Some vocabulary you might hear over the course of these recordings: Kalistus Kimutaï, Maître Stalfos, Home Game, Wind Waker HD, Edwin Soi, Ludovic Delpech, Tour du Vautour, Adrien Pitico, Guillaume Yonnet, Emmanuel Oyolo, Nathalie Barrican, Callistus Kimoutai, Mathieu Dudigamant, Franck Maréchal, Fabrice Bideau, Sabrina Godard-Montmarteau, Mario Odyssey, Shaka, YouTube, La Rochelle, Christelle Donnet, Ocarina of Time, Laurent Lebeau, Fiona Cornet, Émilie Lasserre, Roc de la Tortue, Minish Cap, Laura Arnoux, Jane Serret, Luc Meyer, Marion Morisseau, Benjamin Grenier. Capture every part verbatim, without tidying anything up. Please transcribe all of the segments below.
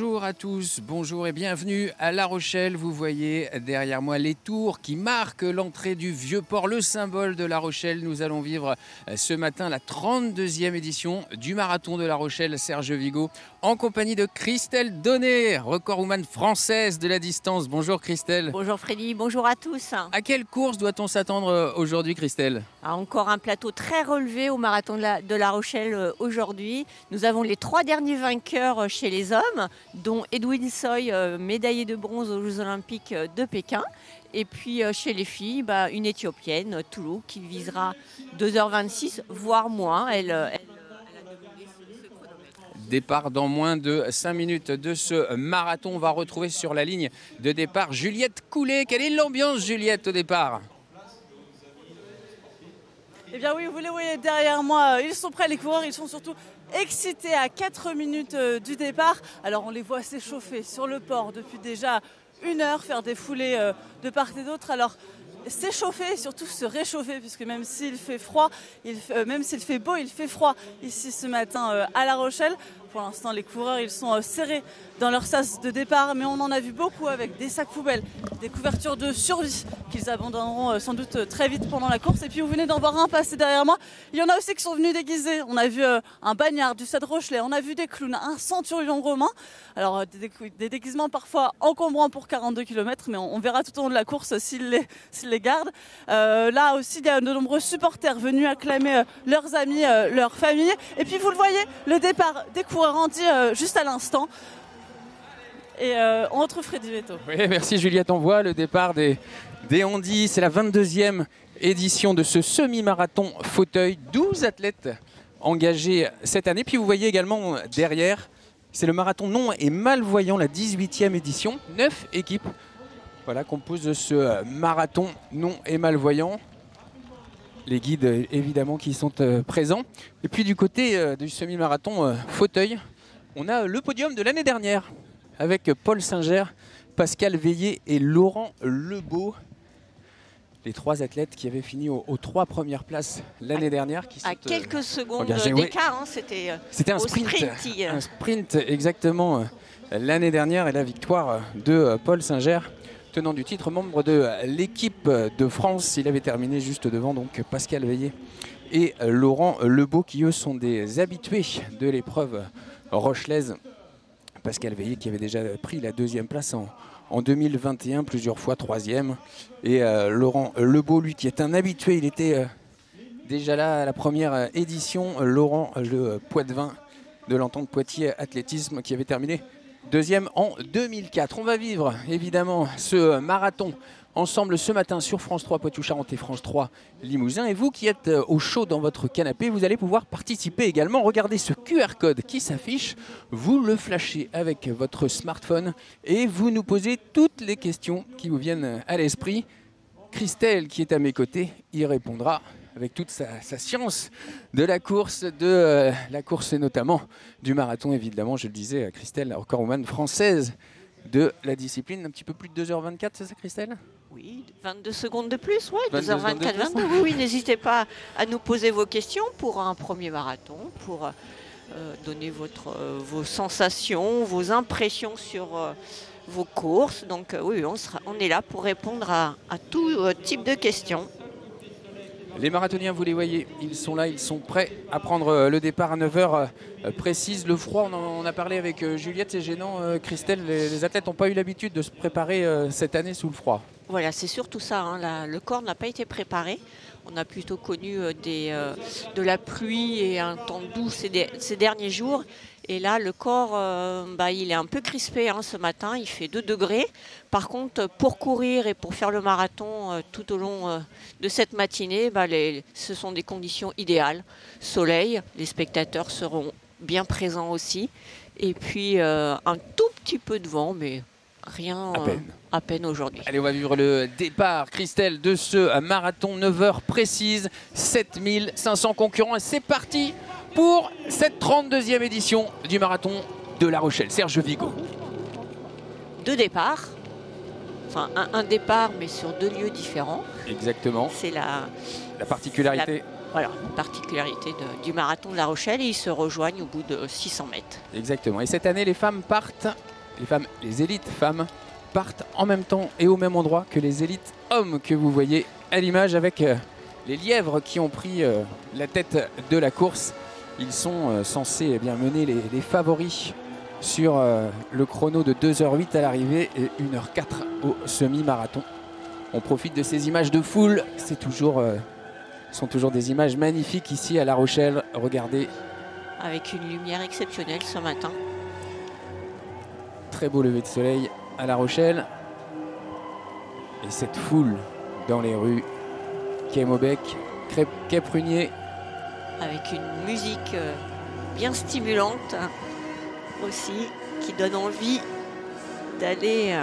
Bonjour à tous, bonjour et bienvenue à La Rochelle. Vous voyez derrière moi les tours qui marquent l'entrée du Vieux-Port, le symbole de La Rochelle. Nous allons vivre ce matin la trente-deuxième édition du Marathon de La Rochelle Serge Vigo en compagnie de Christelle Donnet, recordwoman française de la distance. Bonjour Christelle. Bonjour Freddy, bonjour à tous. À quelle course doit-on s'attendre aujourd'hui Christelle? Ah, encore un plateau très relevé au Marathon de La, de la Rochelle aujourd'hui. Nous avons les trois derniers vainqueurs chez les hommes, dont Edwin Soi, médaillé de bronze aux Jeux Olympiques de Pékin. Et puis chez les filles, bah, une Éthiopienne, Toulou, qui visera deux heures vingt-six, voire moins. Elle, elle... Départ dans moins de cinq minutes de ce marathon. On va retrouver sur la ligne de départ Juliette Coulet. Quelle est l'ambiance, Juliette, au départ ? Eh bien oui, vous les voyez derrière moi, ils sont prêts les coureurs, ils sont surtout excités à quatre minutes du départ. Alors on les voit s'échauffer sur le port depuis déjà une heure, faire des foulées de part et d'autre. Alors s'échauffer, surtout se réchauffer, puisque même s'il fait froid, il, même s'il fait beau, il fait froid ici ce matin à La Rochelle. Pour l'instant, les coureurs, ils sont serrés dans leur sas de départ, mais on en a vu beaucoup avec des sacs poubelles, des couvertures de survie qu'ils abandonneront sans doute très vite pendant la course. Et puis, vous venez d'en voir un passer derrière moi. Il y en a aussi qui sont venus déguisés. On a vu un bagnard du Stade Rochelais, on a vu des clowns, un centurion romain. Alors, des, des déguisements parfois encombrants pour quarante-deux kilomètres, mais on, on verra tout au long de la course s'ils les, s'ils les gardent. Euh, là aussi, il y a de nombreux supporters venus acclamer leurs amis, leurs familles. Et puis, vous le voyez, le départ des coureurs rendu euh, juste à l'instant. Et euh, on retrouve Freddy Veto. Oui, merci Juliette. On voit le départ des, des Handis. C'est la vingt-deuxième édition de ce semi-marathon fauteuil. douze athlètes engagés cette année. Puis vous voyez également derrière, c'est le marathon non et malvoyant, la dix-huitième édition. neuf équipes voilà, composent ce marathon non et malvoyant. Les guides, évidemment, qui sont euh, présents. Et puis, du côté euh, du semi-marathon euh, fauteuil, on a euh, le podium de l'année dernière avec euh, Paul Singer, Pascal Veillet et Laurent Lebeau. Les trois athlètes qui avaient fini aux, aux trois premières places l'année dernière. Qui sont, à quelques euh, secondes d'écart, hein, c'était euh, un sprint. Sprinty. Un sprint, exactement, euh, l'année dernière. Et la victoire de euh, Paul Singer, tenant du titre, membre de l'équipe de France. Il avait terminé juste devant donc Pascal Veillet et Laurent Lebeau, qui eux sont des habitués de l'épreuve rochelaise. Pascal Veillet qui avait déjà pris la deuxième place en, en deux mille vingt et un, plusieurs fois troisième. Et euh, Laurent Lebeau, lui, qui est un habitué, il était euh, déjà là à la première édition. Laurent, le Poitevin de l'entente Poitiers Athlétisme, qui avait terminé deuxième en deux mille quatre. On va vivre évidemment ce marathon ensemble ce matin sur France trois Poitou-Charentes et France trois Limousin. Et vous qui êtes au chaud dans votre canapé, vous allez pouvoir participer également. Regardez ce Q R code qui s'affiche. Vous le flashez avec votre smartphone et vous nous posez toutes les questions qui vous viennent à l'esprit. Christelle, qui est à mes côtés, y répondra avec toute sa, sa science de la course, de euh, la course et notamment du marathon, évidemment. Je le disais, Christelle, la recordwoman française de la discipline. Un petit peu plus de deux heures vingt-quatre, c'est ça Christelle? Oui, vingt-deux secondes de plus, ouais, deux heures vingt-quatre, vingt-deux. Oui, oui, n'hésitez pas à nous poser vos questions pour un premier marathon, pour euh, donner votre, euh, vos sensations, vos impressions sur euh, vos courses. Donc euh, oui, on, sera, on est là pour répondre à, à tout euh, type de questions. Les marathoniens, vous les voyez, ils sont là, ils sont prêts à prendre le départ à neuf heures précise. Le froid, on en a parlé avec Juliette, c'est gênant. Christelle, les athlètes n'ont pas eu l'habitude de se préparer cette année sous le froid. Voilà, c'est surtout ça, hein. La, le corps n'a pas été préparé. On a plutôt connu des, euh, de la pluie et un temps doux ces, de, ces derniers jours. Et là, le corps, euh, bah, il est un peu crispé, hein, ce matin. Il fait deux degrés. Par contre, pour courir et pour faire le marathon euh, tout au long euh, de cette matinée, bah, les, ce sont des conditions idéales. Soleil, les spectateurs seront bien présents aussi. Et puis, euh, un tout petit peu de vent, mais rien à peine, euh, à peine aujourd'hui. Allez, on va vivre le départ, Christelle, de ce marathon neuf heures précise. sept mille cinq cents concurrents. Et c'est parti pour cette trente-deuxième édition du marathon de La Rochelle. Serge Vigo. Deux départs. Enfin, un, un départ, mais sur deux lieux différents. Exactement. C'est la, la particularité. La, voilà, particularité de, du marathon de La Rochelle. Et ils se rejoignent au bout de six cents mètres. Exactement. Et cette année, les femmes partent les femmes, les élites femmes, partent en même temps et au même endroit que les élites hommes que vous voyez à l'image avec euh, les lièvres qui ont pris euh, la tête de la course. Ils sont euh, censés eh bien, mener les, les favoris sur euh, le chrono de deux heures huit à l'arrivée et une heure quatre au semi-marathon. On profite de ces images de foule. C'est toujours, euh, sont toujours des images magnifiques ici à La Rochelle. Regardez. Avec une lumière exceptionnelle ce matin. Très beau lever de soleil à La Rochelle. Et cette foule dans les rues. Quai Maubec, Quai Prunier. Avec une musique bien stimulante aussi, qui donne envie d'aller,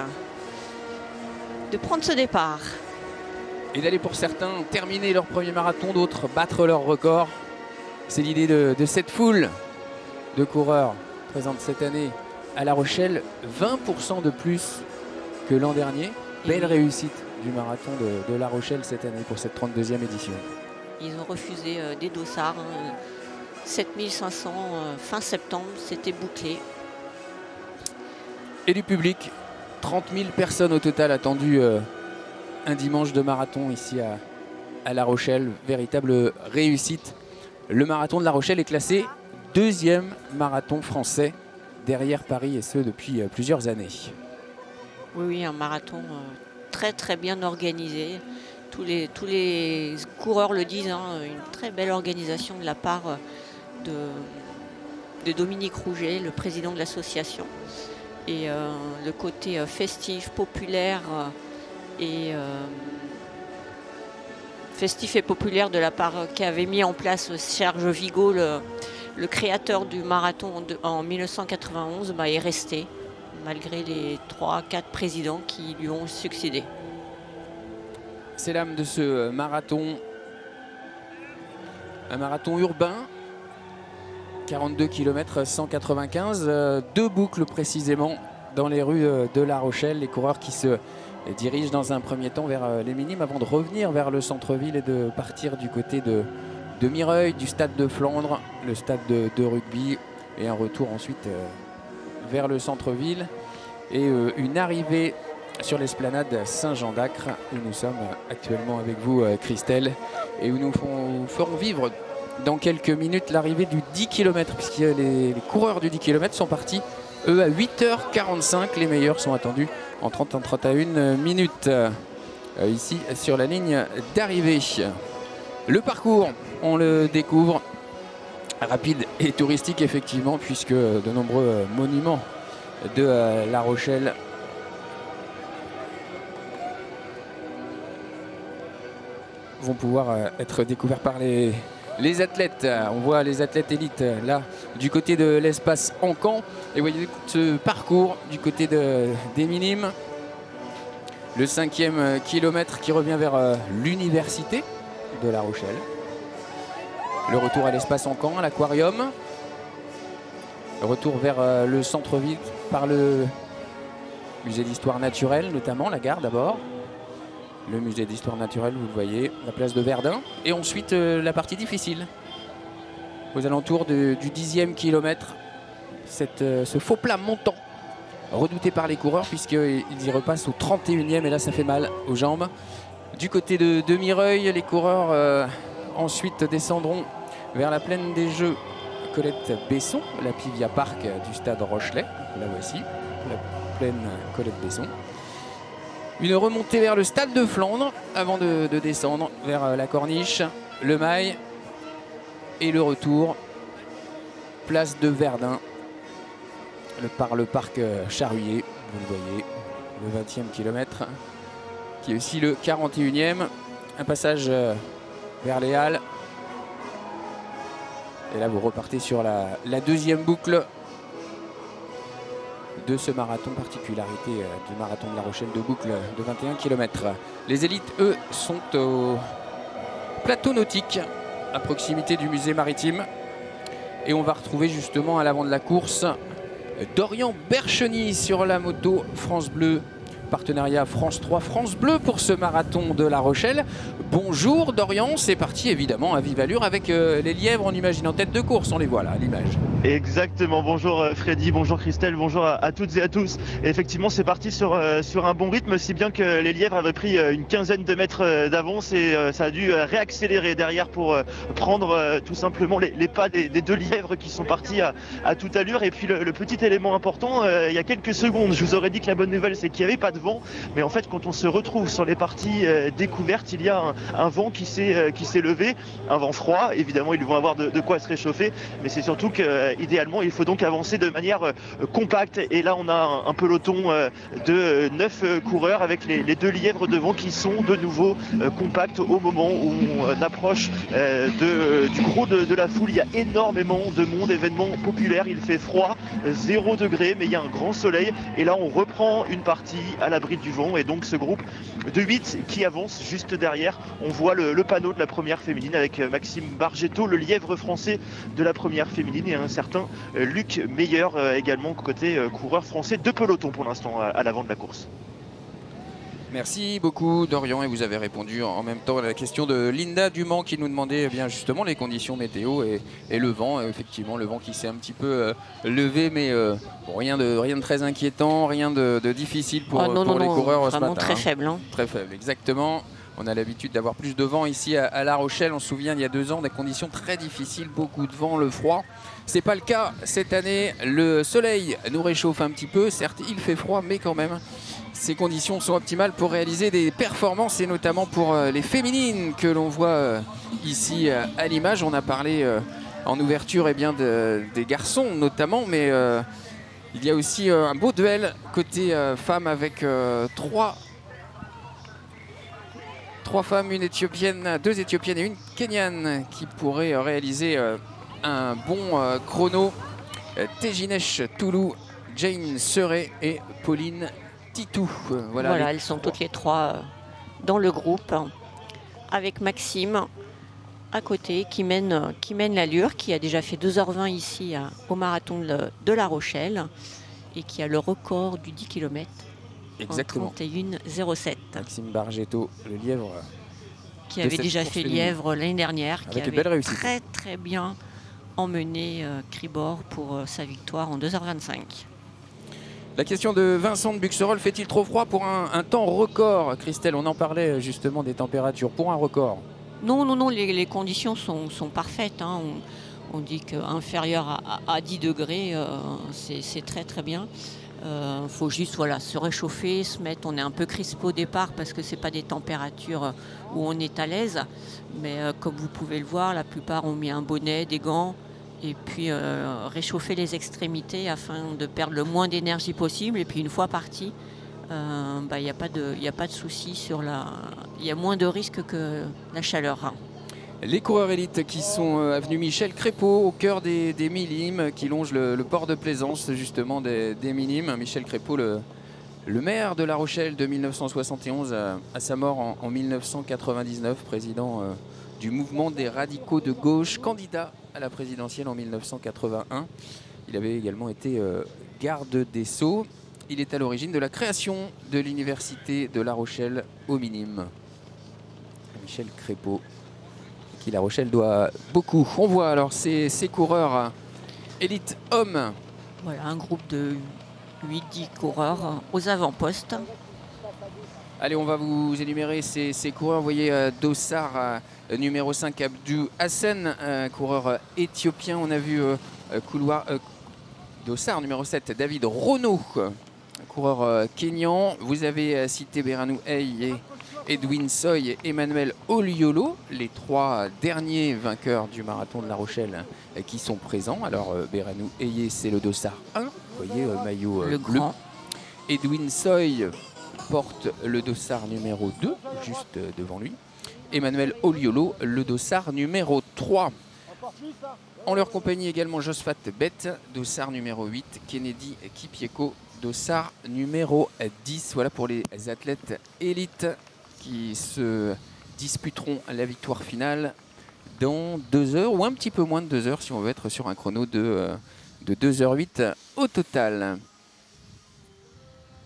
de prendre ce départ. Et d'aller pour certains terminer leur premier marathon, d'autres battre leur record. C'est l'idée de, de cette foule de coureurs présente cette année à La Rochelle, vingt pour cent de plus que l'an dernier. Belle oui. réussite du marathon de, de La Rochelle cette année pour cette trente-deuxième édition. Ils ont refusé euh, des dossards. Euh, sept mille cinq cents euh, fin septembre, c'était bouclé. Et du public, trente mille personnes au total attendues euh, un dimanche de marathon ici à, à La Rochelle. Véritable réussite. Le marathon de La Rochelle est classé deuxième marathon français derrière Paris, et ce depuis euh, plusieurs années. Oui, oui, un marathon euh, très très bien organisé. Tous les, tous les coureurs le disent, hein, une très belle organisation de la part de, de Dominique Rouget, le président de l'association. Et euh, le côté festif, populaire et euh, festif et populaire de la part qu'avait mis en place Serge Vigo, le, le créateur du marathon de, en mille neuf cent quatre-vingt-onze, bah, est resté, malgré les trois quatre présidents qui lui ont succédé. C'est l'âme de ce marathon, un marathon urbain, quarante-deux kilomètres, cent quatre-vingt-quinze, euh, deux boucles précisément dans les rues de La Rochelle. Les coureurs qui se dirigent dans un premier temps vers les Minimes avant de revenir vers le centre-ville et de partir du côté de, de Mireuil, du stade de Flandre, le stade de, de rugby, et un retour ensuite euh, vers le centre-ville et euh, une arrivée sur l'esplanade Saint-Jean-d'Acre où nous sommes actuellement avec vous, Christelle, et où nous ferons vivre dans quelques minutes l'arrivée du dix kilomètres, puisque les, les coureurs du dix kilomètres sont partis, eux, à huit heures quarante-cinq. Les meilleurs sont attendus en trente à trente et une minutes, euh, ici sur la ligne d'arrivée. Le parcours, on le découvre, rapide et touristique effectivement, puisque de nombreux monuments de euh, La Rochelle vont pouvoir être découverts par les, les athlètes. On voit les athlètes élites là du côté de l'espace Ancan. Et voyez ce parcours du côté de, des Minimes. Le cinquième kilomètre qui revient vers l'université de La Rochelle. Le retour à l'espace Ancan, à l'aquarium. Retour vers le centre-ville par le musée d'histoire naturelle, notamment la gare d'abord. Le musée d'histoire naturelle, vous le voyez, la place de Verdun. Et ensuite, euh, la partie difficile. Aux alentours de, du dixième kilomètre, cette, euh, ce faux plat montant, redouté par les coureurs, puisqu'ils y repassent au trente et unième, et là, ça fait mal aux jambes. Du côté de, de Mireuil, les coureurs euh, ensuite descendront vers la plaine des Jeux Colette Besson, la Pivia Park du stade Rochelet. Là voici, la plaine Colette Besson. Une remontée vers le stade de Flandre avant de, de descendre vers la Corniche, le Mail et le retour. Place de Verdun le, par le parc Charruyer, vous le voyez, le vingtième kilomètre qui est aussi le quarante et unième. Un passage vers les Halles. Et là vous repartez sur la, la deuxième boucle de ce marathon, particularité du marathon de La Rochelle, de boucle de vingt et un kilomètres. Les élites, eux, sont au plateau nautique à proximité du musée maritime. Et on va retrouver justement à l'avant de la course Dorian Bercheny sur la moto France Bleu, partenariat France trois France Bleu pour ce marathon de La Rochelle. Bonjour Dorian, c'est parti évidemment à vive allure avec les lièvres, on imagine en tête de course, on les voit là à l'image. Exactement, bonjour Freddy, bonjour Christelle, bonjour à, à toutes et à tous. Et effectivement c'est parti sur, euh, sur un bon rythme, si bien que les lièvres avaient pris euh, une quinzaine de mètres euh, d'avance et euh, ça a dû euh, réaccélérer derrière pour euh, prendre euh, tout simplement les, les pas des, des deux lièvres qui sont partis à, à toute allure. Et puis le, le petit élément important, euh, il y a quelques secondes, je vous aurais dit que la bonne nouvelle c'est qu'il n'y avait pas de vent, mais en fait quand on se retrouve sur les parties euh, découvertes, il y a un, un vent qui s'est euh, qui s'est levé, un vent froid, évidemment ils vont avoir de, de quoi se réchauffer, mais c'est surtout que euh, idéalement, il faut donc avancer de manière euh, compacte. Et là, on a un, un peloton euh, de neuf euh, coureurs avec les, les deux lièvres devant qui sont de nouveau euh, compacts au moment où on approche euh, de, euh, du gros de, de la foule. Il y a énormément de monde, événement populaire. Il fait froid, zéro degré, mais il y a un grand soleil. Et là, on reprend une partie à l'abri du vent. Et donc, ce groupe de huit qui avance juste derrière. On voit le, le panneau de la première féminine avec Maxime Bargetto, le lièvre français de la première féminine, et un certain Luc Meyer également côté coureur français. Deux pelotons pour l'instant à l'avant de la course. Merci beaucoup Dorian, et vous avez répondu en même temps à la question de Linda Dumont qui nous demandait eh bien justement les conditions météo et, et le vent. Effectivement le vent qui s'est un petit peu euh, levé, mais euh, bon, rien, de, rien de très inquiétant, rien de, de difficile pour, oh non, pour non, les non, coureurs ce matin. Vraiment très hein. faible. Hein. Très faible, exactement. On a l'habitude d'avoir plus de vent ici à, à La Rochelle. On se souvient il y a deux ans des conditions très difficiles, beaucoup de vent, le froid. C'est pas le cas cette année, le soleil nous réchauffe un petit peu, certes il fait froid mais quand même ces conditions sont optimales pour réaliser des performances et notamment pour les féminines que l'on voit ici à l'image. On a parlé en ouverture eh bien, de, des garçons notamment, mais euh, il y a aussi un beau duel côté euh, femmes avec euh, trois, trois femmes, une éthiopienne, deux éthiopiennes et une kenyane qui pourraient réaliser euh, un bon euh, chrono. Tejinesh Tulu, Jane Serret et Pauline Titu. Euh, voilà, voilà elles sont toutes les trois euh, dans le groupe, hein, avec Maxime à côté qui mène, euh, qui mène l'allure, qui a déjà fait deux heures vingt ici à, au marathon de, de La Rochelle et qui a le record du dix kilomètres. Exactement. En trente et un zéro sept. Maxime Bargetto, le lièvre. Euh, qui avait déjà fait lièvre l'année dernière. Avec qui avait une belle réussite. Très très bien emmené euh, Cribord pour euh, sa victoire en deux heures vingt-cinq. La question de Vincent de Buxerolles, fait-il trop froid pour un, un temps record? Christelle, on en parlait justement des températures pour un record. Non, non, non, les, les conditions sont, sont parfaites. Hein. On, on dit qu'inférieur à, à, à dix degrés, euh, c'est très très bien. Il euh, faut juste voilà, se réchauffer, se mettre, on est un peu crispo au départ parce que ce n'est pas des températures où on est à l'aise. Mais euh, comme vous pouvez le voir, la plupart ont mis un bonnet, des gants. Et puis euh, réchauffer les extrémités afin de perdre le moins d'énergie possible. Et puis une fois parti, euh, bah, y a pas de, y a pas de souci sur la... Il y a moins de risques que la chaleur. Les coureurs élites qui sont euh, avenue Michel Crépeau, au cœur des, des Minimes, qui longent le, le port de plaisance justement des, des Minimes. Michel Crépeau, le, le maire de La Rochelle de mille neuf cent soixante et onze à, à sa mort en, en mille neuf cent quatre-vingt-dix-neuf, président euh, du mouvement des radicaux de gauche, candidat à la présidentielle en mille neuf cent quatre-vingt-un. Il avait également été euh, garde des Sceaux. Il est à l'origine de la création de l'université de La Rochelle aux Minimes. Michel Crépeau, qui La Rochelle doit beaucoup. On voit alors ces, ces coureurs euh, élite hommes. Voilà, un groupe de huit dix coureurs aux avant-postes. Allez, on va vous énumérer ces, ces coureurs. Vous voyez euh, Dossard, euh, numéro cinq, Abdou Hassan, euh, coureur euh, éthiopien. On a vu euh, couloir, euh, Dossard, numéro sept, David Renault, euh, coureur euh, kényan. Vous avez euh, cité Berhanu Heye, Edwin Soi et Emmanuel Oyolo, les trois derniers vainqueurs du marathon de La Rochelle euh, qui sont présents. Alors, euh, Berhanu Heye, c'est le Dossard un. Vous voyez, euh, maillot euh, le bleu. Grand. Edwin Soi porte le dossard numéro deux, juste devant lui. Emmanuel Oyolo, le dossard numéro trois. En leur compagnie également Josephat Bette, dossard numéro huit. Kennedy Kipyego, dossard numéro dix. Voilà pour les athlètes élites qui se disputeront la victoire finale dans deux heures, ou un petit peu moins de deux heures si on veut être sur un chrono de, de deux heures huit au total.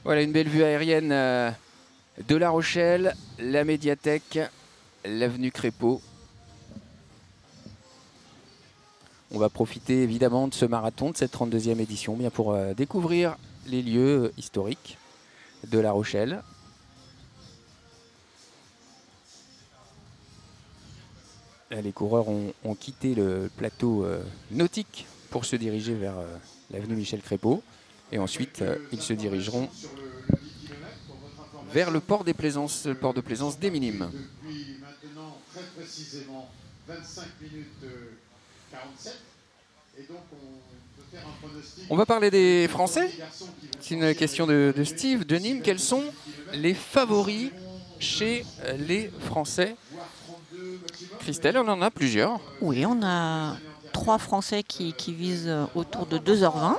Voilà une belle vue aérienne de La Rochelle, la médiathèque, l'avenue Crépeau. On va profiter évidemment de ce marathon, de cette trente-deuxième édition, bien pour euh, découvrir les lieux historiques de La Rochelle. Là, les coureurs ont, ont quitté le plateau euh, nautique pour se diriger vers euh, l'avenue Michel Crépeau. Et ensuite, euh, ils se dirigeront vers le port des Plaisances, le port de Plaisance des Minimes. Depuis maintenant, très précisément, vingt-cinq minutes quarante-sept. Et donc, on peut faire un pronostic. On va parler des Français. C'est une question de, de Steve, de Nîmes. Quels sont les favoris chez les Français? Christelle, on en a plusieurs. Oui, on a trois Français qui, qui visent autour de deux heures vingt.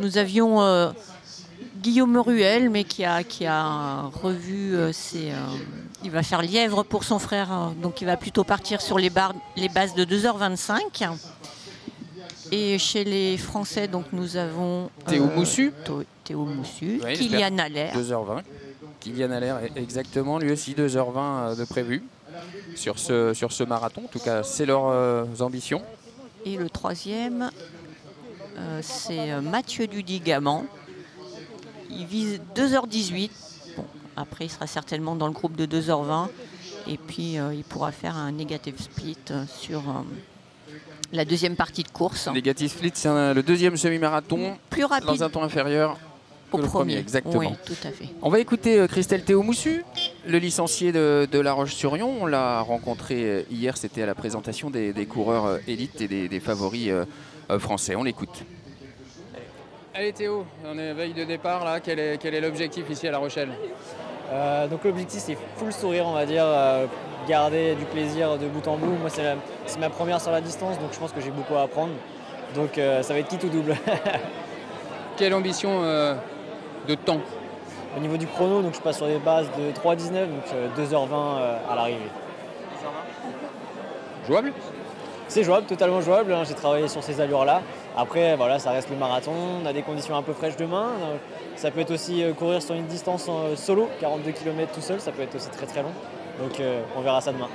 Nous avions euh, Guillaume Ruel, mais qui a, qui a revu euh, ses... Euh, il va faire Lièvre pour son frère, donc il va plutôt partir sur les, bar, les bases de deux heures vingt-cinq. Et chez les Français, donc, nous avons... Euh, Théo Moussu. Théo Moussu, ouais, Kylian Allaire. deux heures vingt. Kylian Allaire, exactement, lui aussi deux heures vingt de prévu sur ce, sur ce marathon. En tout cas, c'est leurs euh, ambitions. Et le troisième, euh, c'est Mathieu Dudigamant. Il vise deux heures dix-huit. Bon, après, il sera certainement dans le groupe de deux heures vingt. Et puis, euh, il pourra faire un négatif split sur euh, la deuxième partie de course. Négatif split, c'est le deuxième semi-marathon. Plus rapide. Dans un temps inférieur. Au premier. premier, exactement. Oui, tout à fait. On va écouter Christelle Théo Moussu, le licencié de, de La Roche-sur-Yon. On l'a rencontré hier, c'était à la présentation des, des coureurs élites et des, des favoris français. On l'écoute. Allez Théo, on est à veille de départ là. Quel est, quel est l'objectif ici à La Rochelle? euh, Donc l'objectif c'est full sourire, on va dire, euh, garder du plaisir de bout en bout. Moi c'est ma, ma première sur la distance, donc je pense que j'ai beaucoup à apprendre. Donc euh, ça va être qui tout double. Quelle ambition euh... de temps? Au niveau du chrono, donc je passe sur des bases de trois dix-neuf, donc deux heures vingt à l'arrivée. Jouable? C'est jouable, totalement jouable. J'ai travaillé sur ces allures-là. Après, voilà, ça reste le marathon. On a des conditions un peu fraîches demain. Ça peut être aussi courir sur une distance solo, quarante-deux kilomètres tout seul. Ça peut être aussi très très long. Donc on verra ça demain.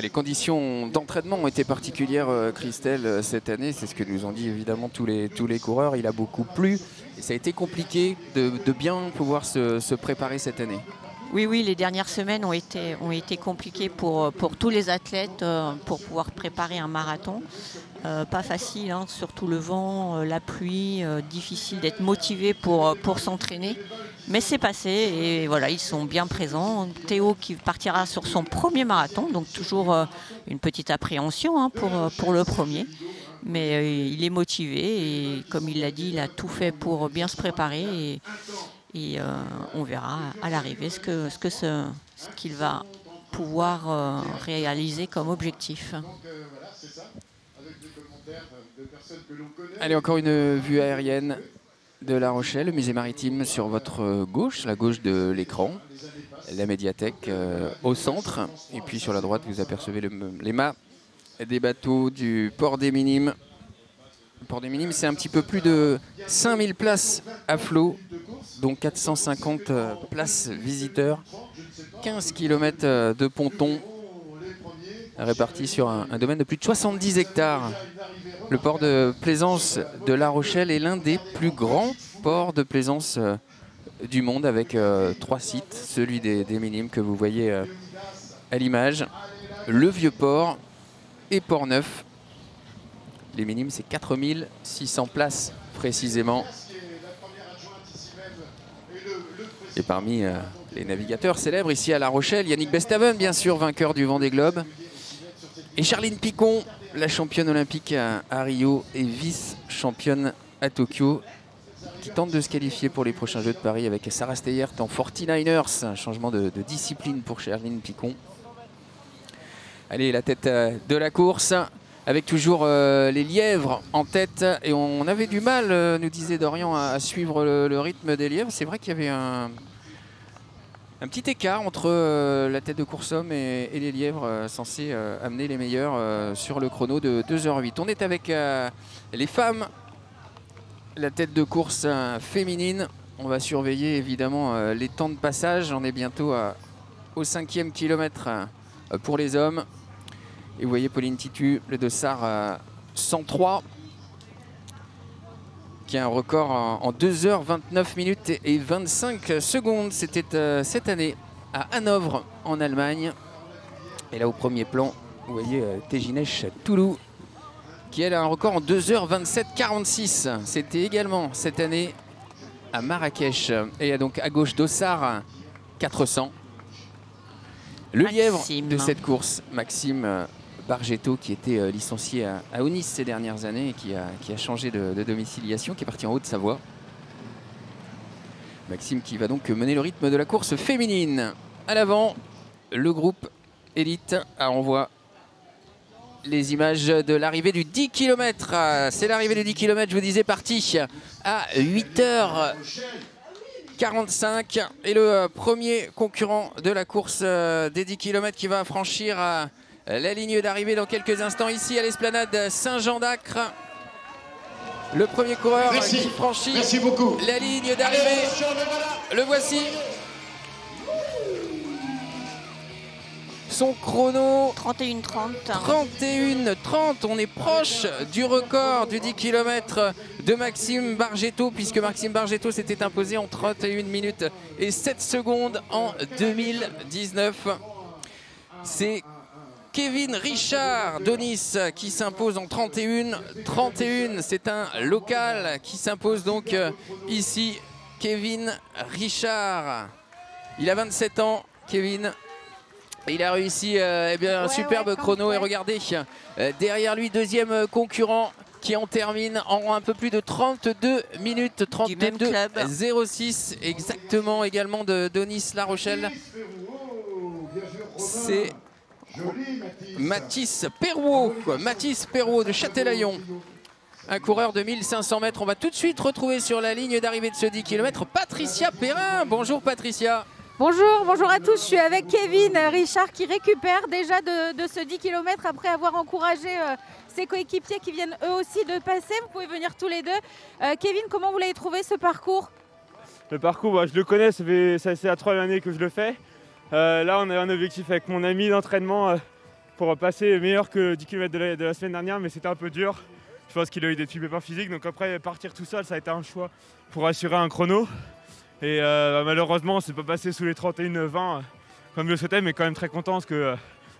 Les conditions d'entraînement ont été particulières, Christelle, cette année. C'est ce que nous ont dit évidemment tous les, tous les coureurs. Il a beaucoup plu. Et ça a été compliqué de, de bien pouvoir se, se préparer cette année. Oui, oui, les dernières semaines ont été, ont été compliquées pour, pour tous les athlètes, pour pouvoir préparer un marathon. Euh, pas facile, hein, surtout le vent, la pluie, euh, difficile d'être motivé pour, pour s'entraîner. Mais c'est passé et voilà, ils sont bien présents. Théo qui partira sur son premier marathon, donc toujours une petite appréhension hein, pour, pour le premier. Mais euh, il est motivé et comme il l'a dit, il a tout fait pour bien se préparer. Et, et euh, on verra à l'arrivée ce que, ce que ce, ce qu'il va pouvoir euh, réaliser comme objectif. Allez, encore une vue aérienne de La Rochelle, le musée maritime sur votre gauche, la gauche de l'écran, la médiathèque euh, au centre, et puis sur la droite vous apercevez le, les mâts des bateaux du port des Minimes. Le port des Minimes, c'est un petit peu plus de cinq mille places à flot, dont quatre cent cinquante places visiteurs, quinze kilomètres de pontons répartis sur un, un domaine de plus de soixante-dix hectares. Le port de plaisance de La Rochelle est l'un des plus grands ports de plaisance euh, du monde, avec euh, trois sites, celui des, des Minimes que vous voyez euh, à l'image, le vieux port et Port-Neuf. Les Minimes, c'est quatre mille six cents places précisément. Et parmi euh, les navigateurs célèbres ici à La Rochelle, Yannick Bestaven, bien sûr, vainqueur du Vendée Globe. Et Charline Picon, la championne olympique à, à Rio et vice-championne à Tokyo, qui tente de se qualifier pour les prochains Jeux de Paris avec Sarah Steyert en forty-niners. Un changement de, de discipline pour Charline Picon. Allez, la tête de la course, avec toujours euh, les lièvres en tête. Et on avait du mal, euh, nous disait Dorian, à, à suivre le, le rythme des lièvres. C'est vrai qu'il y avait un... un petit écart entre euh, la tête de course homme et, et les lièvres euh, censés euh, amener les meilleurs euh, sur le chrono de deux heures huit. On est avec euh, les femmes, la tête de course euh, féminine. On va surveiller évidemment euh, les temps de passage. On est bientôt euh, au cinquième kilomètre euh, pour les hommes. Et vous voyez Pauline Titu, le dossard euh, cent trois, qui a un record en deux heures vingt-neuf minutes et vingt-cinq secondes. C'était euh, cette année à Hanovre, en Allemagne. Et là, au premier plan, vous voyez euh, Tejinesh Tulu, qui elle a un record en deux heures vingt-sept quarante-six. C'était également cette année à Marrakech. Et il y a donc à gauche dossard quatre cents. Le Maxime. Lièvre de cette course, Maxime Bargetto, qui était licencié à Aunis ces dernières années et qui a, qui a changé de, de domiciliation, qui est parti en Haute-Savoie. Maxime qui va donc mener le rythme de la course féminine. À l'avant, le groupe élite. Ah, on voit les images de l'arrivée du dix kilomètres. C'est l'arrivée du dix kilomètres, je vous disais, parti à huit heures quarante-cinq. Et le premier concurrent de la course des dix kilomètres qui va franchir la ligne d'arrivée dans quelques instants ici à l'esplanade Saint-Jean-d'Acre. Le premier coureur merci. qui franchit merci beaucoup. la ligne d'arrivée. Le voici. Son chrono trente et un trente. On est proche du record du dix kilomètres de Maxime Bargetto, puisque Maxime Bargetto s'était imposé en trente et une minutes et sept secondes en deux mille dix-neuf. C'est Kevin Richard d'Aunis qui s'impose en trente et un trente et un. C'est un local qui s'impose donc ici. Kevin Richard, il a vingt-sept ans, Kevin. Il a réussi euh, eh bien, un ouais, superbe ouais, chrono ouais. et regardez, euh, derrière lui, deuxième concurrent qui en termine en un peu plus de trente-deux minutes, trente-deux zéro six, exactement, également de Denis La Rochelle. C'est Mathis Perrault, quoi. Mathis Perrault de Châtelaillon, un coureur de mille cinq cents mètres. On va tout de suite retrouver sur la ligne d'arrivée de ce dix kilomètres Patricia Perrin. Bonjour Patricia. Bonjour, bonjour à tous, je suis avec Kevin Richard qui récupère déjà de, de ce dix kilomètres après avoir encouragé euh, ses coéquipiers qui viennent eux aussi de passer. Vous pouvez venir tous les deux. Euh, Kevin, comment vous l'avez trouvé ce parcours? Le parcours, bah, je le connais, ça fait, ça, c'est la troisième année que je le fais. Euh, là, on a un objectif avec mon ami d'entraînement euh, pour passer meilleur que dix kilomètres de la, de la semaine dernière, mais c'était un peu dur. Je pense qu'il a eu des petits pépins physiques, donc après partir tout seul, ça a été un choix pour assurer un chrono. Et euh, malheureusement, on ne s'est pas passé sous les trente et un vingt euh, comme je le souhaitais, mais quand même très content parce que euh,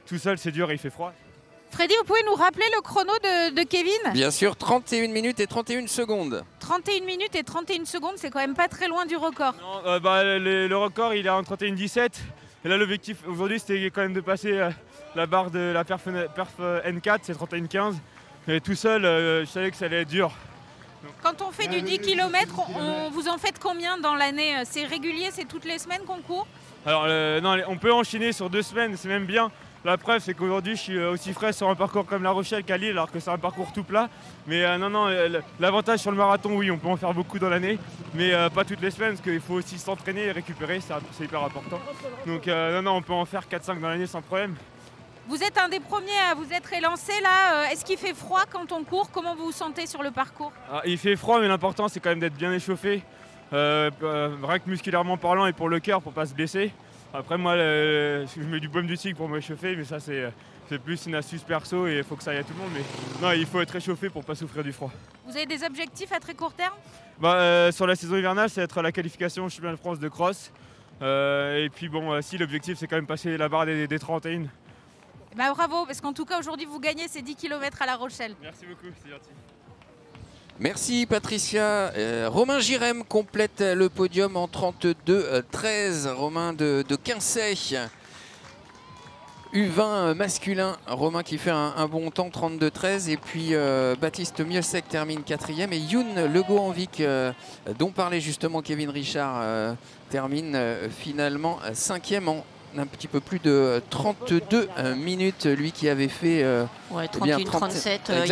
tout seul, c'est dur et il fait froid. Freddy, vous pouvez nous rappeler le chrono de, de Kevin? Bien sûr, trente et une minutes et trente et une secondes. trente et une minutes et trente et une secondes, c'est quand même pas très loin du record. Non, euh, bah, le, le record, il est en trente et un dix-sept. Et là, l'objectif aujourd'hui, c'était quand même de passer euh, la barre de la perf, perf N quatre, c'est trente et un quinze. Mais tout seul, euh, je savais que ça allait être dur. Quand on fait du dix kilomètres, on, on, vous en faites combien dans l'année? C'est régulier, c'est toutes les semaines qu'on court? Alors euh, non, on peut enchaîner sur deux semaines, c'est même bien. La preuve, c'est qu'aujourd'hui, je suis aussi frais sur un parcours comme La Rochelle qu'à Lille, alors que c'est un parcours tout plat. Mais euh, non, non, l'avantage sur le marathon, oui, on peut en faire beaucoup dans l'année, mais euh, pas toutes les semaines, parce qu'il faut aussi s'entraîner et récupérer, c'est hyper important. Donc euh, non, non, on peut en faire quatre cinq dans l'année sans problème. Vous êtes un des premiers à vous être élancé là. Est-ce qu'il fait froid quand on court? Comment vous vous sentez sur le parcours? Alors, il fait froid, mais l'important c'est quand même d'être bien échauffé, euh, euh, rien que musculairement parlant et pour le cœur, pour pas se blesser. Après moi, euh, je mets du baume du tigre pour m'échauffer, mais ça c'est euh, plus une astuce perso et il faut que ça aille à tout le monde. Mais non, il faut être échauffé pour pas souffrir du froid. Vous avez des objectifs à très court terme? bah, euh, Sur la saison hivernale, c'est être à la qualification Championnat de France de cross. Euh, et puis bon, euh, si l'objectif c'est quand même passer la barre des, des trente et un. Bah, bravo, parce qu'en tout cas, aujourd'hui, vous gagnez ces dix kilomètres à La Rochelle. Merci beaucoup, c'est gentil. Merci, Patricia. Euh, Romain Girem complète le podium en trente-deux treize. Romain de, de Quincey. U vingt masculin. Romain qui fait un, un bon temps, trente-deux treize. Et puis, euh, Baptiste Mieusec termine quatrième. Et Youn Legoanvic, euh, dont parlait justement Kevin Richard, euh, termine euh, finalement cinquième en un petit peu plus de trente-deux minutes, lui qui avait fait euh, ouais, trente et un trente-sept euh,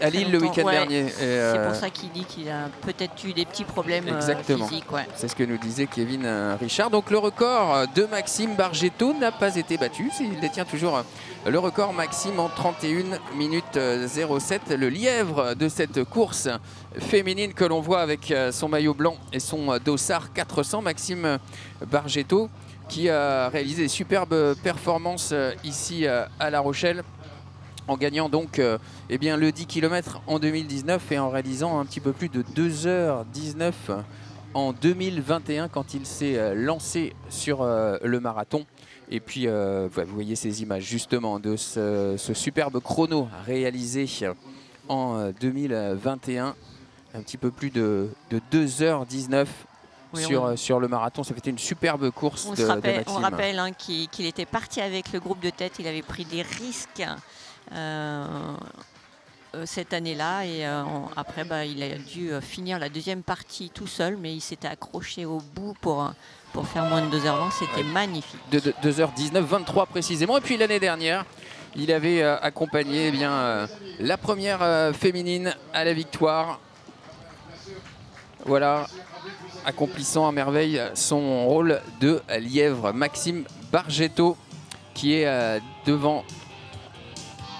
à Lille le week-end ouais, dernier. Euh, c'est pour ça qu'il dit qu'il a peut-être eu des petits problèmes exactement. Euh, physiques. Ouais. C'est ce que nous disait Kevin Richard. Donc le record de Maxime Bargetto n'a pas été battu. Il détient toujours le record Maxime en trente et un minutes zéro sept. Le lièvre de cette course féminine que l'on voit avec son maillot blanc et son dossard quatre cents, Maxime Bargetto, qui a réalisé des superbes performances ici à La Rochelle. en gagnant donc euh, eh bien, le dix kilomètres en deux mille dix-neuf et en réalisant un petit peu plus de deux heures dix-neuf en deux mille vingt et un quand il s'est euh, lancé sur euh, le marathon. Et puis, euh, vous voyez ces images justement de ce, ce superbe chrono réalisé en deux mille vingt et un. Un petit peu plus de, de deux heures dix-neuf oui, sur, on... sur le marathon. Ça fait une superbe course on de, se rappelle, de Maxime. On rappelle hein, qu'il qu'il était parti avec le groupe de tête. Il avait pris des risques euh, cette année-là. Et euh, après, bah, il a dû finir la deuxième partie tout seul. Mais il s'était accroché au bout pour... pour faire moins de deux heures vingt, c'était magnifique. De, de, deux heures dix-neuf, vingt-trois précisément. Et puis l'année dernière, il avait euh, accompagné eh bien, euh, la première euh, féminine à la victoire. Voilà, accomplissant à merveille son rôle de lièvre. Maxime Bargetto qui est euh, devant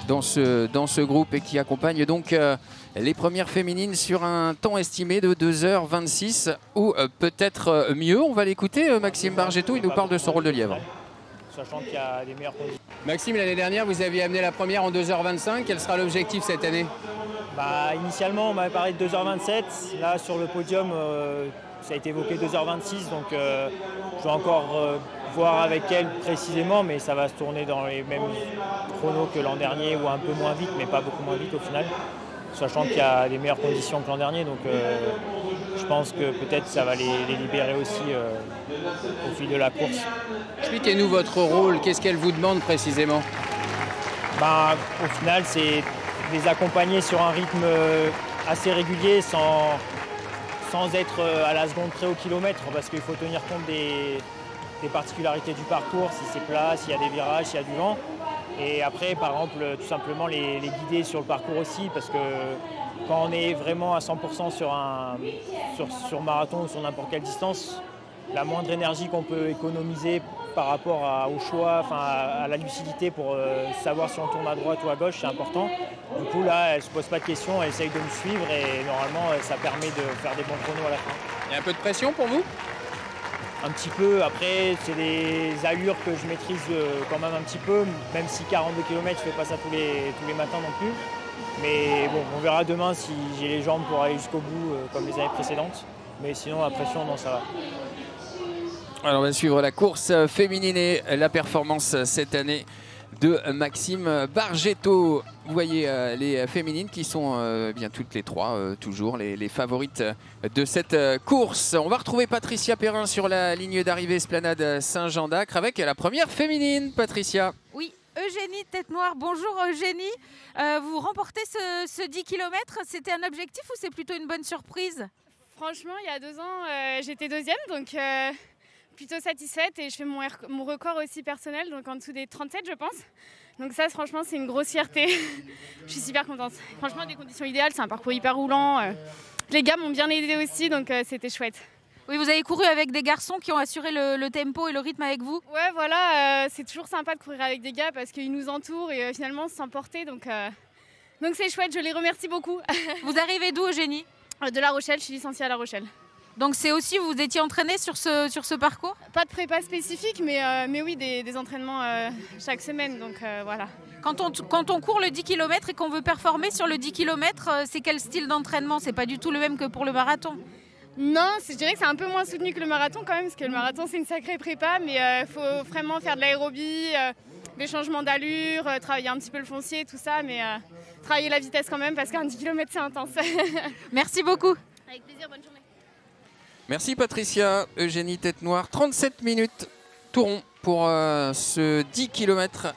dans ce, dans ce groupe et qui accompagne donc... Euh, les premières féminines sur un temps estimé de deux heures vingt-six ou peut-être mieux. On va l'écouter, Maxime Bargetto, il nous parle de son rôle de lièvre. Sachant qu'il y a les meilleures conditions. Maxime, l'année dernière, vous aviez amené la première en deux heures vingt-cinq. Quel sera l'objectif cette année? Bah, initialement, on m'avait parlé de deux heures vingt-sept. Là, sur le podium, euh, ça a été évoqué deux heures vingt-six. Donc, euh, je vais encore euh, voir avec elle précisément, mais ça va se tourner dans les mêmes chronos que l'an dernier ou un peu moins vite, mais pas beaucoup moins vite au final. Sachant qu'il y a les meilleures conditions que l'an dernier, donc euh, je pense que peut-être ça va les, les libérer aussi euh, au fil de la course. Expliquez-nous votre rôle, qu'est-ce qu'elle vous demande précisément? Ben, au final, c'est les accompagner sur un rythme assez régulier, sans, sans être à la seconde près au kilomètre, parce qu'il faut tenir compte des, des particularités du parcours, si c'est plat, s'il y a des virages, s'il y a du vent. Et après, par exemple, tout simplement les, les guider sur le parcours aussi, parce que quand on est vraiment à cent pour cent sur un sur, sur marathon ou sur n'importe quelle distance, la moindre énergie qu'on peut économiser par rapport à, au choix, enfin à, à la lucidité pour euh, savoir si on tourne à droite ou à gauche, c'est important. Du coup, là, elle ne se pose pas de questions, elle essaye de me suivre et normalement, ça permet de faire des bons chronos à la fin. Il y a un peu de pression pour vous ? Un petit peu, après c'est des allures que je maîtrise quand même un petit peu, même si quarante-deux kilomètres je ne fais pas ça tous les, tous les matins non plus. Mais bon, on verra demain si j'ai les jambes pour aller jusqu'au bout comme les années précédentes. Mais sinon la pression, non, ça va. Alors on va suivre la course féminine et la performance cette année de Maxime Bargetto. Vous voyez euh, les féminines qui sont euh, bien toutes les trois, euh, toujours les, les favorites de cette euh, course. On va retrouver Patricia Perrin sur la ligne d'arrivée Esplanade Saint-Jean-d'Acre avec la première féminine, Patricia. Oui, Eugénie Tête Noire. Bonjour Eugénie. Euh, vous remportez ce, ce dix kilomètres. C'était un objectif ou c'est plutôt une bonne surprise? Franchement, il y a deux ans, euh, j'étais deuxième, donc... Euh... plutôt satisfaite et je fais mon, mon record aussi personnel, donc en dessous des trente-sept je pense. Donc ça franchement c'est une grosse fierté, je suis super contente. Franchement des conditions idéales, c'est un parcours hyper roulant, les gars m'ont bien aidé aussi donc euh, c'était chouette. Oui, vous avez couru avec des garçons qui ont assuré le, le tempo et le rythme avec vous? Ouais voilà, euh, c'est toujours sympa de courir avec des gars parce qu'ils nous entourent et euh, finalement se sentent portés donc euh, donc c'est chouette, je les remercie beaucoup. Vous arrivez d'où Eugénie? De La Rochelle, je suis licenciée à La Rochelle. Donc c'est aussi, vous étiez entraîné sur ce, sur ce parcours? Pas de prépa spécifique, mais, euh, mais oui, des, des entraînements euh, chaque semaine, donc euh, voilà. Quand on, quand on court le dix kilomètres et qu'on veut performer sur le dix kilomètres, c'est quel style d'entraînement? C'est pas du tout le même que pour le marathon? Non, je dirais que c'est un peu moins soutenu que le marathon quand même, parce que le marathon c'est une sacrée prépa, mais il euh, faut vraiment faire de l'aérobie, euh, des changements d'allure, euh, travailler un petit peu le foncier, tout ça, mais euh, travailler la vitesse quand même, parce qu'un dix kilomètres c'est intense. Merci beaucoup. Avec plaisir, bonne journée. Merci Patricia, Eugénie Tête Noire. trente-sept minutes, tout rond pour euh, ce dix kilomètres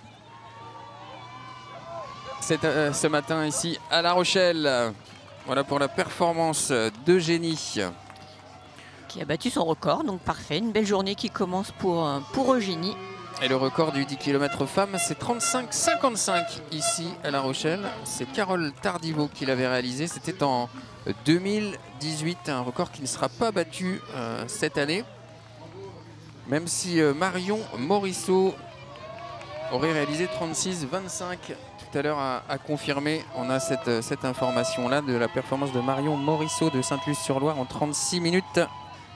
euh, ce matin ici à La Rochelle. Voilà pour la performance d'Eugénie. Qui a battu son record, donc parfait. Une belle journée qui commence pour, pour Eugénie. Et le record du dix kilomètres femmes, c'est trente-cinq cinquante-cinq ici à La Rochelle. C'est Carole Tardiveau qui l'avait réalisé, c'était en deux mille dix-huit, un record qui ne sera pas battu euh, cette année, même si euh, Marion Morisseau aurait réalisé trente-six vingt-cinq tout à l'heure à, à confirmer. On a cette, cette information-là de la performance de Marion Morisseau de Sainte-Luce-sur-Loire en trente-six minutes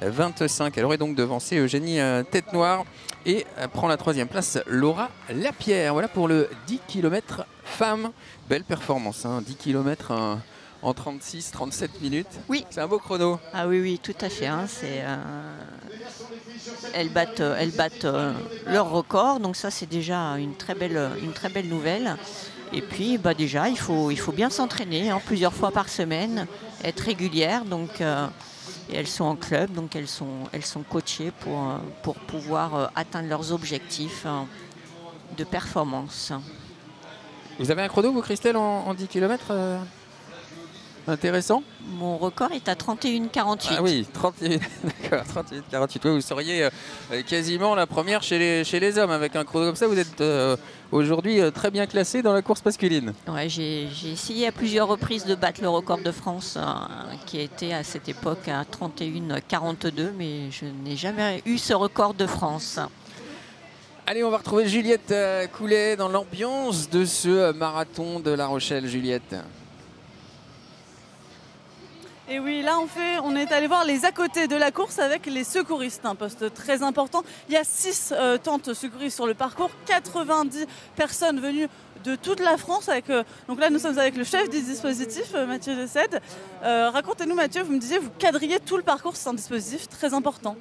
vingt-cinq. Elle aurait donc devancé Eugénie euh, Tête Noire et euh, prend la troisième place Laura Lapierre. Voilà pour le dix kilomètres femmes. Belle performance, hein, dix kilomètres euh, en trente-six trente-sept minutes. Oui. C'est un beau chrono. Ah oui, oui, tout à fait. Hein, c'est, euh, elles battent, elles battent euh, leur record, donc ça c'est déjà une très belle, une très belle nouvelle. Et puis bah, déjà, il faut, il faut bien s'entraîner, hein, plusieurs fois par semaine, être régulière. Donc, euh, et elles sont en club, donc elles sont, elles sont coachées pour, pour pouvoir atteindre leurs objectifs de performance. Vous avez un chrono, vous, Christelle, en, en dix kilomètres euh, intéressant? Mon record est à trente et un quarante-huit. Ah oui, trente et un, d'accord, trente et un quarante-huit. Ouais, vous seriez euh, quasiment la première chez les, chez les hommes. Avec un chrono comme ça, vous êtes euh, aujourd'hui euh, très bien classé dans la course masculine. Ouais, j'ai essayé à plusieurs reprises de battre le record de France, hein, qui était à cette époque à trente et un quarante-deux, mais je n'ai jamais eu ce record de France. Allez, on va retrouver Juliette Coulet dans l'ambiance de ce marathon de La Rochelle. Juliette. Et oui, là on, fait, on est allé voir les à côté de la course avec les secouristes, un poste très important. Il y a six euh, tentes secouristes sur le parcours, quatre-vingt-dix personnes venues de toute la France. Avec, euh, donc là nous sommes avec le chef du dispositif, euh, Mathieu Dudigamant. Euh, Racontez-nous Mathieu, vous me disiez, vous quadrillez tout le parcours, c'est un dispositif très important.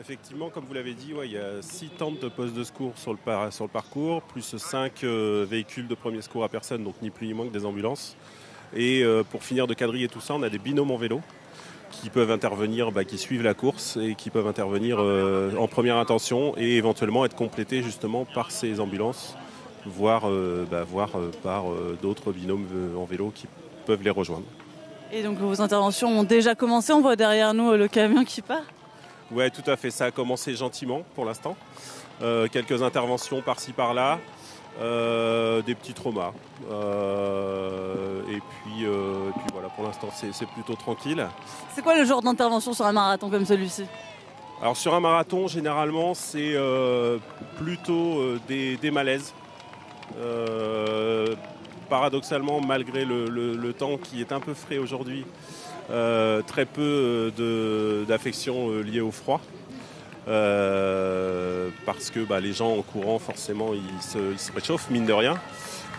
Effectivement, comme vous l'avez dit, ouais, il y a six tentes de postes de secours sur le, par sur le parcours, plus cinq euh, véhicules de premier secours à personne, donc ni plus ni moins que des ambulances. Et euh, pour finir de quadriller tout ça, on a des binômes en vélo qui peuvent intervenir, bah, qui suivent la course et qui peuvent intervenir euh, en première intention et éventuellement être complétés justement par ces ambulances, voire, euh, bah, voire euh, par euh, d'autres binômes en vélo qui peuvent les rejoindre. Et donc vos interventions ont déjà commencé, on voit derrière nous euh, le camion qui part. Oui, tout à fait. Ça a commencé gentiment pour l'instant. Euh, quelques interventions par-ci, par-là, euh, des petits traumas. Euh, et, puis, euh, et puis voilà, pour l'instant, c'est plutôt tranquille. C'est quoi le genre d'intervention sur un marathon comme celui-ci? Alors sur un marathon, généralement, c'est euh, plutôt euh, des, des malaises. Euh, paradoxalement, malgré le, le, le temps qui est un peu frais aujourd'hui, Euh, très peu d'affections euh, liées au froid euh, parce que bah, les gens en courant forcément ils se, ils se réchauffent mine de rien.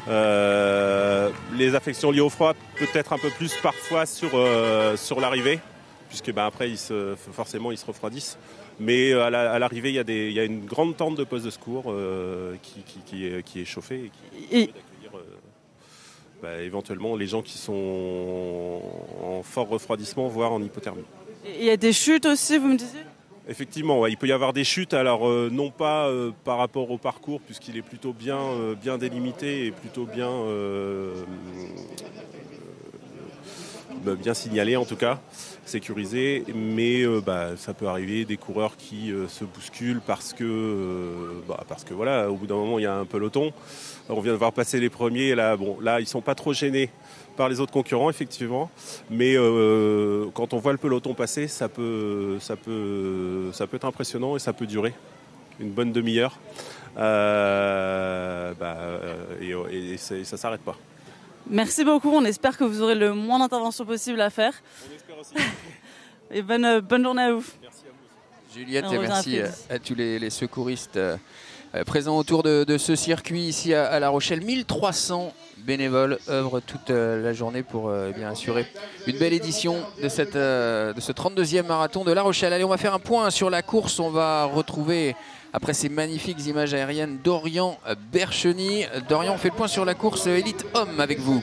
Euh, les affections liées au froid peut-être un peu plus parfois sur, euh, sur l'arrivée puisque bah, après ils se, forcément ils se refroidissent, mais euh, à l'arrivée la, il y, y a une grande tente de poste de secours euh, qui, qui, qui, est, qui est chauffée et qui, et... Bah, éventuellement les gens qui sont en fort refroidissement, voire en hypothermie. Il y a des chutes aussi, vous me disiez? Effectivement, ouais, il peut y avoir des chutes, alors euh, non pas euh, par rapport au parcours, puisqu'il est plutôt bien, euh, bien délimité et plutôt bien, euh, bah, bien signalé en tout cas, sécurisé, mais euh, bah, ça peut arriver des coureurs qui euh, se bousculent parce que, euh, bah, parce que voilà, au bout d'un moment il y a un peloton. On vient de voir passer les premiers. Là, bon, là, ils ne sont pas trop gênés par les autres concurrents, effectivement. Mais euh, quand on voit le peloton passer, ça peut, ça peut, ça peut être impressionnant et ça peut durer une bonne demi-heure. Euh, bah, et, et, et ça ne s'arrête pas. Merci beaucoup. On espère que vous aurez le moins d'interventions possible à faire. On espère aussi. Et bonne, bonne journée à vous. Merci à vous. Juliette, et, et merci à tous les, les secouristes présent autour de, de ce circuit ici à, à La Rochelle. mille trois cents bénévoles œuvrent toute euh, la journée pour euh, bien assurer une belle édition de, cette, euh, de ce trente-deuxième marathon de La Rochelle. Allez, on va faire un point sur la course. On va retrouver, après ces magnifiques images aériennes, Dorian Bercheny. Dorian, on fait le point sur la course élite homme avec vous.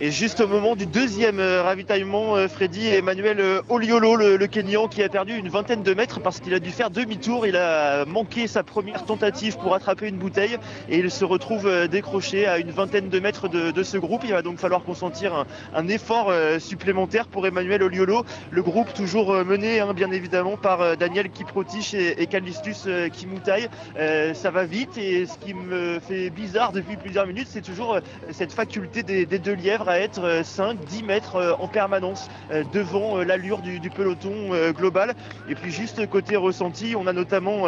Et juste au moment du deuxième ravitaillement, Freddy, Emmanuel Oyolo, le, le Kenyan, qui a perdu une vingtaine de mètres parce qu'il a dû faire demi-tour. Il a manqué sa première tentative pour attraper une bouteille et il se retrouve décroché à une vingtaine de mètres de, de ce groupe. Il va donc falloir consentir un, un effort supplémentaire pour Emmanuel Oyolo. Le groupe toujours mené, hein, bien évidemment, par Daniel Kiprotich et, et Callistus Kimoutai. Euh, ça va vite et ce qui me fait bizarre depuis plusieurs minutes, c'est toujours cette faculté des, des deux lièvres cadre à être cinq à dix mètres en permanence devant l'allure du, du peloton global. Et puis juste côté ressenti, on a notamment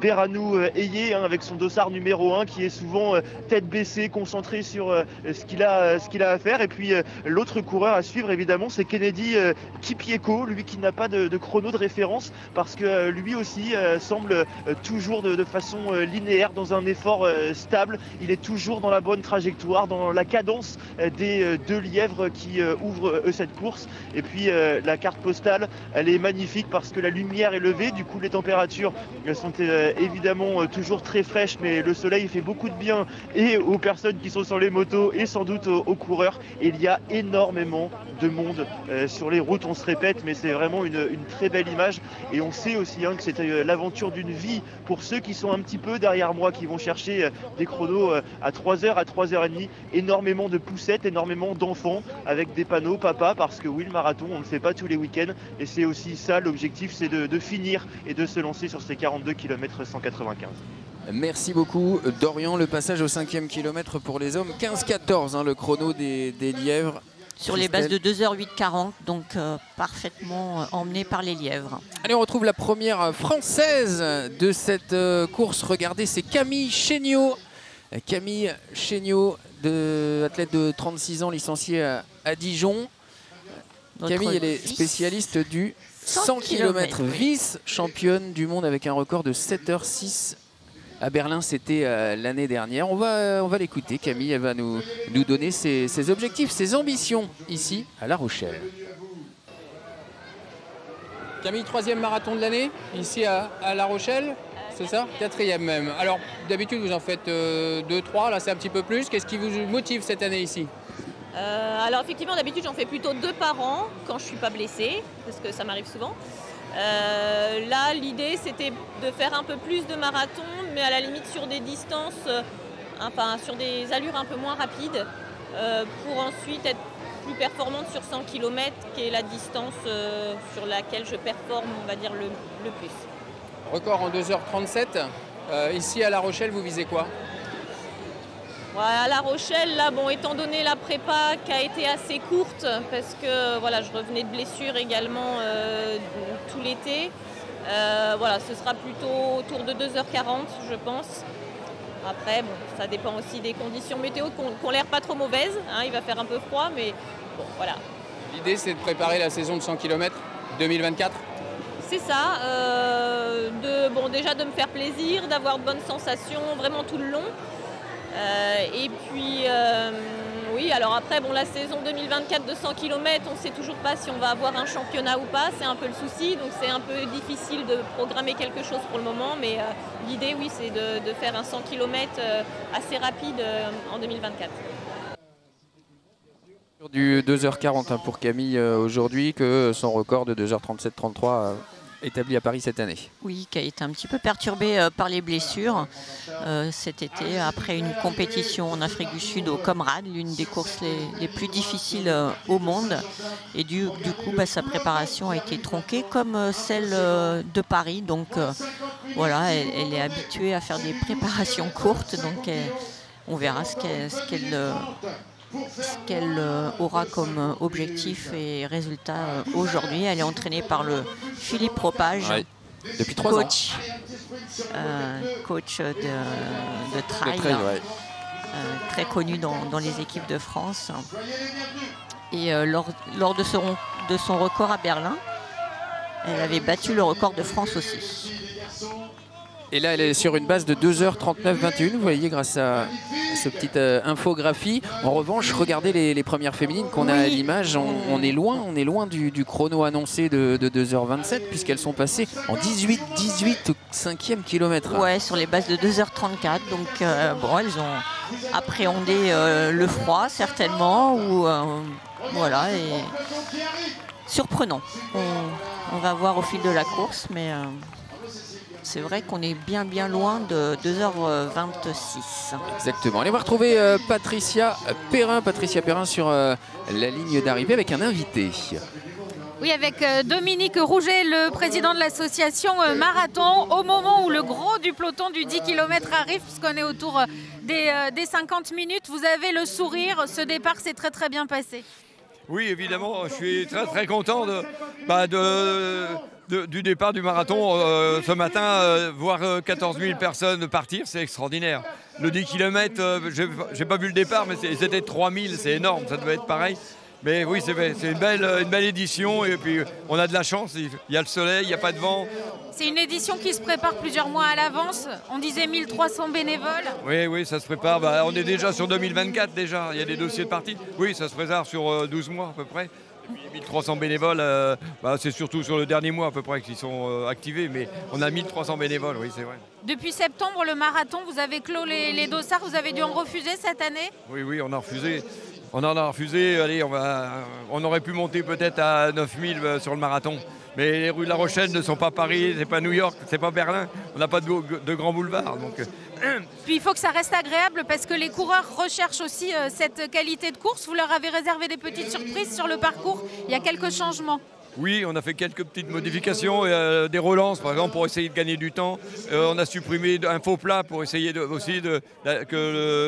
Berhanu Heye avec son dossard numéro un qui est souvent tête baissée, concentré sur ce qu'il a, ce qu'il a à faire. Et puis l'autre coureur à suivre évidemment, c'est Kennedy Kipyego, lui qui n'a pas de, de chrono de référence parce que lui aussi semble toujours de, de façon linéaire, dans un effort stable. Il est toujours dans la bonne trajectoire, dans la cadence des deux lièvres qui ouvrent cette course. Et puis la carte postale, elle est magnifique parce que la lumière est levée, du coup les températures sont évidemment toujours très fraîches, mais le soleil fait beaucoup de bien et aux personnes qui sont sur les motos et sans doute aux coureurs. Et il y a énormément de monde sur les routes, on se répète, mais c'est vraiment une, une très belle image. Et on sait aussi hein, que c'était l'aventure d'une vie pour ceux qui sont un petit peu derrière moi, qui vont chercher des chronos à trois heures, à trois heures trente. Énormément de poussettes, énormément d'enfants avec des panneaux papa, parce que oui, le marathon, on ne le fait pas tous les week-ends. Et c'est aussi ça, l'objectif, c'est de, de finir et de se lancer sur ces quarante-deux kilomètres cent quatre-vingt-quinze. Merci beaucoup Dorian, le passage au cinquième kilomètre pour les hommes, quinze quatorze, hein, le chrono des, des lièvres. Sur les bases de deux heures huit quarante, donc euh, parfaitement euh, emmené par les lièvres. Allez, on retrouve la première française de cette euh, course. Regardez, c'est Camille Chéniot. Camille Chéniot, de, athlète de trente-six ans, licenciée à, à Dijon. Notre Camille, elle est spécialiste du cent kilomètres, vice-championne du monde avec un record de sept heures six. À Berlin, c'était euh, l'année dernière. On va, euh, on va l'écouter, Camille. Elle va nous, nous donner ses, ses objectifs, ses ambitions ici à La Rochelle. Camille, troisième marathon de l'année ici à, à La Rochelle, c'est ça? Quatrième même. Alors, d'habitude, vous en faites euh, deux, trois. Là, c'est un petit peu plus. Qu'est-ce qui vous motive cette année ici? euh, Alors, effectivement, d'habitude, j'en fais plutôt deux par an quand je ne suis pas blessée, parce que ça m'arrive souvent. Euh, là, l'idée, c'était de faire un peu plus de marathon, mais à la limite sur des distances, euh, enfin sur des allures un peu moins rapides, euh, pour ensuite être plus performante sur cent kilomètres, qui est la distance euh, sur laquelle je performe, on va dire, le, le plus. Record en deux heures trente-sept. Euh, ici, à La Rochelle, vous visez quoi? Voilà, à La Rochelle, là, bon, étant donné la prépa qui a été assez courte, parce que voilà, je revenais de blessure également euh, tout l'été, euh, voilà, ce sera plutôt autour de deux heures quarante, je pense. Après, bon, ça dépend aussi des conditions météo, qu'on qu'on l'air pas trop mauvaises, hein, il va faire un peu froid, mais bon, voilà. L'idée, c'est de préparer la saison de cent kilomètres deux mille vingt-quatre? C'est ça, euh, de, bon, déjà de me faire plaisir, d'avoir de bonnes sensations vraiment tout le long. Euh, et puis, euh, oui, alors après, bon, la saison deux mille vingt-quatre de cent kilomètres, on ne sait toujours pas si on va avoir un championnat ou pas, c'est un peu le souci, donc c'est un peu difficile de programmer quelque chose pour le moment, mais euh, l'idée, oui, c'est de, de faire un cent kilomètres euh, assez rapide euh, en deux mille vingt-quatre. Du deux heures quarante pour Camille euh, aujourd'hui, que son record de deux heures trente-sept trente-trois... Euh... établi à Paris cette année. Oui, qui a été un petit peu perturbé euh, par les blessures euh, cet été, après une compétition en Afrique du Sud au Comrade, l'une des courses les, les plus difficiles euh, au monde. Et du, du coup, bah, sa préparation a été tronquée, comme euh, celle euh, de Paris. Donc euh, voilà, elle, elle est habituée à faire des préparations courtes, donc elle, on verra ce qu'elle... Ce qu'elle euh, ce qu'elle aura comme objectif et résultat aujourd'hui. Elle est entraînée par le Philippe Propage, ouais, depuis trois coach, ans. Euh, coach de, de trail, de trail ouais. euh, très connu dans, dans les équipes de France. Et euh, lors, lors de, ce, de son record à Berlin, elle avait battu le record de France aussi. Et là, elle est sur une base de deux heures trente-neuf vingt et un, vous voyez, grâce à cette petite euh, infographie. En revanche, regardez les, les premières féminines qu'on oui. a à l'image. On, on est loin, on est loin du, du chrono annoncé de, de deux heures vingt-sept, puisqu'elles sont passées en dix-huit dix-huit au cinquième kilomètre. Ouais, sur les bases de deux heures trente-quatre. Donc, euh, bon, elles ont appréhendé euh, le froid, certainement, ou euh, voilà, et surprenant. On, on va voir au fil de la course, mais... Euh... c'est vrai qu'on est bien bien loin de deux heures vingt-six. Exactement. Allez, on va retrouver euh, Patricia Perrin. Patricia Perrin sur euh, la ligne d'arrivée avec un invité. Oui, avec Dominique Rouget, le président de l'association Marathon, au moment où le gros du peloton du dix kilomètres arrive, puisqu'on est autour des, des cinquante minutes, vous avez le sourire, ce départ s'est très très bien passé. Oui, évidemment, je suis très très content de, bah de, de, du départ du marathon. Euh, ce matin, euh, voir quatorze mille personnes partir, c'est extraordinaire. Le dix kilomètres, euh, je n'ai pas vu le départ, mais c'était trois mille, c'est énorme, ça devait être pareil. Mais oui, c'est une belle, une belle édition et puis on a de la chance, il y a le soleil, il n'y a pas de vent. C'est une édition qui se prépare plusieurs mois à l'avance, on disait mille trois cents bénévoles. Oui, oui, ça se prépare, bah, on est déjà sur deux mille vingt-quatre déjà, il y a des dossiers de partie. Oui, ça se prépare sur douze mois à peu près. mille trois cents bénévoles, euh, bah, c'est surtout sur le dernier mois à peu près qu'ils sont euh, activés, mais on a mille trois cents bénévoles, oui, c'est vrai. Depuis septembre, le marathon, vous avez clos les, les dossards, vous avez dû en refuser cette année? Oui, oui, on a refusé. On en a refusé, allez, on, va, on aurait pu monter peut-être à neuf mille sur le marathon. Mais les rues de La Rochelle ne sont pas Paris, c'est pas New York, c'est pas Berlin. On n'a pas de, de grands boulevards. Donc... Puis il faut que ça reste agréable parce que les coureurs recherchent aussi euh, cette qualité de course. Vous leur avez réservé des petites surprises sur le parcours. Il y a quelques changements. Oui, on a fait quelques petites modifications, euh, des relances par exemple pour essayer de gagner du temps. Euh, on a supprimé un faux plat pour essayer de, aussi de, de, que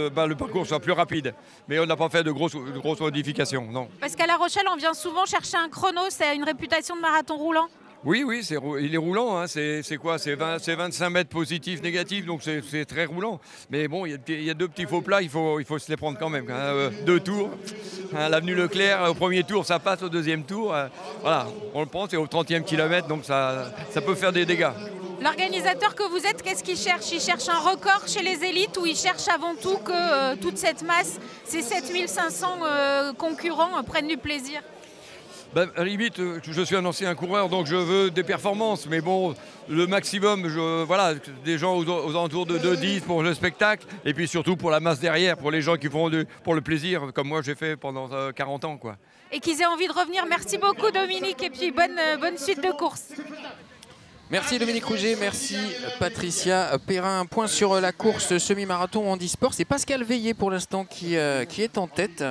le, bah, le parcours soit plus rapide. Mais on n'a pas fait de grosses, de grosses modifications, non. Parce qu'à La Rochelle, on vient souvent chercher un chrono, c'est une réputation de marathon roulant. Oui, oui, c'est, il est roulant, hein, c'est quoi, c'est vingt-cinq mètres positifs, négatifs, donc c'est très roulant. Mais bon, il y, y a deux petits faux plats, il faut, il faut se les prendre quand même. Hein, euh, deux tours, hein, l'avenue Leclerc, au premier tour, ça passe, au deuxième tour, euh, voilà, on le prend, c'est au trentième kilomètre, donc ça, ça peut faire des dégâts. L'organisateur que vous êtes, qu'est-ce qu'il cherche? Il cherche un record chez les élites ou il cherche avant tout que euh, toute cette masse, ces sept mille cinq cents euh, concurrents euh, prennent du plaisir? Ben, à la limite, je suis un ancien coureur, donc je veux des performances. Mais bon, le maximum, je, voilà, des gens aux, aux alentours de deux dix pour le spectacle. Et puis surtout pour la masse derrière, pour les gens qui font du, pour le plaisir, comme moi j'ai fait pendant quarante ans. Quoi. Et qu'ils aient envie de revenir. Merci beaucoup Dominique et puis bonne, bonne suite de course. Merci Dominique Rouget, merci Patricia Perrin. Un point sur la course semi-marathon en e-sport. C'est Pascal Veillet pour l'instant qui, euh, qui est en tête.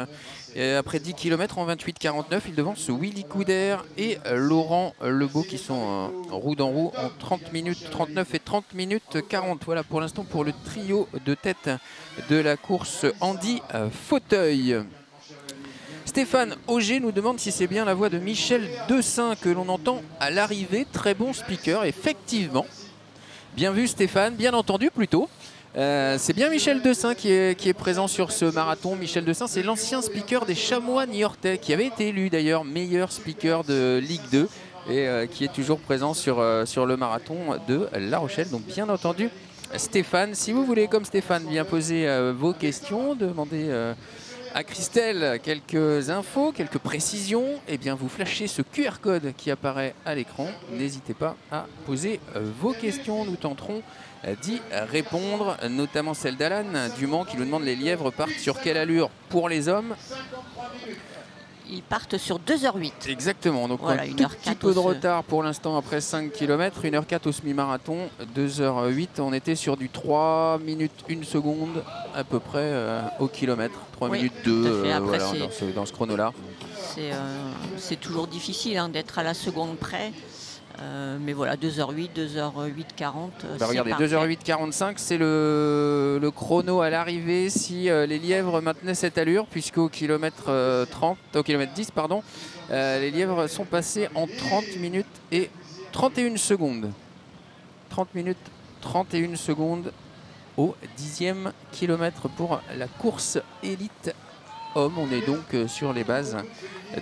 Et après dix kilomètres en vingt-huit quarante-neuf, il devance Willy Couder et Laurent Lebeau qui sont euh, roue dans roue en trente minutes trente-neuf et trente minutes quarante. Voilà pour l'instant pour le trio de tête de la course Andy Fauteuil. Stéphane Auger nous demande si c'est bien la voix de Michel Dessin que l'on entend à l'arrivée. Très bon speaker, effectivement. Bien vu Stéphane, bien entendu plutôt. Euh, c'est bien Michel Dessin qui est, qui est présent sur ce marathon. Michel Dessin, c'est l'ancien speaker des Chamois Niortais, qui avait été élu d'ailleurs meilleur speaker de Ligue deux et euh, qui est toujours présent sur, euh, sur le marathon de La Rochelle. Donc bien entendu, Stéphane, si vous voulez, comme Stéphane, bien poser euh, vos questions, demander euh, à Christelle quelques infos, quelques précisions, et bien vous flashez ce Q R code qui apparaît à l'écran. N'hésitez pas à poser euh, vos questions, nous tenterons d'y répondre, notamment celle d'Alan Dumont qui nous demande les lièvres partent sur quelle allure pour les hommes? Ils partent sur deux heures huit. Exactement, donc voilà, on a une tout heure petit peu de retard pour l'instant après cinq kilomètres, une heure quatre au semi-marathon, deux heures huit, on était sur du trois minutes une seconde à peu près euh, au kilomètre, trois minutes deux euh, voilà, dans ce, dans ce chrono-là. C'est euh, toujours difficile hein, d'être à la seconde près. Euh, mais voilà, deux heures huit, deux heures huit quarante. Bah regardez, deux heures huit quarante-cinq, c'est le, le chrono à l'arrivée si euh, les lièvres maintenaient cette allure, puisqu'au kilomètre euh, trente, au kilomètre dix, pardon, euh, les lièvres sont passés en trente minutes et trente et une secondes. trente minutes, trente et une secondes au dixième kilomètre pour la course élite homme. On est donc euh, sur les bases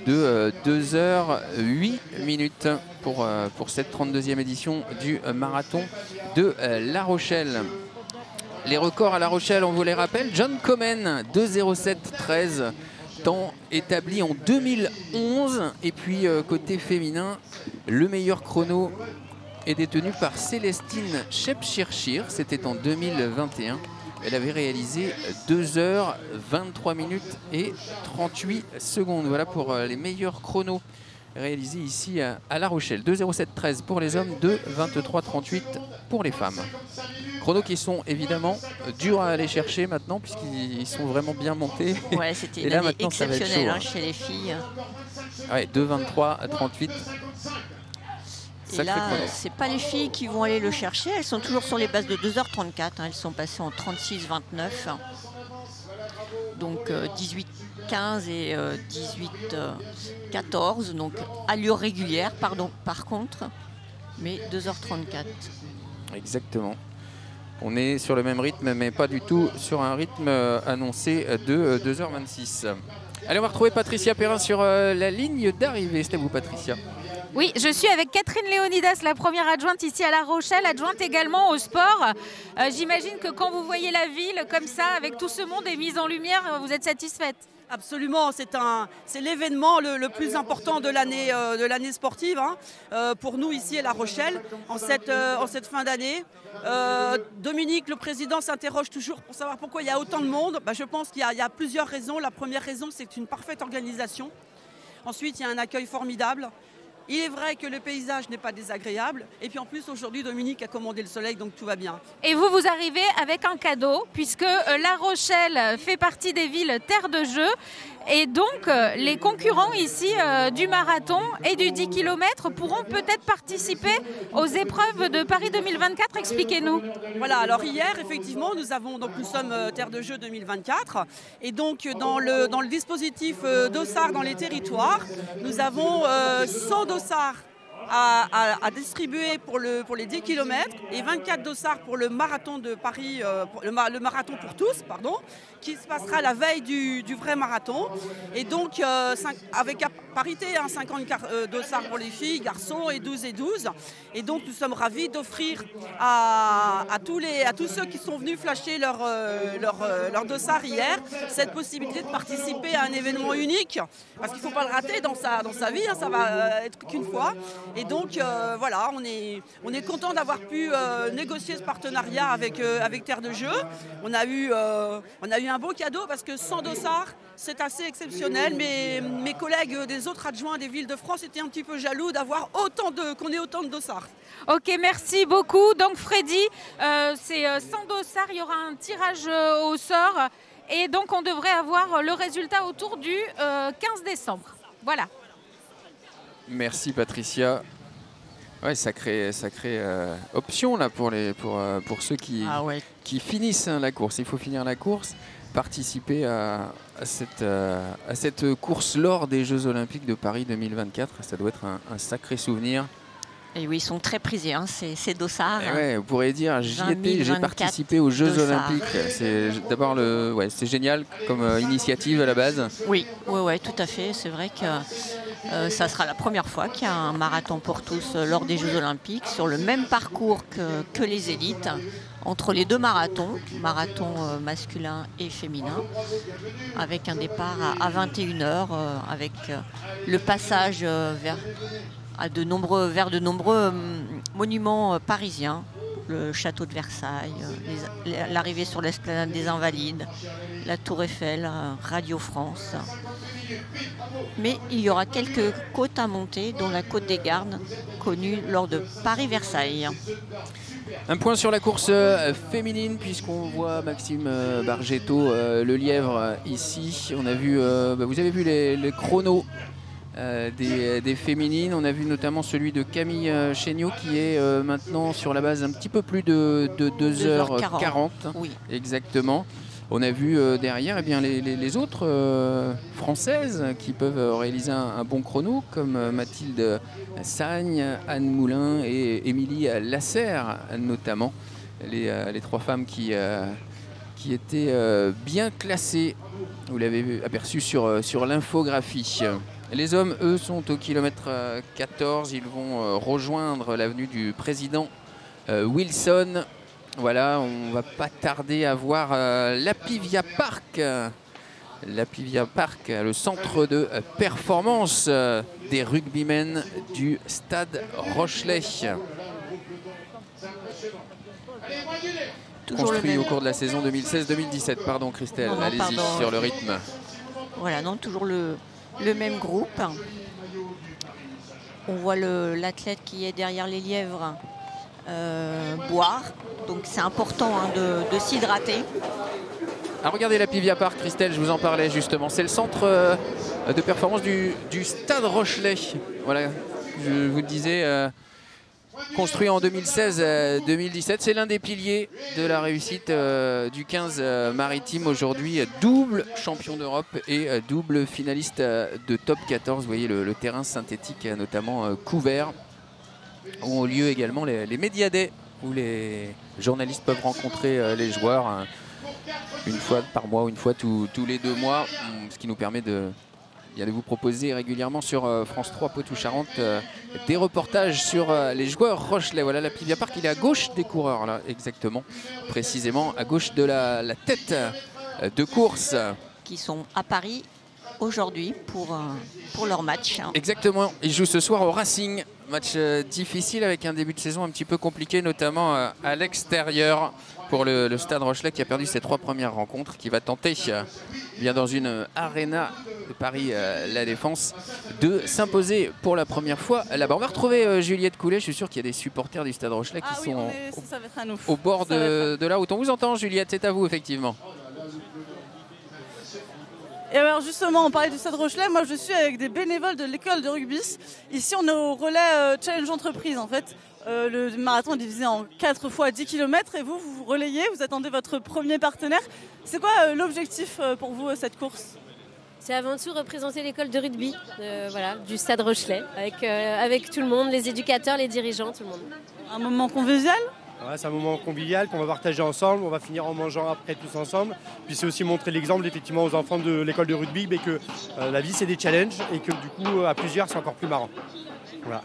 de euh, deux heures huit minutes. Pour, euh, pour cette trente-deuxième édition du euh, marathon de euh, La Rochelle. Les records à La Rochelle, on vous les rappelle. John Comen, deux zéro sept treize, temps établi en deux mille onze. Et puis, euh, côté féminin, le meilleur chrono est détenu par Célestine Shepchirchir. C'était en deux mille vingt et un. Elle avait réalisé deux heures vingt-trois minutes et trente-huit secondes. Voilà pour euh, les meilleurs chronos réalisé ici à La Rochelle. deux zéro sept treize pour les hommes, deux vingt-trois trente-huit pour les femmes. Chronos qui sont évidemment durs à aller chercher maintenant puisqu'ils sont vraiment bien montés. Ouais, c'était une année exceptionnelle hein, chez les filles. Ouais, deux vingt-trois à trente-huit. Et là, c'est pas les filles qui vont aller le chercher. Elles sont toujours sur les bases de deux heures trente-quatre. Hein. Elles sont passées en trente-six vingt-neuf. Donc euh, dix-huit quinze et euh, dix-huit quatorze. Donc allure régulière, pardon, par contre. Mais deux heures trente-quatre. Exactement. On est sur le même rythme, mais pas du tout sur un rythme annoncé de deux heures vingt-six. Allez, on va retrouver Patricia Perrin sur la ligne d'arrivée. C'est à vous, Patricia. Oui, je suis avec Catherine Léonidas, la première adjointe ici à La Rochelle, adjointe également au sport. Euh, J'imagine que quand vous voyez la ville comme ça, avec tout ce monde et mise en lumière, vous êtes satisfaite? Absolument, c'est l'événement le, le plus important de l'année euh, de l'année sportive hein, euh, pour nous ici à La Rochelle en cette, euh, en cette fin d'année. Euh, Dominique, le président, s'interroge toujours pour savoir pourquoi il y a autant de monde. Bah, je pense qu'il y, y a plusieurs raisons. La première raison, c'est une parfaite organisation. Ensuite, il y a un accueil formidable. Il est vrai que le paysage n'est pas désagréable. Et puis en plus, aujourd'hui, Dominique a commandé le soleil, donc tout va bien. Et vous, vous arrivez avec un cadeau, puisque La Rochelle fait partie des villes terre de jeu. Et donc, les concurrents ici euh, du marathon et du dix kilomètres pourront peut-être participer aux épreuves de Paris deux mille vingt-quatre. Expliquez-nous. Voilà, alors hier, effectivement, nous, avons, donc, nous sommes euh, Terre de Jeu deux mille vingt-quatre. Et donc, dans le, dans le dispositif euh, dossard dans les territoires, nous avons euh, cent dossards à, à, à distribuer pour, le, pour les dix kilomètres et vingt-quatre dossards pour le marathon de Paris, euh, pour le, le marathon pour tous, pardon, qui se passera la veille du, du vrai marathon. Et donc, euh, cinq, avec parité, hein, cinquante euh, dossards pour les filles, garçons et douze et douze. Et donc, nous sommes ravis d'offrir à, à, tous les, à tous ceux qui sont venus flasher leur, euh, leur, euh, leur dossard hier cette possibilité de participer à un événement unique. Parce qu'il ne faut pas le rater dans sa, dans sa vie, hein, ça va être qu'une fois. Et donc, euh, voilà, on est, on est content d'avoir pu euh, négocier ce partenariat avec, euh, avec Terre de Jeu. On a, eu, euh, on a eu un beau cadeau parce que sans dossard, c'est assez exceptionnel. Mes, mes collègues des autres adjoints des villes de France étaient un petit peu jaloux d'avoir autant de, qu'on ait autant de dossards. Ok, merci beaucoup. Donc, Freddy, euh, c'est sans dossard, il y aura un tirage euh, au sort. Et donc, on devrait avoir le résultat autour du euh, quinze décembre. Voilà. Merci Patricia. Ouais, sacrée sacrée euh, option là pour les pour euh, pour ceux qui ah ouais. qui finissent hein, la course. Il faut finir la course, participer à, à cette euh, à cette course lors des Jeux Olympiques de Paris deux mille vingt-quatre. Ça doit être un, un sacré souvenir. Et oui, ils sont très prisés, hein, ces, ces dossards. Hein. Ouais, vous pourriez dire, j'y étais, j'ai participé aux Jeux dossards. Olympiques. C'est d'abord le, ouais, c'est génial comme euh, initiative à la base. Oui, ouais, ouais, tout à fait. C'est vrai que euh, ça sera la première fois qu'il y a un marathon pour tous euh, lors des Jeux Olympiques, sur le même parcours que, que les élites, entre les deux marathons, marathon euh, masculin et féminin, avec un départ à, à vingt et une heures, euh, avec euh, le passage euh, vers... à de nombreux, vers de nombreux monuments parisiens, le château de Versailles, l'arrivée sur l'esplanade des Invalides, la Tour Eiffel, Radio France. Mais il y aura quelques côtes à monter, dont la côte des Gardes, connue lors de Paris-Versailles. Un point sur la course féminine, puisqu'on voit Maxime Bargetto, le lièvre, ici. On a vu, vous avez vu les, les chronos Euh, des, des féminines. On a vu notamment celui de Camille Chéniot qui est euh, maintenant sur la base un petit peu plus de, de deux heures quarante. Oui. Exactement. On a vu euh, derrière eh bien, les, les, les autres euh, françaises qui peuvent réaliser un, un bon chrono comme euh, Mathilde Sagne, Anne Moulin et Émilie Lasserre notamment. Les, euh, les trois femmes qui... Euh, qui était euh, bien classé, vous l'avez aperçu sur, sur l'infographie. Les hommes, eux, sont au kilomètre quatorze, ils vont euh, rejoindre l'avenue du président euh, Wilson. Voilà, on ne va pas tarder à voir euh, l'Apivia Park, l'Apivia Park, le centre de performance euh, des rugbymen du Stade Rochelais. Construit au cours de la saison deux mille seize deux mille dix-sept. Pardon Christelle, allez-y sur le rythme. Voilà, non, toujours le, le même groupe. On voit l'athlète qui est derrière les lièvres euh, boire. Donc c'est important hein, de, de s'hydrater. Alors regardez la Pivia Park, Christelle, je vous en parlais justement. C'est le centre euh, de performance du, du Stade Rochelais. Voilà, je vous le disais, euh, construit en deux mille seize deux mille dix-sept. C'est l'un des piliers de la réussite euh, du quinze euh, maritime aujourd'hui. Double champion d'Europe et euh, double finaliste euh, de top quatorze. Vous voyez le, le terrain synthétique notamment euh, couvert. Ont lieu également les, les Media Day où les journalistes peuvent rencontrer euh, les joueurs hein, une fois par mois ou une fois tout, tous les deux mois, ce qui nous permet de, de vous proposer régulièrement sur euh, France trois Poitou-Charentes euh, des reportages sur euh, les joueurs rochelais. Voilà la Pivia Park, il est à gauche des coureurs, là, exactement, précisément à gauche de la, la tête euh, de course. Qui sont à Paris aujourd'hui pour, euh, pour leur match. Hein. Exactement, ils jouent ce soir au Racing. Match euh, difficile avec un début de saison un petit peu compliqué, notamment euh, à l'extérieur pour le, le Stade Rochelais qui a perdu ses trois premières rencontres, qui va tenter, euh, bien dans une euh, arena de Paris, euh, la Défense, de s'imposer pour la première fois là-bas. On va retrouver euh, Juliette Coulet, je suis sûr qu'il y a des supporters du Stade Rochelais qui ah oui, sont est, ça, ça au, au bord de, de la route. On vous entend Juliette, c'est à vous effectivement. Et alors justement, on parlait du Stade Rochelais, moi je suis avec des bénévoles de l'école de rugby. Ici on est au relais euh, Challenge Entreprise en fait. Euh, le marathon est divisé en quatre fois dix kilomètres et vous, vous vous relayez, vous attendez votre premier partenaire. C'est quoi euh, l'objectif euh, pour vous euh, cette course? C'est avant tout représenter l'école de rugby euh, voilà, du Stade Rochelais avec, euh, avec tout le monde, les éducateurs, les dirigeants, tout le monde. Un moment convivial? Ouais, c'est un moment convivial qu'on va partager ensemble, on va finir en mangeant après tous ensemble. Puis c'est aussi montrer l'exemple effectivement aux enfants de l'école de rugby, mais que euh, la vie c'est des challenges et que du coup à plusieurs c'est encore plus marrant. Voilà.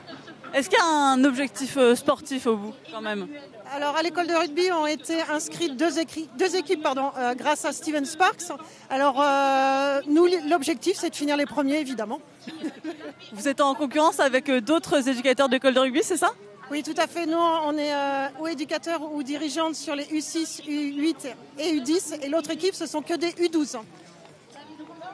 Est-ce qu'il y a un objectif euh, sportif au bout quand même? Alors à l'école de rugby ont été inscrites deux, équi deux équipes pardon, euh, grâce à Steven Sparks. Alors euh, nous l'objectif c'est de finir les premiers évidemment. Vous êtes en concurrence avec euh, d'autres éducateurs d'école de rugby, c'est ça? Oui, tout à fait. Nous, on est euh, ou éducateurs ou dirigeantes sur les U six, U huit et U dix. Et l'autre équipe, ce sont que des U douze.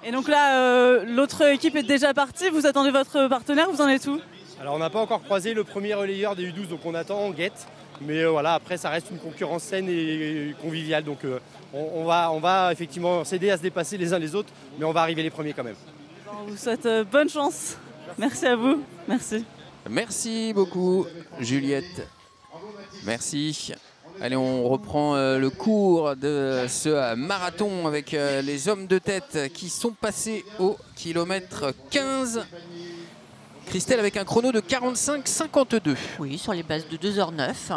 Et donc là, euh, l'autre équipe est déjà partie. Vous attendez votre partenaire, vous en êtes où? Alors, on n'a pas encore croisé le premier relayeur des U douze, donc on attend, on guette. Mais euh, voilà, après, ça reste une concurrence saine et conviviale. Donc, euh, on, on, va, on va effectivement s'aider à se dépasser les uns les autres, mais on va arriver les premiers quand même. On vous souhaite euh, bonne chance. Merci à vous. Merci. Merci beaucoup Juliette, merci. Allez, on reprend euh, le cours de ce euh, marathon avec euh, les hommes de tête qui sont passés au kilomètre quinze. Christelle avec un chrono de quarante-cinq cinquante-deux. Oui, sur les bases de deux heures neuf.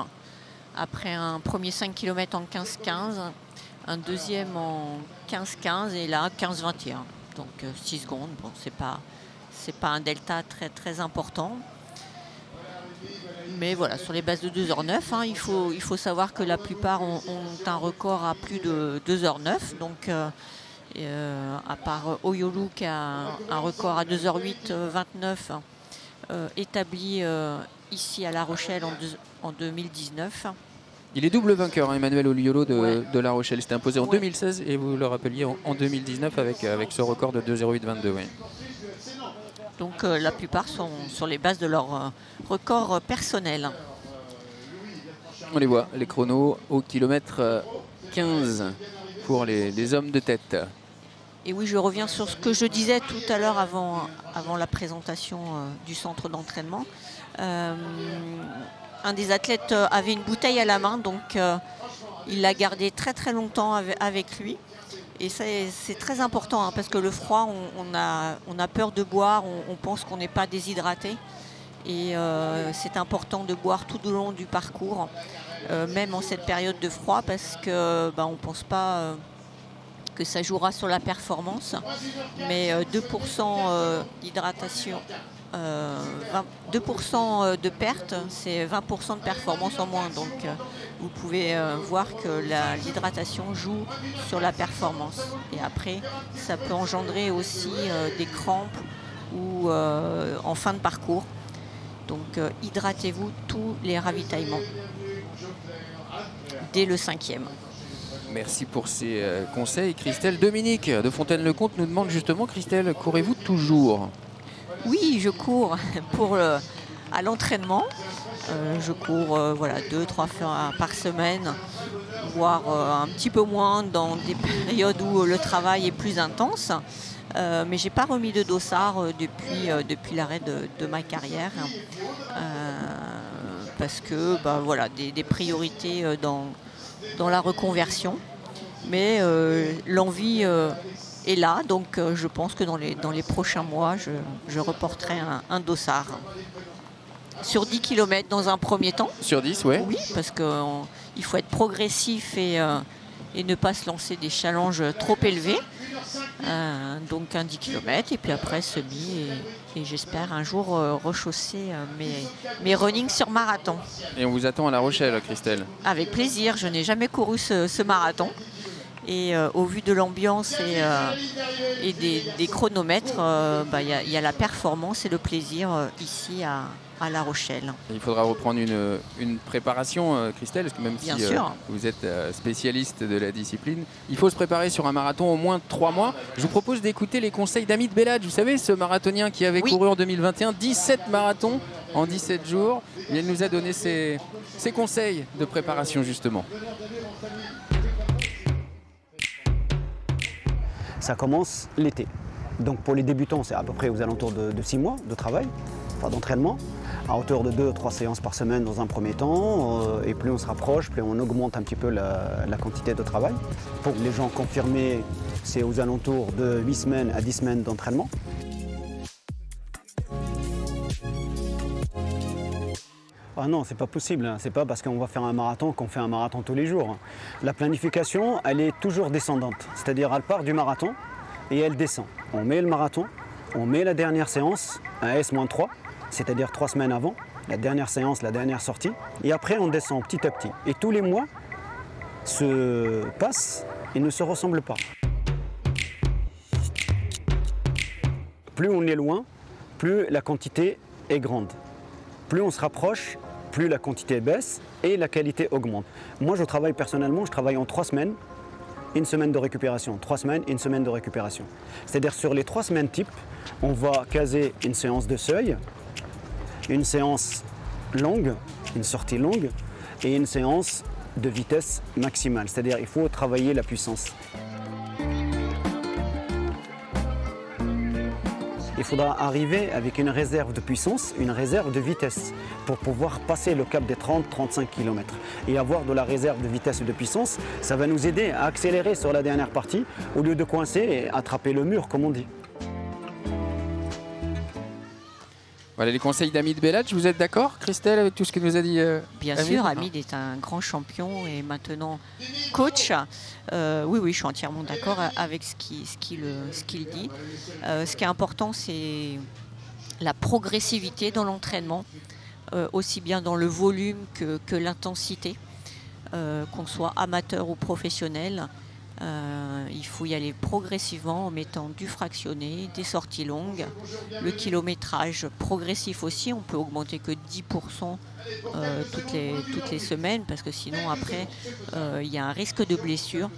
Après un premier cinq kilomètres en quinze quinze, un deuxième en quinze quinze et là quinze vingt-et-un. Donc euh, six secondes, bon, c'est pas, c'est pas un delta très très important. Mais voilà, sur les bases de deux heures neuf, hein, il, faut, il faut savoir que la plupart ont, ont un record à plus de deux heures neuf. Donc, euh, à part Oyolo qui a un, un record à deux heures huit vingt-neuf euh, établi euh, ici à La Rochelle en, deux, en deux mille dix-neuf. Il est double vainqueur, hein, Emmanuel Oyolo de, ouais. de La Rochelle. C'était imposé en ouais. deux mille seize et vous le rappeliez en, en deux mille dix-neuf avec, avec ce record de deux heures huit vingt-deux. Ouais. Donc euh, la plupart sont sur les bases de leur euh, record euh, personnel. On les voit, les chronos au kilomètre euh, quinze pour les, les hommes de tête. Et oui, je reviens sur ce que je disais tout à l'heure avant, avant la présentation euh, du centre d'entraînement. Euh, un des athlètes avait une bouteille à la main, donc euh, il l'a gardée très très longtemps avec lui. Et c'est très important hein, parce que le froid, on, on, a, on a peur de boire, on, on pense qu'on n'est pas déshydraté. Et euh, c'est important de boire tout au long du parcours, euh, même en cette période de froid, parce qu'on bah, ne pense pas euh, que ça jouera sur la performance. Mais euh, deux pour cent euh, d'hydratation, euh, deux pour cent de perte, c'est vingt pour cent de performance en moins. Donc, euh, vous pouvez euh, voir que l'hydratation joue sur la performance. Et après, ça peut engendrer aussi euh, des crampes ou euh, en fin de parcours. Donc, euh, hydratez-vous tous les ravitaillements dès le cinquième. Merci pour ces euh, conseils, Christelle. Dominique de Fontaine-le-Comte nous demande justement, Christelle, courez-vous toujours? Oui, je cours pour, euh, à l'entraînement. Euh, je cours euh, voilà, deux, trois fois par semaine, voire euh, un petit peu moins dans des périodes où le travail est plus intense. Euh, mais je n'ai pas remis de dossard euh, depuis, euh, depuis l'arrêt de, de ma carrière. Euh, parce que bah, voilà, des, des priorités euh, dans, dans la reconversion. Mais euh, l'envie euh, est là, donc euh, je pense que dans les, dans les prochains mois, je, je reporterai un, un dossard. Sur dix kilomètres dans un premier temps. Sur dix, ouais. Oui, parce qu'il faut être progressif et, euh, et ne pas se lancer des challenges trop élevés. Euh, donc un dix kilomètres et puis après semi et, et j'espère un jour euh, rechausser euh, mes, mes runnings sur marathon. Et on vous attend à La Rochelle, Christelle. Avec plaisir, je n'ai jamais couru ce, ce marathon. Et euh, au vu de l'ambiance et, euh, et des, des chronomètres, euh, bah, y a, y a la performance et le plaisir euh, ici à, à La Rochelle. Il faudra reprendre une, une préparation, euh, Christelle, parce que même Bien si euh, vous êtes euh, spécialiste de la discipline, il faut se préparer sur un marathon au moins trois mois. Je vous propose d'écouter les conseils d'Amid Bellage. Vous savez, ce marathonien qui avait oui. couru en deux mille vingt et un dix-sept marathons en dix-sept jours. Il nous a donné ses, ses conseils de préparation, justement. Ça commence l'été. Donc pour les débutants, c'est à peu près aux alentours de, de six mois de travail, enfin d'entraînement, à hauteur de deux à trois séances par semaine dans un premier temps. Euh, et plus on se rapproche, plus on augmente un petit peu la, la quantité de travail. Pour les gens confirmés, c'est aux alentours de huit semaines à dix semaines d'entraînement. Ah non, c'est pas possible. C'est pas parce qu'on va faire un marathon qu'on fait un marathon tous les jours. La planification, elle est toujours descendante. C'est-à-dire, elle part du marathon et elle descend. On met le marathon, on met la dernière séance, un S moins trois, c'est-à-dire trois semaines avant, la dernière séance, la dernière sortie. Et après, on descend petit à petit. Et tous les mois se passent et ne se ressemblent pas. Plus on est loin, plus la quantité est grande. Plus on se rapproche, plus la quantité baisse et la qualité augmente. Moi, je travaille personnellement, je travaille en trois semaines, une semaine de récupération, trois semaines, une semaine de récupération. C'est-à-dire sur les trois semaines type, on va caser une séance de seuil, une séance longue, une sortie longue et une séance de vitesse maximale. C'est-à-dire il faut travailler la puissance. Il faudra arriver avec une réserve de puissance, une réserve de vitesse pour pouvoir passer le cap des trente à trente-cinq kilomètres. Et avoir de la réserve de vitesse et de puissance, ça va nous aider à accélérer sur la dernière partie au lieu de coincer et attraper le mur, comme on dit. Voilà les conseils d'Amid Bellage. Vous êtes d'accord, Christelle, avec tout ce qu'il nous a dit euh, Bien Amid sûr, Amid est un grand champion et maintenant coach. Euh, oui, oui, je suis entièrement d'accord avec ce qu'il ce qu'il, ce qu'il dit. Euh, ce qui est important, c'est la progressivité dans l'entraînement, euh, aussi bien dans le volume que, que l'intensité, euh, qu'on soit amateur ou professionnel. Euh, il faut y aller progressivement en mettant du fractionné, des sorties longues, le kilométrage progressif aussi. On peut augmenter que dix pour cent euh, toutes, les, toutes les semaines parce que sinon après euh, il y a un risque de blessure.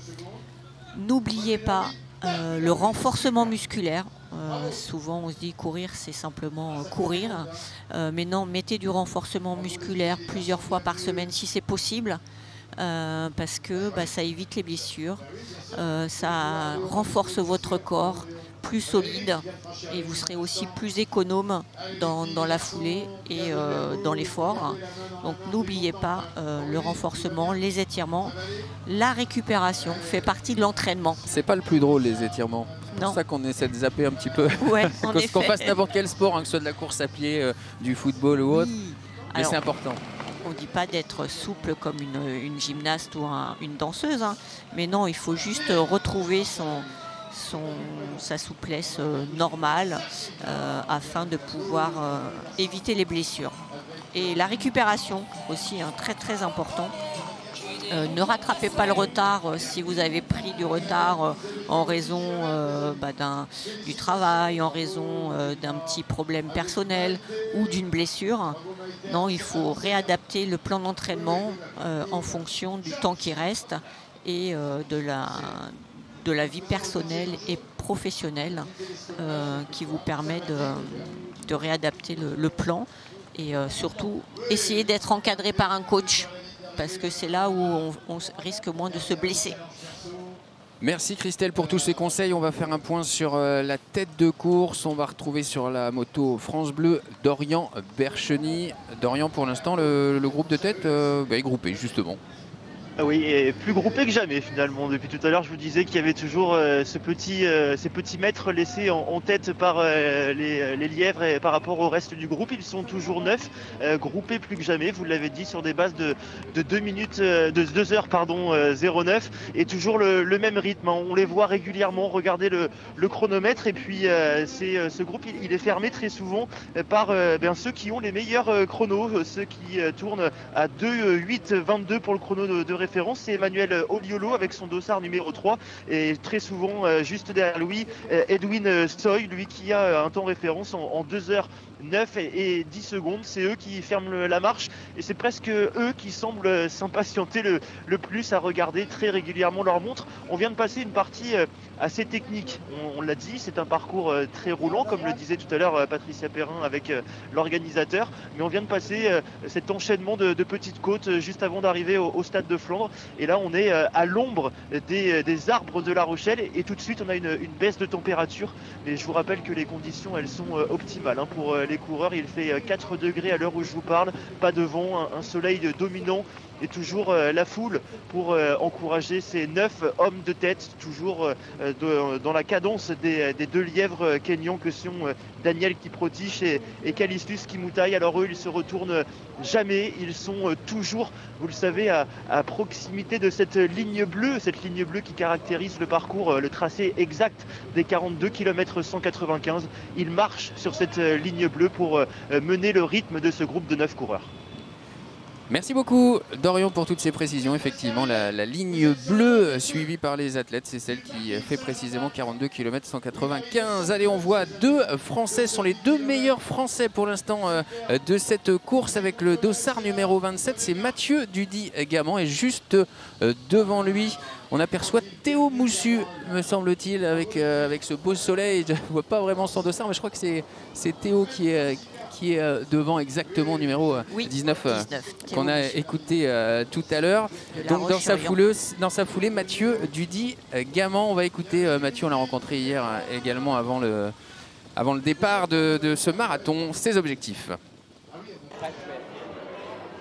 N'oubliez pas euh, le renforcement musculaire. Euh, souvent on se dit courir c'est simplement euh, courir, euh, mais non, mettez du renforcement musculaire plusieurs fois par semaine si c'est possible. Euh, parce que bah, ça évite les blessures, euh, ça renforce votre corps plus solide et vous serez aussi plus économe dans, dans la foulée et euh, dans l'effort. Donc n'oubliez pas euh, le renforcement, les étirements, la récupération fait partie de l'entraînement. C'est pas le plus drôle les étirements. C'est pour ça qu'on essaie de zapper un petit peu. Ouais, qu'on fasse n'importe quel sport, hein, que ce soit de la course à pied, euh, du football ou autre, oui. Mais c'est important. On ne dit pas d'être souple comme une, une gymnaste ou un, une danseuse, hein. Mais non, il faut juste retrouver son, son, sa souplesse euh, normale euh, afin de pouvoir euh, éviter les blessures. Et la récupération aussi, hein, très très important. Euh, ne rattrapez pas le retard euh, si vous avez pris du retard euh, en raison euh, bah, d'un, du travail, en raison euh, d'un petit problème personnel ou d'une blessure. Non, il faut réadapter le plan d'entraînement euh, en fonction du temps qui reste et euh, de, la, de la vie personnelle et professionnelle euh, qui vous permet de, de réadapter le, le plan et euh, surtout essayer d'être encadré par un coach, parce que c'est là où on, on risque moins de se blesser. Merci Christelle pour tous ces conseils. On va faire un point sur la tête de course. On va retrouver sur la moto France Bleu Dorian Bercheny. Dorian, pour l'instant, le, le groupe de tête euh, bah, est groupé, justement. Ah oui, et plus groupé que jamais, finalement. Depuis tout à l'heure, je vous disais qu'il y avait toujours euh, ce petit, euh, ces petits mètres laissés en, en tête par euh, les, les lièvres et par rapport au reste du groupe. Ils sont toujours neufs, euh, groupés plus que jamais. Vous l'avez dit, sur des bases de de deux minutes, euh, de deux heures, pardon, euh, zéro neuf, et toujours le, le même rythme. On les voit régulièrement. Regardez le, le chronomètre. Et puis, euh, c'est ce groupe, il, il est fermé très souvent par euh, ben, ceux qui ont les meilleurs chronos, ceux qui euh, tournent à deux huit vingt-deux pour le chrono de, de référence. C'est Emmanuel Oyolo avec son dossard numéro trois, et très souvent euh, juste derrière lui, euh, Edwin Soi, lui qui a un temps référence en, en deux heures neuf et, et dix secondes. C'est eux qui ferment le, la marche, et c'est presque eux qui semblent s'impatienter le, le plus à regarder très régulièrement leur montre. On vient de passer une partie euh, assez technique, on, on l'a dit, c'est un parcours euh, très roulant, comme le disait tout à l'heure euh, Patricia Perrin avec euh, l'organisateur, mais on vient de passer euh, cet enchaînement de, de petites côtes euh, juste avant d'arriver au, au stade de Flandre, et là on est euh, à l'ombre des, des arbres de La Rochelle, et, et tout de suite on a une, une baisse de température, mais je vous rappelle que les conditions, elles sont euh, optimales hein, pour euh, les coureurs. Il fait quatre degrés à l'heure où je vous parle, pas de vent, un soleil dominant, et toujours euh, la foule pour euh, encourager ces neuf hommes de tête, toujours euh, de, dans la cadence des, des deux lièvres kényans que sont euh, Daniel Kiprotich et, et Kalistus Kimutaï. Alors eux, ils se retournent jamais, ils sont euh, toujours, vous le savez, à, à proximité de cette ligne bleue, cette ligne bleue qui caractérise le parcours, euh, le tracé exact des quarante-deux kilomètres cent quatre-vingt-quinze. Ils marchent sur cette euh, ligne bleue pour euh, mener le rythme de ce groupe de neuf coureurs. Merci beaucoup Dorian pour toutes ces précisions. Effectivement, la, la ligne bleue suivie par les athlètes, c'est celle qui fait précisément quarante-deux kilomètres cent quatre-vingt-quinze. Allez, on voit deux Français, sont les deux meilleurs Français pour l'instant de cette course avec le dossard numéro vingt-sept. C'est Mathieu Dudigamant, et juste devant lui, on aperçoit Théo Moussu, me semble-t-il, avec, avec ce beau soleil. Je ne vois pas vraiment son dossard, mais je crois que c'est Théo qui est... qui est devant exactement, numéro oui, dix-neuf, dix-neuf qu'on a écouté euh, tout à l'heure. Donc dans sa, foule, dans sa foulée, Mathieu Dudigamant. On va écouter euh, Mathieu, on l'a rencontré hier euh, également avant le, avant le départ de, de ce marathon, ses objectifs.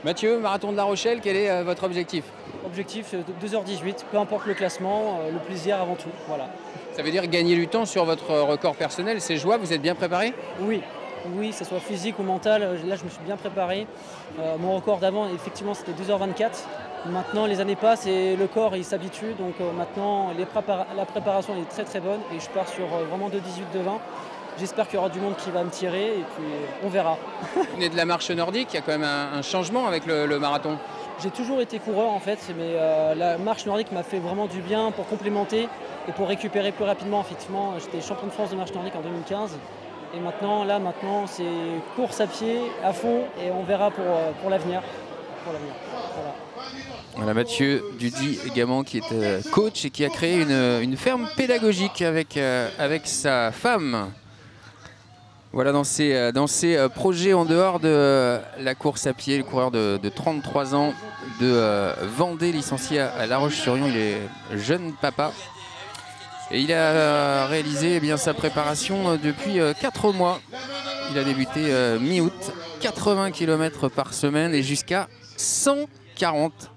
Mathieu, marathon de La Rochelle, quel est euh, votre objectif? Objectif deux heures dix-huit, peu importe le classement, euh, le plaisir avant tout. Voilà. Ça veut dire gagner du temps sur votre record personnel, c'est jouable, vous êtes bien préparé? Oui. Oui, que ce soit physique ou mental, là je me suis bien préparé. Euh, mon record d'avant, effectivement, c'était deux heures vingt-quatre. Maintenant, les années passent et le corps il s'habitue. Donc euh, maintenant, les prépa la préparation est très très bonne, et je pars sur euh, vraiment deux dix-huit, deux vingt. J'espère qu'il y aura du monde qui va me tirer, et puis euh, on verra. Vous venez de la marche nordique, il y a quand même un, un changement avec le, le marathon. J'ai toujours été coureur en fait, mais euh, la marche nordique m'a fait vraiment du bien pour complémenter et pour récupérer plus rapidement. Effectivement, j'étais champion de France de marche nordique en deux mille quinze. Et maintenant, là, maintenant, c'est course à pied, à fond, et on verra pour, pour l'avenir. Voilà. Voilà, Mathieu Dudigamant, qui est coach et qui a créé une, une ferme pédagogique avec, euh, avec sa femme. Voilà, dans ces, dans ces projets en dehors de la course à pied, le coureur de, de trente-trois ans de euh, Vendée, licencié à La Roche-sur-Yon, il est jeune papa. Et il a réalisé eh bien, sa préparation depuis quatre mois. Il a débuté euh, mi-août, quatre-vingts kilomètres par semaine et jusqu'à cent quarante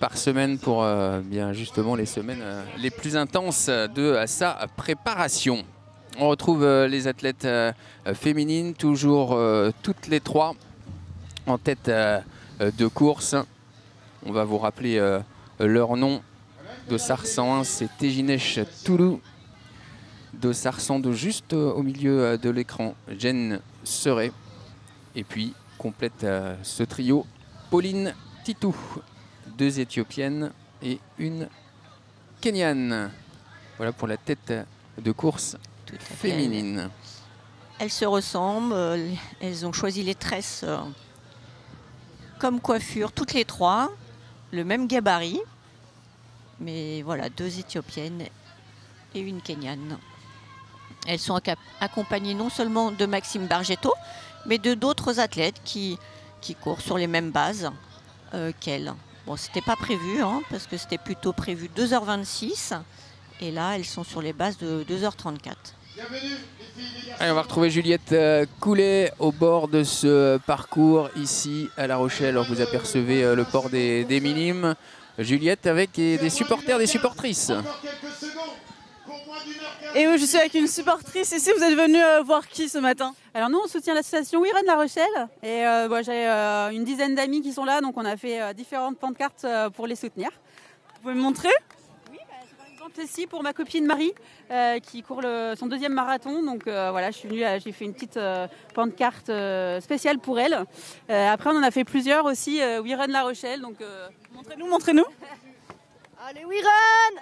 par semaine pour euh, bien justement les semaines euh, les plus intenses de à sa préparation. On retrouve euh, les athlètes euh, féminines, toujours euh, toutes les trois en tête euh, de course. On va vous rappeler euh, leur nom. Dossard cent un, c'est Tejinesh Tulu. Dossard cent deux, juste au milieu de l'écran, Jen Serret. Et puis, complète ce trio, Pauline Titu. Deux Éthiopiennes et une Kenyane. Voilà pour la tête de course féminine. Elles se ressemblent, elles ont choisi les tresses comme coiffure, toutes les trois, le même gabarit. Mais voilà, deux Éthiopiennes et une Kenyane. Elles sont accompagnées non seulement de Maxime Bargetto, mais de d'autres athlètes qui, qui courent sur les mêmes bases euh, qu'elles. Bon, c'était pas prévu, hein, parce que c'était plutôt prévu deux heures vingt-six, et là, elles sont sur les bases de deux heures trente-quatre. Allez, on va retrouver Juliette Coulet au bord de ce parcours ici à La Rochelle. Alors, vous apercevez le port des, des minimes. Juliette avec des supporters, des supportrices. Et oui, je suis avec une supportrice ici. Vous êtes venue euh, voir qui ce matin? Alors nous, on soutient l'association We Run La Rochelle. Et euh, bon, j'ai euh, une dizaine d'amis qui sont là, donc on a fait euh, différentes pancartes euh, pour les soutenir. Vous pouvez me montrer? Oui, bah, c'est par exemple ici pour ma copine Marie, euh, qui court le, son deuxième marathon. Donc euh, voilà, je suis venue, euh, j'ai fait une petite euh, pancarte euh, spéciale pour elle. Euh, après, on en a fait plusieurs aussi, euh, We Run La Rochelle. Donc euh, montrez-nous, montrez-nous. Allez, We Run!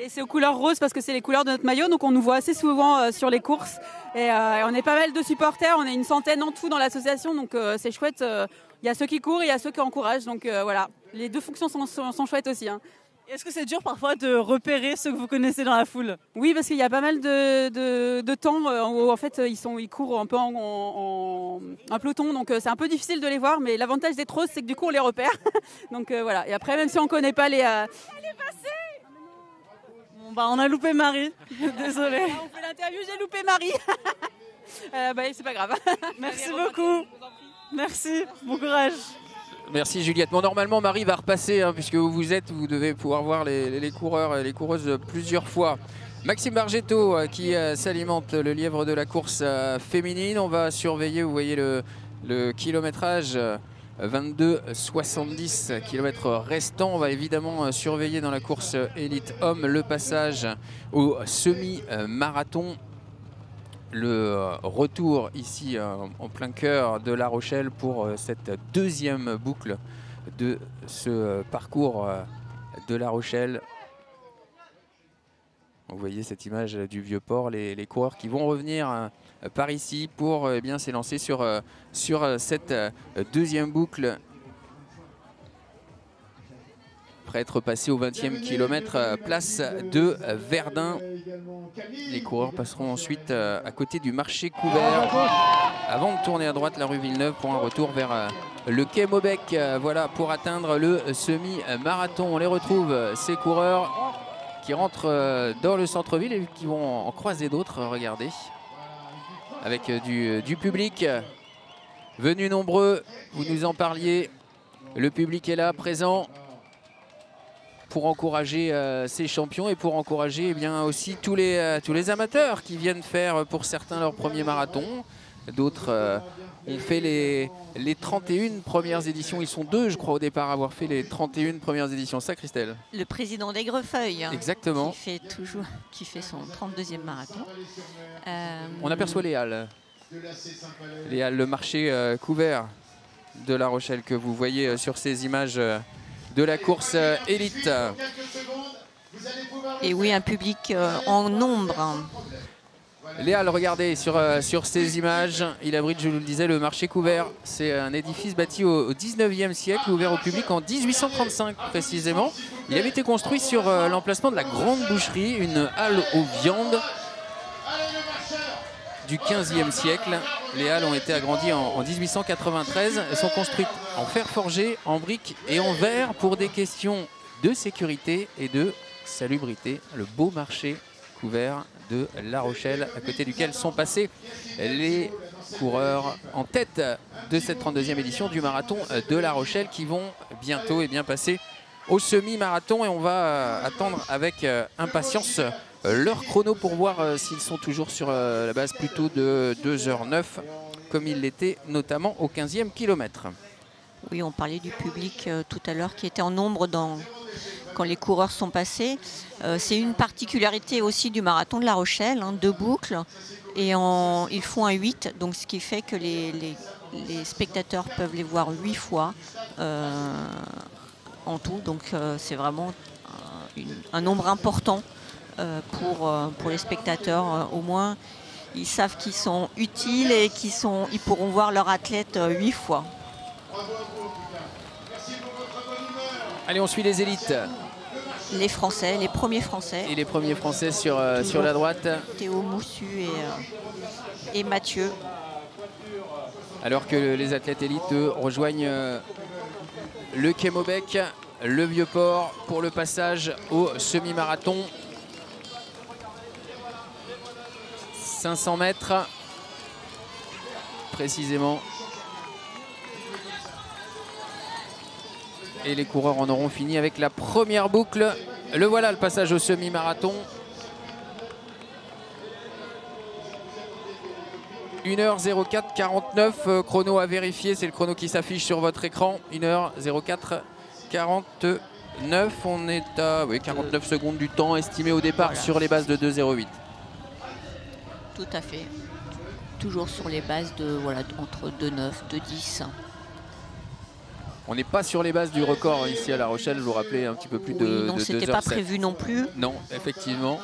Et c'est aux couleurs roses parce que c'est les couleurs de notre maillot, donc on nous voit assez souvent euh, sur les courses. Et euh, on est pas mal de supporters, on est une centaine en tout dans l'association, donc euh, c'est chouette. Il euh, y a ceux qui courent et il y a ceux qui encouragent, donc euh, voilà. Les deux fonctions sont, sont, sont chouettes aussi. Hein. Est-ce que c'est dur parfois de repérer ceux que vous connaissez dans la foule? Oui, parce qu'il y a pas mal de, de, de temps où en fait ils, sont, ils courent un peu en, en, en peloton, donc c'est un peu difficile de les voir, mais l'avantage d'être rose, c'est que du coup on les repère. Donc euh, voilà, et après même si on ne connaît pas les... Euh... Elle est passée. Bon bah on a loupé Marie, désolée. On fait l'interview, j'ai loupé Marie. euh, bah, c'est pas grave. Merci beaucoup. Merci, bon courage. Merci Juliette. Bon, normalement Marie va repasser, hein, puisque où vous êtes, vous devez pouvoir voir les, les, les coureurs et les coureuses plusieurs fois. Maxime Bargetto qui euh, s'alimente le lièvre de la course euh, féminine. On va surveiller, vous voyez le, le kilométrage. Euh, vingt-deux soixante-dix km restants. On va évidemment surveiller dans la course élite homme le passage au semi-marathon. Le retour ici en plein cœur de La Rochelle pour cette deuxième boucle de ce parcours de La Rochelle. Vous voyez cette image du vieux port, les, les coureurs qui vont revenir par ici pour eh bien s'élancer sur, sur cette deuxième boucle. Après être passé au vingtième kilomètre, place de Verdun. Les coureurs passeront ensuite à côté du marché couvert avant de tourner à droite la rue Villeneuve pour un retour vers le quai Maubec. Voilà pour atteindre le semi-marathon. On les retrouve, ces coureurs, qui rentrent dans le centre-ville et qui vont en croiser d'autres, regardez, avec du, du public venu nombreux, vous nous en parliez, le public est là, présent, pour encourager euh, ces champions et pour encourager eh bien, aussi tous les, euh, tous les amateurs qui viennent faire pour certains leur premier marathon, d'autres euh, ont fait les, les trente et une premières éditions. Ils sont deux, je crois, au départ, à avoir fait les trente et une premières éditions. Ça, Christelle? Le président d'Aigrefeuille. Hein, exactement. Qui fait, toujours, qui fait son trente-deuxième marathon. Euh, On aperçoit les halles. Les halles, le marché euh, couvert de La Rochelle que vous voyez euh, sur ces images euh, de la course euh, élite. Et oui, un public euh, en nombre. Hein. Léa, regardez sur, euh, sur ces images, il abrite, je vous le disais, le marché couvert. C'est un édifice bâti au, au dix-neuvième siècle, ouvert au public en dix-huit cent trente-cinq précisément. Il avait été construit sur euh, l'emplacement de la Grande Boucherie, une halle aux viandes du quinzième siècle. Les halles ont été agrandies en, en dix-huit cent quatre-vingt-treize. Elles sont construites en fer forgé, en briques et en verre pour des questions de sécurité et de salubrité. Le beau marché couvert de La Rochelle, à côté duquel sont passés les coureurs en tête de cette trente-deuxième édition du marathon de La Rochelle, qui vont bientôt eh bien, passer au semi-marathon. Et on va euh, attendre avec euh, impatience euh, leur chrono pour voir euh, s'ils sont toujours sur euh, la base plutôt de deux heures neuf, comme ils l'étaient notamment au quinzième kilomètre. Oui, on parlait du public euh, tout à l'heure qui était en nombre dans... quand les coureurs sont passés. Euh, c'est une particularité aussi du marathon de La Rochelle, hein, deux boucles, et en, ils font un huit, donc ce qui fait que les, les, les spectateurs peuvent les voir huit fois euh, en tout, donc euh, c'est vraiment euh, une, un nombre important euh, pour, euh, pour les spectateurs. Euh, au moins, ils savent qu'ils sont utiles et qu'ils sont, ils pourront voir leur athlète euh, huit fois. Allez, on suit les élites. Les Français, les premiers Français. Et les premiers Français sur, euh, sur la droite. Théo Moussu et, euh, et Mathieu. alors que les athlètes élites eux, rejoignent le Kémobec, le Vieux-Port pour le passage au semi-marathon. cinq cents mètres précisément. Et les coureurs en auront fini avec la première boucle. Le voilà, le passage au semi-marathon. une heure zéro quatre quarante-neuf, chrono à vérifier, c'est le chrono qui s'affiche sur votre écran. une heure zéro quatre quarante-neuf, on est à oui, quarante-neuf secondes du temps estimé au départ, voilà, sur les bases de deux zéro huit. Tout à fait, toujours sur les bases de, voilà, entre deux neuf, deux dix. On n'est pas sur les bases du record ici à La Rochelle, je vous rappelais, un petit peu plus oui, de, non, de deux heures sept. Non, ce n'était pas prévu non plus. Non, effectivement.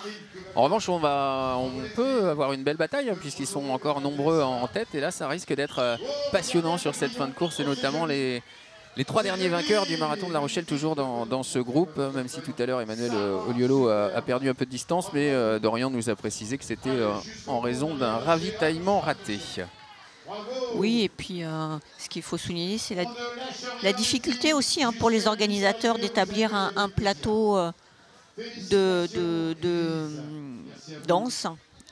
En revanche, on, va, on peut avoir une belle bataille, hein, puisqu'ils sont encore nombreux en tête. Et là, ça risque d'être passionnant sur cette fin de course, et notamment les, les trois derniers vainqueurs du marathon de La Rochelle, toujours dans, dans ce groupe, même si tout à l'heure, Emmanuel Oyolo a, a perdu un peu de distance. Mais euh, Dorian nous a précisé que c'était euh, en raison d'un ravitaillement raté. Oui, et puis euh, ce qu'il faut souligner, c'est la, la difficulté aussi, hein, pour les organisateurs d'établir un, un plateau euh, de, de, de danse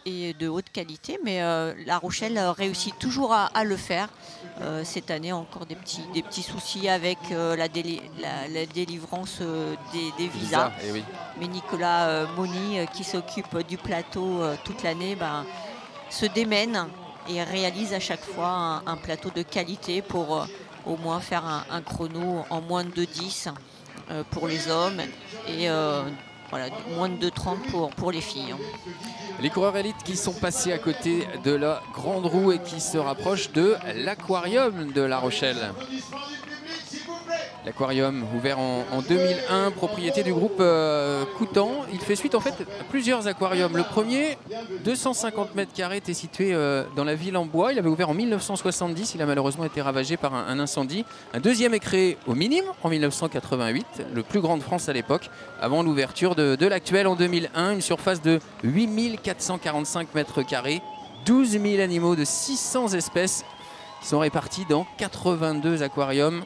et de haute qualité. Mais euh, La Rochelle réussit toujours à, à le faire. Euh, cette année, encore des petits, des petits soucis avec euh, la, déli la, la délivrance euh, des, des visas. Visa, eh oui. Mais Nicolas euh, Moni, euh, qui s'occupe du plateau euh, toute l'année, bah, se démène et réalise à chaque fois un, un plateau de qualité pour euh, au moins faire un, un chrono en moins de deux dix euh, pour les hommes et euh, voilà, moins de deux trente pour, pour les filles. Les coureurs élites qui sont passés à côté de la grande roue et qui se rapprochent de l'aquarium de La Rochelle. L'aquarium ouvert en, en deux mille un, propriété du groupe euh, Coutan. Il fait suite en fait à plusieurs aquariums. Le premier, deux cent cinquante mètres carrés, était situé euh, dans la ville en bois. Il avait ouvert en mille neuf cent soixante-dix. Il a malheureusement été ravagé par un, un incendie. Un deuxième est créé au minimum en mille neuf cent quatre-vingt-huit, le plus grand de France à l'époque, avant l'ouverture de, de l'actuel en deux mille un. Une surface de huit mille quatre cent quarante-cinq mètres carrés, douze mille animaux de six cents espèces qui sont répartis dans quatre-vingt-deux aquariums.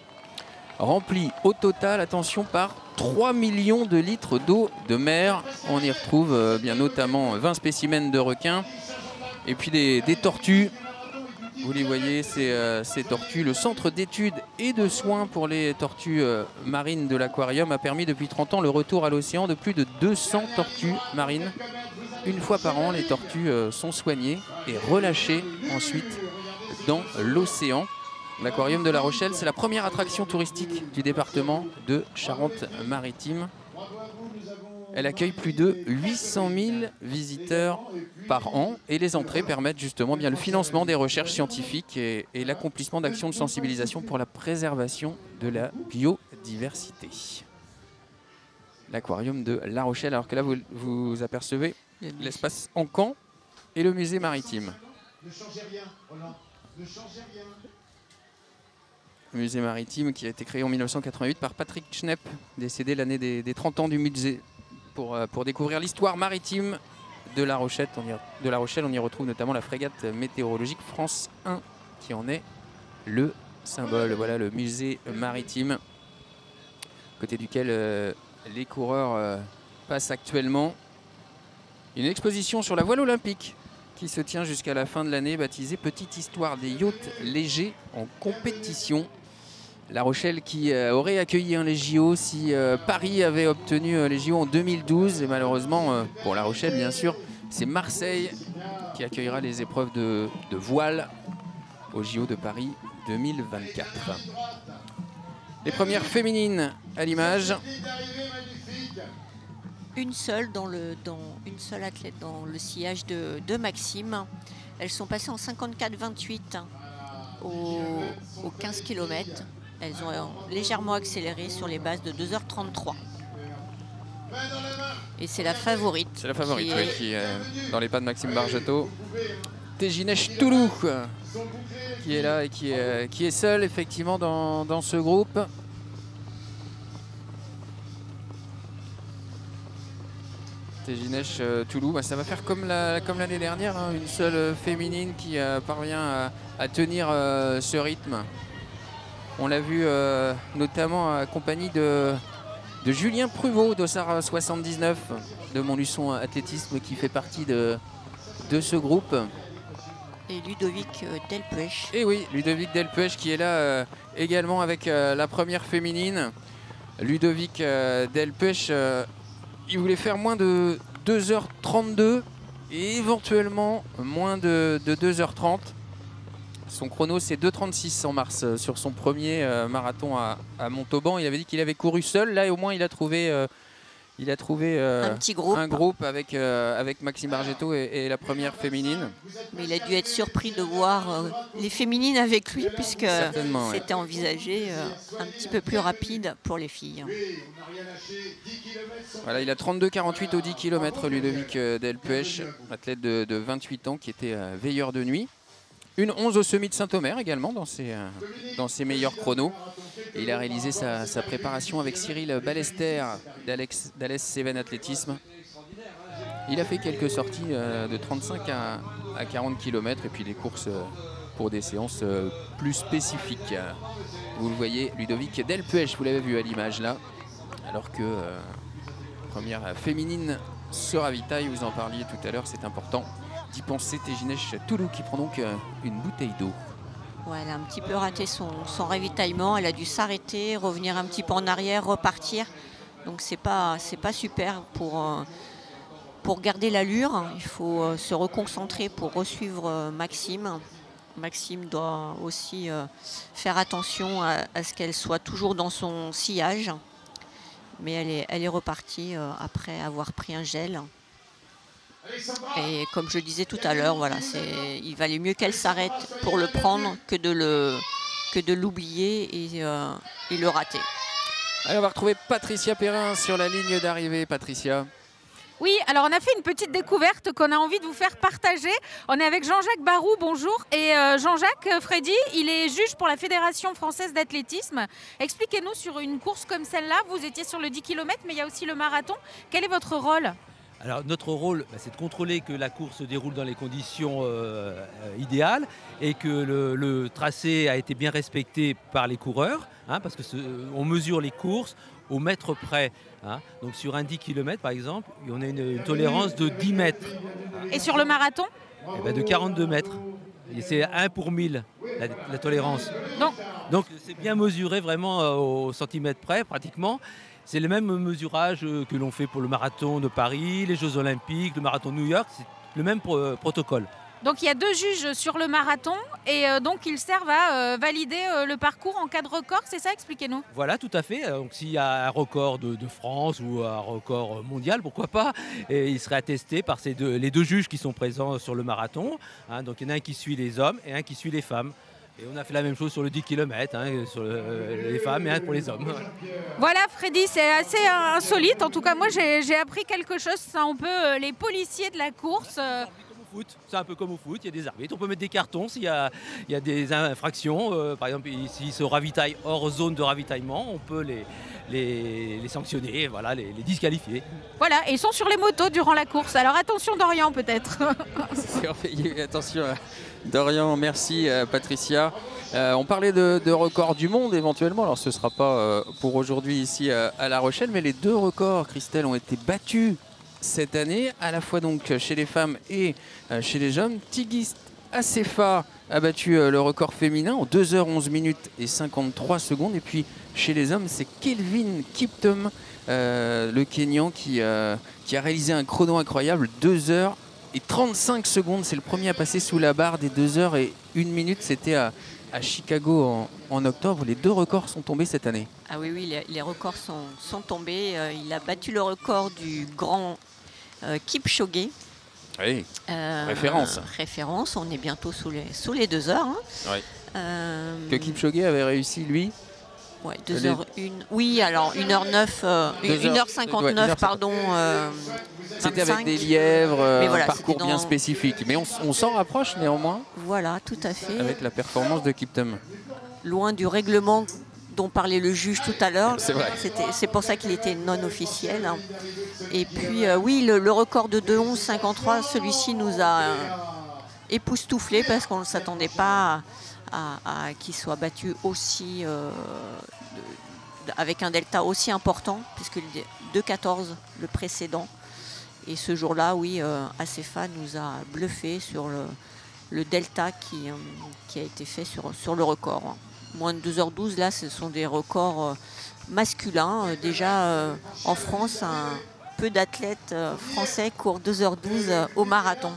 Rempli au total, attention, par trois millions de litres d'eau de mer. On y retrouve euh, bien notamment vingt spécimens de requins et puis des, des tortues. Vous les voyez, ces, euh, ces tortues. Le centre d'études et de soins pour les tortues euh, marines de l'aquarium a permis depuis trente ans le retour à l'océan de plus de deux cents tortues marines. Une fois par an, les tortues euh, sont soignées et relâchées ensuite dans l'océan. L'aquarium de La Rochelle, c'est la première attraction touristique du département de Charente-Maritime. Elle accueille plus de huit cent mille visiteurs par an et les entrées permettent justement bien le financement des recherches scientifiques et, et l'accomplissement d'actions de sensibilisation pour la préservation de la biodiversité. L'aquarium de La Rochelle, alors que là vous, vous apercevez l'espace en camp et le musée maritime. Ne changez rien, Roland, ne changez rien. Musée maritime qui a été créé en mille neuf cent quatre-vingt-huit par Patrick Schnepp, décédé l'année des, des trente ans du musée, pour, pour découvrir l'histoire maritime de La Rochelle. On y, de La Rochelle, on y retrouve notamment la frégate météorologique France un qui en est le symbole. Voilà le musée maritime, côté duquel euh, les coureurs euh, passent actuellement. Une exposition sur la voile olympique qui se tient jusqu'à la fin de l'année, baptisée Petite histoire des yachts légers en compétition. La Rochelle qui euh, aurait accueilli hein, les J O si euh, Paris avait obtenu euh, les J O en deux mille douze. Et malheureusement, euh, pour La Rochelle, bien sûr, c'est Marseille qui accueillera les épreuves de, de voile aux J O de Paris deux mille vingt-quatre. Les premières féminines à l'image. Une seule, dans le, dans, une seule athlète dans le sillage de, de Maxime. Elles sont passées en cinquante-quatre vingt-huit au, au quinze kilomètres. Elles ont légèrement accéléré sur les bases de deux heures trente-trois. Et c'est la favorite. C'est la favorite, qui oui, est... qui est dans les pas de Maxime Bargetto. Tejinesh Tulu, qui est là et qui est, qui est seule, effectivement, dans, dans ce groupe. Tejinesh Toulou, bah, ça va faire comme la, comme l'année dernière, hein, une seule féminine qui euh, parvient à, à tenir euh, ce rythme. On l'a vu euh, notamment accompagné de, de Julien Pruvot, dossard soixante-dix-neuf de Montluçon Athlétisme, qui fait partie de, de ce groupe. Et Ludovic Delpech. Et oui, Ludovic Delpech qui est là euh, également avec euh, la première féminine. Ludovic euh, Delpech, euh, il voulait faire moins de deux heures trente-deux et éventuellement moins de, de deux heures trente. Son chrono, c'est deux heures trente-six en mars euh, sur son premier euh, marathon à, à Montauban. Il avait dit qu'il avait couru seul. Là, au moins, il a trouvé, euh, il a trouvé euh, un, petit groupe. un groupe avec, euh, avec Maxime Bargetto et, et la première féminine. Mais il a dû être surpris de voir euh, les féminines avec lui, puisque c'était ouais. envisagé euh, un petit peu plus rapide pour les filles. Voilà, il a trente-deux quarante-huit au dix kilomètres, Ludovic Delpech, athlète de, de vingt-huit ans qui était euh, veilleur de nuit. Une onze au semi de Saint-Omer également dans ses, dans ses meilleurs chronos. Et il a réalisé sa, sa préparation avec Cyril Ballester d'Alès Cévennes Athlétisme. Il a fait quelques sorties de trente-cinq à, à quarante kilomètres et puis des courses pour des séances plus spécifiques. Vous le voyez, Ludovic Delpech, vous l'avez vu à l'image là, alors que euh, première féminine se ravitaille, vous en parliez tout à l'heure, c'est important d'y penser. Tejinesh Toulou qui prend donc une bouteille d'eau. Ouais, elle a un petit peu raté son, son ravitaillement. Elle a dû s'arrêter, revenir un petit peu en arrière, repartir. Donc c'est pas, c'est pas super pour, pour garder l'allure. Il faut se reconcentrer pour resuivre Maxime. Maxime doit aussi faire attention à, à ce qu'elle soit toujours dans son sillage. Mais elle est, elle est repartie après avoir pris un gel. Et comme je disais tout à l'heure, voilà, il valait mieux qu'elle s'arrête pour le prendre que de l'oublier et, euh, et le rater. Allez, on va retrouver Patricia Perrin sur la ligne d'arrivée. Patricia. Oui, alors on a fait une petite découverte qu'on a envie de vous faire partager. On est avec Jean-Jacques Barou, bonjour. Et euh, Jean-Jacques, Freddy, il est juge pour la Fédération française d'athlétisme. Expliquez-nous, sur une course comme celle-là, vous étiez sur le dix kilomètres, mais il y a aussi le marathon. Quel est votre rôle ? Alors notre rôle, bah, c'est de contrôler que la course se déroule dans les conditions euh, idéales et que le, le tracé a été bien respecté par les coureurs, hein, parce qu'on mesure les courses au mètre près. Hein. Donc sur un dix kilomètres par exemple, on a une, une tolérance de dix mètres. Et sur le marathon ? Et bah, de quarante-deux mètres. C'est un pour mille la, la tolérance. Donc, Donc c'est bien mesuré vraiment euh, au centimètre près pratiquement. C'est le même mesurage que l'on fait pour le marathon de Paris, les Jeux Olympiques, le marathon de New York, c'est le même pro protocole. Donc il y a deux juges sur le marathon et euh, donc ils servent à euh, valider euh, le parcours en cas de record, c'est ça? Expliquez-nous. Voilà, tout à fait. Donc s'il y a un record de, de France ou un record mondial, pourquoi pas, et il serait attesté par ces deux, les deux juges qui sont présents sur le marathon. Hein, donc il y en a un qui suit les hommes et un qui suit les femmes. Et on a fait la même chose sur le dix kilomètres, hein, sur le, euh, les femmes et hein, pour les hommes. Voilà Freddy, c'est assez insolite. En tout cas, moi j'ai appris quelque chose. C'est un peu euh, les policiers de la course. Euh... C'est un peu comme au foot, il y a des arbitres. On peut mettre des cartons s'il y, y a des infractions. Euh, par exemple, s'ils se ravitaillent hors zone de ravitaillement, on peut les, les, les sanctionner, voilà, les, les disqualifier. Voilà, et ils sont sur les motos durant la course. Alors attention Dorian peut-être. Attention Dorian, merci Patricia. Euh, on parlait de, de record du monde éventuellement. Alors ce ne sera pas pour aujourd'hui ici à La Rochelle, mais les deux records, Christelle, ont été battus cette année, à la fois donc chez les femmes et chez les hommes. Tigist Acefa a battu le record féminin en deux heures onze minutes et cinquante-trois secondes. Et puis chez les hommes, c'est Kelvin Kiptum, euh, le Kenyan, qui, euh, qui a réalisé un chrono incroyable, deux heures et trente-cinq secondes. C'est le premier à passer sous la barre des deux heures et une minute. C'était à, à Chicago en, en octobre. Les deux records sont tombés cette année. Ah oui, oui, les, les records sont, sont tombés. Il a battu le record du grand Euh, Kipchoge. Oui. Euh, référence. Euh, référence. On est bientôt sous les, sous les deux heures. Hein. Oui. Euh... Que Kipchoge avait réussi, lui. Ouais, deux les... heures une... Oui, alors une heure neuf, euh, une heure cinquante-neuf, ouais, pardon. Euh, C'était avec des lièvres, euh, mais voilà, un parcours dans... bien spécifique. Mais on, on s'en rapproche néanmoins. Voilà, tout à fait. Avec la performance de Kiptum. Loin du règlement dont parlait le juge tout à l'heure. C'est pour ça qu'il était non officiel. Et puis, euh, oui, le, le record de deux onze cinquante-trois, celui-ci nous a euh, époustouflés parce qu'on ne s'attendait pas à, à, à qu'il soit battu aussi, euh, de, avec un delta aussi important, puisque le deux quatorze, le précédent. Et ce jour-là, oui, euh, Acefa nous a bluffé sur le, le delta qui, euh, qui a été fait sur, sur le record. Moins de deux heures douze, là, ce sont des records euh, masculins. Déjà, euh, en France, un peu d'athlètes euh, français courent deux heures douze euh, au marathon.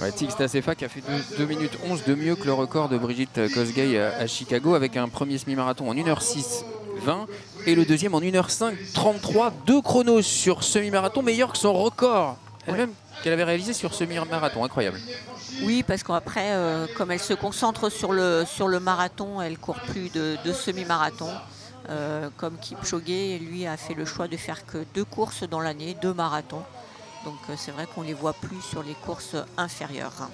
Ouais, Tix Acefa qui a fait deux minutes onze de mieux que le record de Brigitte Kosgei à, à Chicago, avec un premier semi-marathon en une heure six vingt. Et le deuxième en une heure cinq trente-trois, deux chronos sur semi-marathon, meilleur que son record elle-même ouais. qu'elle avait réalisé sur semi-marathon. Incroyable. Oui, parce qu'après, euh, comme elle se concentre sur le, sur le marathon, elle ne court plus de, de semi-marathon. Euh, comme Kipchoge, lui, a fait le choix de faire que deux courses dans l'année, deux marathons. Donc euh, c'est vrai qu'on ne les voit plus sur les courses inférieures.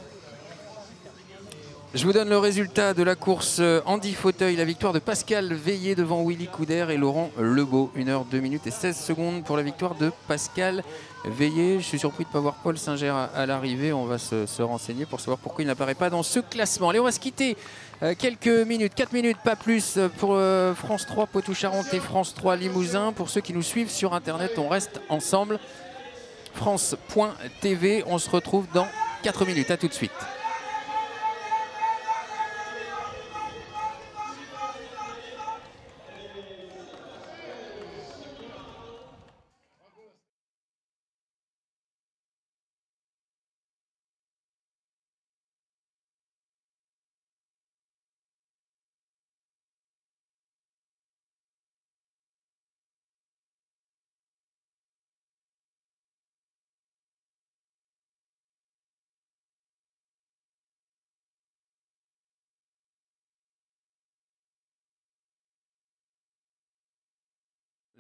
Je vous donne le résultat de la course en dix fauteuils. La victoire de Pascal Veillet devant Willy Couder et Laurent Lebeau. une heure, deux minutes et seize secondes pour la victoire de Pascal Veillet. Je suis surpris de ne pas voir Paul Singer à, à l'arrivée. On va se, se renseigner pour savoir pourquoi il n'apparaît pas dans ce classement. Allez, on va se quitter euh, quelques minutes, quatre minutes, pas plus, pour euh, France trois Poitou-Charentes et France trois Limousin. Pour ceux qui nous suivent sur Internet, on reste ensemble. France point T V, on se retrouve dans quatre minutes. À tout de suite.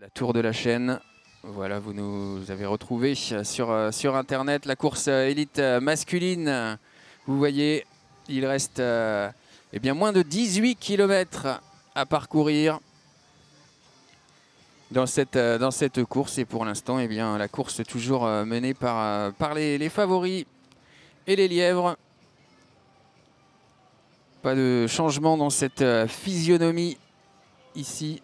La tour de la chaîne, voilà, vous nous avez retrouvés sur, sur Internet. La course élite masculine, vous voyez, il reste euh, eh bien, moins de dix-huit kilomètres à parcourir dans cette, dans cette course. Et pour l'instant, eh bien, la course toujours menée par, par les, les favoris et les lièvres. Pas de changement dans cette physionomie ici.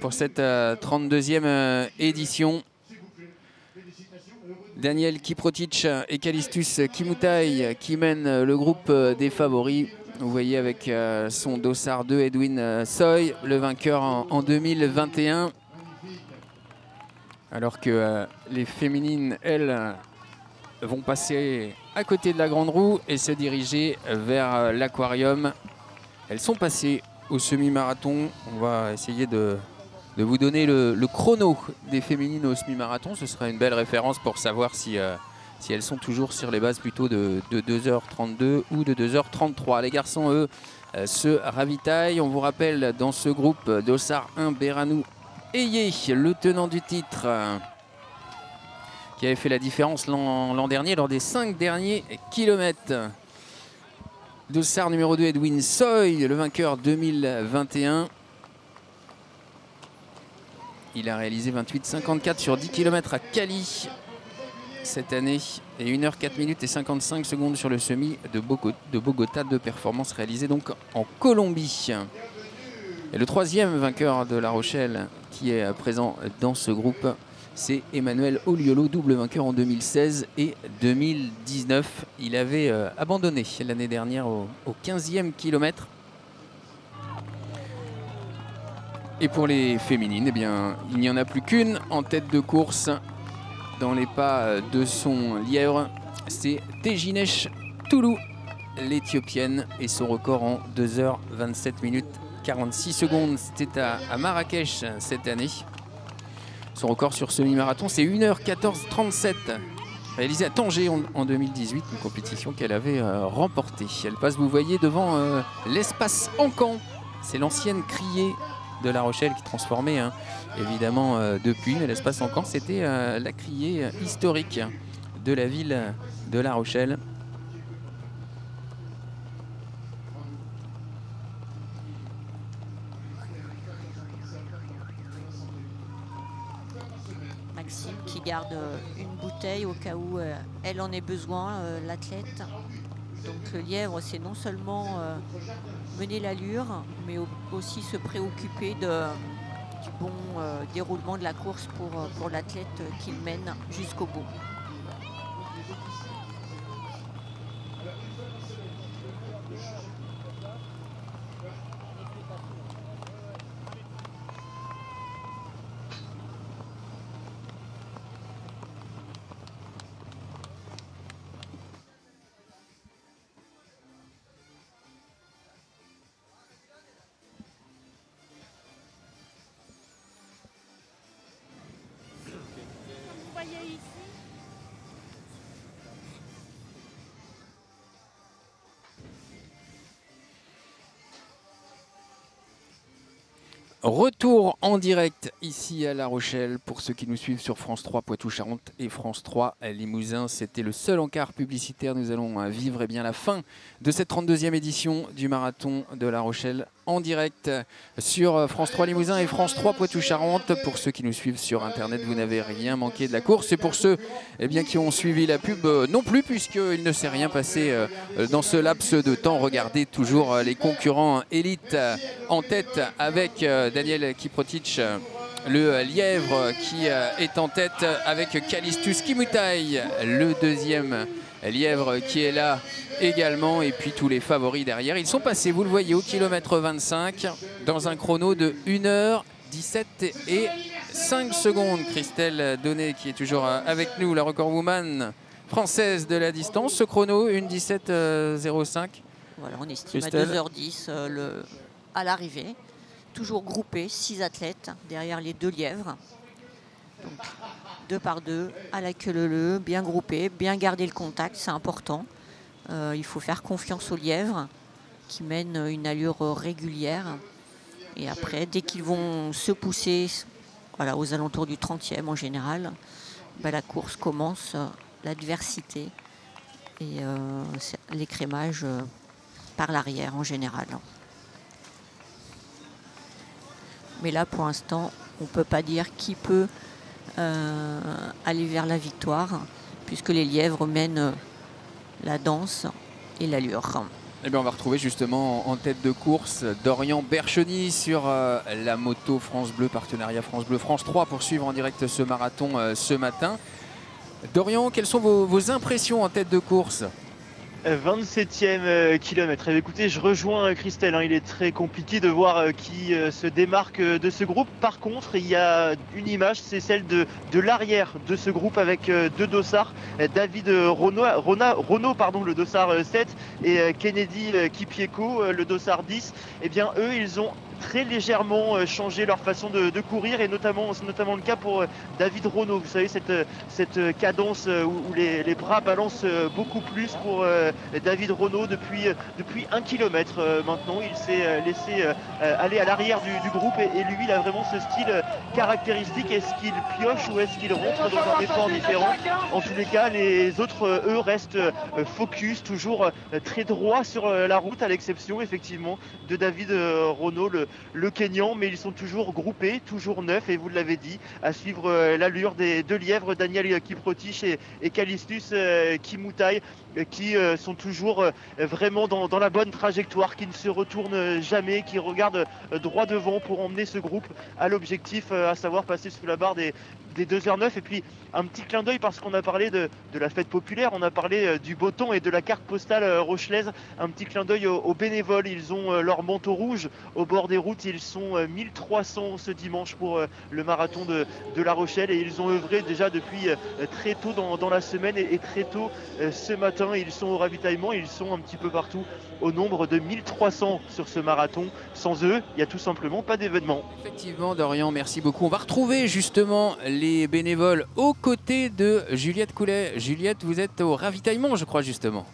Pour cette euh, trente-deuxième euh, édition, Daniel Kiprotich et Kalistus Kimutaï qui mènent le groupe euh, des favoris. Vous voyez avec euh, son dossard deux, Edwin Soi, le vainqueur en, en deux mille vingt et un. Alors que euh, les féminines, elles, vont passer à côté de la grande roue et se diriger vers euh, l'aquarium. Elles sont passées au semi-marathon. On va essayer de... de vous donner le, le chrono des féminines au semi-marathon. Ce sera une belle référence pour savoir si, euh, si elles sont toujours sur les bases plutôt de, de deux heures trente-deux ou de deux heures trente-trois. Les garçons, eux, euh, se ravitaillent. On vous rappelle dans ce groupe Dossard un, Berhanu Heye, le tenant du titre, euh, qui avait fait la différence l'an dernier lors des cinq derniers kilomètres. Dossard numéro deux, Edwin Soi, le vainqueur deux mille vingt et un. Il a réalisé vingt-huit cinquante-quatre sur dix kilomètres à Cali cette année et une heure, quatre minutes et cinquante-cinq secondes sur le semi de Bogota, de performance réalisée donc en Colombie. Et le troisième vainqueur de La Rochelle qui est présent dans ce groupe, c'est Emmanuel Oyolo, double vainqueur en deux mille seize et deux mille dix-neuf. Il avait euh, abandonné l'année dernière au, au quinzième kilomètre. Et pour les féminines, eh bien, il n'y en a plus qu'une en tête de course dans les pas de son lièvre. C'est Tejinesh Tulu, l'Éthiopienne, et son record en deux heures vingt-sept minutes quarante-six secondes. C'était à, à Marrakech cette année. Son record sur semi-marathon, c'est une heure quatorze trente-sept, réalisé à Tanger en, en deux mille dix-huit, une compétition qu'elle avait euh, remportée. Elle passe, vous voyez, devant euh, l'espace Ancan. C'est l'ancienne criée de La Rochelle qui transformait hein, évidemment euh, depuis, mais l'espace encore c'était euh, la criée euh, historique de la ville de La Rochelle. Maxime qui garde une bouteille au cas où elle en ait besoin, l'athlète. Donc le lièvre, c'est non seulement mener l'allure, mais aussi se préoccuper de, du bon déroulement de la course pour, pour l'athlète qu'il mène jusqu'au bout. Retour en direct ici à La Rochelle pour ceux qui nous suivent sur France trois Poitou-Charentes et France trois Limousin. C'était le seul encart publicitaire. Nous allons vivre eh bien, la fin de cette trente-deuxième édition du marathon de La Rochelle en direct sur France trois Limousin et France trois Poitou-Charentes. Pour ceux qui nous suivent sur Internet, vous n'avez rien manqué de la course. Et pour ceux eh bien, qui ont suivi la pub non plus, puisqu'il ne s'est rien passé dans ce laps de temps. Regardez toujours les concurrents élites en tête avec Daniel Kiprotich, le lièvre qui est en tête avec Callistus Kimutai, le deuxième lièvre qui est là également. Et puis tous les favoris derrière. Ils sont passés, vous le voyez, au kilomètre vingt-cinq dans un chrono de une heure dix-sept et cinq secondes. Christelle Donnet qui est toujours avec nous, la recordwoman française de la distance. Ce chrono, une dix-sept zéro cinq. Voilà, on estime Christelle. À deux heures dix euh, le... à l'arrivée. Toujours groupés, six athlètes derrière les deux lièvres. Donc, deux par deux, à la queue leu-leu, bien groupés, bien garder le contact, c'est important. Euh, il faut faire confiance aux lièvres qui mènent une allure régulière. Et après, dès qu'ils vont se pousser voilà, aux alentours du trentième en général, bah, la course commence, l'adversité et euh, l'écrémage par l'arrière en général. Mais là, pour l'instant, on ne peut pas dire qui peut euh, aller vers la victoire, puisque les lièvres mènent la danse et l'allure. Eh bien, on va retrouver justement en tête de course Dorian Bercheny sur euh, la moto France Bleu, partenariat France Bleu France trois, pour suivre en direct ce marathon euh, ce matin. Dorian, quelles sont vos, vos impressions en tête de course ? vingt-septième kilomètre. Et écoutez, je rejoins Christelle, hein. Il est très compliqué de voir qui se démarque de ce groupe. Par contre, il y a une image, c'est celle de, de l'arrière de ce groupe avec deux dossards. David Renault, pardon, le dossard sept, et Kennedy Kipyego, le dossard dix. Eh bien, eux, ils ont très légèrement changé leur façon de, de courir, et notamment c'est notamment le cas pour David Renault. Vous savez, cette, cette cadence où, où les, les bras balancent beaucoup plus pour euh, David Renault depuis, depuis un kilomètre euh, maintenant. Il s'est laissé euh, aller à l'arrière du, du groupe, et, et lui, il a vraiment ce style caractéristique. Est-ce qu'il pioche ou est-ce qu'il rentre dans un effort différent? En tous les cas, les autres, eux, restent focus, toujours très droit sur la route, à l'exception effectivement de David Renault, le le Kenyan, mais ils sont toujours groupés, toujours neufs, et vous l'avez dit, à suivre euh, l'allure des deux lièvres, Daniel Kiprotich et, et Callistus euh, Kimutai, euh, qui euh, sont toujours euh, vraiment dans, dans la bonne trajectoire, qui ne se retournent jamais, qui regardent euh, droit devant pour emmener ce groupe à l'objectif, euh, à savoir passer sous la barre des, des deux heures neuf. Et puis un petit clin d'œil, parce qu'on a parlé de, de la fête populaire, on a parlé euh, du beau temps et de la carte postale euh, rochelaise. Un petit clin d'œil aux, aux bénévoles, ils ont euh, leur manteau rouge au bord des routes. Ils sont mille trois cents ce dimanche pour le marathon de, de La Rochelle, et ils ont œuvré déjà depuis très tôt dans, dans la semaine, et, et très tôt ce matin. Ils sont au ravitaillement, ils sont un petit peu partout au nombre de mille trois cents sur ce marathon. Sans eux, il n'y a tout simplement pas d'événement. Effectivement, Dorian, merci beaucoup. On va retrouver justement les bénévoles aux côtés de Juliette Coulet. Juliette, vous êtes au ravitaillement, je crois, justement.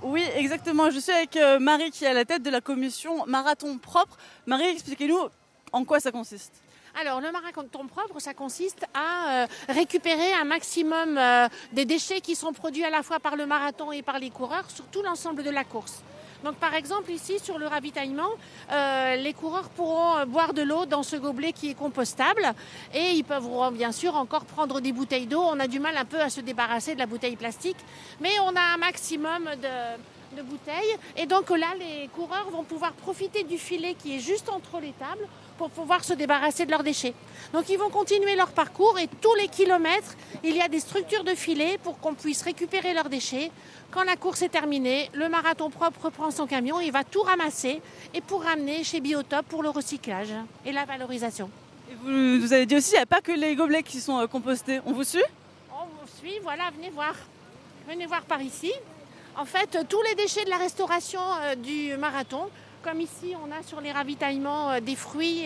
Oui, exactement. Je suis avec Marie qui est à la tête de la commission Marathon Propre. Marie, expliquez-nous en quoi ça consiste. Alors, le marathon propre, ça consiste à euh, récupérer un maximum euh, des déchets qui sont produits à la fois par le marathon et par les coureurs sur tout l'ensemble de la course. Donc par exemple ici sur le ravitaillement, euh, les coureurs pourront boire de l'eau dans ce gobelet qui est compostable et ils pourront bien sûr encore prendre des bouteilles d'eau. On a du mal un peu à se débarrasser de la bouteille plastique, mais on a un maximum de, de bouteilles. Et donc là, les coureurs vont pouvoir profiter du filet qui est juste entre les tables pour pouvoir se débarrasser de leurs déchets. Donc ils vont continuer leur parcours et tous les kilomètres, il y a des structures de filets pour qu'on puisse récupérer leurs déchets. Quand la course est terminée, le marathon propre reprend son camion, il va tout ramasser et pour ramener chez Biotop pour le recyclage et la valorisation. Et vous, vous avez dit aussi, il n'y a pas que les gobelets qui sont compostés. On vous suit ? On vous suit, voilà, venez voir. Venez voir par ici. En fait, tous les déchets de la restauration euh, du marathon, comme ici, on a sur les ravitaillements euh, des fruits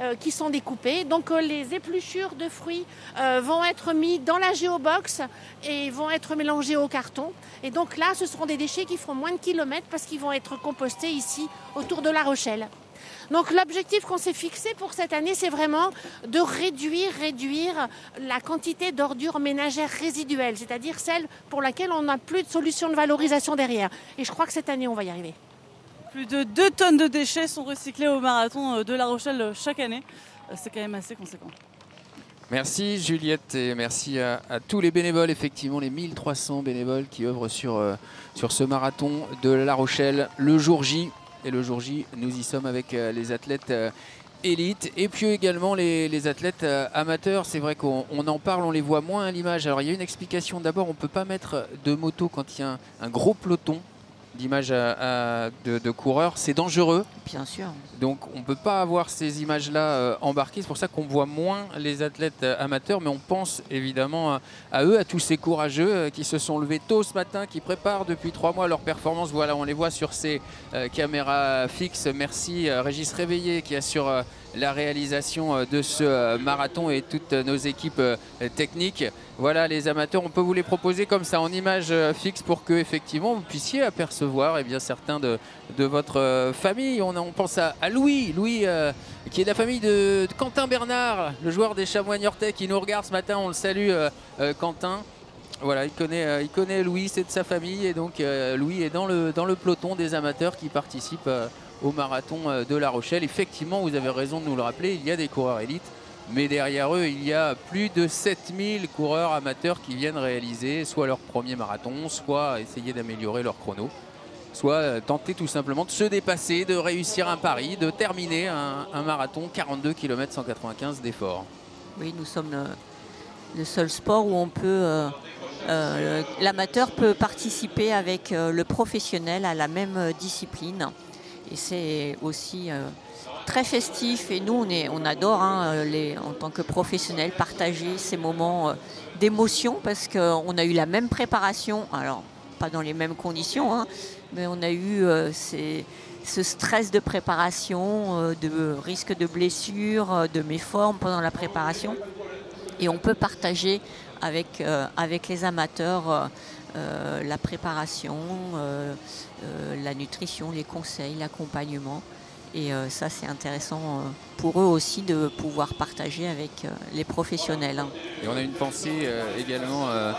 euh, qui sont découpés. Donc euh, les épluchures de fruits euh, vont être mis dans la géobox et vont être mélangés au carton. Et donc là, ce seront des déchets qui feront moins de kilomètres parce qu'ils vont être compostés ici, autour de La Rochelle. Donc l'objectif qu'on s'est fixé pour cette année, c'est vraiment de réduire, réduire la quantité d'ordures ménagères résiduelles, c'est-à-dire celle pour laquelle on n'a plus de solution de valorisation derrière. Et je crois que cette année, on va y arriver. Plus de deux tonnes de déchets sont recyclés au marathon de La Rochelle chaque année. C'est quand même assez conséquent. Merci Juliette et merci à, à tous les bénévoles, effectivement les mille trois cents bénévoles qui œuvrent sur, euh, sur ce marathon de La Rochelle le jour J. Et le jour J, nous y sommes avec les athlètes élites et puis également les, les athlètes amateurs. C'est vrai qu'on en parle, on les voit moins à l'image. Alors il y a une explication. D'abord, on ne peut pas mettre de moto quand il y a un, un gros peloton d'images de, de coureurs. C'est dangereux. Bien sûr. Donc on ne peut pas avoir ces images-là embarquées. C'est pour ça qu'on voit moins les athlètes amateurs. Mais on pense évidemment à, à eux, à tous ces courageux qui se sont levés tôt ce matin, qui préparent depuis trois mois leur performance. Voilà, on les voit sur ces euh, caméras fixes. Merci euh, Régis Réveillé qui assure euh, la réalisation euh, de ce euh, marathon et toutes euh, nos équipes euh, techniques. Voilà, les amateurs, on peut vous les proposer comme ça en images euh, fixes pour que effectivement vous puissiez apercevoir eh bien, certains de, de votre euh, famille. On, on pense à, à Louis, Louis euh, qui est de la famille de, de Quentin Bernard, le joueur des Chamois niortais qui nous regarde ce matin. On le salue, euh, euh, Quentin. Voilà, il connaît, euh, il connaît Louis, c'est de sa famille. Et donc euh, Louis est dans le, dans le peloton des amateurs qui participent euh, au marathon euh, de La Rochelle. Effectivement, vous avez raison de nous le rappeler, il y a des coureurs élites. Mais derrière eux, il y a plus de sept mille coureurs amateurs qui viennent réaliser soit leur premier marathon, soit essayer d'améliorer leur chrono, soit tenter tout simplement de se dépasser, de réussir un pari, de terminer un, un marathon quarante-deux kilomètres cent quatre-vingt-quinze d'effort. Oui, nous sommes le, le seul sport où on peut, euh, euh, l'amateur peut participer avec euh, le professionnel à la même discipline. Et c'est aussi euh, très festif. Et nous, on, est, on adore, hein, les, en tant que professionnels, partager ces moments euh, d'émotion parce qu'on a eu la même préparation. Alors, pas dans les mêmes conditions, hein, mais on a eu euh, ces, ce stress de préparation, euh, de risque de blessure, euh, de méforme pendant la préparation. Et on peut partager avec, euh, avec les amateurs euh, euh, la préparation, euh, euh, la nutrition, les conseils, l'accompagnement. Et euh, ça, c'est intéressant euh, pour eux aussi de pouvoir partager avec euh, les professionnels. Et on a une pensée euh, également... Euh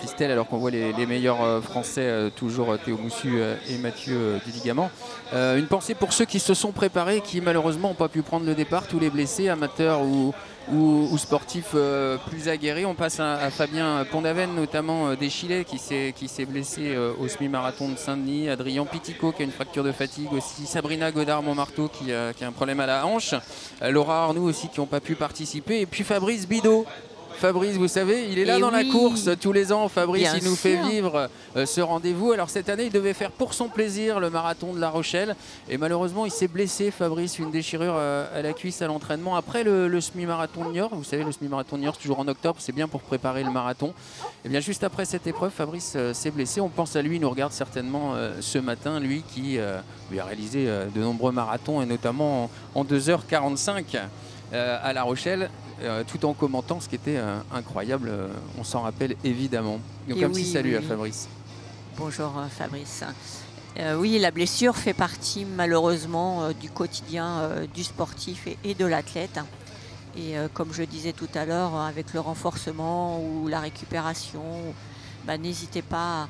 Christelle, alors qu'on voit les, les meilleurs Français, toujours Théo Moussu et Mathieu Dudigamant. Euh, une pensée pour ceux qui se sont préparés, qui malheureusement n'ont pas pu prendre le départ, tous les blessés, amateurs ou, ou, ou sportifs euh, plus aguerris. On passe à, à Fabien Pondaven, notamment euh, des Chilets, qui s'est blessé euh, au semi-marathon de Saint-Denis, Adrien Pitico qui a une fracture de fatigue aussi, Sabrina Godard-Montmarteau qui, euh, qui a un problème à la hanche, euh, Laura Arnoux aussi qui n'ont pas pu participer, et puis Fabrice Bideau. Fabrice, vous savez, il est là et dans oui. la course tous les ans. Fabrice, Bien il nous sûr. fait vivre euh, ce rendez-vous. Alors cette année, il devait faire pour son plaisir le marathon de La Rochelle. Et malheureusement, il s'est blessé, Fabrice, une déchirure euh, à la cuisse à l'entraînement. Après le, le semi-marathon de Niort, vous savez, le semi-marathon de Niort, toujours en octobre, c'est bien pour préparer le marathon. Et bien juste après cette épreuve, Fabrice euh, s'est blessé. On pense à lui, il nous regarde certainement euh, ce matin. Lui qui euh, lui a réalisé euh, de nombreux marathons, et notamment en, en deux heures quarante-cinq euh, à La Rochelle. Euh, tout en commentant ce qui était euh, incroyable, euh, on s'en rappelle évidemment. Donc un oui, petit salut oui. à Fabrice. Bonjour Fabrice. Euh, oui, la blessure fait partie malheureusement euh, du quotidien euh, du sportif et, et de l'athlète. Et euh, comme je disais tout à l'heure, avec le renforcement ou la récupération, bah, n'hésitez pas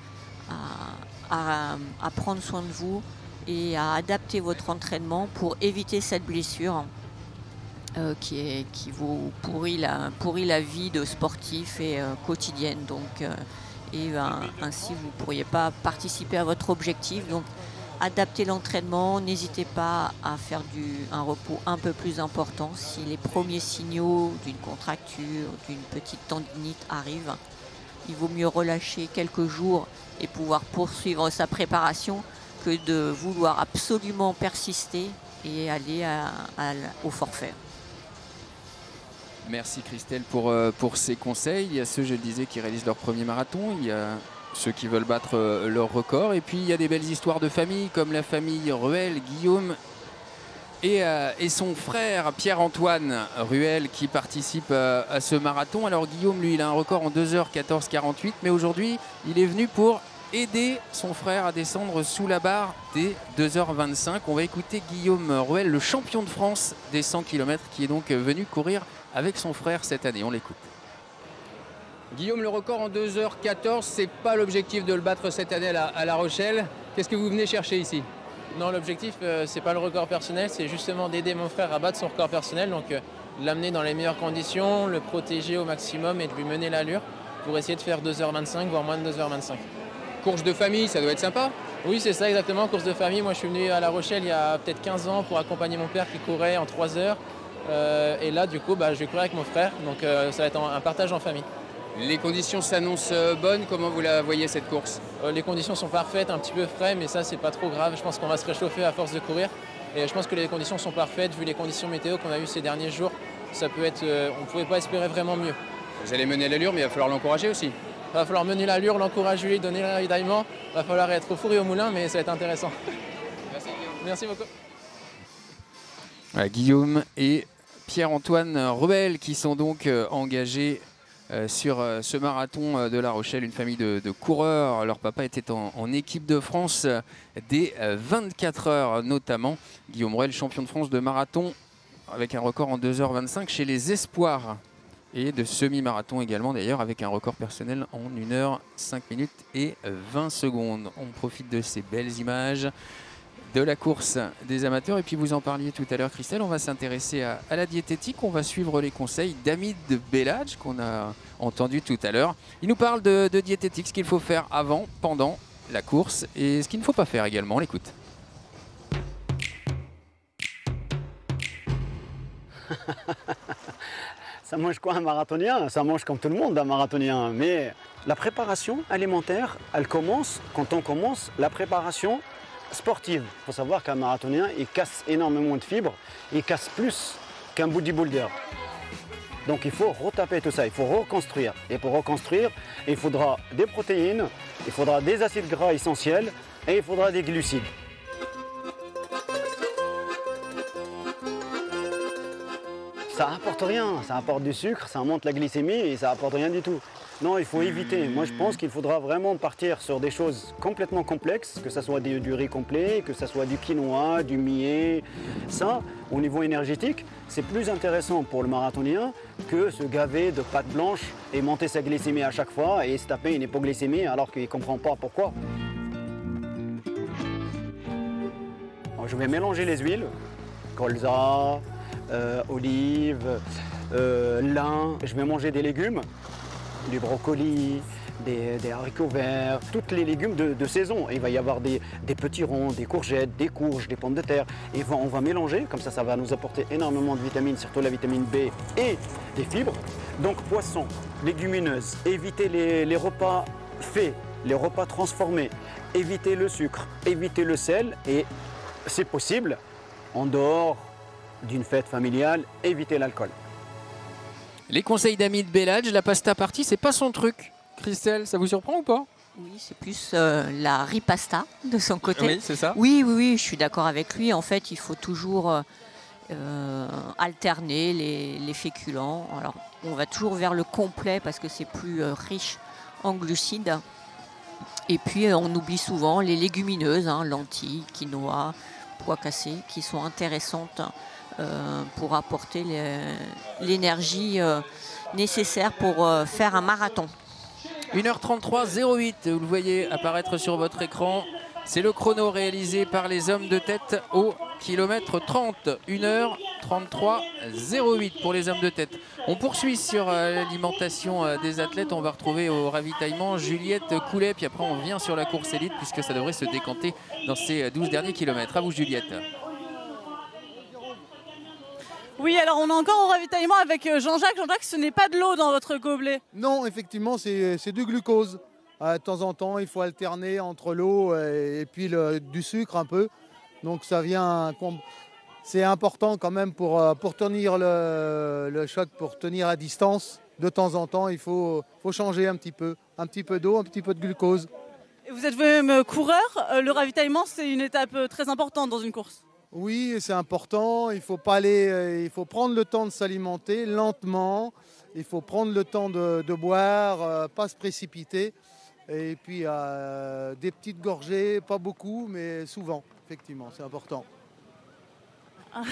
à, à, à prendre soin de vous, et à adapter votre entraînement pour éviter cette blessure euh, qui, est, qui vous pourrit la, pourrit la vie de sportif et euh, quotidienne. Donc, euh, et ben, ainsi, vous ne pourriez pas participer à votre objectif. Donc, adaptez l'entraînement, n'hésitez pas à faire du, un repos un peu plus important si les premiers signaux d'une contracture, d'une petite tendinite arrivent. Il vaut mieux relâcher quelques jours et pouvoir poursuivre sa préparation que de vouloir absolument persister et aller à, à, au forfait. Merci Christelle pour, pour ces conseils. Il y a ceux, je le disais, qui réalisent leur premier marathon. Il y a ceux qui veulent battre leur record. Et puis, il y a des belles histoires de famille, comme la famille Ruel, Guillaume et, euh, et son frère Pierre-Antoine Ruel qui participe euh, à ce marathon. Alors, Guillaume, lui, il a un record en deux heures quatorze quarante-huit, mais aujourd'hui, il est venu pour aider son frère à descendre sous la barre des deux heures vingt-cinq. On va écouter Guillaume Ruel, le champion de France des cent kilomètres, qui est donc venu courir avec son frère cette année. On l'écoute. Guillaume, le record en deux heures quatorze, c'est pas l'objectif de le battre cette année à La Rochelle. Qu'est-ce que vous venez chercher ici? Non, l'objectif, euh, c'est pas le record personnel, c'est justement d'aider mon frère à battre son record personnel, donc euh, l'amener dans les meilleures conditions, le protéger au maximum et de lui mener l'allure pour essayer de faire deux heures vingt-cinq, voire moins de deux heures vingt-cinq. Course de famille, ça doit être sympa? Oui, c'est ça exactement, course de famille. Moi, je suis venu à La Rochelle il y a peut-être quinze ans pour accompagner mon père qui courait en trois heures. Euh, et là, du coup, bah, je vais courir avec mon frère, donc euh, ça va être un partage en famille. Les conditions s'annoncent bonnes, comment vous la voyez cette course? euh, Les conditions sont parfaites, un petit peu frais, mais ça c'est pas trop grave, je pense qu'on va se réchauffer à force de courir. Et je pense que les conditions sont parfaites, vu les conditions météo qu'on a eues ces derniers jours, ça peut être, euh, on ne pouvait pas espérer vraiment mieux. Vous allez mener l'allure, mais il va falloir l'encourager aussi. Il va falloir mener l'allure, l'encourager, lui donner l'aidement, il va falloir être au four et au moulin, mais ça va être intéressant. Merci, merci beaucoup. Voilà, Guillaume et Pierre-Antoine Ruel qui sont donc euh, engagés Euh, sur euh, ce marathon euh, de La Rochelle, une famille de, de coureurs. Leur papa était en, en équipe de France euh, des euh, vingt-quatre heures notamment. Guillaume Ruel, champion de France de marathon avec un record en deux heures vingt-cinq chez les Espoirs et de semi-marathon également d'ailleurs avec un record personnel en une heure cinq minutes et vingt secondes. On profite de ces belles images de la course des amateurs. Et puis vous en parliez tout à l'heure, Christelle, on va s'intéresser à, à la diététique. On va suivre les conseils d'Amid Bellage qu'on a entendu tout à l'heure. Il nous parle de, de diététique, ce qu'il faut faire avant, pendant la course et ce qu'il ne faut pas faire également. On l'écoute. Ça mange quoi un marathonien? Ça mange comme tout le monde un marathonien. Mais la préparation alimentaire, elle commence quand on commence la préparation sportive. Il faut savoir qu'un marathonien, il casse énormément de fibres, il casse plus qu'un bodybuilder. Donc il faut retaper tout ça, il faut reconstruire. Et pour reconstruire, il faudra des protéines, il faudra des acides gras essentiels et il faudra des glucides. Ça apporte rien, ça apporte du sucre, ça monte la glycémie et ça apporte rien du tout. Non, il faut éviter. Moi, je pense qu'il faudra vraiment partir sur des choses complètement complexes, que ce soit du, du riz complet, que ce soit du quinoa, du millet. Ça, au niveau énergétique, c'est plus intéressant pour le marathonien que se gaver de pâtes blanches et monter sa glycémie à chaque fois et se taper une hypoglycémie alors qu'il ne comprend pas pourquoi. Alors, je vais mélanger les huiles, colza, euh, olive, euh, lin. Je vais manger des légumes. Du brocoli, des, des haricots verts, toutes les légumes de, de saison. Et il va y avoir des, des petits ronds, des courgettes, des courges, des pommes de terre. Et on va mélanger, comme ça, ça va nous apporter énormément de vitamines, surtout la vitamine B et des fibres. Donc poissons, légumineuses, évitez les, les repas faits, les repas transformés, évitez le sucre, évitez le sel et, c'est possible, en dehors d'une fête familiale, évitez l'alcool. Les conseils d'Amid Bellage, la pasta party, c'est pas son truc. Christelle, ça vous surprend ou pas? Oui, c'est plus euh, la ripasta de son côté. Oui, c'est ça. Oui, oui, oui, je suis d'accord avec lui. En fait, il faut toujours euh, alterner les, les féculents. Alors, on va toujours vers le complet parce que c'est plus euh, riche en glucides. Et puis, on oublie souvent les légumineuses, hein, lentilles, quinoa, pois cassés, qui sont intéressantes. Euh, pour apporter l'énergie euh, nécessaire pour euh, faire un marathon. une heure trente-trois zéro huit, vous le voyez apparaître sur votre écran. C'est le chrono réalisé par les hommes de tête au kilomètre trente, une heure trente-trois zéro huit pour les hommes de tête. On poursuit sur l'alimentation des athlètes. On va retrouver au ravitaillement Juliette Coulet, puis après on vient sur la course élite puisque ça devrait se décanter dans ces douze derniers kilomètres. À vous Juliette. Oui, alors on est encore au ravitaillement avec Jean-Jacques. Jean-Jacques, ce n'est pas de l'eau dans votre gobelet. Non, effectivement, c'est du glucose. Euh, de temps en temps, il faut alterner entre l'eau et, et puis le, du sucre un peu. Donc ça vient, c'est important quand même pour, pour tenir le, le choc, pour tenir à distance. De temps en temps, il faut, faut changer un petit peu. Un petit peu d'eau, un petit peu de glucose. Et vous êtes vous-même coureur. Le ravitaillement, c'est une étape très importante dans une course. Oui, c'est important, il faut pas aller, euh, il faut prendre le temps de s'alimenter lentement, il faut prendre le temps de, de boire, euh, pas se précipiter, et puis euh, des petites gorgées, pas beaucoup, mais souvent, effectivement, c'est important. Ah,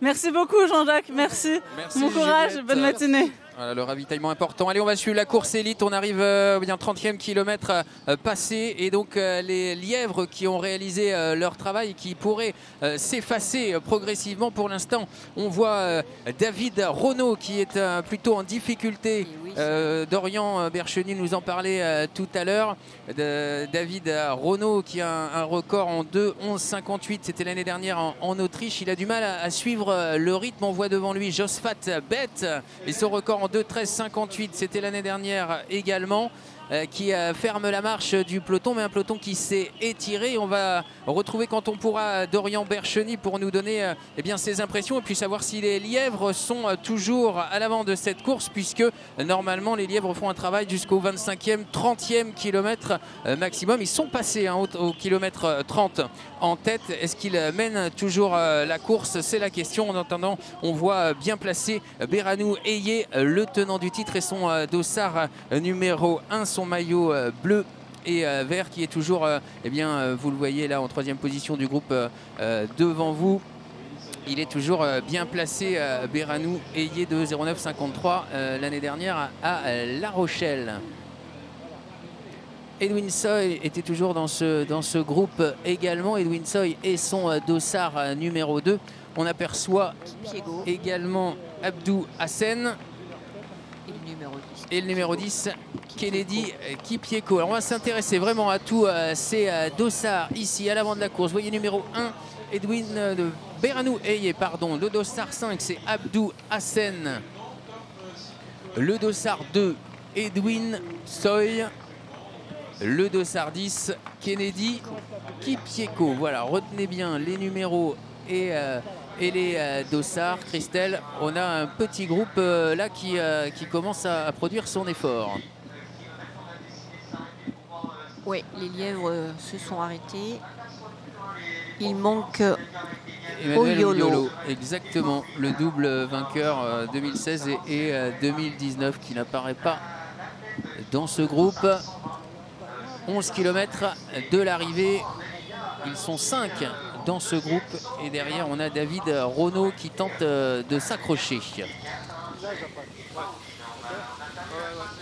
merci beaucoup Jean-Jacques, merci, merci, bon courage, Juliette. Bonne matinée. Voilà, le ravitaillement important. Allez, on va suivre la course élite. On arrive euh, bien trentième kilomètre euh, passé. Et donc euh, les lièvres qui ont réalisé euh, leur travail et qui pourraient euh, s'effacer euh, progressivement. Pour l'instant, on voit euh, David Renault qui est euh, plutôt en difficulté. Euh, Dorian Bercheny nous en parlait euh, tout à l'heure. David Renault qui a un, un record en deux onze cinquante-huit. C'était l'année dernière en, en Autriche. Il a du mal à, à suivre le rythme. On voit devant lui Josfat Bett et son record en deux treize cinquante-huit, c'était l'année dernière également, euh, qui euh, ferme la marche du peloton, mais un peloton qui s'est étiré. On va retrouver quand on pourra Dorian Bercheny pour nous donner euh, eh bien, ses impressions et puis savoir si les lièvres sont euh, toujours à l'avant de cette course, puisque euh, normalement les lièvres font un travail jusqu'au vingt-cinquième, trentième kilomètre euh, maximum. Ils sont passés hein, au, au kilomètre trente en tête. Est-ce qu'ils euh, mènent toujours euh, la course? C'est la question. En attendant, on voit euh, bien placé Berhanu Heye, euh, le tenant du titre, et son euh, dossard euh, numéro un, son maillot euh, bleu et euh, vert, qui est toujours, euh, eh bien, euh, vous le voyez là en troisième position du groupe euh, devant vous. Il est toujours euh, bien placé, euh, Berhanu Heye, de zéro neuf cinquante-trois euh, l'année dernière à euh, La Rochelle. Edwin Soi était toujours dans ce, dans ce groupe également. Edwin Soi et son euh, dossard euh, numéro deux. On aperçoit Kipyego, également Abdou Hassan. Et le numéro dix, Kennedy Kipyego. Alors on va s'intéresser vraiment à tous euh, ces euh, dossards ici à l'avant de la course. Vous voyez numéro un, Edwin euh, de Berhanu Heye, pardon. Le dossard cinq, c'est Abdou Hassan. Le dossard deux, Edwin Soi. Le dossard dix, Kennedy Kipyego. Voilà, retenez bien les numéros et... Euh, et les euh, dossards. Christelle, on a un petit groupe euh, là qui, euh, qui commence à, à produire son effort. Oui, les lièvres euh, se sont arrêtés. Il manque euh, Emmanuel Oyolo. Exactement, le double vainqueur euh, deux mille seize et, et euh, deux mille dix-neuf, qui n'apparaît pas dans ce groupe. onze kilomètres de l'arrivée, ils sont cinq dans ce groupe, et derrière on a David Renault qui tente de s'accrocher.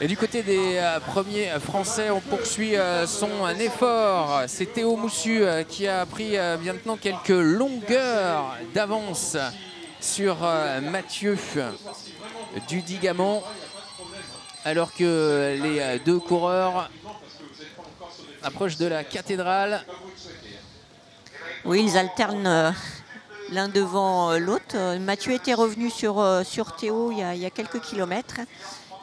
Et du côté des euh, premiers Français, on poursuit euh, son effort. C'est Théo Moussu euh, qui a pris euh, maintenant quelques longueurs d'avance sur euh, Mathieu Dudigamant, alors que les deux coureurs approchent de la cathédrale. Oui, ils alternent euh, l'un devant euh, l'autre. Mathieu était revenu sur, euh, sur Théo il y, a, il y a quelques kilomètres.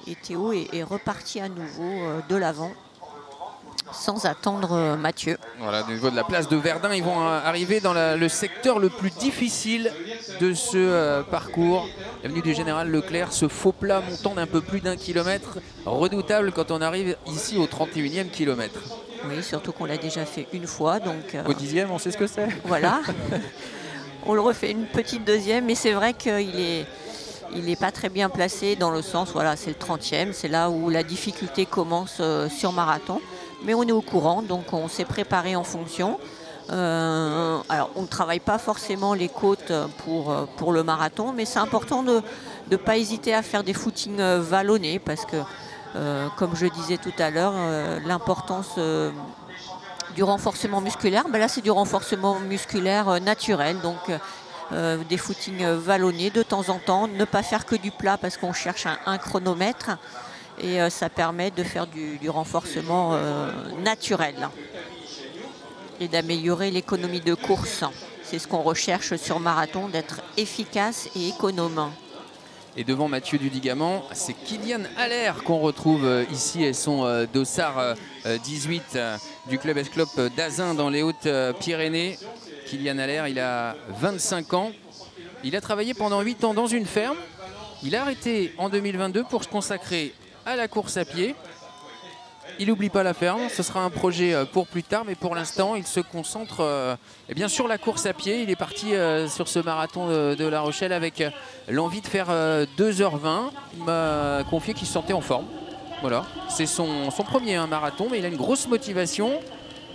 Et Théo est, est reparti à nouveau euh, de l'avant, sans attendre euh, Mathieu. Voilà, au niveau de la place de Verdun, ils vont euh, arriver dans la, le secteur le plus difficile de ce euh, parcours. L'avenue du Général Leclerc, ce faux plat montant d'un peu plus d'un kilomètre, redoutable quand on arrive ici au trente et unième kilomètre. Oui, surtout qu'on l'a déjà fait une fois. Donc, euh, au dixième, on sait ce que c'est. Voilà. On le refait une petite deuxième, mais c'est vrai qu'il est, il est pas très bien placé dans le sens, voilà, c'est le trentième, c'est là où la difficulté commence euh, sur marathon. Mais on est au courant, donc on s'est préparé en fonction. Euh, alors, on ne travaille pas forcément les côtes pour, pour le marathon, mais c'est important de ne pas hésiter à faire des footings euh, vallonnés, parce que Euh, comme je disais tout à l'heure, euh, l'importance euh, du renforcement musculaire. Ben là, c'est du renforcement musculaire naturel, donc euh, des footings vallonnés de temps en temps. Ne pas faire que du plat parce qu'on cherche un, un chronomètre. Et euh, ça permet de faire du, du renforcement euh, naturel et d'améliorer l'économie de course. C'est ce qu'on recherche sur marathon, d'être efficace et économe. Et devant Mathieu Dudigamant, c'est Kylian Allaire qu'on retrouve ici et son dossard dix-huit du club Esclop d'Azun dans les Hautes-Pyrénées. Kylian Allaire, il a vingt-cinq ans. Il a travaillé pendant huit ans dans une ferme. Il a arrêté en deux mille vingt-deux pour se consacrer à la course à pied. Il n'oublie pas la ferme, ce sera un projet pour plus tard, mais pour l'instant, il se concentre euh, eh bien, sur la course à pied. Il est parti euh, sur ce marathon de, de La Rochelle avec l'envie de faire euh, deux heures vingt. Il m'a confié qu'il se sentait en forme. Voilà. C'est son, son premier hein, marathon, mais il a une grosse motivation.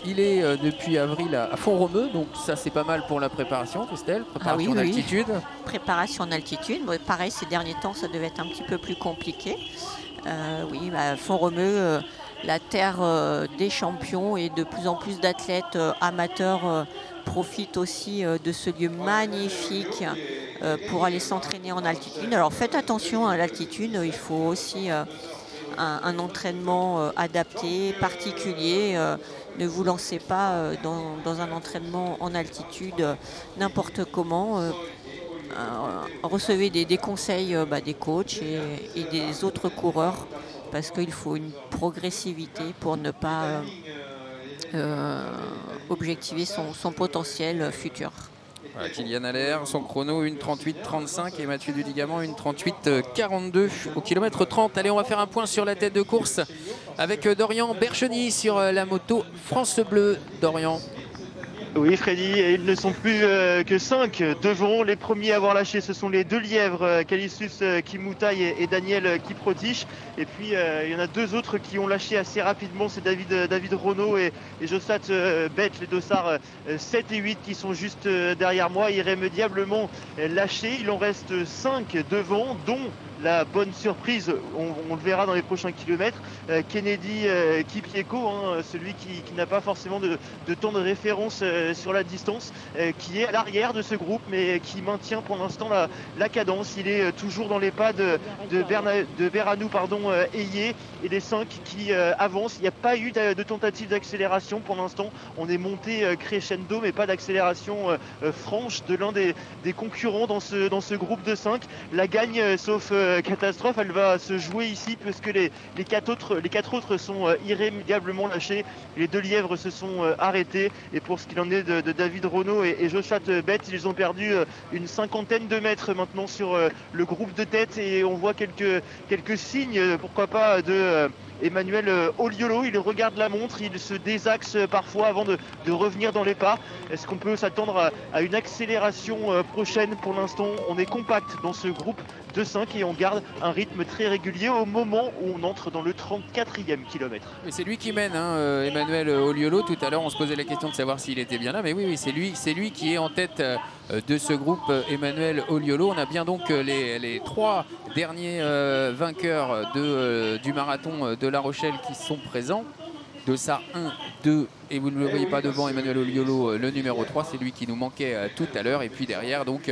Il est euh, depuis avril à, à Font-Romeu, donc ça c'est pas mal pour la préparation, Christelle. Préparation ah oui, en oui. altitude. Préparation en altitude. Bon, pareil, ces derniers temps, ça devait être un petit peu plus compliqué. Euh, oui, bah, Font-Romeu... Euh, la terre euh, des champions, et de plus en plus d'athlètes euh, amateurs euh, profitent aussi euh, de ce lieu magnifique euh, pour aller s'entraîner en altitude. Alors faites attention à l'altitude, il faut aussi euh, un, un entraînement euh, adapté, particulier. Euh, ne vous lancez pas euh, dans, dans un entraînement en altitude euh, n'importe comment. Euh, euh, recevez des, des conseils euh, bah, des coachs et, et des autres coureurs, parce qu'il faut une progressivité pour ne pas euh, euh, objectiver son, son potentiel futur. Voilà, Kylian Allaire, son chrono une trente-huit trente-cinq et Mathieu Dudigamant une trente-huit quarante-deux au kilomètre trente. Allez, on va faire un point sur la tête de course avec Dorian Bercheny sur la moto France Bleu. Dorian. Oui, Freddy, et ils ne sont plus euh, que cinq devant. Les premiers à avoir lâché, ce sont les deux lièvres, euh, Calissus euh, Kimoutaï et, et Daniel euh, Kiprotich. Et puis, euh, il y en a deux autres qui ont lâché assez rapidement. C'est David, euh, David Renault et, et Jossat euh, Bech, les dossards euh, sept et huit qui sont juste euh, derrière moi, irrémédiablement euh, lâchés. Il en reste cinq devant, dont... la bonne surprise, on, on le verra dans les prochains kilomètres, euh, Kennedy euh, Kipyego, hein, celui qui, qui n'a pas forcément de, de temps de référence euh, sur la distance, euh, qui est à l'arrière de ce groupe, mais qui maintient pour l'instant la, la cadence. Il est toujours dans les pas de, de, Berna, de Berhanu pardon, euh, Heye, et les cinq qui euh, avancent. Il n'y a pas eu de, de tentative d'accélération pour l'instant. On est monté euh, crescendo, mais pas d'accélération euh, euh, franche de l'un des, des concurrents dans ce, dans ce groupe de cinq. La gagne, euh, sauf... Euh, catastrophe, elle va se jouer ici parce que les, les, quatre, autres, les quatre autres sont euh, irrémédiablement lâchés. Les deux lièvres se sont euh, arrêtés, et pour ce qu'il en est de, de David Renault et, et Joshua Bett, ils ont perdu euh, une cinquantaine de mètres maintenant sur euh, le groupe de tête, et on voit quelques, quelques signes, pourquoi pas, de... Euh, Emmanuel Oyolo. Il regarde la montre, il se désaxe parfois avant de, de revenir dans les pas. Est-ce qu'on peut s'attendre à, à une accélération prochaine? Pour l'instant, on est compact dans ce groupe de cinq et on garde un rythme très régulier au moment où on entre dans le trente-quatrième kilomètre. Mais c'est lui qui mène, hein, Emmanuel Oyolo. Tout à l'heure, on se posait la question de savoir s'il était bien là, mais oui, oui, c'est lui, c'est lui qui est en tête de ce groupe, Emmanuel Oyolo. On a bien donc les, les trois derniers euh, vainqueurs de, euh, du marathon de La Rochelle qui sont présents. Dossard un, deux, et vous ne le voyez pas devant, Emmanuel Oyolo, le numéro trois, c'est lui qui nous manquait euh, tout à l'heure. Et puis derrière, donc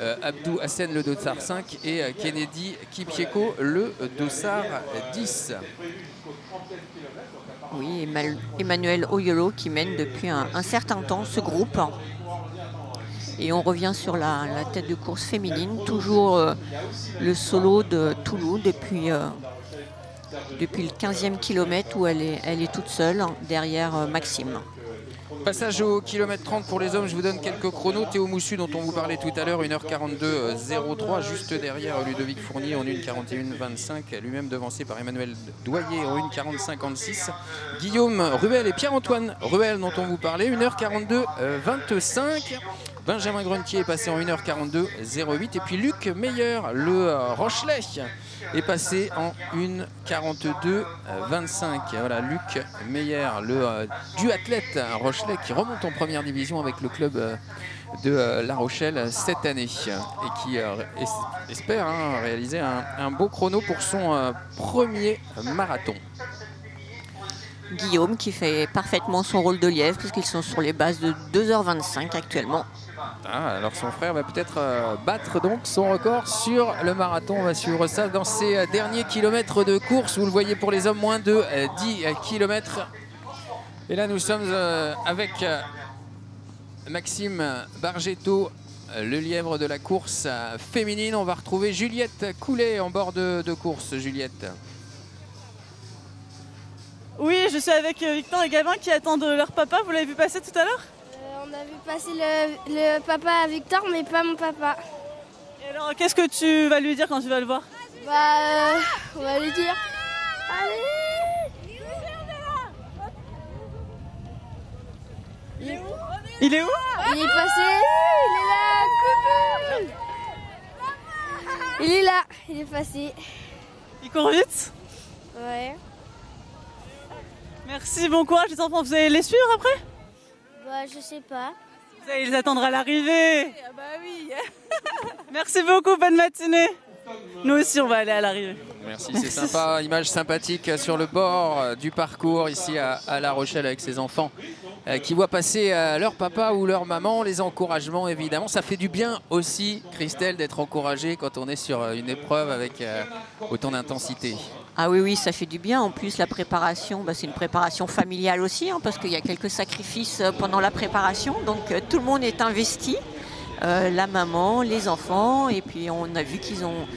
euh, Abdou Hassan, le dossard cinq, et euh, Kennedy Kipyego, le dossard dix. Oui, Emmanuel Oyolo qui mène depuis un, un certain temps ce groupe. Et on revient sur la, la tête de course féminine, toujours euh, le solo de Toulou depuis, euh, depuis le quinzième kilomètre où elle est, elle est toute seule derrière euh, Maxime. Passage au kilomètre trente pour les hommes, je vous donne quelques chronos. Théo Moussu, dont on vous parlait tout à l'heure, une heure quarante-deux zéro trois, juste derrière Ludovic Fournier en une quarante et une vingt-cinq, lui-même devancé par Emmanuel Doyer en une quarante cinquante-six. Guillaume Ruel et Pierre-Antoine Ruel, dont on vous parlait, une heure quarante-deux vingt-cinq. Benjamin Grenier est passé en une heure quarante-deux zéro huit. Et puis Luc Meyer, le Rochelais, est passé en une quarante-deux vingt-cinq. Voilà, Luc Meyer, le euh, duathlète Rochelais qui remonte en première division avec le club euh, de euh, La Rochelle cette année. Et qui euh, espère hein, réaliser un, un beau chrono pour son euh, premier marathon. Guillaume qui fait parfaitement son rôle de lièvre puisqu'ils sont sur les bases de deux heures vingt-cinq actuellement. Ah, alors son frère va peut-être euh, battre donc son record sur le marathon. On va suivre ça dans ces euh, derniers kilomètres de course. Vous le voyez pour les hommes, moins de euh, dix kilomètres. Et là nous sommes euh, avec euh, Maxime Bargetto, le lièvre de la course euh, féminine. On va retrouver Juliette Coulet en bord de, de course. Juliette. Oui, je suis avec Victor et Gavin qui attendent leur papa. Vous l'avez vu passer tout à l'heure? euh, On a vu passer le, le papa à Victor, mais pas mon papa. Et alors, qu'est-ce que tu vas lui dire quand tu vas le voir? Bah, euh, on va lui dire... Allez! Il est où? Il est où? Il est passé! Il est là! Coucou! Il est là! Il est passé. Il court vite? Ouais. Merci, bon courage les enfants. Vous allez les suivre après? Bah, je sais pas. Vous allez les attendre à l'arrivée. Ah bah oui. Merci beaucoup, bonne matinée. Nous aussi, on va aller à l'arrivée. Merci, c'est sympa. Image sympathique sur le bord du parcours ici à, à La Rochelle avec ces enfants euh, qui voient passer euh, leur papa ou leur maman. Les encouragements, évidemment. Ça fait du bien aussi, Christelle, d'être encouragée quand on est sur une épreuve avec euh, autant d'intensité. Ah oui, oui, ça fait du bien. En plus, la préparation, bah, c'est une préparation familiale aussi, hein, parce qu'il y a quelques sacrifices pendant la préparation. Donc, euh, tout le monde est investi. Euh, la maman, les enfants, et puis on a vu qu'ils ont,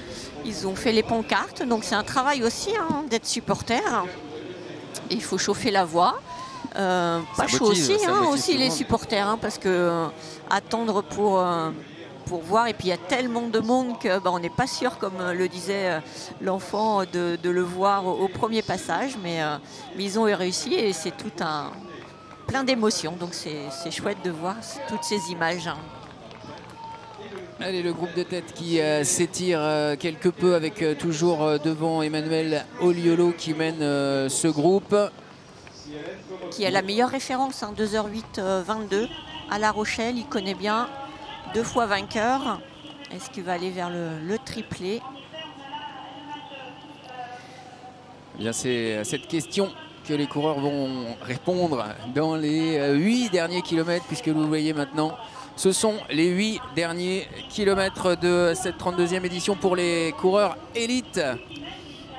ils ont fait les pancartes. Donc, c'est un travail aussi hein, d'être supporter. Il faut chauffer la voix. Euh, pas chaud aussi, hein, aussi les supporters, hein, parce que euh, attendre pour... Euh, pour voir, et puis il y a tellement de monde que bah, on n'est pas sûr, comme le disait l'enfant, de, de le voir au, au premier passage, mais, euh, mais ils ont réussi et c'est tout un plein d'émotions, donc c'est chouette de voir toutes ces images. Allez, le groupe de tête qui euh, s'étire euh, quelque peu avec euh, toujours euh, devant Emmanuel Oyolo qui mène euh, ce groupe. Qui a la meilleure référence, hein, deux heures huit vingt-deux à La Rochelle, il connaît bien. Deux fois vainqueur. Est-ce qu'il va aller vers le, le triplé? Bien, c'est cette question que les coureurs vont répondre dans les huit derniers kilomètres, puisque vous voyez maintenant, ce sont les huit derniers kilomètres de cette trente-deuxième édition pour les coureurs élites.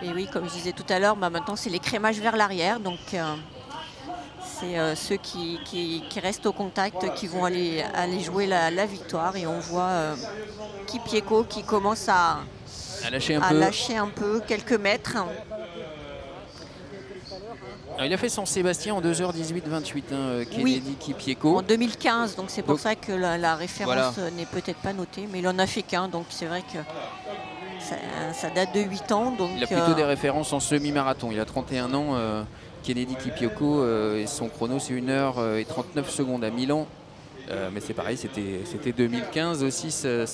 Et oui, comme je disais tout à l'heure, bah maintenant c'est les crémages vers l'arrière, donc... Euh c'est euh, ceux qui, qui, qui restent au contact qui vont aller, aller jouer la, la victoire. Et on voit euh, Kipyeko qui commence à, à, lâcher, un à lâcher un peu, quelques mètres. Il a fait San Sébastien en deux heures dix-huit vingt-huit, hein, Kennedy oui. Kipyeko. En deux mille quinze, donc c'est pour donc, ça que la, la référence voilà. n'est peut-être pas notée, mais il en a fait qu'un, donc c'est vrai que... Ça, ça date de huit ans. Donc il a plutôt euh... des références en semi-marathon. Il a trente et un ans, euh, Kennedy Kipyeko, euh, et son chrono, c'est une heure trente-neuf secondes à Milan. Euh, mais c'est pareil, c'était deux mille quinze aussi, cette,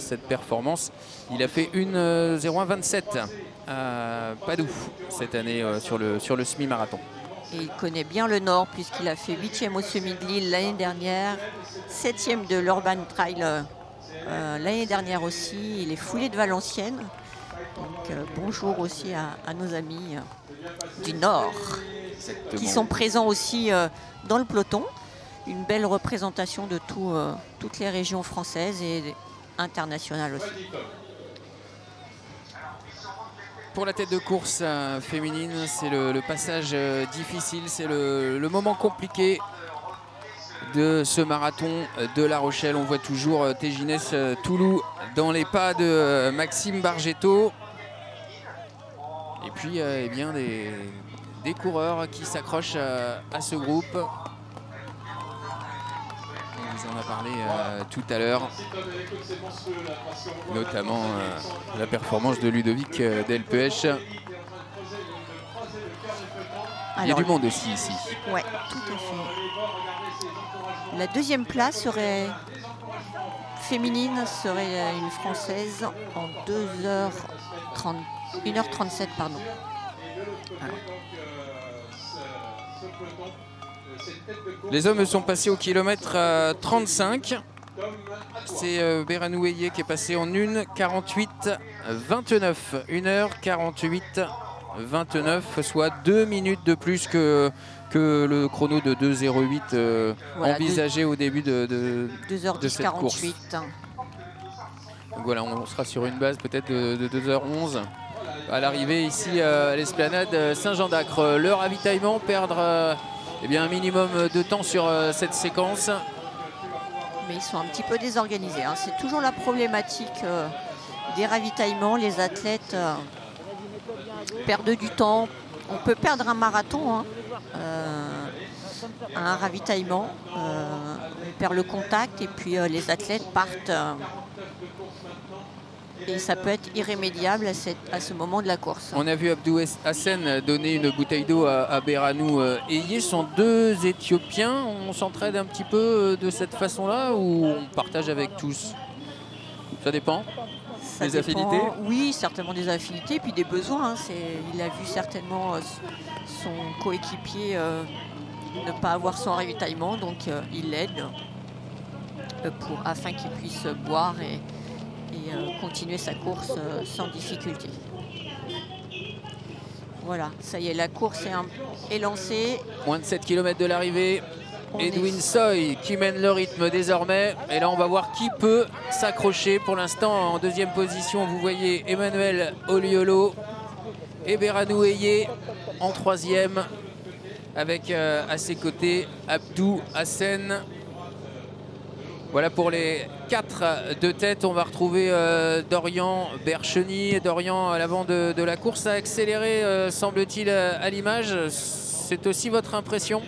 cette performance. Il a fait une heure vingt-sept à Padoue cette année euh, sur le, sur le semi-marathon. Et il connaît bien le Nord puisqu'il a fait huitième au semi de Lille l'année dernière, septième de l'Urban Trail Euh, l'année dernière aussi, les foulées de Valenciennes. Donc euh, bonjour aussi à, à nos amis euh, du Nord. Exactement. Qui sont présents aussi euh, dans le peloton. Une belle représentation de tout, euh, toutes les régions françaises et internationales aussi. Pour la tête de course euh, féminine, c'est le, le passage euh, difficile, c'est le, le moment compliqué de ce marathon de La Rochelle. On voit toujours Tejinesh Tulu dans les pas de Maxime Bargetto. Et puis eh bien, des, des coureurs qui s'accrochent à, à ce groupe. On vous en a parlé euh, tout à l'heure. Notamment euh, la performance de Ludovic Delpech. Il y a du monde aussi ici. Oui, tout à fait. La deuxième place serait féminine, serait une Française en deux heures trente, une heure trente-sept. Pardon. Alors. Les hommes sont passés au kilomètre trente-cinq. C'est Berhanu Heye qui est passé en une heure quarante-huit vingt-neuf. une heure quarante-huit vingt-neuf, soit deux minutes de plus que, que le chrono de deux zéro huit euh, voilà, envisagé deux, au début de, de, de cette quarante-huit. Course. Donc voilà, on sera sur une base peut-être de, de deux heures onze. À l'arrivée ici à l'esplanade Saint-Jean-d'Acre. Le ravitaillement, perdre euh, eh bien, un minimum de temps sur euh, cette séquence. Mais ils sont un petit peu désorganisés, hein. C'est toujours la problématique euh, des ravitaillements. Les athlètes euh, perdent du temps. On peut perdre un marathon, hein, euh, un ravitaillement. Euh, on perd le contact et puis euh, les athlètes partent... Euh, Et ça peut être irrémédiable à, cette, à ce moment de la course. On a vu Abdou Hassan donner une bouteille d'eau à, à Berhanu Heye. Ce sont deux Éthiopiens. On s'entraide un petit peu de cette façon-là ou on partage avec tous? Ça dépend ça des dépend, affinités. Oui, certainement des affinités et puis des besoins. Hein. Il a vu certainement son coéquipier euh, ne pas avoir son ravitaillement. Donc euh, il l'aide afin qu'il puisse boire et... et euh, continuer sa course euh, sans difficulté. Voilà, ça y est, la course est, un... est lancée. Moins de sept kilomètres de l'arrivée. Edwin est... Soi qui mène le rythme désormais. Et là, on va voir qui peut s'accrocher. Pour l'instant, en deuxième position, vous voyez Emmanuel Oyolo et Berhanu Heye en troisième, avec euh, à ses côtés Abdou Hassan. Voilà pour les quatre de tête. On va retrouver euh, Dorian Bercheny. Dorian à l'avant de, de la course a accéléré, euh, semble-t-il, à l'image. C'est aussi votre impression?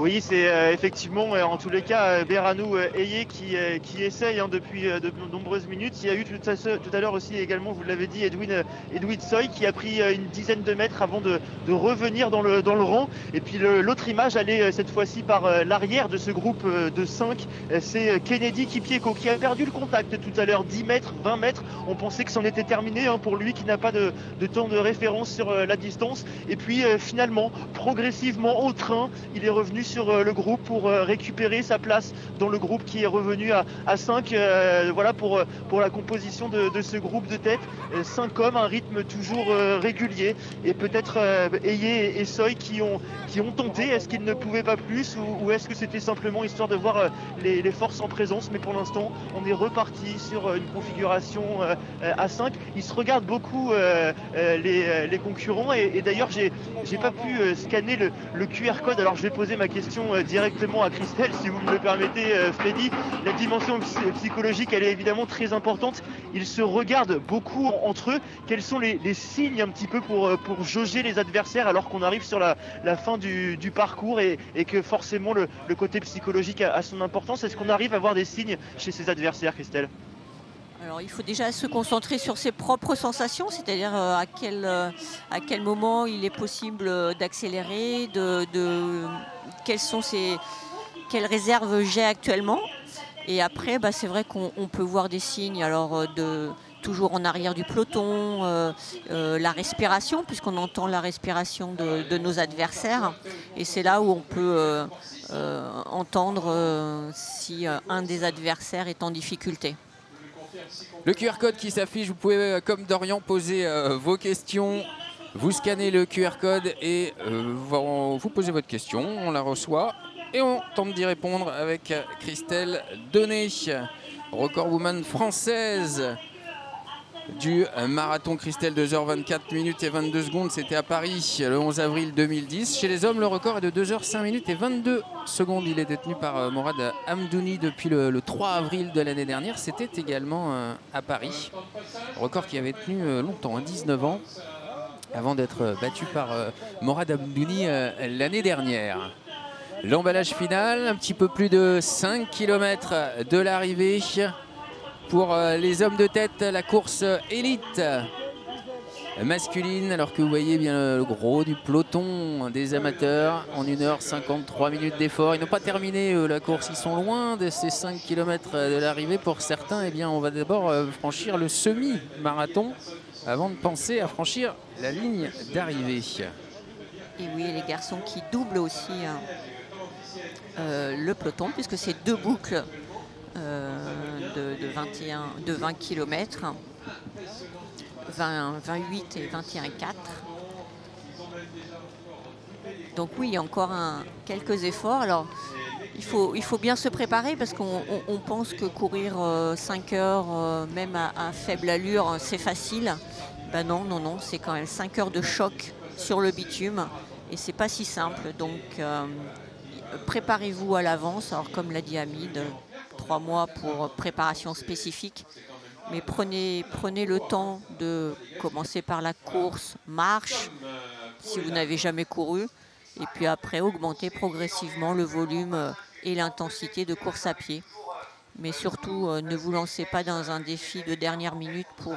Oui, c'est euh, effectivement, en tous les cas, Berhanu Heye qui, qui essaye hein, depuis de nombreuses minutes. Il y a eu tout à, tout à l'heure aussi, également, vous l'avez dit, Edwin, Edwin Soi qui a pris une dizaine de mètres avant de, de revenir dans le, dans le rang. Et puis l'autre image, elle est cette fois-ci par l'arrière de ce groupe de cinq. C'est Kennedy Kipyego qui a perdu le contact tout à l'heure, dix mètres, vingt mètres. On pensait que c'en était terminé hein, pour lui qui n'a pas de, de temps de référence sur la distance. Et puis euh, finalement, progressivement au train, il est revenu sur le groupe pour récupérer sa place dans le groupe qui est revenu à, à cinq. Euh, voilà pour, pour la composition de, de ce groupe de tête. cinq hommes, un rythme toujours euh, régulier. Et peut-être euh, Heye et Soi qui ont, qui ont tenté. Est-ce qu'ils ne pouvaient pas plus ou, ou est-ce que c'était simplement histoire de voir euh, les, les forces en présence? Mais pour l'instant, on est reparti sur une configuration euh, à cinq. Ils se regardent beaucoup euh, les, les concurrents. Et, et d'ailleurs, j'ai j'ai pas pu euh, scanner le, le Q R code. Alors je vais poser ma question directement à Christelle, si vous me le permettez, Freddy. La dimension psychologique, elle est évidemment très importante. Ils se regardent beaucoup entre eux. Quels sont les, les signes un petit peu pour, pour jauger les adversaires alors qu'on arrive sur la, la fin du, du parcours et, et que forcément le, le côté psychologique a, a son importance? Est-ce qu'on arrive à voir des signes chez ses adversaires, Christelle? Alors, il faut déjà se concentrer sur ses propres sensations, c'est-à-dire euh, à quel, euh, à quel moment il est possible euh, d'accélérer, de, de quelles sont ses, quelles réserves j'ai actuellement. Et après, bah, c'est vrai qu'on peut voir des signes, alors euh, de, toujours en arrière du peloton, euh, euh, la respiration, puisqu'on entend la respiration de, de nos adversaires. Et c'est là où on peut... Euh, euh, entendre euh, si euh, un des adversaires est en difficulté. Le Q R code qui s'affiche, vous pouvez, comme Dorian, poser euh, vos questions. Vous scannez le Q R code et euh, vous, vous posez votre question. On la reçoit et on tente d'y répondre avec Christelle Donnet, recordwoman française du marathon. Christelle, deux heures vingt-quatre minutes et vingt-deux secondes. C'était à Paris le onze avril deux mille dix. Chez les hommes, le record est de deux heures cinq minutes et vingt-deux secondes. Il est détenu par Morad Hamdouni depuis le, le trois avril de l'année dernière. C'était également euh, à Paris. Record qui avait tenu euh, longtemps, hein, dix-neuf ans, avant d'être euh, battu par euh, Morad Hamdouni euh, l'année dernière. L'emballage final, un petit peu plus de cinq kilomètres de l'arrivée. Pour les hommes de tête, la course élite masculine, alors que vous voyez bien le gros du peloton des amateurs en une heure cinquante-trois minutes d'effort. Ils n'ont pas terminé la course, ils sont loin de ces cinq kilomètres de l'arrivée. Pour certains, eh bien, on va d'abord franchir le semi-marathon avant de penser à franchir la ligne d'arrivée. Et oui, les garçons qui doublent aussi hein, euh, le peloton, puisque c'est deux boucles. Euh, de, de, vingt et un, de vingt kilomètres vingt, vingt-huit et vingt et un virgule quatre. Donc oui, encore un, quelques efforts. Alors, il faut, il faut bien se préparer parce qu'on on, on pense que courir euh, cinq heures, euh, même à, à faible allure, c'est facile. Ben non, non, non, c'est quand même cinq heures de choc sur le bitume et c'est pas si simple. Donc, euh, préparez-vous à l'avance. Alors, comme l'a dit Hamid, trois mois pour préparation spécifique. Mais prenez, prenez le temps de commencer par la course marche, si vous n'avez jamais couru, et puis après augmenter progressivement le volume et l'intensité de course à pied. Mais surtout, ne vous lancez pas dans un défi de dernière minute pour,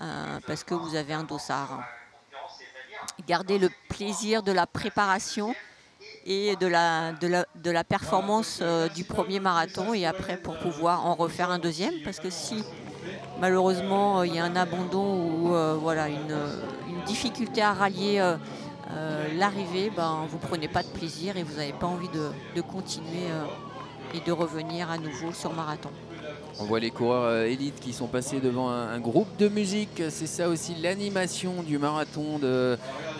euh, parce que vous avez un dossard. Gardez le plaisir de la préparation et de la, de la, de la performance euh, du premier marathon et après pour pouvoir en refaire un deuxième, parce que si malheureusement il euh, y a un abandon ou euh, voilà, une, une difficulté à rallier euh, euh, l'arrivée, ben, vous ne prenez pas de plaisir et vous n'avez pas envie de, de continuer euh, et de revenir à nouveau sur marathon. On voit les coureurs élites qui sont passés devant un, un groupe de musique. C'est ça aussi l'animation du marathon de,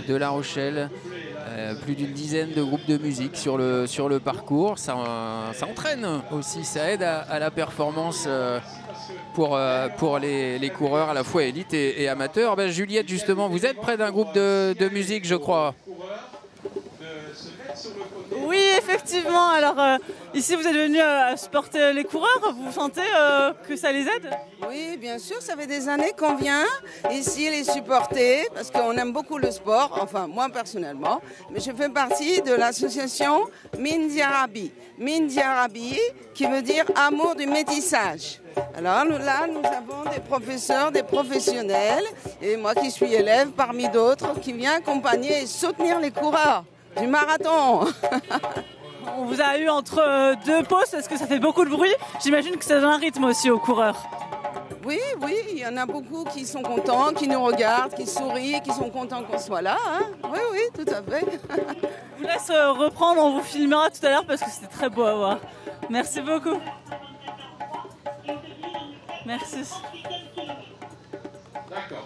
de La Rochelle. Euh, plus d'une dizaine de groupes de musique sur le, sur le parcours. Ça, ça entraîne aussi, ça aide à, à la performance euh, pour, euh, pour les, les coureurs à la fois élites et, et amateurs. Ben, Juliette, justement, vous êtes près d'un groupe de, de musique, je crois. Oui, effectivement. Alors euh, ici, vous êtes venus euh, supporter les coureurs. Vous sentez euh, que ça les aide? Oui, bien sûr. Ça fait des années qu'on vient ici les supporter parce qu'on aime beaucoup le sport. Enfin, moi personnellement. Mais je fais partie de l'association Mindiarabi. Mindiarabi qui veut dire amour du métissage. Alors nous, là, nous avons des professeurs, des professionnels et moi qui suis élève parmi d'autres qui vient accompagner et soutenir les coureurs du marathon. On vous a eu entre deux pauses parce que ça fait beaucoup de bruit. J'imagine que ça donne un rythme aussi aux coureurs. Oui, oui, il y en a beaucoup qui sont contents, qui nous regardent, qui sourient, qui sont contents qu'on soit là. Hein. Oui, oui, tout à fait. Je vous laisse reprendre, on vous filmera tout à l'heure parce que c'était très beau à voir. Merci beaucoup. Merci.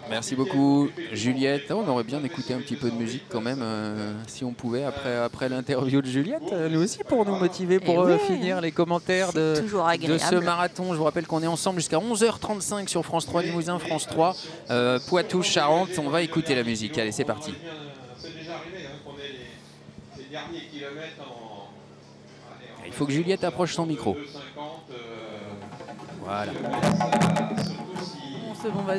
Merci beaucoup Juliette. On aurait bien écouté un petit peu de musique quand même euh, si on pouvait après, après l'interview de Juliette, nous aussi pour nous motiver, pour oui, finir les commentaires de, de ce marathon. Je vous rappelle qu'on est ensemble jusqu'à onze heures trente-cinq sur France trois Limousin, France trois, euh, Poitou, Charente. On va écouter la musique. Allez, c'est parti. C'est déjà arrivé hein, qu'on ait les, les derniers kilomètres en... Allez, en... Il faut que Juliette approche son micro. Voilà. C'est bon, vas-y.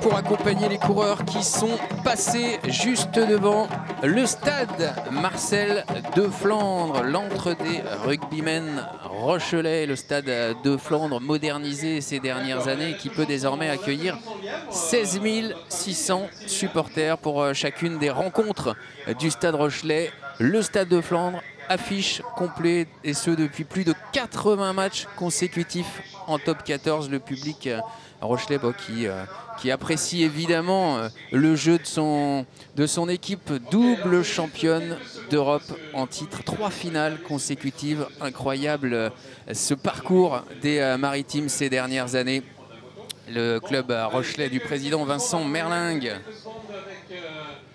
Pour accompagner les coureurs qui sont passés juste devant le stade Marcel de Flandre, l'antre des rugbymen rochelais, le stade de Flandre modernisé ces dernières années qui peut désormais accueillir seize mille six cents supporters pour chacune des rencontres du stade rochelais. Le stade de Flandre affiche complet et ce depuis plus de quatre-vingts matchs consécutifs en top quatorze. Le public rochelais bah, qui, euh, qui apprécie évidemment euh, le jeu de son, de son équipe, double championne d'Europe en titre, trois finales consécutives, incroyable euh, ce parcours des euh, maritimes ces dernières années. Le club euh, rochelais du président Vincent Merlingue.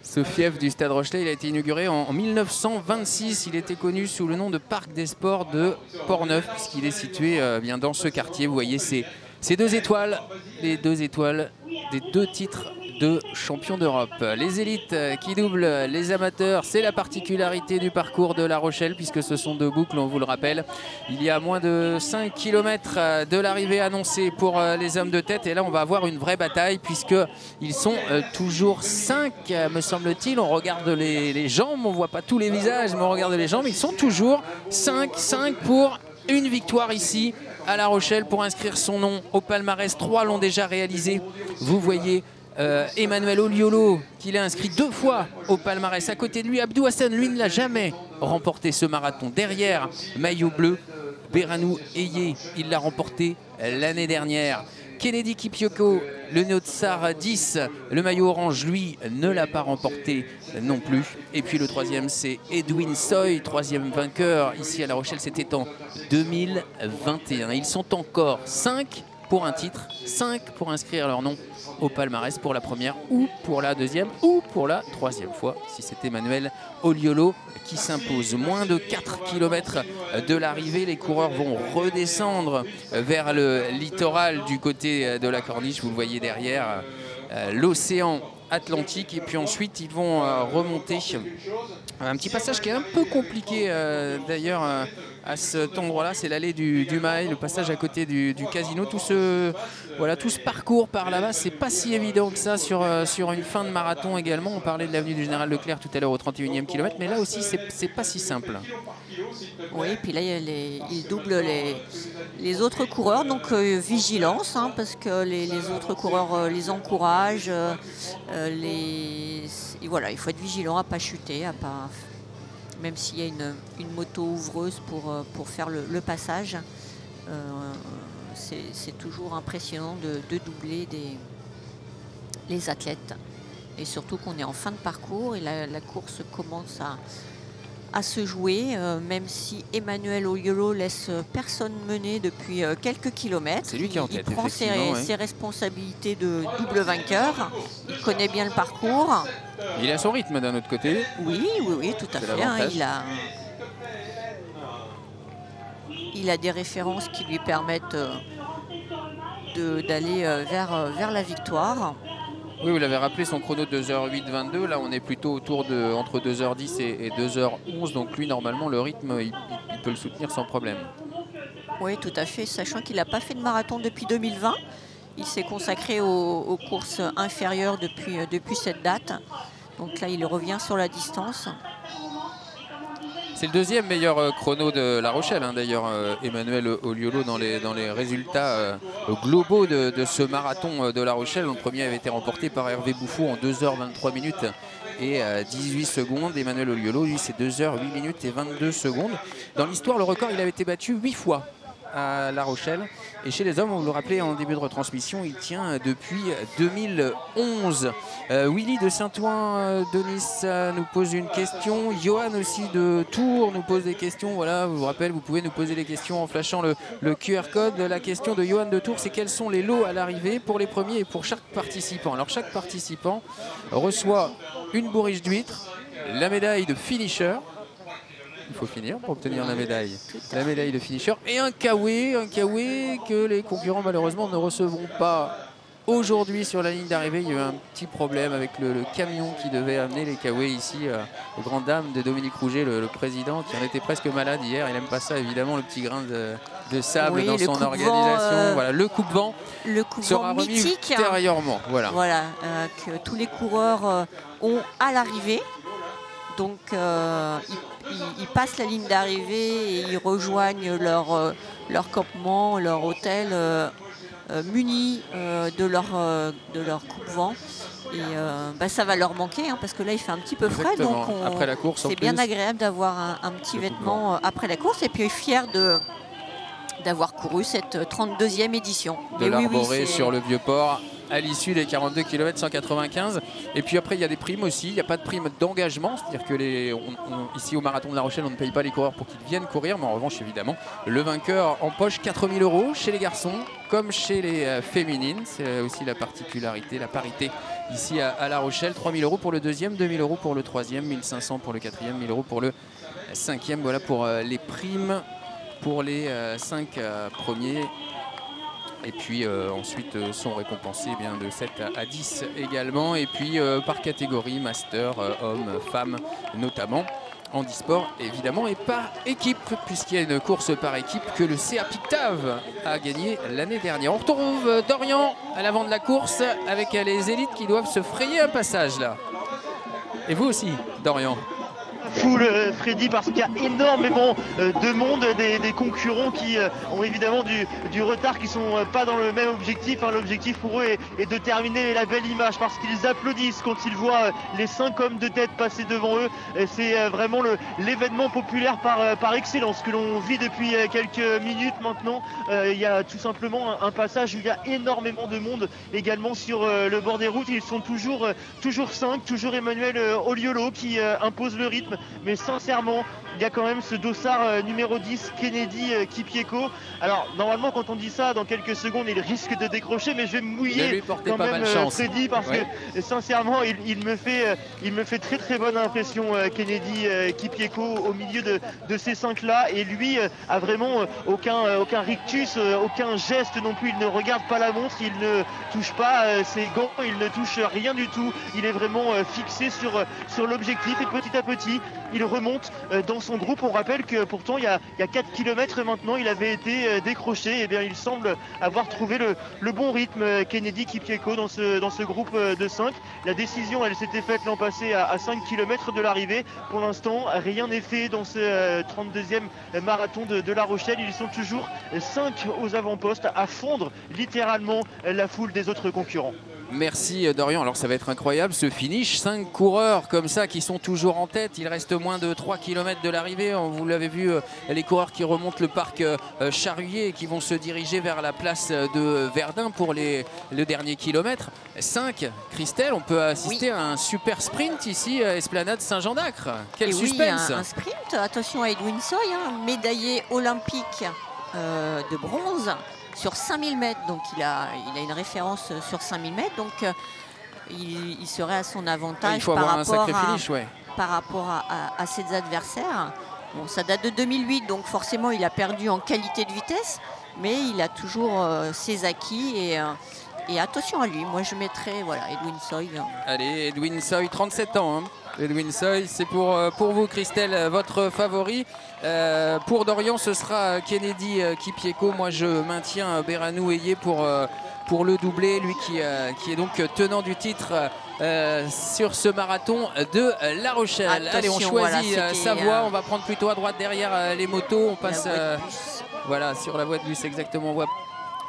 Ce fief du stade rochelais, il a été inauguré en, en mille neuf cent vingt-six. Il était connu sous le nom de Parc des Sports de Portneuf puisqu'il est situé euh, bien dans ce quartier. Vous voyez, c'est Ces deux étoiles, les deux étoiles des deux titres de champion d'Europe. Les élites qui doublent les amateurs, c'est la particularité du parcours de La Rochelle puisque ce sont deux boucles, on vous le rappelle. Il y a moins de cinq kilomètres de l'arrivée annoncée pour les hommes de tête et là on va avoir une vraie bataille puisqu'ils sont toujours cinq, me semble-t-il. On regarde les, les jambes, on ne voit pas tous les visages mais on regarde les jambes, ils sont toujours cinq cinq pour une victoire ici à La Rochelle pour inscrire son nom au palmarès. Trois l'ont déjà réalisé. Vous voyez euh, Emmanuel Oyolo qui l'a inscrit deux fois au palmarès. À côté de lui, Abdou Hassan, lui, ne l'a jamais remporté ce marathon. Derrière, maillot bleu, Berhanu Heye, il l'a remporté l'année dernière. Kennedy Kipyego, le Néotsar dix, le maillot orange, lui, ne l'a pas remporté non plus. Et puis le troisième, c'est Edwin Soi, troisième vainqueur ici à La Rochelle, c'était en deux mille vingt et un. Ils sont encore cinq pour un titre, cinq pour inscrire leur nom au palmarès pour la première ou pour la deuxième ou pour la troisième fois, si c'est Emmanuel Oyolo qui s'impose. Moins de quatre kilomètres de l'arrivée, les coureurs vont redescendre vers le littoral du côté de la corniche, vous le voyez derrière, l'océan Atlantique, et puis ensuite ils vont remonter un petit passage qui est un peu compliqué d'ailleurs à cet endroit-là, c'est l'allée du, du Mail, le passage à côté du, du casino. Tout ce, voilà, tout ce parcours par là-bas, c'est pas si évident que ça sur, sur une fin de marathon également. On parlait de l'avenue du Général Leclerc tout à l'heure au trente et unième kilomètre, mais là aussi c'est pas si simple. Oui, et puis là les, ils doublent les, les autres coureurs, donc euh, vigilance, hein, parce que les, les autres coureurs euh, les encouragent, euh, les... Et voilà, il faut être vigilant à pas chuter, à pas... Même s'il y a une, une moto ouvreuse pour, pour faire le, le passage, euh, c'est toujours impressionnant de, de doubler des, les athlètes. Et surtout qu'on est en fin de parcours et la, la course commence à, à se jouer, euh, même si Emmanuel Oyolo laisse personne mener depuis quelques kilomètres. C'est lui qui est en tête, il prend ses, ouais. ses responsabilités de double vainqueur, il connaît bien le parcours. Il a son rythme d'un autre côté. Oui, oui, oui, tout à fait. Hein, il, a... il a des références qui lui permettent d'aller vers, vers la victoire. Oui, vous l'avez rappelé, son chrono deux heures huit vingt-deux. Là, on est plutôt autour de entre deux heures dix et deux heures onze. Donc lui, normalement, le rythme, il, il peut le soutenir sans problème. Oui, tout à fait. Sachant qu'il n'a pas fait de marathon depuis deux mille vingt. Il s'est consacré aux, aux courses inférieures depuis, depuis cette date. Donc là, il revient sur la distance. C'est le deuxième meilleur chrono de La Rochelle, hein, d'ailleurs, Emmanuel Oyolo, dans les, dans les résultats euh, globaux de, de ce marathon de La Rochelle. Le premier avait été remporté par Hervé Bouffou en deux heures vingt-trois minutes. Et dix-huit secondes, Emmanuel Oyolo, lui, c'est deux heures huit minutes et vingt-deux secondes. Dans l'histoire, le record, il avait été battu huit fois à La Rochelle. Et chez les hommes, on vous le rappelait en début de retransmission, il tient depuis deux mille onze. Euh, Willy de Saint-Ouen de Nice nous pose une question. Johan aussi de Tours nous pose des questions. Voilà, je vous rappelle, vous pouvez nous poser des questions en flashant le, le Q R code. La question de Johan de Tours, c'est quels sont les lots à l'arrivée pour les premiers et pour chaque participant. Alors chaque participant reçoit une bourriche d'huîtres, la médaille de finisher. Il faut finir pour obtenir la médaille. La médaille de finisher et un kawé, un kawé que les concurrents malheureusement ne recevront pas aujourd'hui sur la ligne d'arrivée. Il y a eu un petit problème avec le, le camion qui devait amener les kawés ici. Euh, aux grandes dames de Dominique Rouget, le, le président, qui en était presque malade hier. Il n'aime pas ça, évidemment, le petit grain de, de sable oui, dans son organisation. Euh, voilà, le coupe-vent sera remis mythique, ultérieurement. Voilà, voilà euh, que tous les coureurs euh, ont à l'arrivée. Donc, euh, ils, ils, ils passent la ligne d'arrivée et ils rejoignent leur, euh, leur campement, leur hôtel, euh, euh, munis euh, de leur, euh, de leur coupe-vent. Et euh, bah, ça va leur manquer, hein, parce que là, il fait un petit peu frais. Exactement. Donc, on, après la course, c'est bien agréable d'avoir un, un petit vêtement après la course. Et puis, fier de... d'avoir couru cette trente-deuxième édition. De l'arborée oui, oui, sur le Vieux-Port à l'issue des quarante-deux kilomètres cent quatre-vingt-quinze. Et puis après, il y a des primes aussi. Il n'y a pas de prime d'engagement. C'est-à-dire que les, on, on, ici, au Marathon de La Rochelle, on ne paye pas les coureurs pour qu'ils viennent courir. Mais en revanche, évidemment, le vainqueur empoche quatre mille euros chez les garçons comme chez les féminines. C'est aussi la particularité, la parité ici à, à La Rochelle. trois mille euros pour le deuxième, deux mille euros pour le troisième, mille cinq cents pour le quatrième, mille euros pour le cinquième. Voilà pour les primes. Pour les cinq euh, euh, premiers, Et puis euh, ensuite euh, sont récompensés eh bien, de sept à dix également. Et puis euh, par catégorie, master, euh, hommes, femmes notamment, handisport évidemment, et par équipe, puisqu'il y a une course par équipe que le C A Pictave a gagnée l'année dernière. On retrouve Dorian à l'avant de la course avec les élites qui doivent se frayer un passage là. Et vous aussi, Dorian. Foule Freddy, parce qu'il y a énormément de monde, des, des concurrents qui ont évidemment du, du retard, qui sont pas dans le même objectif. L'objectif pour eux est, est de terminer la belle image, parce qu'ils applaudissent quand ils voient les cinq hommes de tête passer devant eux. C'est vraiment l'événement populaire par, par excellence que l'on vit depuis quelques minutes maintenant. Il y a tout simplement un passage où il y a énormément de monde également sur le bord des routes. Ils sont toujours, toujours cinq, toujours Emmanuel Oyolo qui impose le rythme. Mais sincèrement, il y a quand même ce dossard euh, numéro dix, Kennedy euh, Kipyego. Alors, normalement, quand on dit ça, dans quelques secondes, il risque de décrocher, mais je vais me mouiller quand même, euh, Freddy, parce ouais. que, sincèrement, il, il, me fait, euh, il me fait très très bonne impression, euh, Kennedy euh, Kipyego, au milieu de, de ces cinq-là. Et lui, euh, a vraiment euh, aucun, euh, aucun rictus, euh, aucun geste non plus. Il ne regarde pas la montre, il ne touche pas euh, ses gants, il ne touche rien du tout. Il est vraiment euh, fixé sur, euh, sur l'objectif, et petit à petit, il remonte dans son groupe. On rappelle que pourtant il y a, il y a quatre kilomètres maintenant il avait été décroché. Et bien il semble avoir trouvé le, le bon rythme, Kennedy Kipyego, dans ce, dans ce groupe de cinq. La décision, elle s'était faite l'an passé à, à cinq kilomètres de l'arrivée. Pour l'instant rien n'est fait dans ce trente-deuxième marathon de, de La Rochelle. Ils sont toujours cinq aux avant-postes, à fondre littéralement la foule des autres concurrents. Merci Dorian. Alors ça va être incroyable ce finish. Cinq coureurs comme ça qui sont toujours en tête. Il reste moins de trois kilomètres de l'arrivée. Vous l'avez vu, les coureurs qui remontent le parc Charrier et qui vont se diriger vers la place de Verdun pour les, le dernier kilomètre. cinq, Christelle, on peut assister oui. à un super sprint ici, Esplanade Saint-Jean-d'Acre. Quel et suspense oui, un, un sprint. Attention à Edwin Soi, hein, médaillé olympique euh, de bronze sur cinq mille mètres, donc il a, il a une référence sur cinq mille mètres, donc euh, il, il serait à son avantage par rapport à, finish, ouais. par rapport à, à, à ses adversaires. Bon, ça date de deux mille huit, donc forcément il a perdu en qualité de vitesse, mais il a toujours euh, ses acquis et... Euh, Et attention à lui, moi je mettrai voilà, Edwin Soi. Allez, Edwin Soi, trente-sept ans. Hein. Edwin Soi, c'est pour, pour vous, Christelle, votre favori. Euh, pour Dorian, ce sera Kennedy Kipyego. Moi, je maintiens Berhanu Heye pour, pour le doublé. Lui qui, qui est donc tenant du titre euh, sur ce marathon de La Rochelle. Attention, allez, on choisit voilà, sa voie. On va prendre plutôt à droite derrière les motos. On passe euh, voilà, sur la voie de bus, exactement.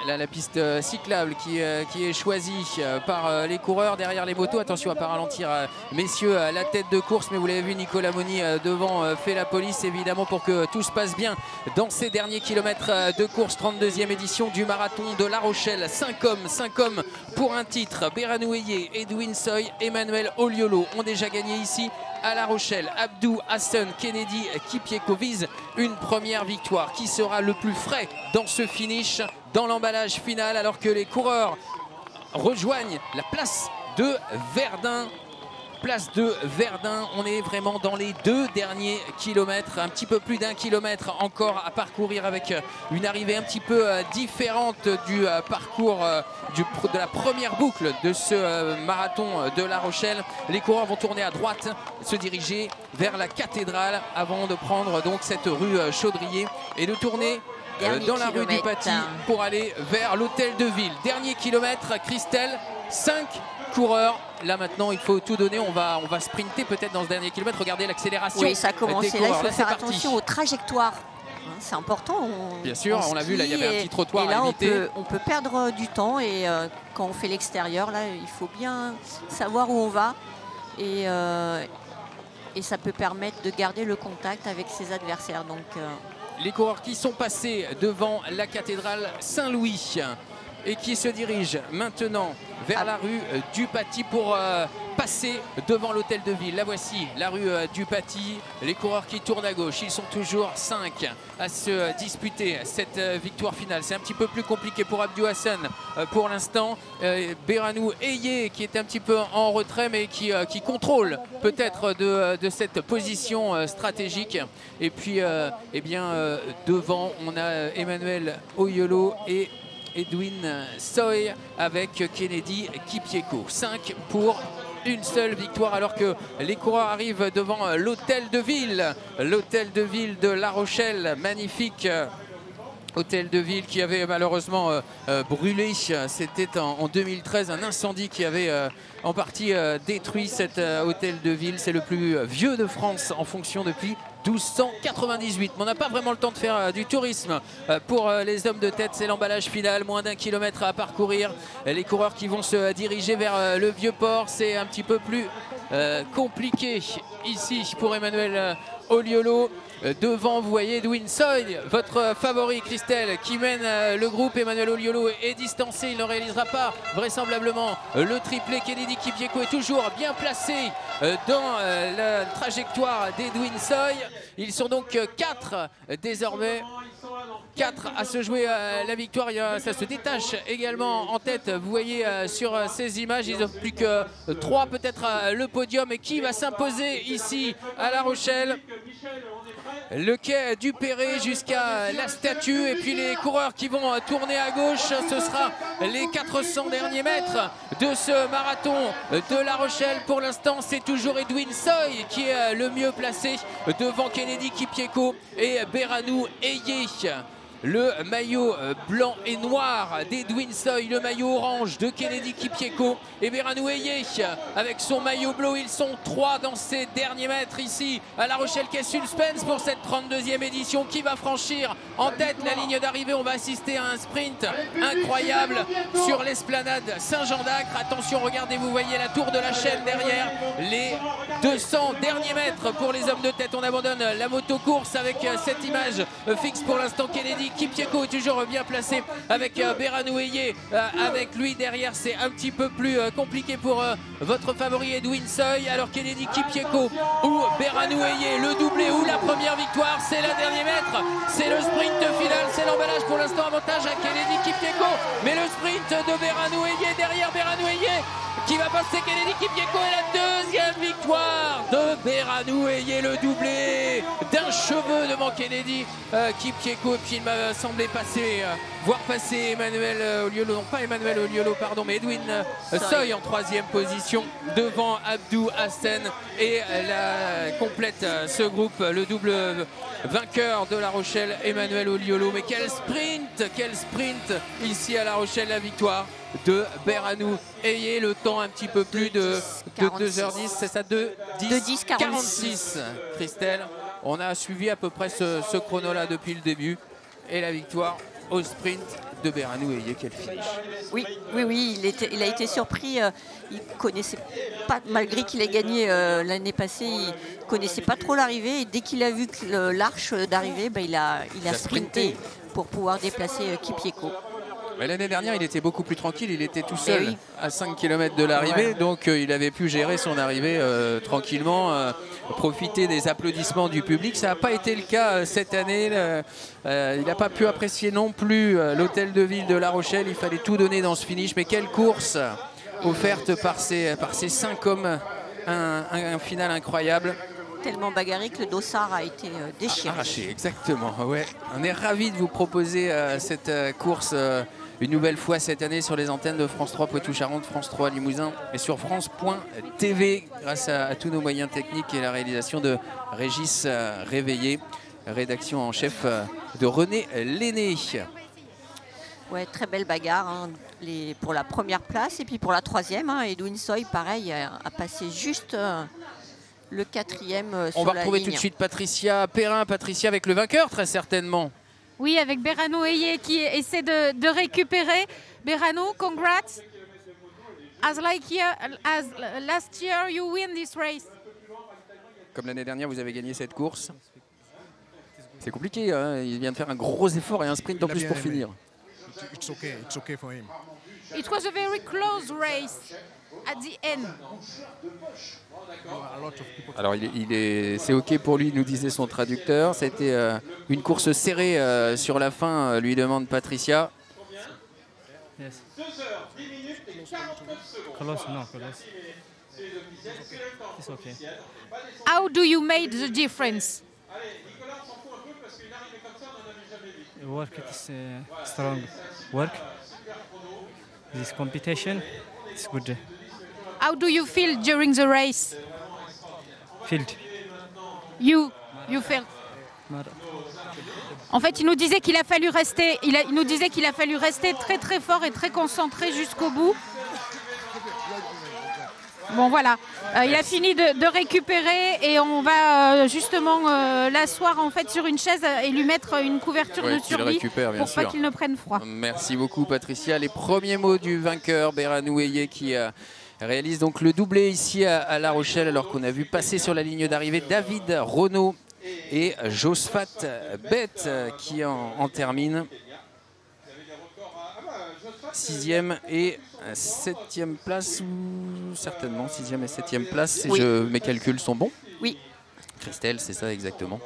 Là, la piste cyclable qui, qui est choisie par les coureurs derrière les motos. Attention à ne pas ralentir, messieurs, à la tête de course. Mais vous l'avez vu, Nicolas Moni devant fait la police, évidemment, pour que tout se passe bien dans ces derniers kilomètres de course. trente-deuxième édition du marathon de La Rochelle. cinq hommes, cinq hommes pour un titre. Berhanu Heye, Edwin Soi, Emmanuel Oyolo ont déjà gagné ici à La Rochelle. Abdou Hassan, Kennedy Kipyego vise une première victoire. Qui sera le plus frais dans ce finish, dans l'emballage final, alors que les coureurs rejoignent la place de Verdun. Place de Verdun, on est vraiment dans les deux derniers kilomètres, un petit peu plus d'un kilomètre encore à parcourir, avec une arrivée un petit peu différente du parcours du, de la première boucle de ce marathon de La Rochelle. Les coureurs vont tourner à droite, se diriger vers la cathédrale avant de prendre donc cette rue Chaudrier et de tourner Euh, dans la rue du Paty pour aller vers l'hôtel de ville. Dernier kilomètre, Christelle, cinq coureurs. Là maintenant, il faut tout donner. On va, on va sprinter peut-être dans ce dernier kilomètre. Regardez l'accélération. Oui, ça a commencé. Là, il faut là, faire attention parti. aux trajectoires. C'est important. On, Bien sûr, on l'a vu, là, il y avait un petit trottoir et là, à éviter. On peut, on peut perdre du temps. Et euh, quand on fait l'extérieur, là, il faut bien savoir où on va. Et, euh, et ça peut permettre de garder le contact avec ses adversaires. Donc... Euh, les coureurs qui sont passés devant la cathédrale Saint-Louis et qui se dirigent maintenant vers ah. la rue du Paty pour euh, passer devant l'hôtel de ville. La voici, la rue euh, du Paty. Les coureurs qui tournent à gauche, ils sont toujours cinq à se euh, disputer cette euh, victoire finale. C'est un petit peu plus compliqué pour Abdou Hassan euh, pour l'instant. Euh, Berhanu Heye qui est un petit peu en retrait, mais qui, euh, qui contrôle peut-être de, de cette position euh, stratégique. Et puis, euh, eh bien, euh, devant, on a Emmanuel Oyolo et Edwin Soi avec Kennedy Kipyego. cinq pour une seule victoire alors que les coureurs arrivent devant l'hôtel de ville. L'hôtel de ville de La Rochelle, magnifique. Hôtel de ville qui avait malheureusement euh, euh, brûlé, c'était en, en deux mille treize un incendie qui avait euh, en partie euh, détruit cet euh, hôtel de ville. C'est le plus vieux de France en fonction depuis mille douze cent quatre-vingt-dix-huit. Mais on n'a pas vraiment le temps de faire euh, du tourisme. Euh, pour euh, les hommes de tête, c'est l'emballage final, moins d'un kilomètre à parcourir. Les coureurs qui vont se euh, diriger vers euh, le Vieux-Port, c'est un petit peu plus euh, compliqué ici pour Emmanuel euh, Oyolo. Devant, vous voyez Edwin Soi, votre favori Christelle, qui mène le groupe. Emmanuel Oyolo est distancé, il ne réalisera pas vraisemblablement le triplé. Kennedy Kipyego est toujours bien placé dans la trajectoire d'Edwin Soi. Ils sont donc quatre désormais, quatre à se jouer la victoire. Ça se détache également en tête, vous voyez sur ces images. Ils n'ont plus que trois peut-être le podium. Et qui va s'imposer ici à La Rochelle? Le quai du Perret jusqu'à la statue, et puis les coureurs qui vont tourner à gauche. Ce sera les quatre cents derniers mètres de ce marathon de La Rochelle. Pour l'instant, c'est toujours Edwin Soi qui est le mieux placé devant Kennedy Kipyego et Berhanu Heye. Le maillot blanc et noir d'Edwin Soi, le maillot orange de Kennedy Kipyego et Berhanu Heye avec son maillot bleu. Ils sont trois dans ces derniers mètres ici à La Rochelle. Quel suspense pour cette trente-deuxième édition. Qui va franchir en tête la ligne d'arrivée? On va assister à un sprint incroyable sur l'esplanade Saint-Jean-d'Acre. Attention, regardez, vous voyez la tour de la chaîne derrière. Les deux cents derniers mètres pour les hommes de tête. On abandonne la motocourse avec cette image fixe pour l'instant. Kennedy Kipyego est toujours bien placé avec Berhanu Heye. Avec lui derrière, c'est un petit peu plus compliqué pour votre favori Edwin Soi. Alors Kennedy Kipyego ou Berhanu Heye, le doublé ou la première victoire, c'est la dernier mètre, c'est le sprint final, c'est l'emballage. Pour l'instant, avantage à Kennedy Kipyego, mais le sprint de Berhanu Heye, derrière Berhanu Heye qui va passer Kennedy Kipyego, et la deuxième victoire de Berhanu Heye, le doublé d'un cheveu devant Kennedy euh, Kipyego. Et puis il m'a semblé passer, euh, voir passer Emmanuel euh, Oyolo, non pas Emmanuel Oyolo, pardon, mais Edwin euh, Soi en troisième position devant Abdou Hassan et euh, la complète euh, ce groupe, le double euh, vainqueur de La Rochelle, Emmanuel Oyolo. Mais quel sprint, quel sprint ici à La Rochelle. La victoire de Berhanu Heye, le temps un petit peu plus de, de deux heures dix, c'est ça, deux dix quarante-six. Christelle, on a suivi à peu près ce, ce chrono-là depuis le début, et la victoire au sprint de Berhanu Heye, quel finish. Oui, oui, oui, il, était, il a été surpris, euh, il connaissait pas, malgré qu'il ait gagné euh, l'année passée, il connaissait pas trop l'arrivée, et dès qu'il a vu l'arche d'arrivée, bah, il a, il a sprinté, sprinté pour pouvoir déplacer euh, Kipyego. L'année dernière, il était beaucoup plus tranquille, il était tout seul oui. à cinq kilomètres de l'arrivée, ouais. donc euh, il avait pu gérer son arrivée euh, tranquillement, euh, profiter des applaudissements du public. Ça n'a pas été le cas euh, cette année, euh, euh, il n'a pas pu apprécier non plus euh, l'hôtel de ville de La Rochelle. Il fallait tout donner dans ce finish, mais quelle course offerte par ces, par ces cinq hommes, un, un, un final incroyable. Tellement bagarré que le dossard a été euh, déchiré. Ah, arraché, exactement, ouais. On est ravis de vous proposer euh, cette euh, course euh, une nouvelle fois cette année sur les antennes de France trois Poitou-Charentes, France trois Limousin et sur France point T V grâce à, à tous nos moyens techniques et la réalisation de Régis euh, Réveillé, rédaction en chef euh, de René Lenné. Ouais, très belle bagarre hein, les, pour la première place et puis pour la troisième. Hein, Edwin Soi, pareil, a, a passé juste euh, le quatrième euh, sur la ligne. On va retrouver tout de suite Patricia Perrin, Patricia avec le vainqueur très certainement. Oui, avec Berhanu Heye qui essaie de, de récupérer. Berhanu, congrats. As like year, as last year, you win this race. Comme l'année dernière, vous avez gagné cette course. C'est compliqué, hein? Il vient de faire un gros effort et un sprint en plus pour finir. It's okay, it's okay for him. It was a very close race at the end. Alors, il, il est, c'est OK pour lui, nous disait son traducteur. C'était euh, une course serrée euh, sur la fin, euh, lui demande Patricia. Yes. Close, no, close. It's okay. How do you make the difference? work is uh, strong work. This competition is good. How do you feel during the race? Felt. You, you felt. En fait, il nous disait qu'il a fallu rester, il, a, il nous disait qu'il a fallu rester très très fort et très concentré jusqu'au bout. Bon voilà, euh, il a fini de, de récupérer et on va euh, justement euh, l'asseoir en fait sur une chaise et lui mettre une couverture ouais, de survie pour pas qu'il ne prenne froid. Merci beaucoup Patricia. Les premiers mots du vainqueur Berhanu Heye qui a réalise donc le doublé ici à, à La Rochelle, alors qu'on a vu passer sur la ligne d'arrivée David Renault et Josephat Bette qui en, en termine. Sixième et septième place, ou certainement sixième et septième place, si oui. je, mes calculs sont bons. Oui. Christelle, c'est ça exactement.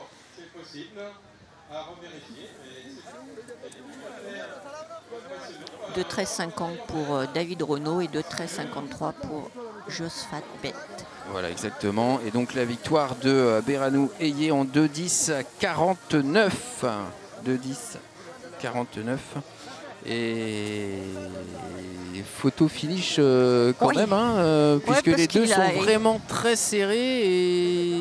deux treize cinquante pour David Renault et deux treize cinquante-trois pour Josephat Bette. Voilà, exactement. Et donc la victoire de Berhanu Heye en deux dix quarante-neuf. deux dix quarante-neuf. Et photo finish euh, quand oui. même, hein, euh, ouais, puisque les deux sont a... vraiment très serrés.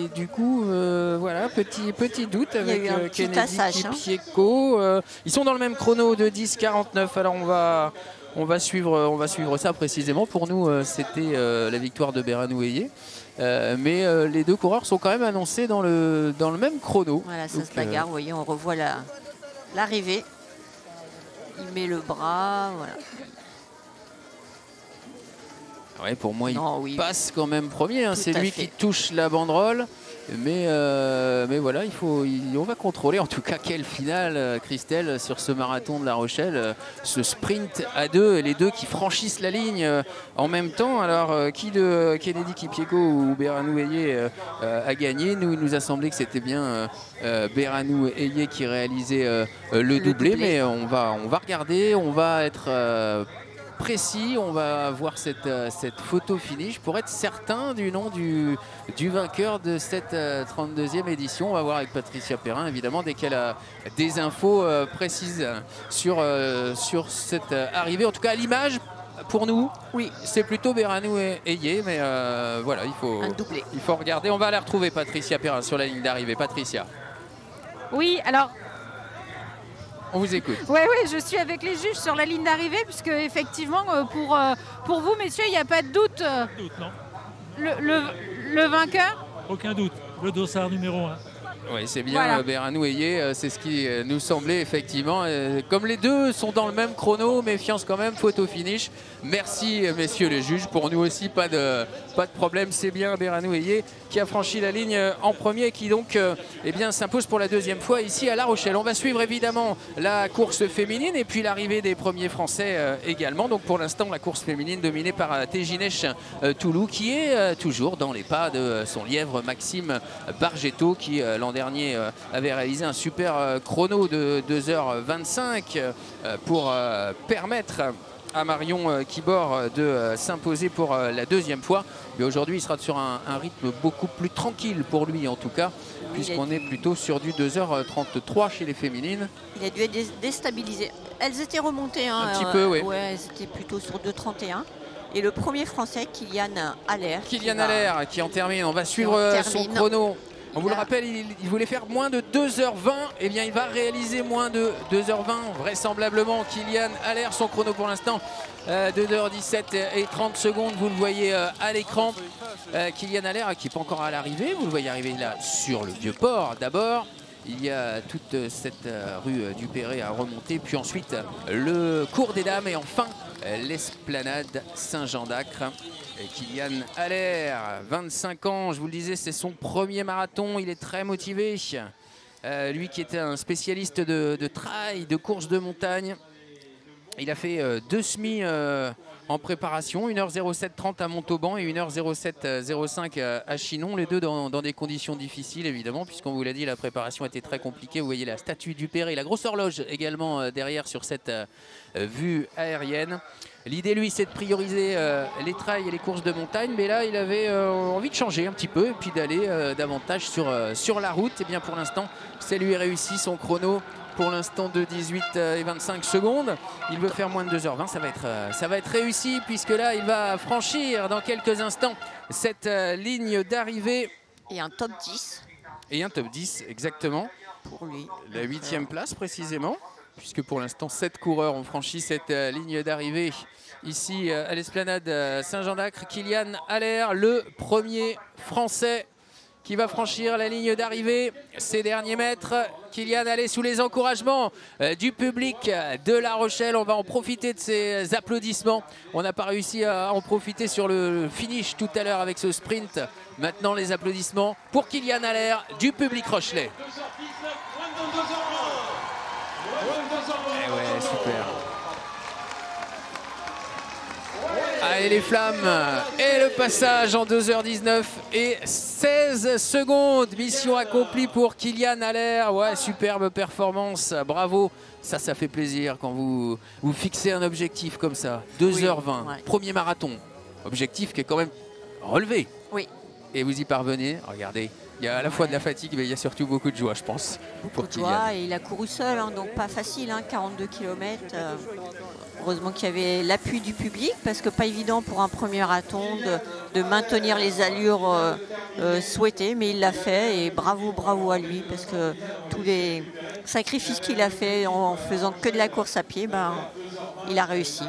Et du coup, euh, voilà, petit, petit doute avec euh, Kennedy Kipyego. Hein. Euh, ils sont dans le même chrono de dix quarante-neuf. Alors on va, on va, suivre, on va suivre ça précisément. Pour nous, euh, c'était euh, la victoire de Berhanu Heye. Euh, mais euh, les deux coureurs sont quand même annoncés dans le, dans le même chrono. Voilà, ça Donc, se bagarre. Euh... Vous voyez, on revoit la, l'arrivée. Il met le bras, voilà. Ouais, pour moi, non, il oui. passe quand même premier. Hein. C'est lui fait. qui touche la banderole. Mais, euh, mais voilà, il faut, il, on va contrôler. En tout cas, quelle finale, Christelle, sur ce marathon de La Rochelle. Ce sprint à deux, les deux qui franchissent la ligne en même temps. Alors, qui de Kennedy Kipyego ou Berhanu Heye a gagné? Nous, il nous a semblé que c'était bien Berhanu Heye qui réalisait le, le doublé, doublé. Mais on va, on va regarder, on va être... précis, on va voir cette, cette photo finish pour être certain du nom du, du vainqueur de cette trente-deuxième édition. On va voir avec Patricia Perrin, évidemment, dès qu'elle a des infos euh, précises sur, euh, sur cette arrivée. En tout cas, à l'image, pour nous, oui, c'est plutôt Berhanu Heye, mais euh, voilà, il faut, il faut regarder. On va la retrouver, Patricia Perrin, sur la ligne d'arrivée. Patricia. Oui, alors... On vous écoute. Oui, oui, je suis avec les juges sur la ligne d'arrivée, puisque effectivement, pour, pour vous, messieurs, il n'y a pas de doute. Pas de doute non. Le, le, le vainqueur ? Aucun doute. Le dossard numéro un. Oui, c'est bien voilà. Berhanu Heye, c'est ce qui nous semblait effectivement. Comme les deux sont dans le même chrono, méfiance quand même, photo finish. Merci messieurs les juges, pour nous aussi pas de, pas de problème, c'est bien Berhanu Heye qui a franchi la ligne en premier, qui donc eh bien s'impose pour la deuxième fois ici à La Rochelle. On va suivre évidemment la course féminine et puis l'arrivée des premiers Français également. Donc pour l'instant la course féminine dominée par Tejinesh Tulu qui est toujours dans les pas de son lièvre Maxime Bargetto qui l'en dernier euh, avait réalisé un super euh, chrono de deux heures vingt-cinq euh, pour euh, permettre à Marion euh, Kibor de euh, s'imposer pour euh, la deuxième fois. Mais aujourd'hui, il sera sur un, un rythme beaucoup plus tranquille pour lui en tout cas, oui, puisqu'on est dû... plutôt sur du deux heures trente-trois chez les féminines. Il a dû être déstabilisé. Elles étaient remontées. Hein, un petit euh, peu, oui. Ouais, elles étaient plutôt sur deux trente et un. Et le premier Français, Kylian Allaire. Kylian Allaire va... qui en termine. On va suivre euh, son chrono. On vous le rappelle, il, il voulait faire moins de deux heures vingt. Eh bien, il va réaliser moins de deux heures vingt, vraisemblablement. Kylian Allaire, son chrono pour l'instant, euh, deux heures dix-sept et trente secondes. Vous le voyez euh, à l'écran. Euh, Kylian Allaire, qui n'est pas encore à l'arrivée. Vous le voyez arriver là sur le Vieux-Port d'abord. Il y a toute cette euh, rue euh, du Perret à remonter. Puis ensuite, le cours des dames. Et enfin, euh, l'esplanade Saint-Jean-d'Acre. Et Kylian Allaire, vingt-cinq ans, je vous le disais, c'est son premier marathon, il est très motivé. Euh, lui qui était un spécialiste de, de trail, de course de montagne. Il a fait euh, deux semis euh, en préparation, une heure zéro sept trente à Montauban et une heure zéro sept zéro cinq à Chinon. Les deux dans, dans des conditions difficiles, évidemment, puisqu'on vous l'a dit, la préparation était très compliquée. Vous voyez la statue du Perret, la grosse horloge également euh, derrière sur cette euh, vue aérienne. L'idée, lui, c'est de prioriser euh, les trails et les courses de montagne. Mais là, il avait euh, envie de changer un petit peu et puis d'aller euh, davantage sur, euh, sur la route. Et bien, pour l'instant, ça lui est réussi. Son chrono pour l'instant de dix-huit et vingt-cinq secondes. Il veut faire moins de deux heures vingt, ça va être, ça va être réussi puisque là il va franchir dans quelques instants cette ligne d'arrivée. Et un top dix. Et un top dix, exactement. Pour lui. La huitième place précisément, puisque pour l'instant sept coureurs ont franchi cette ligne d'arrivée ici à l'esplanade Saint-Jean-d'Acre. Kylian Allaire, le premier français qui va franchir la ligne d'arrivée ces derniers mètres. Kylian Allaire sous les encouragements du public de La Rochelle. On va en profiter de ces applaudissements. On n'a pas réussi à en profiter sur le finish tout à l'heure avec ce sprint. Maintenant, les applaudissements pour Kylian Allaire du public rochelais. Et ouais, super. Allez les flammes et le passage en deux heures dix-neuf et seize secondes. Mission accomplie pour Kylian Allaire. Ouais, superbe performance, bravo. Ça, ça fait plaisir quand vous, vous fixez un objectif comme ça. deux heures vingt, oui, ouais. Premier marathon. Objectif qui est quand même relevé. Oui. Et vous y parvenez, regardez. Il y a à la fois de la fatigue, mais il y a surtout beaucoup de joie, je pense. Beaucoup pour de joie, et il a couru seul, hein, donc pas facile, hein, quarante-deux kilomètres. Euh, heureusement qu'il y avait l'appui du public, parce que pas évident pour un premier marathon de, de maintenir les allures euh, euh, souhaitées, mais il l'a fait, et bravo, bravo à lui, parce que tous les sacrifices qu'il a fait en, en faisant que de la course à pied, ben, il a réussi.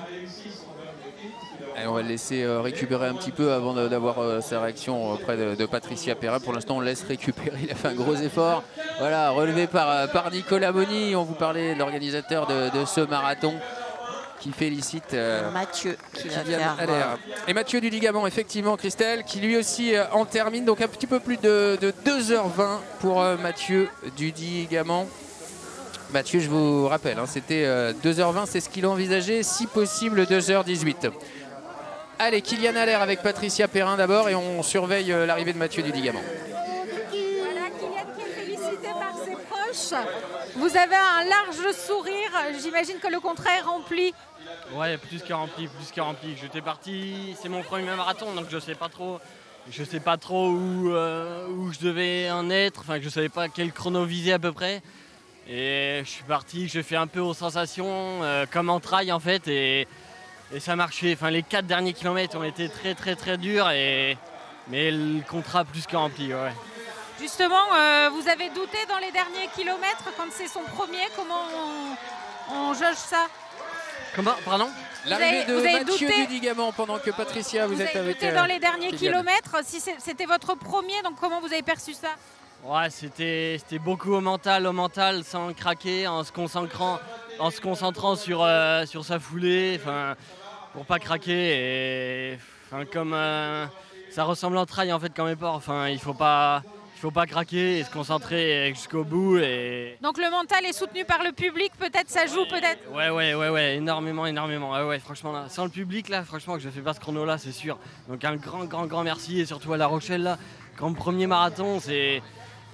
Allez, on va le laisser récupérer un petit peu avant d'avoir sa réaction auprès de Patricia Perrin. Pour l'instant, on le laisse récupérer. Il a fait un gros effort. Voilà, relevé par, par Nicolas Bonny. On vous parlait de l'organisateur de, de ce marathon qui félicite Mathieu qui Kylian Allaire. Et Mathieu Dudigamant, effectivement, Christelle, qui lui aussi en termine. Donc un petit peu plus de, de deux heures vingt pour Mathieu Dudigamant. Mathieu, je vous rappelle, hein, c'était deux heures vingt. C'est ce qu'il envisageait, si possible, deux heures dix-huit. Allez, Kylian Allaire avec Patricia Perrin d'abord et on surveille l'arrivée de Mathieu Dudigamant. Voilà, Kylian qui est félicité par ses proches. Vous avez un large sourire, j'imagine que le contrat est rempli. Ouais, plus qu'à rempli, plus qu'à rempli. J'étais parti, c'est mon premier marathon, donc je sais pas trop, je sais pas trop où, euh, où je devais en être, enfin je savais pas quel chrono viser à peu près. Et je suis parti, je fais un peu aux sensations, euh, comme en trail en fait, et... Et ça marchait, enfin les quatre derniers kilomètres ont été très très très durs, et... mais le contrat plus que rempli. Ouais. Justement, euh, vous avez douté dans les derniers kilomètres quand c'est son premier, comment on, on jauge ça? Comment? Pardon? L'arrivée de Mathieu douté, Dudigamant pendant que Patricia, vous, vous êtes avez avec... Douté dans les derniers Kylian. kilomètres, si c'était votre premier, donc comment vous avez perçu ça? Ouais, c'était beaucoup au mental, au mental, sans craquer, en se concentrant, en se concentrant sur, euh, sur sa foulée, pour pas craquer. Et, comme euh, ça ressemble en trail en fait quand même pas. Enfin, il faut pas, il faut pas craquer et se concentrer jusqu'au bout. Et... Donc le mental est soutenu par le public, peut-être ça joue, peut-être. Ouais, ouais, ouais, ouais, énormément, énormément. Ouais, ouais, franchement, là, sans le public là, franchement, je fais pas ce chrono là, c'est sûr. Donc un grand, grand, grand merci, et surtout à La Rochelle là, comme premier marathon, c'est.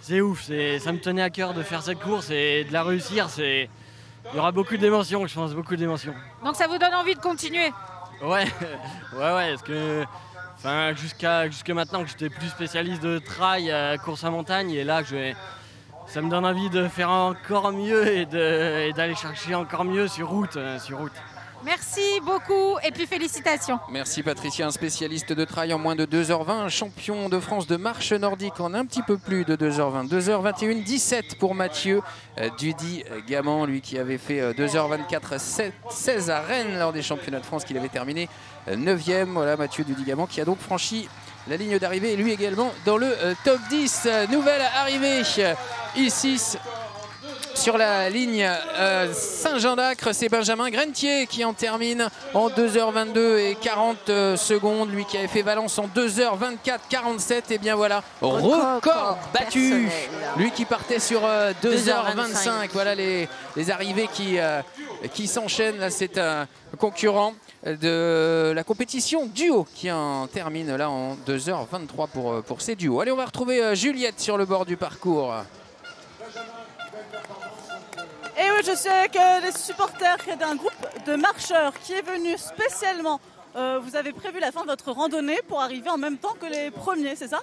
C'est ouf, ça me tenait à cœur de faire cette course et de la réussir. Il y aura beaucoup d'émotions, je pense, beaucoup d'émotions. Donc ça vous donne envie de continuer? Ouais, ouais, ouais, parce que enfin, jusqu'à jusqu'à maintenant, j'étais plus spécialiste de trail, euh, course à montagne, et là, je, ça me donne envie de faire encore mieux et d'aller chercher encore mieux sur route, euh, sur route. Merci beaucoup et puis félicitations. Merci Patricia, un spécialiste de trail en moins de deux heures vingt, un champion de France de marche nordique en un petit peu plus de deux heures vingt. deux heures vingt et une dix-sept pour Mathieu Dudigamant, lui qui avait fait deux heures vingt-quatre seize à Rennes lors des championnats de France qu'il avait terminé neuvième. Voilà Mathieu Dudigamant qui a donc franchi la ligne d'arrivée et lui également dans le top dix. Nouvelle arrivée ici sur la ligne euh, Saint-Jean-d'Acre, c'est Benjamin Grenier qui en termine en deux heures vingt-deux et quarante secondes. Lui qui avait fait Valence en deux heures vingt-quatre quarante-sept. Et bien voilà, record, record battu. Personnel. Lui qui partait sur euh, deux heures vingt-cinq. Voilà les, les arrivées qui, euh, qui s'enchaînent. Là, c'est un concurrent de la compétition duo qui en termine là en deux heures vingt-trois pour, pour ces duos. Allez, on va retrouver euh, Juliette sur le bord du parcours. Et oui, je suis avec les supporters d'un groupe de marcheurs qui est venu spécialement. Euh, vous avez prévu la fin de votre randonnée pour arriver en même temps que les premiers, c'est ça?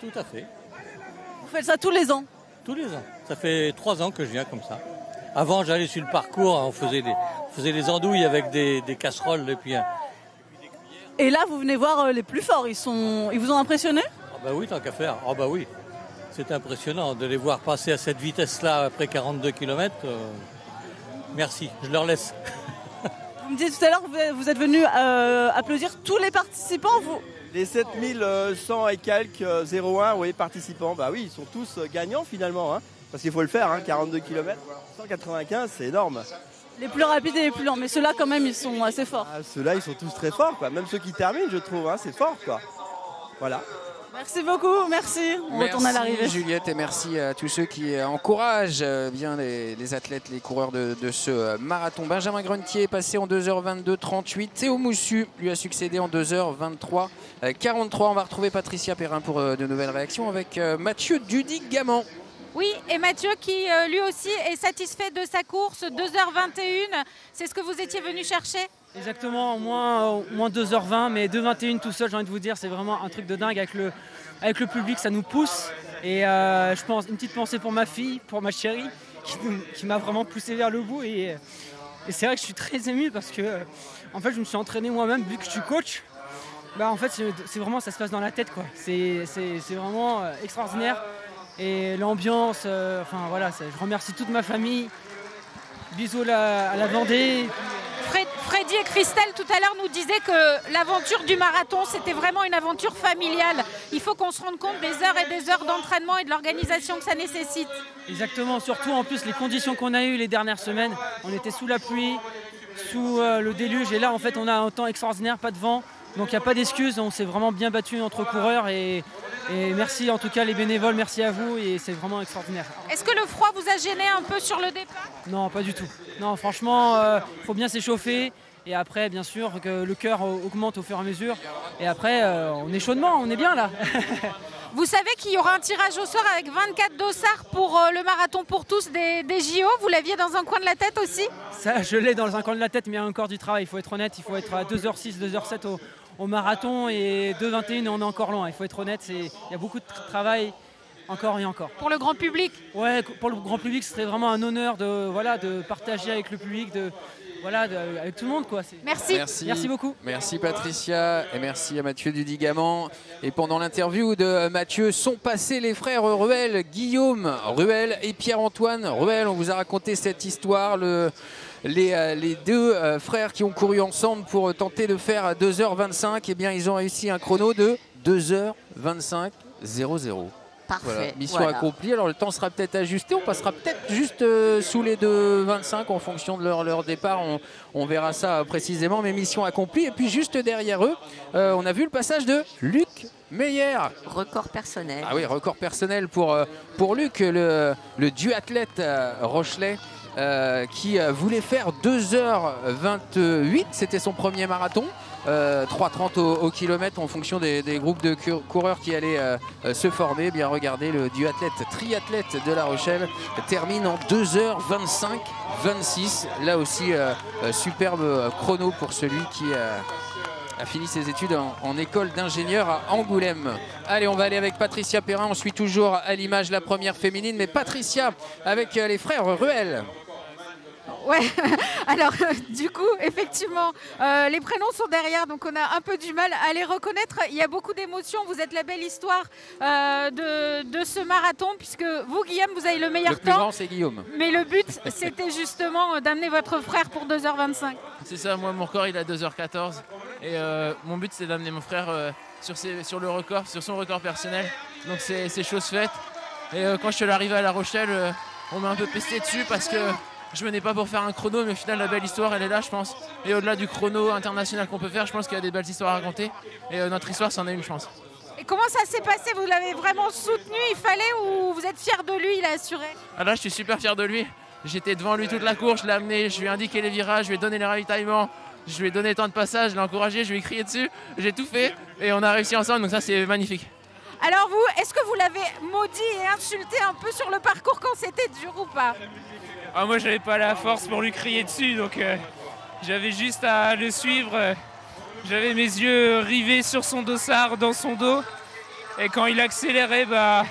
Tout à fait. Vous faites ça tous les ans? Tous les ans. Ça fait trois ans que je viens comme ça. Avant, j'allais sur le parcours, on faisait des, on faisait des andouilles avec des, des casseroles et puis... Hein. Et là, vous venez voir les plus forts. Ils sont, ils vous ont impressionné ? Ah bah oui, tant qu'à faire. Ah bah oui. C'est impressionnant de les voir passer à cette vitesse-là après quarante-deux kilomètres. Euh... Merci, je leur laisse. Vous me disiez tout à l'heure que vous êtes venu euh, applaudir tous les participants. Vous... Les sept mille cent et quelques, zéro un, oui, participants, bah oui, ils sont tous gagnants finalement. Hein, parce qu'il faut le faire, hein, quarante-deux kilomètres, cent quatre-vingt-quinze, c'est énorme. Les plus rapides et les plus lents, mais ceux-là quand même, ils sont assez forts. Ah, ceux-là, ils sont tous très forts, quoi. Même ceux qui terminent, je trouve, hein, c'est fort, quoi. Voilà. Merci beaucoup, merci. On merci retourne à l'arrivée. Juliette, et merci à tous ceux qui encouragent bien les, les athlètes, les coureurs de, de ce marathon. Benjamin Grenier est passé en deux heures vingt-deux trente-huit. Théo Moussu lui a succédé en deux heures vingt-trois quarante-trois. On va retrouver Patricia Perrin pour de nouvelles réactions avec Mathieu Dudigamant. Oui, et Mathieu qui lui aussi est satisfait de sa course, deux heures vingt et une. C'est ce que vous étiez venu chercher ? Exactement, au moins, euh, moins deux heures vingt, mais deux heures vingt et une tout seul, j'ai envie de vous dire, c'est vraiment un truc de dingue avec le, avec le public, ça nous pousse. Et euh, je pense une petite pensée pour ma fille, pour ma chérie, qui, qui m'a vraiment poussé vers le bout. Et, et c'est vrai que je suis très ému parce que euh, en fait, je me suis entraîné moi-même, vu que je suis coach. Bah, en fait, c'est vraiment, ça se passe dans la tête, quoi. C'est vraiment euh, extraordinaire. Et l'ambiance, euh, enfin voilà, ça, je remercie toute ma famille. Bisous la, à la Vendée. Fred, Freddy et Christelle tout à l'heure nous disaient que l'aventure du marathon, c'était vraiment une aventure familiale. Il faut qu'on se rende compte des heures et des heures d'entraînement et de l'organisation que ça nécessite. Exactement, surtout en plus les conditions qu'on a eues les dernières semaines. On était sous la pluie, sous euh, le déluge, et là en fait on a un temps extraordinaire, pas de vent. Donc il n'y a pas d'excuses, on s'est vraiment bien battu entre coureurs et, et merci en tout cas les bénévoles, merci à vous et c'est vraiment extraordinaire. Est-ce que le froid vous a gêné un peu sur le départ ? Non, pas du tout. Non, franchement, euh, faut bien s'échauffer et après bien sûr que le cœur augmente au fur et à mesure et après euh, on est chaudement, on est bien là. Vous savez qu'il y aura un tirage au sort avec vingt-quatre dossards pour euh, le marathon pour tous des, des J O. Vous l'aviez dans un coin de la tête aussi ? Ça, je l'ai dans un coin de la tête, mais il y a encore du travail, il faut être honnête, il faut être à deux heures six, deux heures sept au... au marathon et deux heures vingt et une on est encore loin, il faut être honnête, il y a beaucoup de travail encore et encore. Pour le grand public ? Ouais, pour le grand public, ce serait vraiment un honneur de, voilà, de partager avec le public, de, voilà, de, avec tout le monde, quoi. Merci. merci. Merci beaucoup. Merci Patricia et merci à Mathieu Dudigamant. Et pendant l'interview de Mathieu sont passés les frères Ruel, Guillaume Ruel et Pierre-Antoine Ruel. On vous a raconté cette histoire, le... Les, euh, les deux euh, frères qui ont couru ensemble pour euh, tenter de faire deux heures vingt-cinq, eh bien, ils ont réussi un chrono de deux heures vingt-cinq zéro zéro. Parfait. Voilà, mission voilà. accomplie. Alors, le temps sera peut-être ajusté. On passera peut-être juste euh, sous les deux heures vingt-cinq en fonction de leur, leur départ. On, on verra ça euh, précisément. Mais mission accomplie. Et puis, juste derrière eux, euh, on a vu le passage de Luc Meyer. Record personnel. Ah oui, record personnel pour, euh, pour Luc, le, le duathlète euh, rochelais. Euh, qui euh, voulait faire deux heures vingt-huit, c'était son premier marathon, euh, trois heures trente au, au kilomètre en fonction des, des groupes de coureurs qui allaient euh, se former. Eh bien regardez, le duathlète triathlète de La Rochelle termine en deux heures vingt-cinq vingt-six, là aussi euh, superbe chrono pour celui qui euh, a fini ses études en, en école d'ingénieur à Angoulême. Allez, on va aller avec Patricia Perrin, on suit toujours à l'image la première féminine, mais Patricia avec euh, les frères Ruel. Ouais, alors euh, du coup, effectivement, euh, les prénoms sont derrière, donc on a un peu du mal à les reconnaître. Il y a beaucoup d'émotions, vous êtes la belle histoire euh, de, de ce marathon, puisque vous, Guillaume, vous avez le meilleur temps. Le plus grand, c'est Guillaume. Mais le but, c'était justement euh, d'amener votre frère pour deux heures vingt-cinq. C'est ça, moi, mon record, il a deux heures quatorze. Et euh, mon but, c'est d'amener mon frère euh, sur, ses, sur le record, sur son record personnel. Donc c'est chose faite. Et euh, quand je suis arrivé à La Rochelle, euh, on m'a un peu pesté dessus parce que... Je venais pas pour faire un chrono, mais au final, la belle histoire, elle est là, je pense. Et au-delà du chrono international qu'on peut faire, je pense qu'il y a des belles histoires à raconter. Et euh, notre histoire, c'en est une, je pense. Et comment ça s'est passé? Vous l'avez vraiment soutenu, il fallait, ou vous êtes fier de lui? Il a assuré. Ah là, je suis super fier de lui. J'étais devant lui toute la course, je l'ai amené, je lui ai indiqué les virages, je lui ai donné les ravitaillements, je lui ai donné tant de passages, je l'ai encouragé, je lui ai crié dessus, j'ai tout fait. Et on a réussi ensemble, donc ça, c'est magnifique. Alors vous, est-ce que vous l'avez maudit et insulté un peu sur le parcours quand c'était dur ou pas? Ah, moi, j'avais pas la force pour lui crier dessus, donc euh, j'avais juste à le suivre. Euh, j'avais mes yeux rivés sur son dossard, dans son dos. Et quand il accélérait, bah,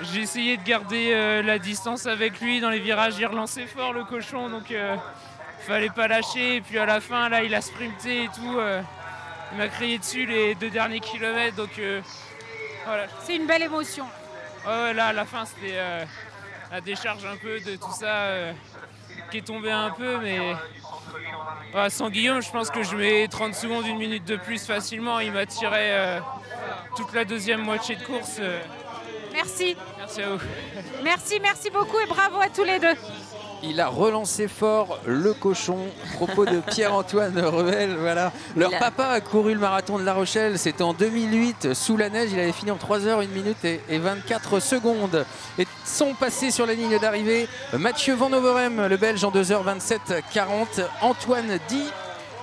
j'ai essayé de garder euh, la distance avec lui. Dans les virages, il relançait fort le cochon, donc euh, fallait pas lâcher. Et puis à la fin, là, il a sprinté et tout. Euh, il m'a crié dessus les deux derniers kilomètres, donc euh, voilà. C'est une belle émotion. Ouais, là, à la fin, c'était euh, la décharge un peu de tout ça euh, qui est tombé un peu, mais ouais, sans Guillaume, je pense que je mets trente secondes, une minute de plus facilement. Il m'a tiré euh, toute la deuxième moitié de course. Euh, Merci. Merci à vous. Merci, merci beaucoup et bravo à tous les deux. Il a relancé fort le cochon. Propos de Pierre-Antoine Ruel, voilà. Leur a... papa a couru le marathon de La Rochelle. C'était en deux mille huit, sous la neige. Il avait fini en trois heures, une minute et vingt-quatre secondes. Et sont passés sur la ligne d'arrivée Mathieu Van Overhem, le Belge, en deux heures vingt-sept quarante. Antoine Di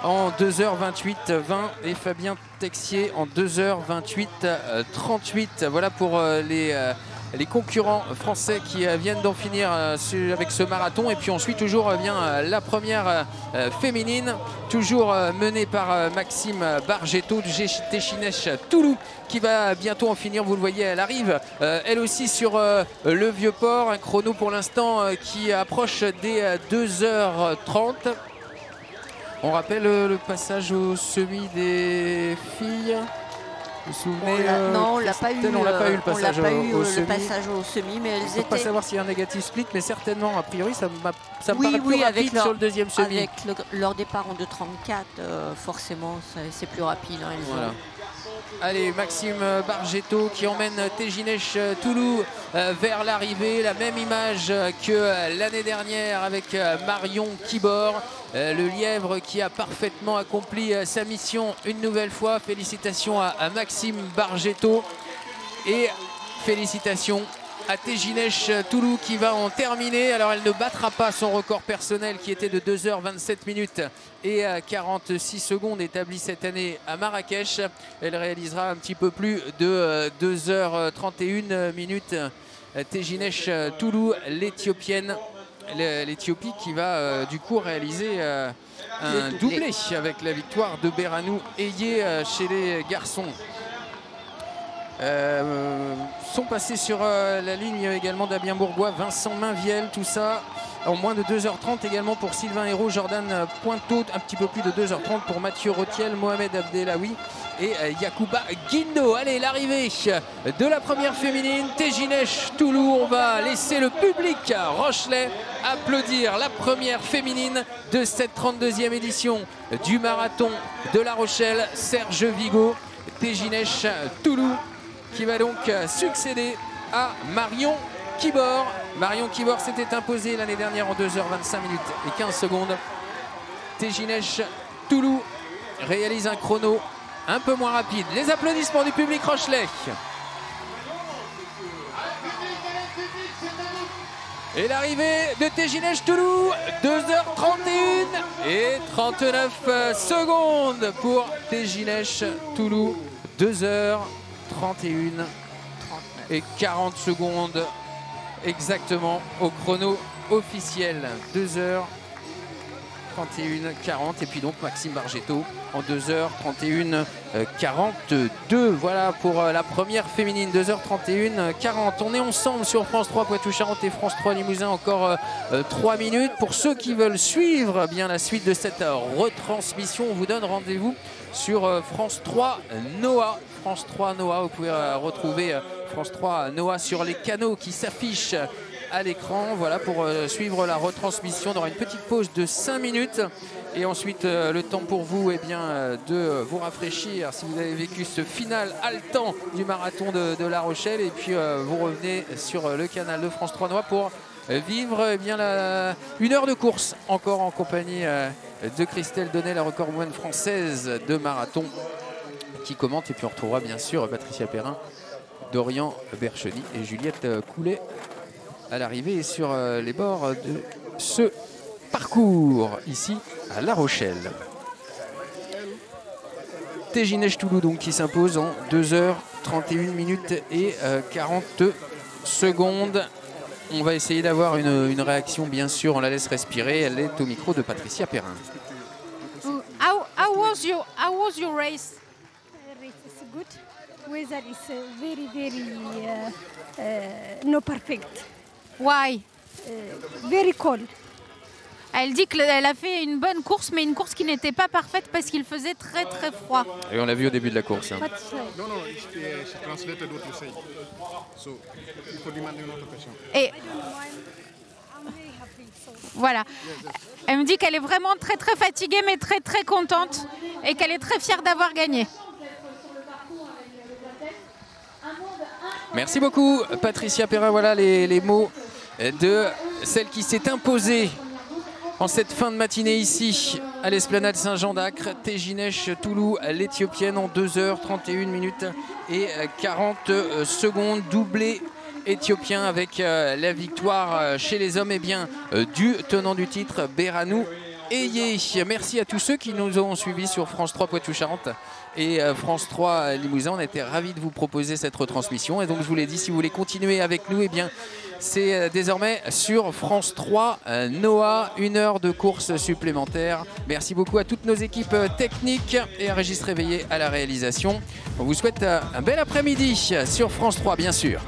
en deux heures vingt-huit vingt et Fabien Texier en deux heures vingt-huit trente-huit. Voilà pour les, les concurrents français qui viennent d'en finir avec ce marathon. Et puis ensuite, toujours bien la première féminine, toujours menée par Maxime Bargetto du Tejinesh Tulu, qui va bientôt en finir. Vous le voyez, elle arrive euh, elle aussi sur euh, le Vieux-Port. Un chrono pour l'instant euh, qui approche des euh, deux heures trente. On rappelle euh, le passage au semi des filles. Vous vous souvenez? Non, on l'a pas eu. On l'a pas eu le passage au semi, mais elles étaient. On ne peut pas savoir s'il y a un négatif split, mais certainement, a priori, ça, ça me oui, paraît oui, plus rapide leur, sur le deuxième semi. Avec le, leur départ en deux heures trente-quatre, euh, forcément, c'est plus rapide. Hein, voilà. Ont... Allez, Maxime Bargetto qui emmène Tejinesh Tulu vers l'arrivée. La même image que l'année dernière avec Marion Kibor. Le lièvre qui a parfaitement accompli sa mission une nouvelle fois. Félicitations à Maxime Bargetto et félicitations à Tejinesh Tulu qui va en terminer. Alors elle ne battra pas son record personnel qui était de deux heures vingt-sept minutes et quarante-six secondes établi cette année à Marrakech. Elle réalisera un petit peu plus de deux heures trente et une minutes. Tejinesh Tulu, l'Éthiopienne, l'Éthiopie qui va du coup réaliser un doublé avec la victoire de Berhanu Heye chez les garçons. Euh, sont passés sur euh, la ligne également Damien Bourgois, Vincent Mainviel, tout ça en moins de deux heures trente également pour Sylvain Hérault, Jordan Pointeau, un petit peu plus de deux heures trente pour Mathieu Rotiel, Mohamed Abdelawi et euh, Yacouba Guindo. Allez, l'arrivée de la première féminine, Tejinesh Tulu. On va laisser le public à Rochelais applaudir la première féminine de cette trente-deuxième édition du marathon de La Rochelle. Serge Vigo, Tejinesh Tulu, qui va donc succéder à Marion Kibor. Marion Kibor s'était imposée l'année dernière en deux heures vingt-cinq minutes et quinze secondes. Tejinesh Tulu réalise un chrono un peu moins rapide. Les applaudissements du public rochelais. Et l'arrivée de Tejinesh Tulu, deux heures trente et une et trente-neuf secondes pour Tejinesh Tulu, deux heures trente et une et quarante secondes exactement au chrono officiel, deux heures trente et une quarante. Et puis donc Maxime Bargetto en deux heures trente et une quarante-deux. Voilà pour la première féminine, deux heures trente et une quarante. On est ensemble sur France trois Poitou-Charentes et France trois Limousin, encore trois minutes. Pour ceux qui veulent suivre bien la suite de cette retransmission, on vous donne rendez-vous sur France trois Noah. France trois Noah, vous pouvez retrouver France trois Noah sur les canaux qui s'affichent à l'écran. Voilà pour suivre la retransmission. On aura une petite pause de cinq minutes et ensuite le temps pour vous, eh bien, de vous rafraîchir si vous avez vécu ce final haletant du marathon de, de La Rochelle, et puis vous revenez sur le canal de France trois Noah pour vivre, eh bien, la... une heure de course encore en compagnie de Christelle Donnet, la recordwoman française de marathon, qui commente. Et puis on retrouvera bien sûr Patricia Perrin, Dorian Bercheny et Juliette Coulet à l'arrivée sur les bords de ce parcours ici à La Rochelle. Tejinesh Tulu donc qui s'impose en deux heures trente et une minutes et quarante secondes. On va essayer d'avoir une, une réaction, bien sûr, on la laisse respirer. Elle est au micro de Patricia Perrin. How, how was your, how was your race? Good. Weather is uh, very, very uh, uh, no perfect. Why? Uh, very cold. Elle dit qu'elle a fait une bonne course, mais une course qui n'était pas parfaite parce qu'il faisait très très froid. Et on l'a vu au début de la course. Hein. Et voilà. Elle me dit qu'elle est vraiment très très fatiguée, mais très très contente et qu'elle est très fière d'avoir gagné. Merci beaucoup, Patricia Perrin. Voilà les, les mots de celle qui s'est imposée en cette fin de matinée ici à l'esplanade Saint-Jean-d'Acre, Tejinesh Tulu, l'Éthiopienne, en deux heures trente et une minutes et quarante secondes, doublé éthiopien avec la victoire chez les hommes et eh bien du tenant du titre, Berhanu Heye. Merci à tous ceux qui nous ont suivis sur France trois Poitou-Charentes et France trois Limousin. On était ravis de vous proposer cette retransmission. Et donc, je vous l'ai dit, si vous voulez continuer avec nous, eh bien, c'est désormais sur France trois, Noah, une heure de course supplémentaire. Merci beaucoup à toutes nos équipes techniques et à Régis Réveillé à la réalisation. On vous souhaite un bel après-midi sur France trois, bien sûr.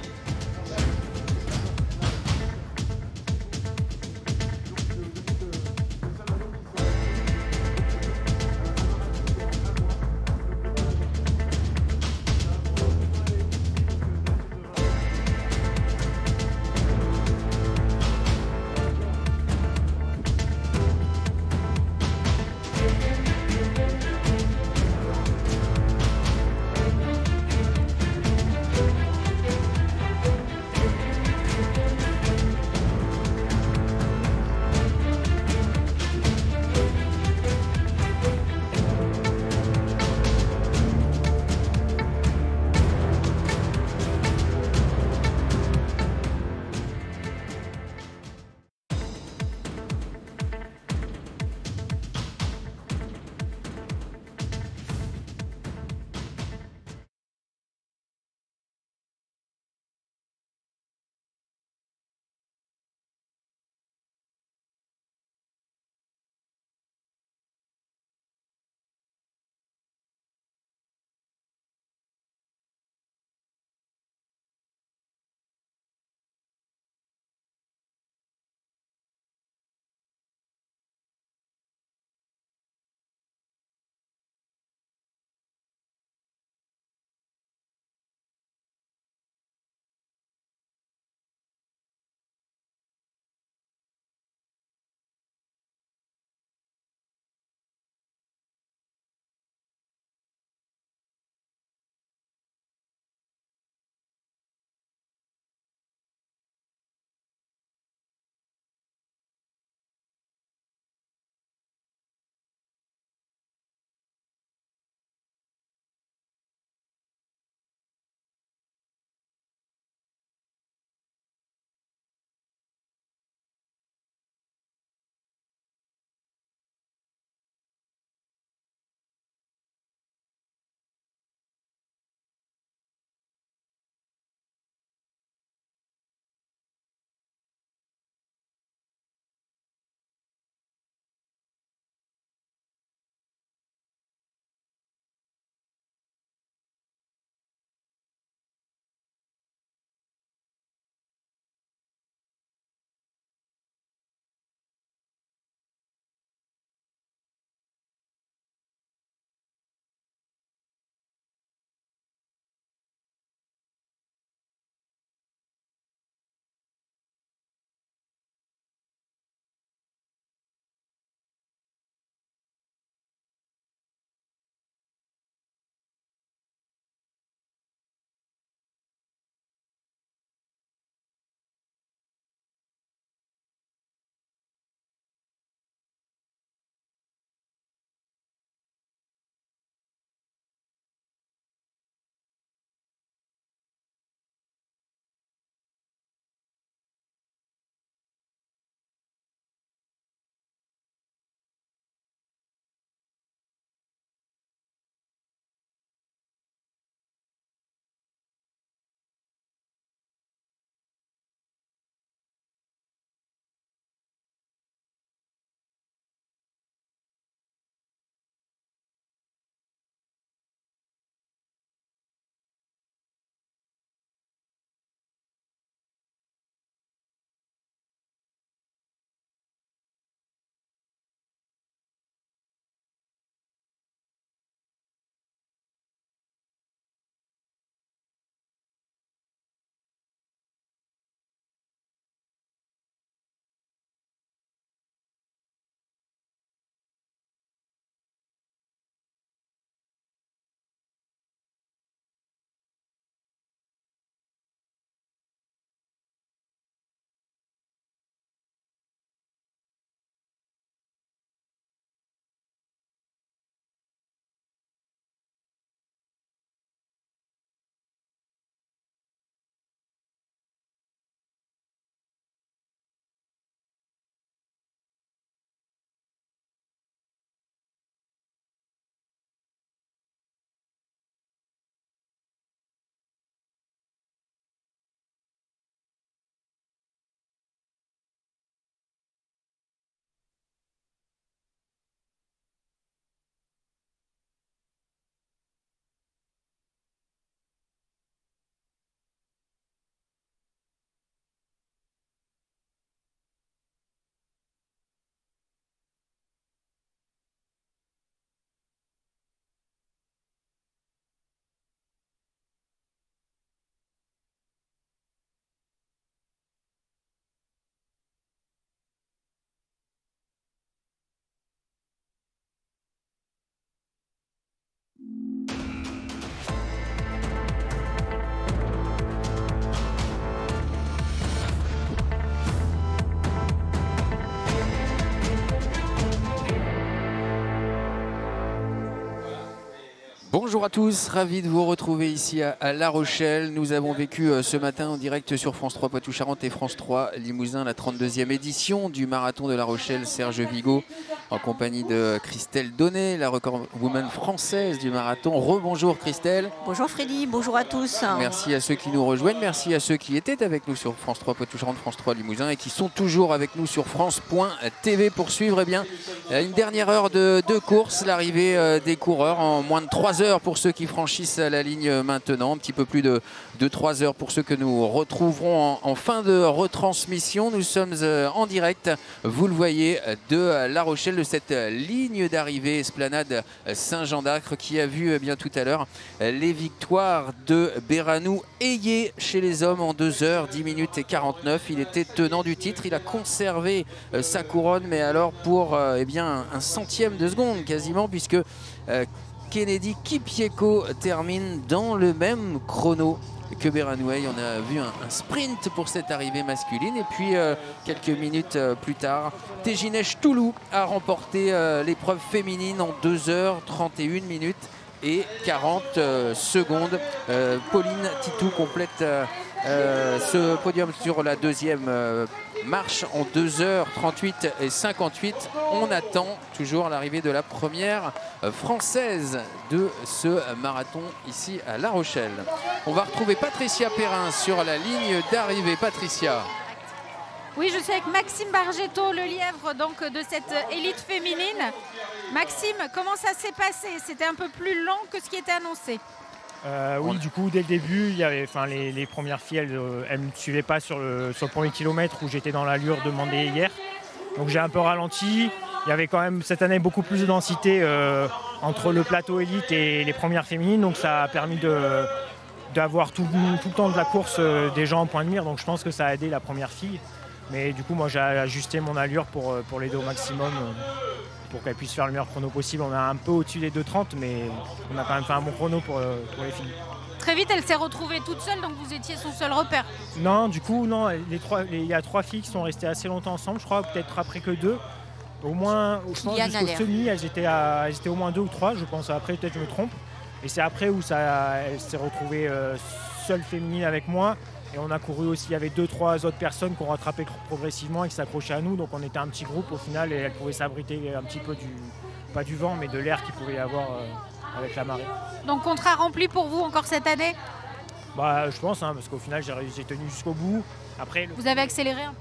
Bonjour à tous, ravi de vous retrouver ici à La Rochelle. Nous avons vécu ce matin en direct sur France trois Poitou-Charentes et France trois Limousin la trente-deuxième édition du marathon de La Rochelle Serge Vigo en compagnie de Christelle Donnet, la recordwoman française du marathon. Rebonjour Christelle. Bonjour Freddy, bonjour à tous. Merci à ceux qui nous rejoignent, merci à ceux qui étaient avec nous sur France trois Poitou-Charentes, France trois Limousin et qui sont toujours avec nous sur France point T V pour suivre eh bien, une dernière heure de, de course, l'arrivée des coureurs en moins de trois heures. Pour ceux qui franchissent la ligne maintenant, un petit peu plus de, de trois heures pour ceux que nous retrouverons en, en fin de retransmission. Nous sommes en direct, vous le voyez, de La Rochelle, de cette ligne d'arrivée Esplanade Saint-Jean d'Acre qui a vu eh bien tout à l'heure les victoires de Berhanu Heye chez les hommes en deux heures dix minutes et quarante-neuf. Il était tenant du titre, il a conservé sa couronne, mais alors pour eh bien, un centième de seconde quasiment, puisque euh, Kennedy Kipyego termine dans le même chrono que Berhanu Heye. On a vu un, un sprint pour cette arrivée masculine. Et puis, euh, quelques minutes euh, plus tard, Tejinesh Tulu a remporté euh, l'épreuve féminine en deux heures trente et une minutes et quarante euh, secondes. Euh, Pauline Titu complète euh, euh, ce podium sur la deuxième euh, marche en deux heures trente-huit et cinquante-huit. On attend toujours l'arrivée de la première française de ce marathon ici à La Rochelle. On va retrouver Patricia Perrin sur la ligne d'arrivée. Patricia. Oui, je suis avec Maxime Bargetto, le lièvre donc, de cette élite féminine. Maxime, comment ça s'est passé? C'était un peu plus lent que ce qui était annoncé. Euh, oui, du coup, dès le début, il y avait, enfin, les, les premières filles, elles ne me suivaient pas sur le, sur le premier kilomètre où j'étais dans l'allure demandée hier. Donc j'ai un peu ralenti. Il y avait quand même cette année beaucoup plus de densité euh, entre le plateau élite et les premières féminines. Donc ça a permis de, d'avoir tout, tout le temps de la course euh, des gens en point de mire. Donc je pense que ça a aidé la première fille. Mais du coup, moi, j'ai ajusté mon allure pour, pour les deux au maximum. Euh, pour qu'elle puisse faire le meilleur chrono possible. On est un peu au-dessus des deux trente, mais on a quand même fait un bon chrono pour, pour les filles. Très vite, elle s'est retrouvée toute seule, donc vous étiez son seul repère. Non, du coup, non. Les trois, les, il y a trois filles qui sont restées assez longtemps ensemble, je crois, peut-être après que deux. Au moins, je pense, jusqu'au semi, elles étaient, à, elles étaient au moins deux ou trois, je pense. Après, peut-être je me trompe. Et c'est après où ça, elle s'est retrouvée euh, seule féminine avec moi. Et on a couru aussi, il y avait deux, trois autres personnes qu'on rattrapait progressivement et qui s'accrochaient à nous. Donc on était un petit groupe au final et elles pouvaient s'abriter un petit peu du, pas du vent, mais de l'air qu'il pouvait y avoir avec la marée. Donc contrat rempli pour vous encore cette année? Bah, je pense, hein, parce qu'au final j'ai tenu jusqu'au bout. Après, le... Vous avez accéléré hein?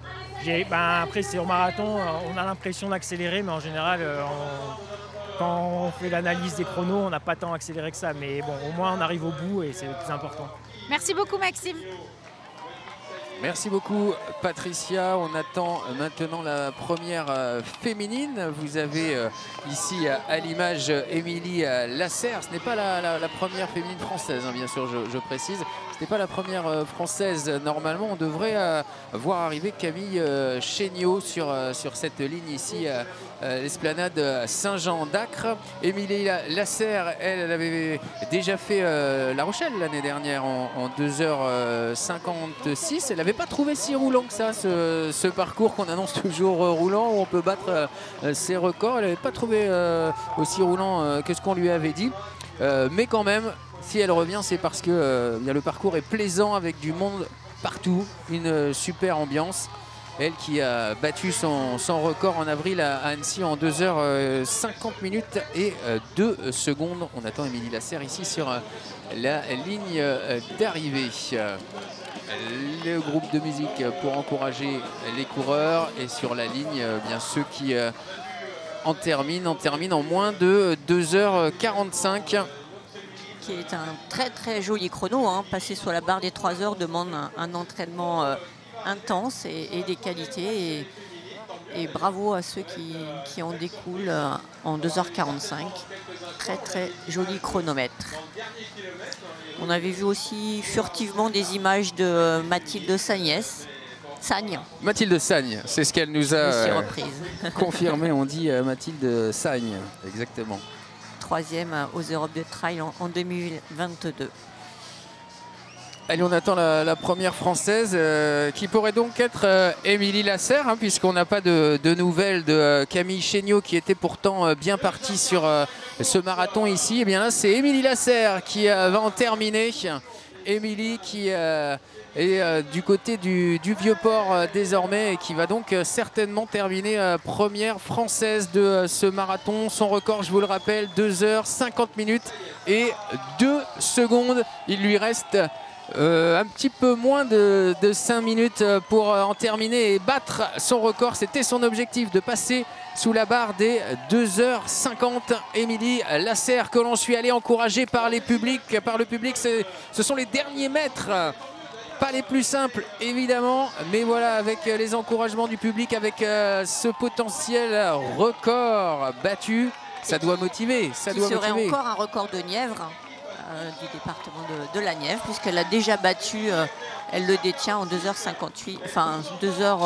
ben, Après c'est au marathon, on a l'impression d'accélérer, mais en général, on... quand on fait l'analyse des chronos, on n'a pas tant accéléré que ça. Mais bon, au moins on arrive au bout et c'est le plus important. Merci beaucoup Maxime. Merci beaucoup Patricia, on attend maintenant la première féminine. Vous avez ici à l'image Émilie Lasserre, ce n'est pas la, la, la première féminine française, hein, bien sûr je, je précise, ce n'est pas la première française normalement, on devrait euh, voir arriver Camille Chéniot sur, sur cette ligne ici à euh, l'esplanade Saint-Jean d'Acre. Émilie Lasserre, elle, elle avait déjà fait euh, La Rochelle l'année dernière en, en deux heures cinquante-six, elle avait pas trouvé si roulant que ça ce, ce parcours qu'on annonce toujours roulant où on peut battre euh, ses records. Elle n'avait pas trouvé euh, aussi roulant euh, que ce qu'on lui avait dit, euh, mais quand même si elle revient c'est parce que euh, le parcours est plaisant avec du monde partout, une super ambiance. Elle qui a battu son, son record en avril à Annecy en deux heures cinquante minutes et deux secondes. On attend Émilie Lasserre ici sur la ligne d'arrivée. Le groupe de musique pour encourager les coureurs et sur la ligne, bien ceux qui en terminent, en terminent en moins de deux heures quarante-cinq. Qui est un très très joli chrono, hein. Passer sur la barre des trois heures demande un, un entraînement euh, intense et, et des qualités. Et, et bravo à ceux qui, qui en découlent euh, en deux heures quarante-cinq. Très très joli chronomètre. On avait vu aussi furtivement des images de Mathilde Sagne. Sagne. Mathilde Sagne, c'est ce qu'elle nous a euh, confirmé. On dit euh, Mathilde Sagne, exactement. Troisième aux Europes de Trail en, en deux mille vingt-deux. Allez, on attend la, la première française euh, qui pourrait donc être euh, Émilie Lasserre, hein, puisqu'on n'a pas de, de nouvelles de euh, Camille Chéniot qui était pourtant euh, bien partie sur euh, ce marathon ici. Et eh bien c'est Émilie Lasserre qui euh, va en terminer. Émilie qui euh, est euh, du côté du, du Vieux-Port euh, désormais et qui va donc euh, certainement terminer euh, première française de euh, ce marathon. Son record, je vous le rappelle, deux heures cinquante minutes et deux secondes. Il lui reste euh, un petit peu moins de, de cinq minutes pour euh, en terminer et battre son record. C'était son objectif, de passer sous la barre des deux heures cinquante. Émilie Lasserre, que l'on suit, elle est encouragée par, les publics, par le public. Ce sont les derniers mètres, pas les plus simples évidemment, mais voilà, avec les encouragements du public, avec ce potentiel record battu, ça doit motiver. Ça doit motiver. Ce serait encore un record de Nièvre, euh, du département de, de la Nièvre, puisqu'elle a déjà battu... Euh, elle le détient en deux heures cinquante-huit, enfin deux heures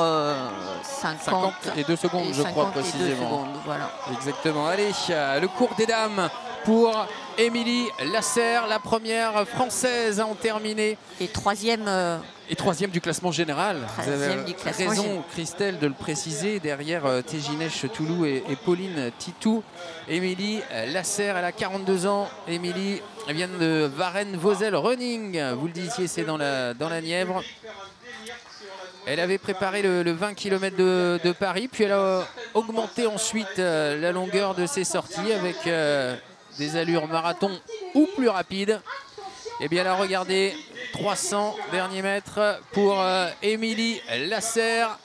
cinquante et deux secondes, je crois précisément. Secondes, voilà. Exactement. Allez, le cours des dames pour Émilie Lasserre, la première française à en terminer. Et troisième. Euh... Et troisième du classement général. Vous avez du classement raison, général. Christelle, de le préciser, derrière Tejinesh Tulu et, et Pauline Titu. Émilie Lasserre, elle a quarante-deux ans. Émilie vient de Varennes-Vauzelles-Running. Vous le disiez, c'est dans la, dans la Nièvre. Elle avait préparé le, le vingt kilomètres de, de Paris, puis elle a augmenté ensuite la longueur de ses sorties avec euh, des allures marathon ou plus rapides. Et bien là, regardez, trois cents derniers mètres pour euh, Émilie Lasserre.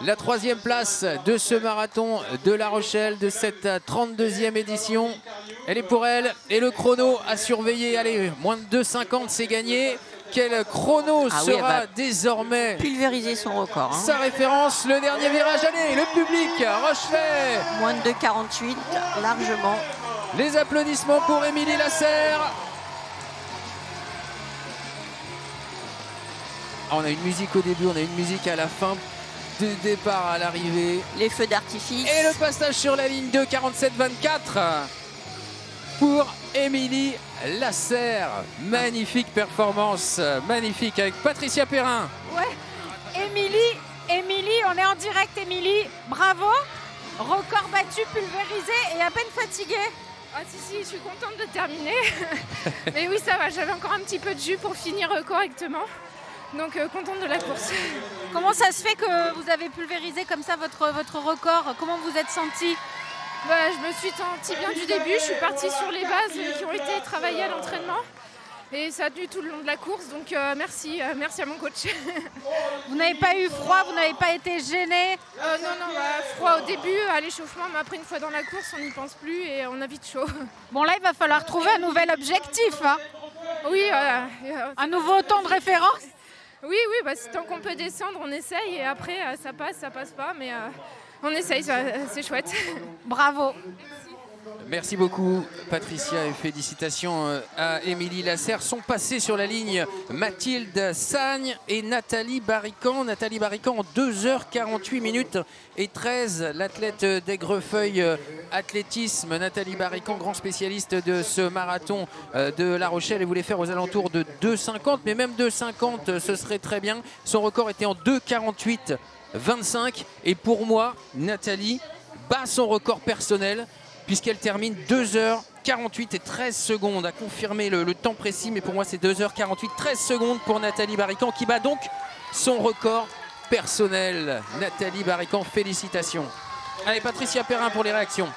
La troisième place de ce marathon de La Rochelle, de cette trente-deuxième édition. Elle est pour elle. Et le chrono à surveiller. Allez, moins de deux cinquante, c'est gagné. Quel chrono ah sera oui, bah, désormais pulvériser son record. Hein. Sa référence, le dernier virage. Allez, le public, Rochelet. Moins de deux quarante-huit, largement. Les applaudissements pour Émilie Lasserre. On a une musique au début, on a une musique à la fin, du départ à l'arrivée. Les feux d'artifice. Et le passage sur la ligne de quarante-sept vingt-quatre pour Émilie Lasserre. Magnifique performance, magnifique avec Patricia Perrin. Ouais, Émilie, Émilie, on est en direct, Émilie. Bravo, record battu, pulvérisé et à peine fatiguée. Ah si, si, je suis contente de terminer. Mais oui, ça va, j'avais encore un petit peu de jus pour finir correctement. Donc euh, contente de la course. Comment ça se fait que vous avez pulvérisé comme ça votre, votre record? Comment vous êtes sentie? Bah, je me suis sentie bien du début. Je suis partie sur les bases qui ont été travaillées à l'entraînement. Et ça a tenu tout le long de la course. Donc euh, merci, euh, merci à mon coach. Vous n'avez pas eu froid? Vous n'avez pas été gênée? euh, Non, non, bah, froid au début, à l'échauffement. Mais après, une fois dans la course, on n'y pense plus et on a vite chaud. Bon, là, il va falloir trouver un nouvel objectif. Hein. Oui. Euh, euh, un nouveau temps de référence? Oui, oui, bah, tant qu'on peut descendre, on essaye et après ça passe, ça passe pas, mais euh, on essaye, c'est chouette. Bravo. Merci. Merci beaucoup Patricia et félicitations à Émilie Lasserre. Sont passées sur la ligne Mathilde Sagne et Nathalie Barrican. Nathalie Barrican en deux heures quarante-huit minutes et treize, l'athlète d'Aigrefeuille athlétisme. Nathalie Barrican, grand spécialiste de ce marathon de La Rochelle, et voulait faire aux alentours de deux cinquante, mais même deux cinquante ce serait très bien. Son record était en deux quarante-huit vingt-cinq et pour moi Nathalie bat son record personnel, puisqu'elle termine deux heures quarante-huit et treize secondes, à confirmer le, le temps précis, mais pour moi c'est deux heures quarante-huit treize secondes pour Nathalie Barrican, qui bat donc son record personnel. Nathalie Barrican, félicitations. Allez, Patricia Perrin pour les réactions.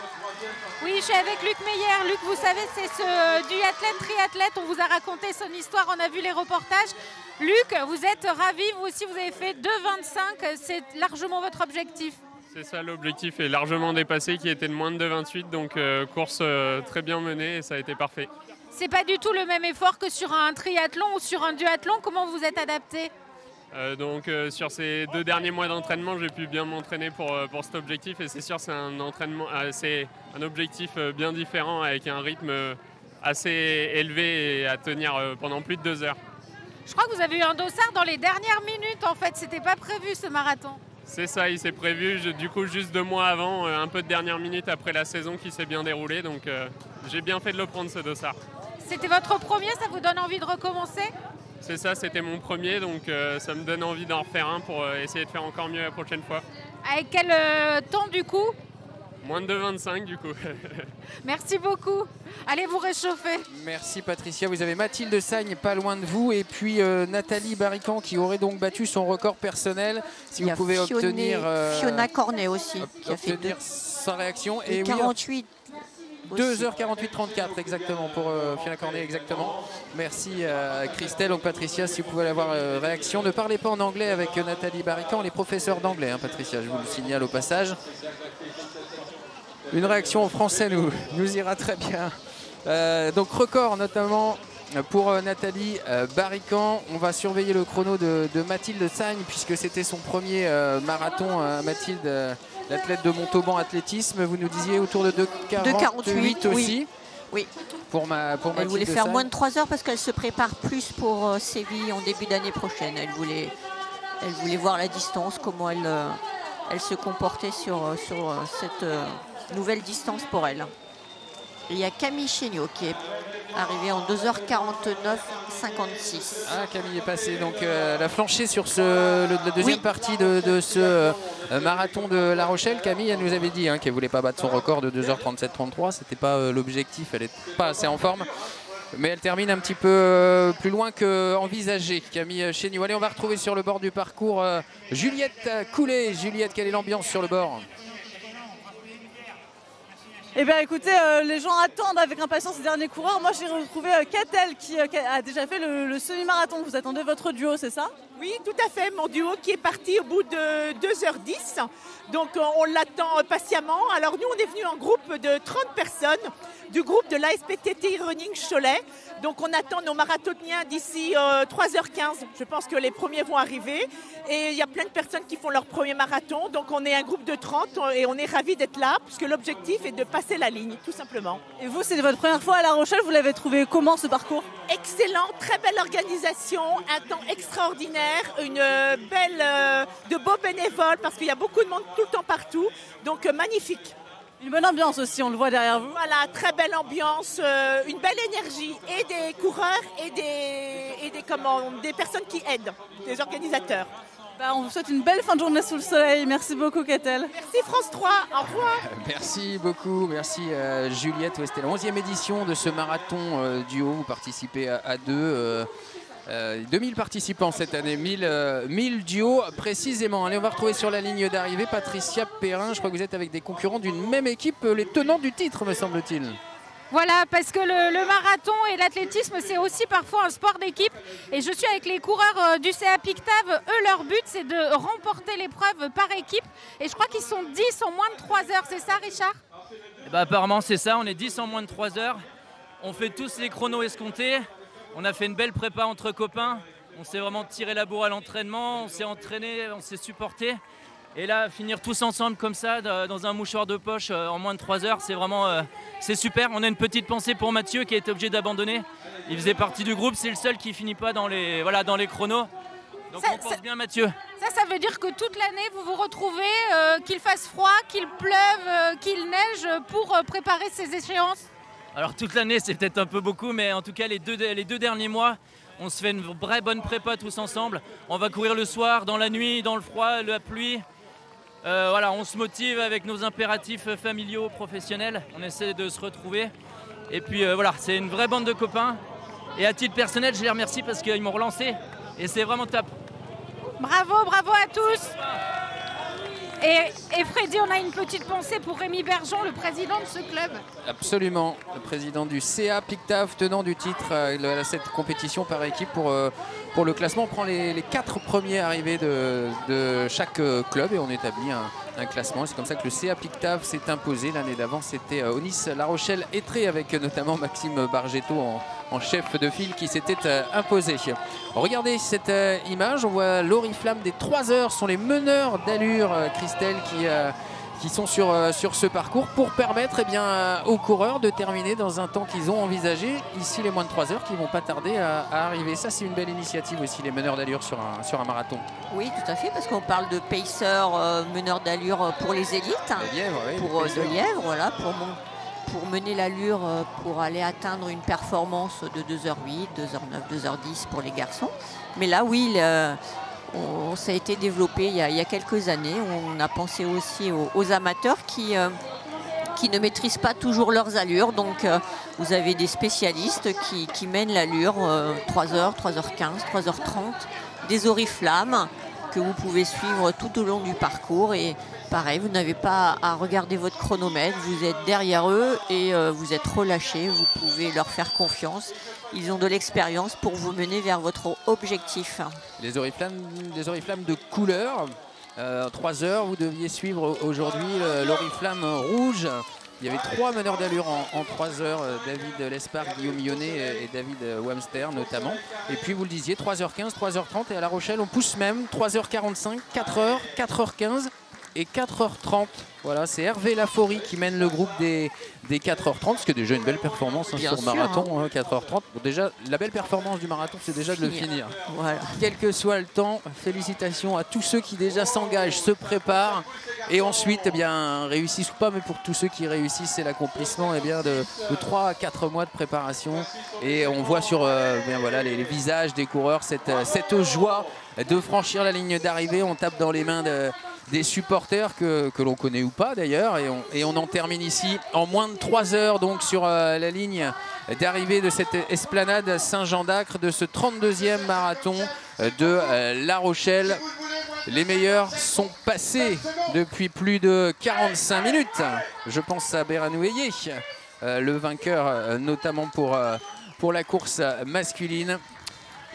Oui, je suis avec Luc Meyer. Luc, vous savez, c'est ce duathlète, triathlète, on vous a raconté son histoire, on a vu les reportages. Luc, vous êtes ravi, vous aussi vous avez fait deux vingt-cinq, c'est largement votre objectif. C'est ça, l'objectif est largement dépassé, qui était de moins de deux vingt-huit, donc euh, course euh, très bien menée et ça a été parfait. C'est pas du tout le même effort que sur un triathlon ou sur un duathlon, comment vous êtes adapté? euh, Donc euh, sur ces deux derniers mois d'entraînement, j'ai pu bien m'entraîner pour, euh, pour cet objectif et c'est sûr c'est un, euh, un objectif euh, bien différent avec un rythme euh, assez élevé et à tenir euh, pendant plus de deux heures. Je crois que vous avez eu un dossard dans les dernières minutes en fait, c'était pas prévu ce marathon. C'est ça, il s'est prévu, je, du coup juste deux mois avant, euh, un peu de dernière minute après la saison qui s'est bien déroulée, donc euh, j'ai bien fait de le prendre ce dossard. C'était votre premier, ça vous donne envie de recommencer? C'est ça, c'était mon premier, donc euh, ça me donne envie d'en refaire un pour euh, essayer de faire encore mieux la prochaine fois. Avec quel euh, temps du coup? Moins de vingt-cinq du coup. Merci beaucoup. Allez vous réchauffer. Merci Patricia. Vous avez Mathilde Sagne pas loin de vous et puis euh, Nathalie Barrican qui aurait donc battu son record personnel. Si vous pouvez Fionnet, obtenir euh, Fiona Cornet aussi ob qui a fait deux, sa réaction et, et quarante-huit. Oui, deux heures quarante-huit trente-quatre exactement pour euh, Fiona Cornet exactement. Merci à Christelle. Donc Patricia, si vous pouvez avoir euh, réaction. Ne parlez pas en anglais avec euh, Nathalie Barrican, les professeurs d'anglais, hein, Patricia, je vous le signale au passage. Une réaction en français nous, nous ira très bien. Euh, donc record notamment pour euh, Nathalie euh, Barrican. On va surveiller le chrono de, de Mathilde Sagne puisque c'était son premier euh, marathon euh, Mathilde. Euh, L'athlète de Montauban athlétisme, vous nous disiez autour de deux quarante-huit aussi. Oui. Pour ma, pour elle voulait faire moins de trois heures parce qu'elle se prépare plus pour euh, Séville en début d'année prochaine. Elle voulait, elle voulait voir la distance, comment elle, euh, elle se comportait sur, euh, sur euh, cette euh, nouvelle distance pour elle. Et il y a Camille Chéniot qui est arrivée en deux heures quarante-neuf cinquante-six. Ah, Camille est passée, donc euh, elle a flanché sur ce, le, la deuxième oui. partie de, de ce euh, marathon de La Rochelle. Camille, elle nous avait dit hein, qu'elle ne voulait pas battre son record de deux heures trente-sept trente-trois. Ce n'était pas euh, l'objectif, elle n'est pas assez en forme. Mais elle termine un petit peu euh, plus loin qu'envisagé, Camille Chéniot. Allez, on va retrouver sur le bord du parcours euh, Juliette Coulet. Juliette, quelle est l'ambiance sur le bord ? Eh bien écoutez, euh, les gens attendent avec impatience les derniers coureurs. Moi j'ai retrouvé euh, Catel qui euh, a déjà fait le, le semi-marathon. Vous attendez votre duo, c'est ça? Oui, tout à fait, mon duo qui est parti au bout de deux heures dix. Donc on l'attend patiemment. Alors nous, on est venus en groupe de trente personnes du groupe de l'A S P T T Running Cholet. Donc on attend nos marathoniens d'ici euh, trois heures quinze. Je pense que les premiers vont arriver. Et il y a plein de personnes qui font leur premier marathon. Donc on est un groupe de trente et on est ravis d'être là puisque l'objectif est de passer la ligne, tout simplement. Et vous, c'est votre première fois à La Rochelle. Vous l'avez trouvé comment ce parcours? Excellent, très belle organisation, un temps extraordinaire. Une belle, euh, de beaux bénévoles parce qu'il y a beaucoup de monde tout le temps partout, donc euh, magnifique. Une bonne ambiance aussi, on le voit derrière vous. Voilà, très belle ambiance, euh, une belle énergie et des coureurs et des, et des, comment, des personnes qui aident, des organisateurs. Bah, on vous souhaite une belle fin de journée sous le soleil. Merci beaucoup, Catel. Merci, France trois. Au revoir. Merci beaucoup. Merci, euh, Juliette. C'était la onzième édition de ce marathon euh, duo. Vous participez à, à deux. Euh, Euh, deux mille participants cette année, mille, euh, mille duos précisément. Allez, on va retrouver sur la ligne d'arrivée Patricia Perrin. Je crois que vous êtes avec des concurrents d'une même équipe, les tenants du titre me semble-t-il. Voilà, parce que le, le marathon et l'athlétisme, c'est aussi parfois un sport d'équipe. Et je suis avec les coureurs euh, du C A Pictav. Eux, leur but, c'est de remporter l'épreuve par équipe. Et je crois qu'ils sont dix en moins de trois heures. C'est ça, Richard? Eh ben, apparemment, c'est ça. On est dix en moins de trois heures. On fait tous les chronos escomptés. On a fait une belle prépa entre copains, on s'est vraiment tiré la bourre à l'entraînement, on s'est entraîné, on s'est supporté. Et là, finir tous ensemble comme ça, dans un mouchoir de poche en moins de trois heures, c'est vraiment c'est super. On a une petite pensée pour Mathieu qui a été obligé d'abandonner. Il faisait partie du groupe, c'est le seul qui ne finit pas dans les, voilà, dans les chronos. Donc ça, on pense ça, bien Mathieu. Ça, ça veut dire que toute l'année, vous vous retrouvez, euh, qu'il fasse froid, qu'il pleuve, euh, qu'il neige, pour préparer ces échéances? Alors toute l'année, c'est peut-être un peu beaucoup, mais en tout cas, les deux, les deux derniers mois, on se fait une vraie bonne prépa tous ensemble. On va courir le soir, dans la nuit, dans le froid, la pluie. Euh, voilà, on se motive avec nos impératifs familiaux, professionnels. On essaie de se retrouver. Et puis euh, voilà, c'est une vraie bande de copains. Et à titre personnel, je les remercie parce qu'ils m'ont relancé. Et c'est vraiment top. Bravo, bravo à tous. Et, et Freddy, on a une petite pensée pour Rémi Bergeon, le président de ce club. Absolument, le président du C A Pictav, tenant du titre euh, à cette compétition par équipe pour, euh, pour le classement. On prend les, les quatre premiers arrivés de, de chaque euh, club et on établit un, un classement. C'est comme ça que le C A Pictav s'est imposé. L'année d'avant, c'était euh, Onis La Rochelle Étrée avec euh, notamment Maxime Bargetto en, en chef de file qui s'était euh, imposé. Regardez cette euh, image, on voit l'oriflamme des trois heures sont les meneurs d'allure, euh, Christelle, qui, euh, qui sont sur, euh, sur ce parcours pour permettre eh bien, euh, aux coureurs de terminer dans un temps qu'ils ont envisagé. Ici, les moins de trois heures qui ne vont pas tarder à, à arriver. Ça, c'est une belle initiative aussi, les meneurs d'allure sur un, sur un marathon. Oui, tout à fait, parce qu'on parle de paceurs, euh, meneurs d'allure pour les élites. Le lièvre, oui, pour le lièvre, voilà, pour mon... pour mener l'allure, pour aller atteindre une performance de deux heures huit, deux heures neuf, deux heures dix pour les garçons. Mais là, oui, le, on, ça a été développé il y a, il y a quelques années. On a pensé aussi aux, aux amateurs qui, euh, qui ne maîtrisent pas toujours leurs allures. Donc euh, vous avez des spécialistes qui, qui mènent l'allure euh, trois heures, trois heures quinze, trois heures trente, des oriflammes que vous pouvez suivre tout au long du parcours. Et pareil, vous n'avez pas à regarder votre chronomètre, vous êtes derrière eux et euh, vous êtes relâché, vous pouvez leur faire confiance. Ils ont de l'expérience pour vous mener vers votre objectif. Les oriflammes, les oriflammes de couleur. Euh, trois heures, vous deviez suivre aujourd'hui l'oriflamme rouge. Il y avait trois meneurs d'allure en, en trois heures, David Lespard, Guillaume Yonnet et David Wamster notamment. Et puis vous le disiez, trois heures quinze, trois heures trente et à La Rochelle on pousse même trois heures quarante-cinq, quatre heures, quatre heures quinze et quatre heures trente. Voilà, c'est Hervé Laforie qui mène le groupe des, des quatre heures trente, ce qui est déjà une belle performance hein, sur sûr, marathon, hein. Hein, quatre heures trente. Bon, déjà, la belle performance du marathon, c'est déjà finir. de le finir. Voilà. Quel que soit le temps, félicitations à tous ceux qui déjà s'engagent, se préparent et ensuite eh bien, réussissent ou pas. Mais pour tous ceux qui réussissent, c'est l'accomplissement eh bien, de, de trois à quatre mois de préparation. Et on voit sur euh, bien, voilà, les, les visages des coureurs cette, cette joie de franchir la ligne d'arrivée. On tape dans les mains de... des supporters que, que l'on connaît ou pas d'ailleurs et on, et on en termine ici en moins de trois heures donc sur euh, la ligne d'arrivée de cette esplanade Saint-Jean-d'Acre de ce trente-deuxième marathon euh, de euh, La Rochelle. Les meilleurs sont passés depuis plus de quarante-cinq minutes. Je pense à Berhanu Heye, euh, le vainqueur euh, notamment pour, euh, pour la course masculine.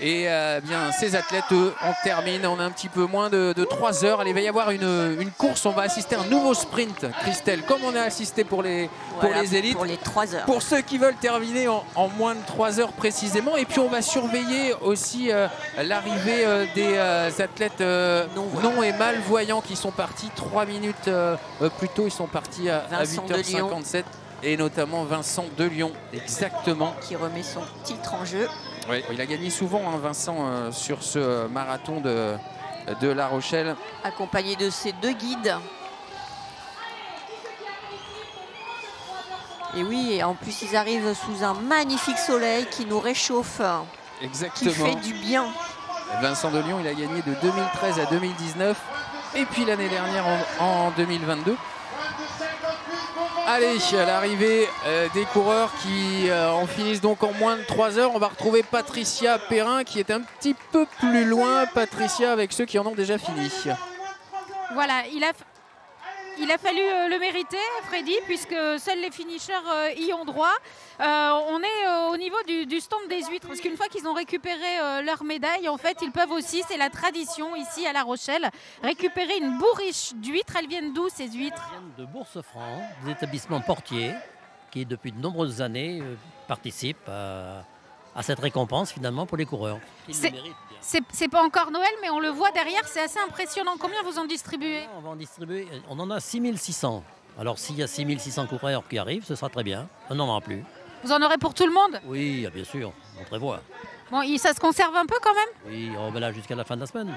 Et euh, bien, ces athlètes, eux, en terminent en un petit peu moins de, de trois heures. Allez, il va y avoir une, une course. On va assister à un nouveau sprint, Christelle, comme on a assisté pour les, voilà, pour les élites. Pour les trois heures. Pour ceux qui veulent terminer en, en moins de trois heures précisément. Et puis, on va surveiller aussi euh, l'arrivée euh, des euh, athlètes euh, non, non et malvoyants qui sont partis trois minutes euh, plus tôt. Ils sont partis à, à huit heures cinquante-sept. Et notamment Vincent de Lyon, exactement. Qui remet son titre en jeu. Oui, il a gagné souvent, hein, Vincent, euh, sur ce marathon de, de La Rochelle. Accompagné de ses deux guides. Et oui, et en plus, ils arrivent sous un magnifique soleil qui nous réchauffe. Exactement. Qui fait du bien. Vincent de Lyon, il a gagné de deux mille treize à deux mille dix-neuf. Et puis l'année dernière, en, en deux mille vingt-deux. Allez, à l'arrivée euh, des coureurs qui euh, en finissent donc en moins de trois heures. On va retrouver Patricia Perrin qui est un petit peu plus loin. Patricia avec ceux qui en ont déjà fini. Voilà, il a, il a fallu euh, le mériter, Freddy, puisque seuls les finishers euh, y ont droit. Euh, on est euh, au niveau du, du stand des huîtres, parce qu'une fois qu'ils ont récupéré euh, leur médaille, en fait, ils peuvent aussi, c'est la tradition ici à La Rochelle, récupérer une bourriche d'huîtres. Elles viennent d'où, ces huîtres? Elles viennent de Bourse-Franc, des établissements portiers qui, depuis de nombreuses années, euh, participent à, à cette récompense, finalement, pour les coureurs. C'est pas encore Noël, mais on le voit derrière, c'est assez impressionnant. Combien vous en distribuez? On va en distribuer, on en a six mille six cents. Alors, s'il y a six mille six cents coureurs qui arrivent, ce sera très bien. On n'en aura plus. Vous en aurez pour tout le monde? Oui, bien sûr, on prévoit. Bon, ça se conserve un peu quand même? Oui, on va là jusqu'à la fin de la semaine.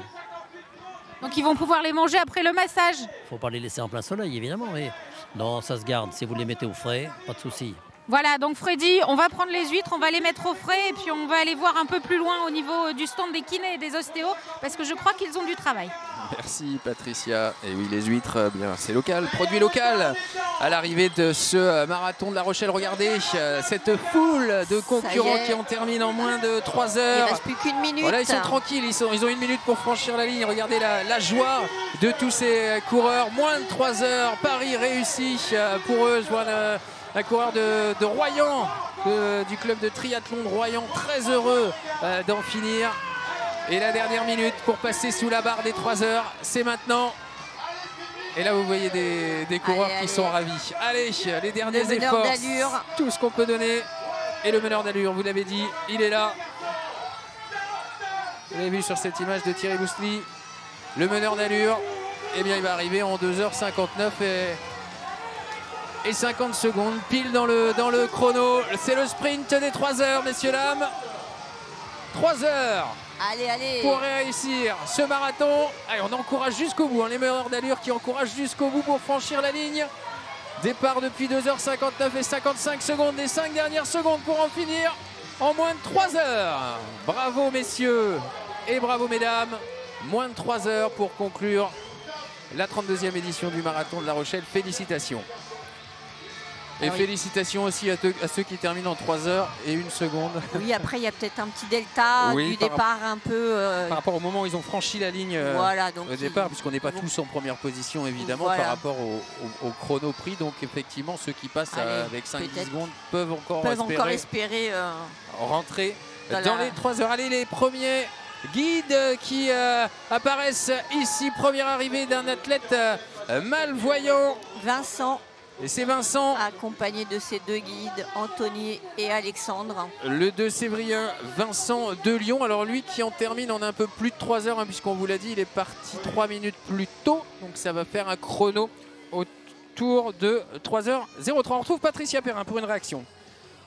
Donc ils vont pouvoir les manger après le massage? Il ne faut pas les laisser en plein soleil, évidemment. Oui. Non, ça se garde. Si vous les mettez au frais, pas de souci. Voilà, donc Freddy, on va prendre les huîtres, on va les mettre au frais et puis on va aller voir un peu plus loin au niveau du stand des kinés et des ostéos parce que je crois qu'ils ont du travail. Merci Patricia. Et oui, les huîtres, bien, c'est local, produit local. À l'arrivée de ce marathon de La Rochelle, regardez cette foule de concurrents qui en terminent en moins de trois heures. Il ne reste plus qu'une minute. Voilà, ils sont tranquilles, ils, sont, ils ont une minute pour franchir la ligne. Regardez la, la joie de tous ces coureurs. Moins de trois heures, Paris réussi pour eux. Je vois le, un coureur de, de Royan, de, du club de triathlon de Royan, très heureux euh, d'en finir. Et la dernière minute pour passer sous la barre des trois heures, c'est maintenant. Et là, vous voyez des, des coureurs allez, qui allez. sont ravis. Allez, les derniers le efforts, tout ce qu'on peut donner. Et le meneur d'allure, vous l'avez dit, il est là. Vous l'avez vu sur cette image de Thierry Bousli. Le meneur d'allure, eh bien, il va arriver en deux heures cinquante-neuf et... et cinquante secondes, pile dans le, dans le chrono. C'est le sprint des trois heures, messieurs, dames. trois heures allez, allez. Pour réussir ce marathon. Allez, on encourage jusqu'au bout. Hein, les meneurs d'allure qui encouragent jusqu'au bout pour franchir la ligne. Départ depuis deux heures cinquante-neuf et cinquante-cinq secondes. Les cinq dernières secondes pour en finir en moins de trois heures. Bravo, messieurs et bravo, mesdames. Moins de trois heures pour conclure la trente-deuxième édition du marathon de La Rochelle. Félicitations. Et alors, félicitations aussi à, te, à ceux qui terminent en trois heures et une seconde. Oui, après, il y a peut-être un petit delta oui, du départ par, un peu... Euh... Par rapport au moment où ils ont franchi la ligne euh, voilà, donc au départ, puisqu'on n'est pas tous en première position, évidemment, voilà. par rapport au, au, au chrono pris. Donc, effectivement, ceux qui passent Allez, à, avec cinq dix secondes peuvent encore peuvent espérer, encore espérer euh... rentrer dans, dans la... les trois heures. Allez, les premiers guides qui euh, apparaissent ici. Première arrivée d'un athlète euh, malvoyant. Vincent. Et c'est Vincent, accompagné de ses deux guides, Anthony et Alexandre. Le deux Sévrien, Vincent de Lyon. Alors lui qui en termine en un peu plus de trois heures, hein, puisqu'on vous l'a dit, il est parti trois minutes plus tôt. Donc ça va faire un chrono autour de trois heures zéro trois. On retrouve Patricia Perrin pour une réaction.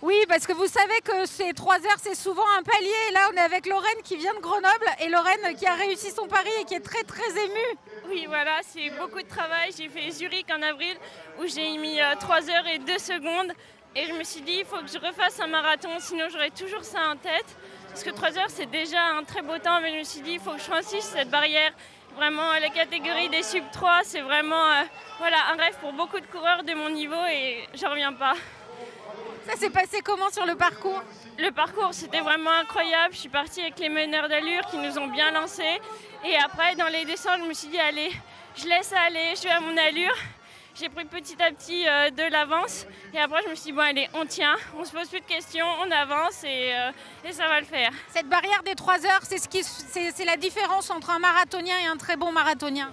Oui, parce que vous savez que ces trois heures, c'est souvent un palier. Et là, on est avec Lorraine qui vient de Grenoble et Lorraine qui a réussi son pari et qui est très, très émue. Oui, voilà, c'est beaucoup de travail. J'ai fait Zurich en avril où j'ai mis trois heures et deux secondes. Et je me suis dit, il faut que je refasse un marathon, sinon j'aurai toujours ça en tête. Parce que trois heures, c'est déjà un très beau temps. Mais je me suis dit, il faut que je franchisse cette barrière. Vraiment, la catégorie des sub trois, c'est vraiment euh, voilà, un rêve pour beaucoup de coureurs de mon niveau et j'en reviens pas. Ça s'est passé comment sur le parcours? Le parcours, c'était vraiment incroyable. Je suis partie avec les meneurs d'allure qui nous ont bien lancés. Et après, dans les descentes, je me suis dit, allez, je laisse aller, je vais à mon allure. J'ai pris petit à petit euh, de l'avance. Et après, je me suis dit, bon, allez, on tient. On se pose plus de questions, on avance et, euh, et ça va le faire. Cette barrière des trois heures, c'est ce qui, c'est, c'est la différence entre un marathonien et un très bon marathonien?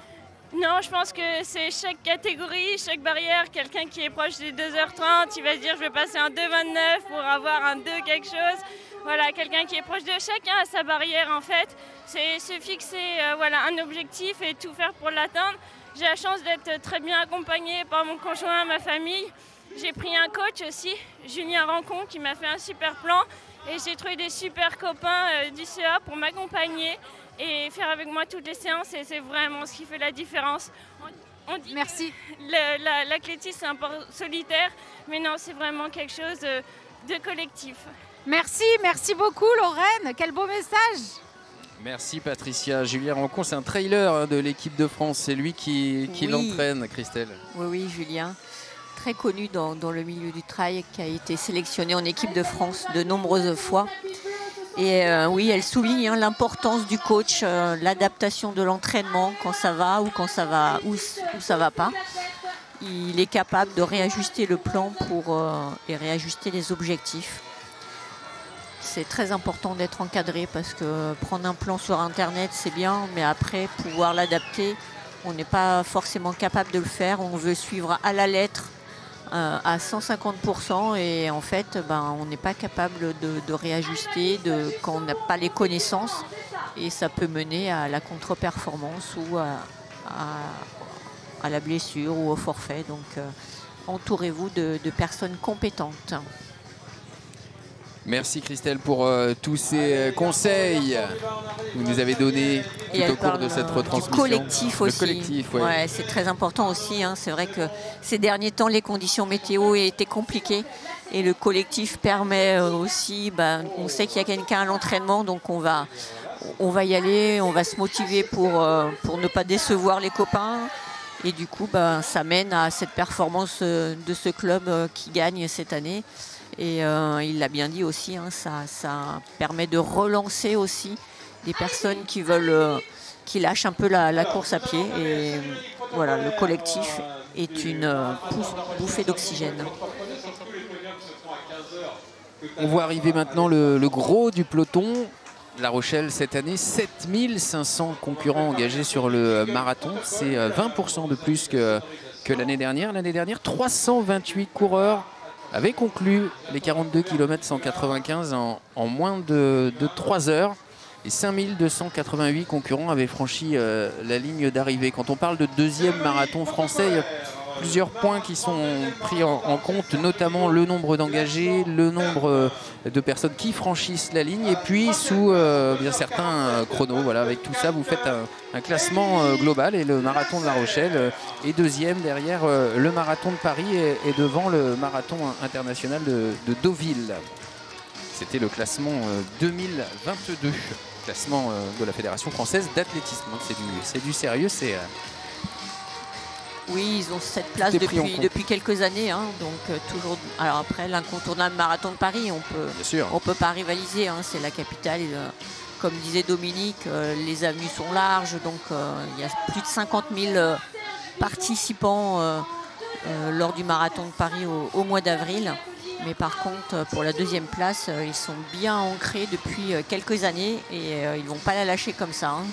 Non, je pense que c'est chaque catégorie, chaque barrière. Quelqu'un qui est proche des deux heures trente, il va se dire je vais passer un deux vingt-neuf pour avoir un deux quelque chose. Voilà, quelqu'un qui est proche de chacun a sa barrière en fait. C'est se fixer euh, voilà, un objectif et tout faire pour l'atteindre. J'ai la chance d'être très bien accompagnée par mon conjoint, ma famille. J'ai pris un coach aussi, Julien Rancon, qui m'a fait un super plan. Et j'ai trouvé des super copains euh, du C A pour m'accompagner et faire avec moi toutes les séances, et c'est vraiment ce qui fait la différence. On dit Merci. que l'athlétisme, c'est un sport solitaire, mais non, c'est vraiment quelque chose de, de collectif. Merci, merci beaucoup Lorraine, quel beau message. Merci Patricia. Julien Rancon, c'est un trailer de l'équipe de France, c'est lui qui, qui oui. l'entraîne, Christelle. Oui, oui, Julien, très connu dans, dans le milieu du trail, qui a été sélectionné en équipe de France de nombreuses fois. Et euh, oui, elle souligne hein, l'importance du coach, euh, l'adaptation de l'entraînement quand ça va ou quand ça va ou, ou ça va pas. Il est capable de réajuster le plan pour euh, et réajuster les objectifs. C'est très important d'être encadré parce que prendre un plan sur Internet, c'est bien, mais après pouvoir l'adapter, on n'est pas forcément capable de le faire. On veut suivre à la lettre. Euh, à cent cinquante pour cent et en fait ben, on n'est pas capable de, de réajuster de, quand on n'a pas les connaissances et ça peut mener à la contre-performance ou à, à, à la blessure ou au forfait, donc euh, entourez-vous de, de personnes compétentes. Merci Christelle pour euh, tous ces euh, conseils que vous nous avez donnés tout au cours de cette retransmission. Du collectif aussi. Le collectif, ouais. Ouais, c'est très important aussi. Hein. C'est vrai que ces derniers temps, les conditions météo étaient compliquées. Et le collectif permet aussi, ben, on sait qu'il y a quelqu'un à l'entraînement, donc on va, on va y aller, on va se motiver pour, euh, pour ne pas décevoir les copains. Et du coup, ben, ça mène à cette performance de ce club qui gagne cette année. Et euh, il l'a bien dit aussi, hein, ça, ça permet de relancer aussi des personnes qui veulent, euh, qui lâchent un peu la, la course à pied. Et voilà, le collectif est une euh, bouffée d'oxygène. On voit arriver maintenant le, le gros du peloton. La Rochelle, cette année, sept mille cinq cents concurrents engagés sur le marathon. C'est vingt pour cent de plus que, que l'année dernière. L'année dernière, trois cent vingt-huit coureurs avait conclu les quarante-deux kilomètres cent quatre-vingt-quinze en, en moins de, de trois heures et cinq mille deux cent quatre-vingt-huit concurrents avaient franchi euh, la ligne d'arrivée. Quand on parle de deuxième marathon français, il y a plusieurs points qui sont pris en, en compte, notamment le nombre d'engagés, le nombre de personnes qui franchissent la ligne et puis sous euh, bien certains euh, chronos. Voilà, avec tout ça, vous faites un, un classement euh, global et le marathon de La Rochelle euh, est deuxième derrière euh, le marathon de Paris et, et devant le marathon international de, de Deauville. C'était le classement euh, deux mille vingt-deux, classement euh, de la Fédération française d'athlétisme. C'est du, c'est du sérieux, c'est... Euh, Oui, ils ont cette place depuis, depuis quelques années. Hein, donc euh, toujours. Alors après, l'incontournable marathon de Paris, on peut, bien sûr, on peut pas rivaliser. Hein, c'est la capitale. Euh, comme disait Dominique, euh, les avenues sont larges, donc euh, il y a plus de cinquante mille euh, participants euh, euh, lors du marathon de Paris au, au mois d'avril. Mais par contre, pour la deuxième place, euh, ils sont bien ancrés depuis euh, quelques années et euh, ils ne vont pas la lâcher comme ça. Hein.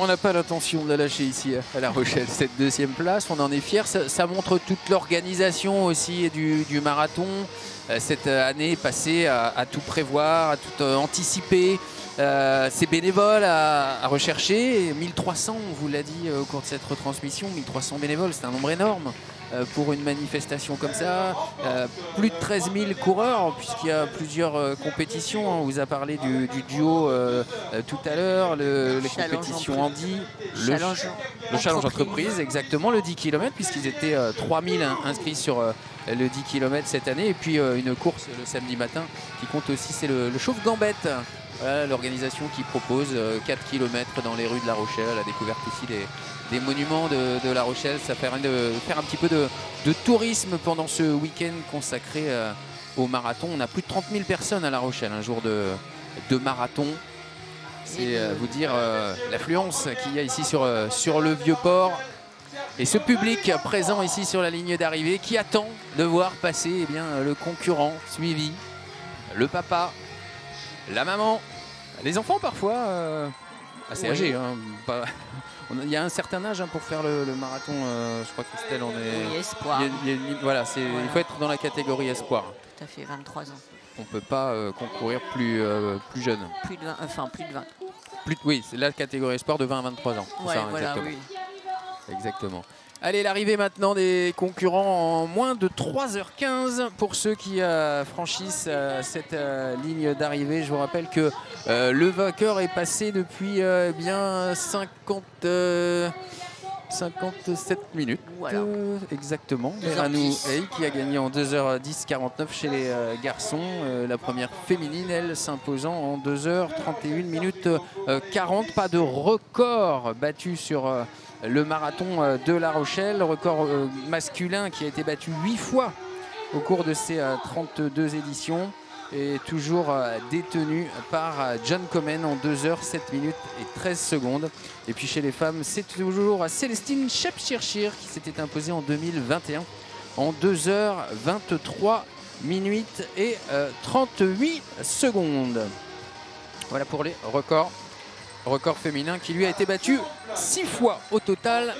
On n'a pas l'intention de la lâcher ici à La Rochelle, cette deuxième place. On en est fiers. Ça, ça montre toute l'organisation aussi du, du marathon. Cette année passée à, à tout prévoir, à tout euh, anticiper. Euh, ces bénévoles à, à rechercher. mille trois cents, on vous l'a dit euh, au cours de cette retransmission. mille trois cents bénévoles, c'est un nombre énorme euh, pour une manifestation comme ça. Euh, plus de treize mille coureurs, puisqu'il y a plusieurs euh, compétitions. Hein. On vous a parlé du, du duo euh, euh, tout à l'heure, le, les challenge compétitions Andy, le challenge, ch le challenge entreprise. entreprise, exactement, le dix kilomètres, puisqu'ils étaient euh, trois mille inscrits sur euh, le dix kilomètres cette année. Et puis euh, une course le samedi matin qui compte aussi, c'est le, le chauffe-gambette. Voilà l'organisation qui propose euh, quatre kilomètres dans les rues de La Rochelle, à la découverte aussi des, des monuments de, de La Rochelle. Ça permet de faire un petit peu de, de tourisme pendant ce week-end consacré euh, au marathon. On a plus de trente mille personnes à La Rochelle un jour de, de marathon. C'est euh, vous dire euh, l'affluence qu'il y a ici sur, euh, sur le Vieux-Port. Et ce public présent ici sur la ligne d'arrivée qui attend de voir passer eh bien, le concurrent suivi, le papa, la maman, les enfants parfois euh, assez oui. âgés. Hein, pas... Il y a un certain âge hein, pour faire le, le marathon, euh, je crois que Christelle, on est... Oui, espoir. Il, y a, il, y a, voilà, voilà. il faut être dans la catégorie espoir. Tout à fait, vingt-trois ans. On ne peut pas euh, concourir plus, euh, plus jeune. Plus de vingt, enfin plus de vingt. Plus, oui, c'est la catégorie espoir de vingt à vingt-trois ans. Ouais, ça, voilà, exactement. Oui. Exactement. Allez, l'arrivée maintenant des concurrents en moins de trois heures quinze pour ceux qui euh, franchissent euh, cette euh, ligne d'arrivée. Je vous rappelle que euh, le vainqueur est passé depuis euh, bien cinquante, euh, cinquante-sept minutes. Voilà. Euh, exactement. Berhanu Heye qui a gagné en deux heures dix quarante-neuf chez les euh, garçons. Euh, la première féminine, elle, s'imposant en deux heures trente et une minutes quarante. Pas de record battu sur... Euh, le marathon de La Rochelle, record masculin qui a été battu huit fois au cours de ses trente-deux éditions et toujours détenu par John Komen en deux heures sept minutes et treize secondes. Et puis chez les femmes, c'est toujours Célestine Chepchirchir qui s'était imposée en deux mille vingt et un en deux heures vingt-trois minutes et trente-huit secondes. Voilà pour les records. Record féminin qui lui a été battu six fois au total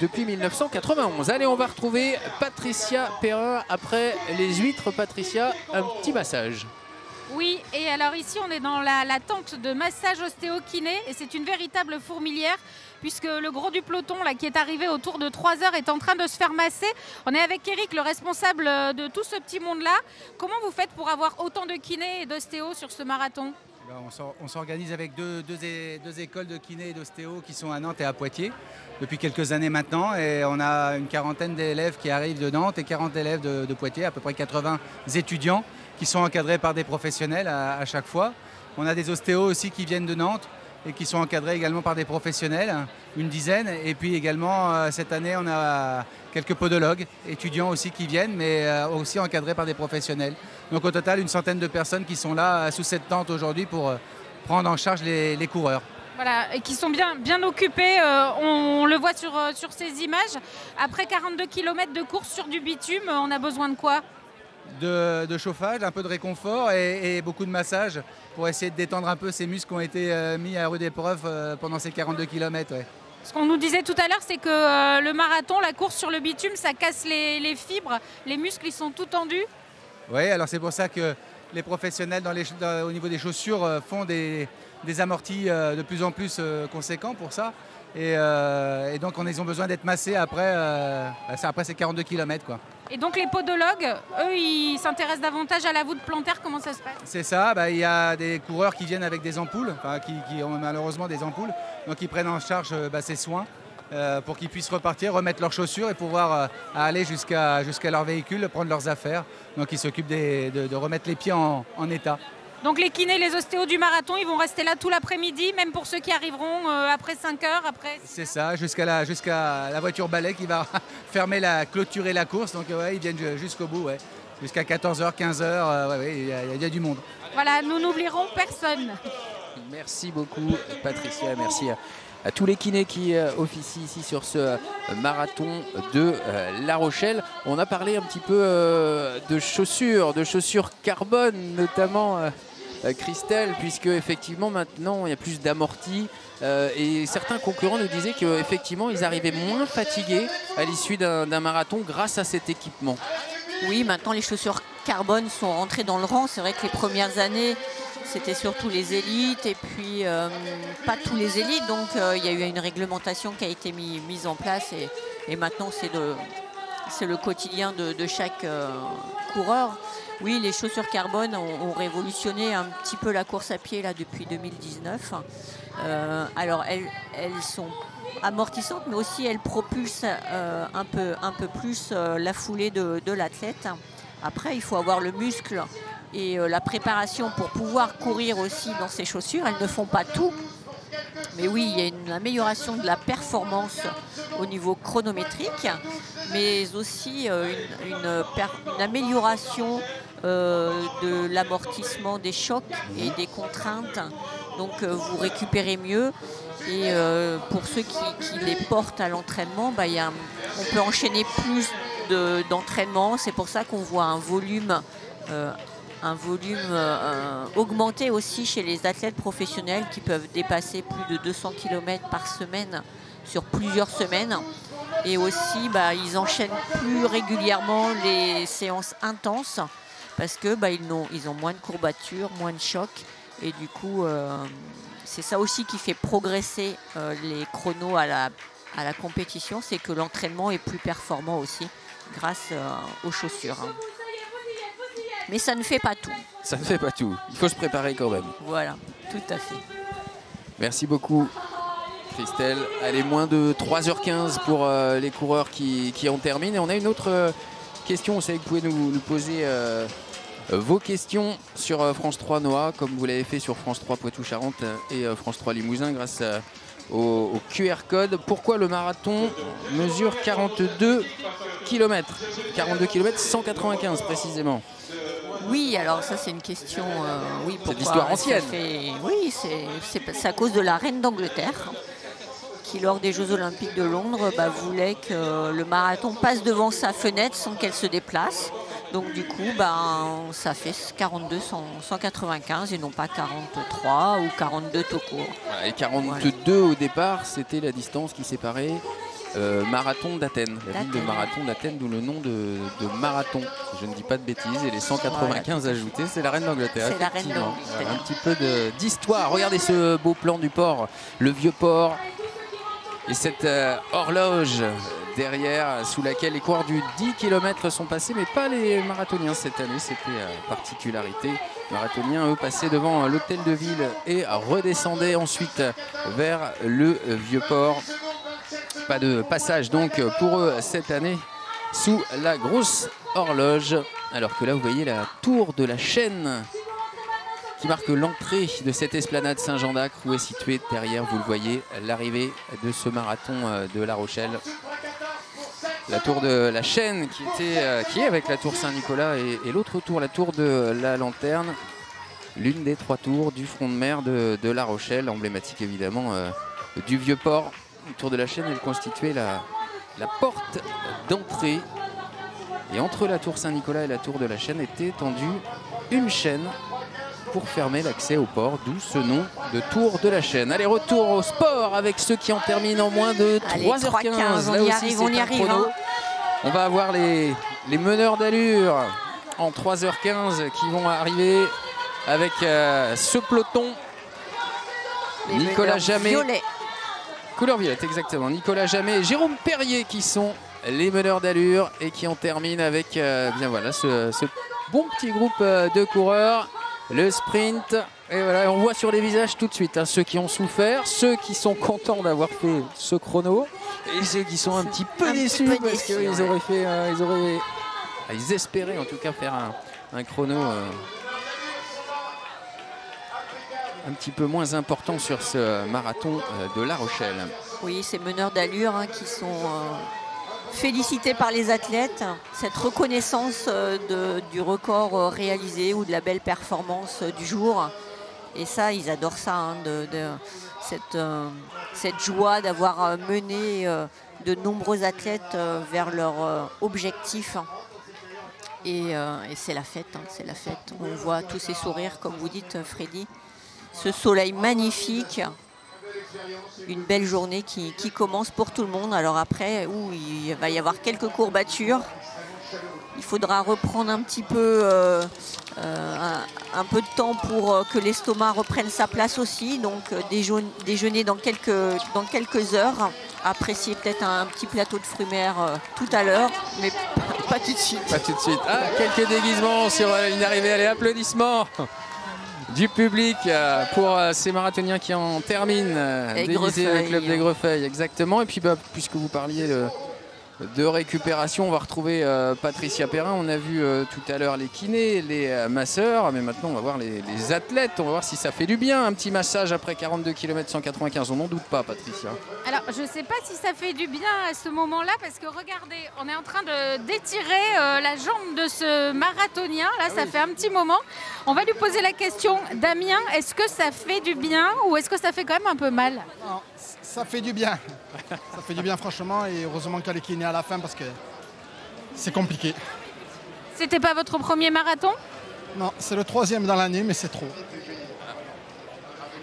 depuis mille neuf cent quatre-vingt-onze. Allez, on va retrouver Patricia Perrin après les huîtres. Patricia, un petit massage. Oui, et alors ici on est dans la, la tente de massage ostéo-kiné et c'est une véritable fourmilière puisque le gros du peloton là, qui est arrivé autour de trois heures est en train de se faire masser. On est avec Eric, le responsable de tout ce petit monde-là. Comment vous faites pour avoir autant de kinés et d'ostéo sur ce marathon ? On s'organise avec deux, deux, deux écoles de kiné et d'ostéo qui sont à Nantes et à Poitiers depuis quelques années maintenant. Et on a une quarantaine d'élèves qui arrivent de Nantes et quarante élèves de, de Poitiers, à peu près quatre-vingts étudiants qui sont encadrés par des professionnels à, à chaque fois. On a des ostéos aussi qui viennent de Nantes et qui sont encadrés également par des professionnels, une dizaine. Et puis également, cette année, on a quelques podologues, étudiants aussi qui viennent, mais aussi encadrés par des professionnels. Donc au total, une centaine de personnes qui sont là sous cette tente aujourd'hui pour prendre en charge les, les coureurs. Voilà, et qui sont bien, bien occupés, euh, on, on le voit sur, sur ces images. Après quarante-deux kilomètres de course sur du bitume, on a besoin de quoi ? De, de chauffage, un peu de réconfort et, et beaucoup de massage pour essayer de détendre un peu ces muscles qui ont été euh, mis à rude épreuve euh, pendant ces quarante-deux kilomètres. Ouais. Ce qu'on nous disait tout à l'heure, c'est que euh, le marathon, la course sur le bitume, ça casse les, les fibres, les muscles ils sont tout tendus. Oui, alors c'est pour ça que les professionnels dans les, dans, au niveau des chaussures euh, font des, des amortis euh, de plus en plus euh, conséquents pour ça. Et, euh, et donc on, ils ont besoin d'être massés après, euh, après ces quarante-deux kilomètres. Quoi. Et donc les podologues, eux, ils s'intéressent davantage à la voûte plantaire, comment ça se passe? C'est ça, bah, il y a des coureurs qui viennent avec des ampoules, qui, qui ont malheureusement des ampoules, donc ils prennent en charge bah, ces soins euh, pour qu'ils puissent repartir, remettre leurs chaussures et pouvoir euh, aller jusqu'à jusqu'à leur véhicule, prendre leurs affaires. Donc ils s'occupent de, de remettre les pieds en, en état. Donc les kinés, les ostéos du marathon, ils vont rester là tout l'après-midi, même pour ceux qui arriveront après cinq heures. Après... C'est ça, jusqu'à la, jusqu'à la voiture balai qui va fermer, la, clôturer la course. Donc ouais, ils viennent jusqu'au bout, ouais. Jusqu'à quatorze heures, quinze heures, ouais, ouais, il y a, il y a du monde. Voilà, nous n'oublierons personne. Merci beaucoup Patricia, merci à, à tous les kinés qui euh, officient ici sur ce euh, marathon de euh, La Rochelle. On a parlé un petit peu euh, de chaussures, de chaussures carbone notamment... Euh, Christelle, puisque effectivement maintenant il y a plus d'amortis euh, et certains concurrents nous disaient qu'effectivement ils arrivaient moins fatigués à l'issue d'un marathon grâce à cet équipement. Oui, maintenant les chaussures carbone sont rentrées dans le rang. C'est vrai que les premières années c'était surtout les élites et puis euh, pas tous les élites, donc euh, il y a eu une réglementation qui a été mis, mise en place et, et maintenant c'est le quotidien de, de chaque euh, coureur. Oui, les chaussures carbone ont, ont révolutionné un petit peu la course à pied là, depuis deux mille dix-neuf. Euh, alors, elles, elles sont amortissantes, mais aussi elles propulsent euh, un, peu, un peu plus euh, la foulée de, de l'athlète. Après, il faut avoir le muscle et euh, la préparation pour pouvoir courir aussi dans ces chaussures. Elles ne font pas tout. Mais oui, il y a une amélioration de la performance au niveau chronométrique, mais aussi une, une, une amélioration euh, de l'amortissement des chocs et des contraintes. Donc euh, vous récupérez mieux. Et euh, pour ceux qui, qui les portent à l'entraînement, bah, on peut enchaîner plus d'entraînement. C'est pour ça qu'on voit un volume euh, un volume euh, augmenté aussi chez les athlètes professionnels qui peuvent dépasser plus de deux cents kilomètres par semaine sur plusieurs semaines. Et aussi, bah, ils enchaînent plus régulièrement les séances intenses parce que bah, ils ont, ils ont moins de courbatures, moins de chocs. Et du coup, euh, c'est ça aussi qui fait progresser euh, les chronos à la, à la compétition, c'est que l'entraînement est plus performant aussi grâce euh, aux chaussures. Hein. Mais ça ne fait pas tout. Ça ne fait pas tout. Il faut se préparer quand même. Voilà, tout à fait. Merci beaucoup, Christelle. Allez, moins de trois heures quinze pour euh, les coureurs qui, qui en terminent. Et on a une autre euh, question. Vous savez que vous pouvez nous, nous poser euh, vos questions sur euh, France trois Noa, comme vous l'avez fait sur France trois Poitou-Charentes et euh, France trois Limousin grâce euh, au, au Q R code. Pourquoi le marathon mesure quarante-deux kilomètres? quarante-deux kilomètres, cent quatre-vingt-quinze précisément. Oui, alors ça c'est une question. Euh, oui, c'est l'histoire ancienne. Fait... Oui, c'est à cause de la reine d'Angleterre qui, lors des Jeux Olympiques de Londres, bah, voulait que le marathon passe devant sa fenêtre sans qu'elle se déplace. Donc du coup, bah, ça fait quarante-deux, cent quatre-vingt-quinze et non pas quarante-trois ou quarante-deux tout court. Voilà, et quarante-deux voilà. Au départ, c'était la distance qui séparait euh, Marathon d'Athènes, la ville de Marathon d'Athènes, d'où le nom de, de Marathon. Je ne dis pas de bêtises, et les cent quatre-vingt-quinze voilà. Ajoutés, c'est la reine d'Angleterre. C'est la reine d'Angleterre. Un petit peu d'histoire. Regardez ce beau plan du port, le vieux port, et cette euh, horloge derrière, sous laquelle les coureurs du dix kilomètres sont passés, mais pas les marathoniens cette année. C'était euh, particularité. Les marathoniens, eux, passaient devant euh, l'hôtel de ville et redescendaient ensuite vers le euh, vieux port. Pas de passage donc pour eux cette année sous la grosse horloge, alors que là vous voyez la tour de la chaîne qui marque l'entrée de cette esplanade Saint-Jean-d'Acre où est située derrière, vous le voyez, l'arrivée de ce marathon de La Rochelle. La tour de la chaîne qui, était, qui est avec la tour Saint-Nicolas et, et l'autre tour, la tour de la Lanterne, l'une des trois tours du front de mer de, de La Rochelle, emblématique évidemment euh, du Vieux-Port. Le tour de la chaîne, elle constituait la, la porte d'entrée. Et entre la tour Saint-Nicolas et la tour de la chaîne était tendue une chaîne pour fermer l'accès au port, d'où ce nom de tour de la chaîne. Allez, retour au sport avec ceux qui en terminent en moins de trois heures quinze. Là aussi, c'est un chrono. On va avoir les, les meneurs d'allure en trois heures quinze qui vont arriver avec euh, ce peloton. Les Nicolas Jamet. Violet. Couleur violette, exactement. Nicolas Jamet et Jérôme Perrier qui sont les meneurs d'allure et qui en terminent avec euh, bien voilà, ce, ce bon petit groupe de coureurs. Le sprint. Et voilà, on voit sur les visages tout de suite hein, ceux qui ont souffert, ceux qui sont contents d'avoir fait ce chrono et ceux qui sont un petit peu un déçus petit peu parce qu'ils ouais. auraient fait. Euh, ils, auraient... Ah, ils espéraient en tout cas faire un, un chrono. Euh... un petit peu moins important sur ce marathon de La Rochelle. Oui, ces meneurs d'allure hein, qui sont euh, félicités par les athlètes. Cette reconnaissance de, du record réalisé ou de la belle performance du jour. Et ça, ils adorent ça, hein, de, de, cette, euh, cette joie d'avoir mené euh, de nombreux athlètes euh, vers leur euh, objectif. Et, euh, et c'est la fête, hein, c'est la fête. On voit tous ces sourires, comme vous dites, Freddy. Ce soleil magnifique, une belle journée qui, qui commence pour tout le monde. Alors après, où il va y avoir quelques courbatures. Il faudra reprendre un petit peu, euh, euh, un, un peu de temps pour euh, que l'estomac reprenne sa place aussi. Donc euh, déjeun déjeuner dans quelques, dans quelques heures. Apprécier peut-être un, un petit plateau de fruits mûrs euh, tout à l'heure, mais pas tout de suite. Pas tout de suite. Ah, quelques déguisements sur euh, une arrivée. Allez, applaudissements du public euh, pour euh, ces marathoniens qui en terminent. Euh, déguisés avec le club d'Aigrefeuille, exactement. Et puis, bah, puisque vous parliez de... de récupération, on va retrouver euh, Patricia Perrin. On a vu euh, tout à l'heure les kinés, les euh, masseurs, mais maintenant on va voir les, les athlètes. On va voir si ça fait du bien, un petit massage après quarante-deux kilomètres cent quatre-vingt-quinze. On n'en doute pas, Patricia. Alors, je ne sais pas si ça fait du bien à ce moment-là, parce que regardez, on est en train d'étirer euh, la jambe de ce marathonien. Là, ah ça oui. fait un petit moment. On va lui poser la question. Damien, est-ce que ça fait du bien ou est-ce que ça fait quand même un peu mal? Alors, ça fait du bien. Ça fait du bien, franchement, et heureusement qu'elle est kinée à la fin parce que c'est compliqué. C'était pas votre premier marathon? Non, c'est le troisième dans l'année, mais c'est trop.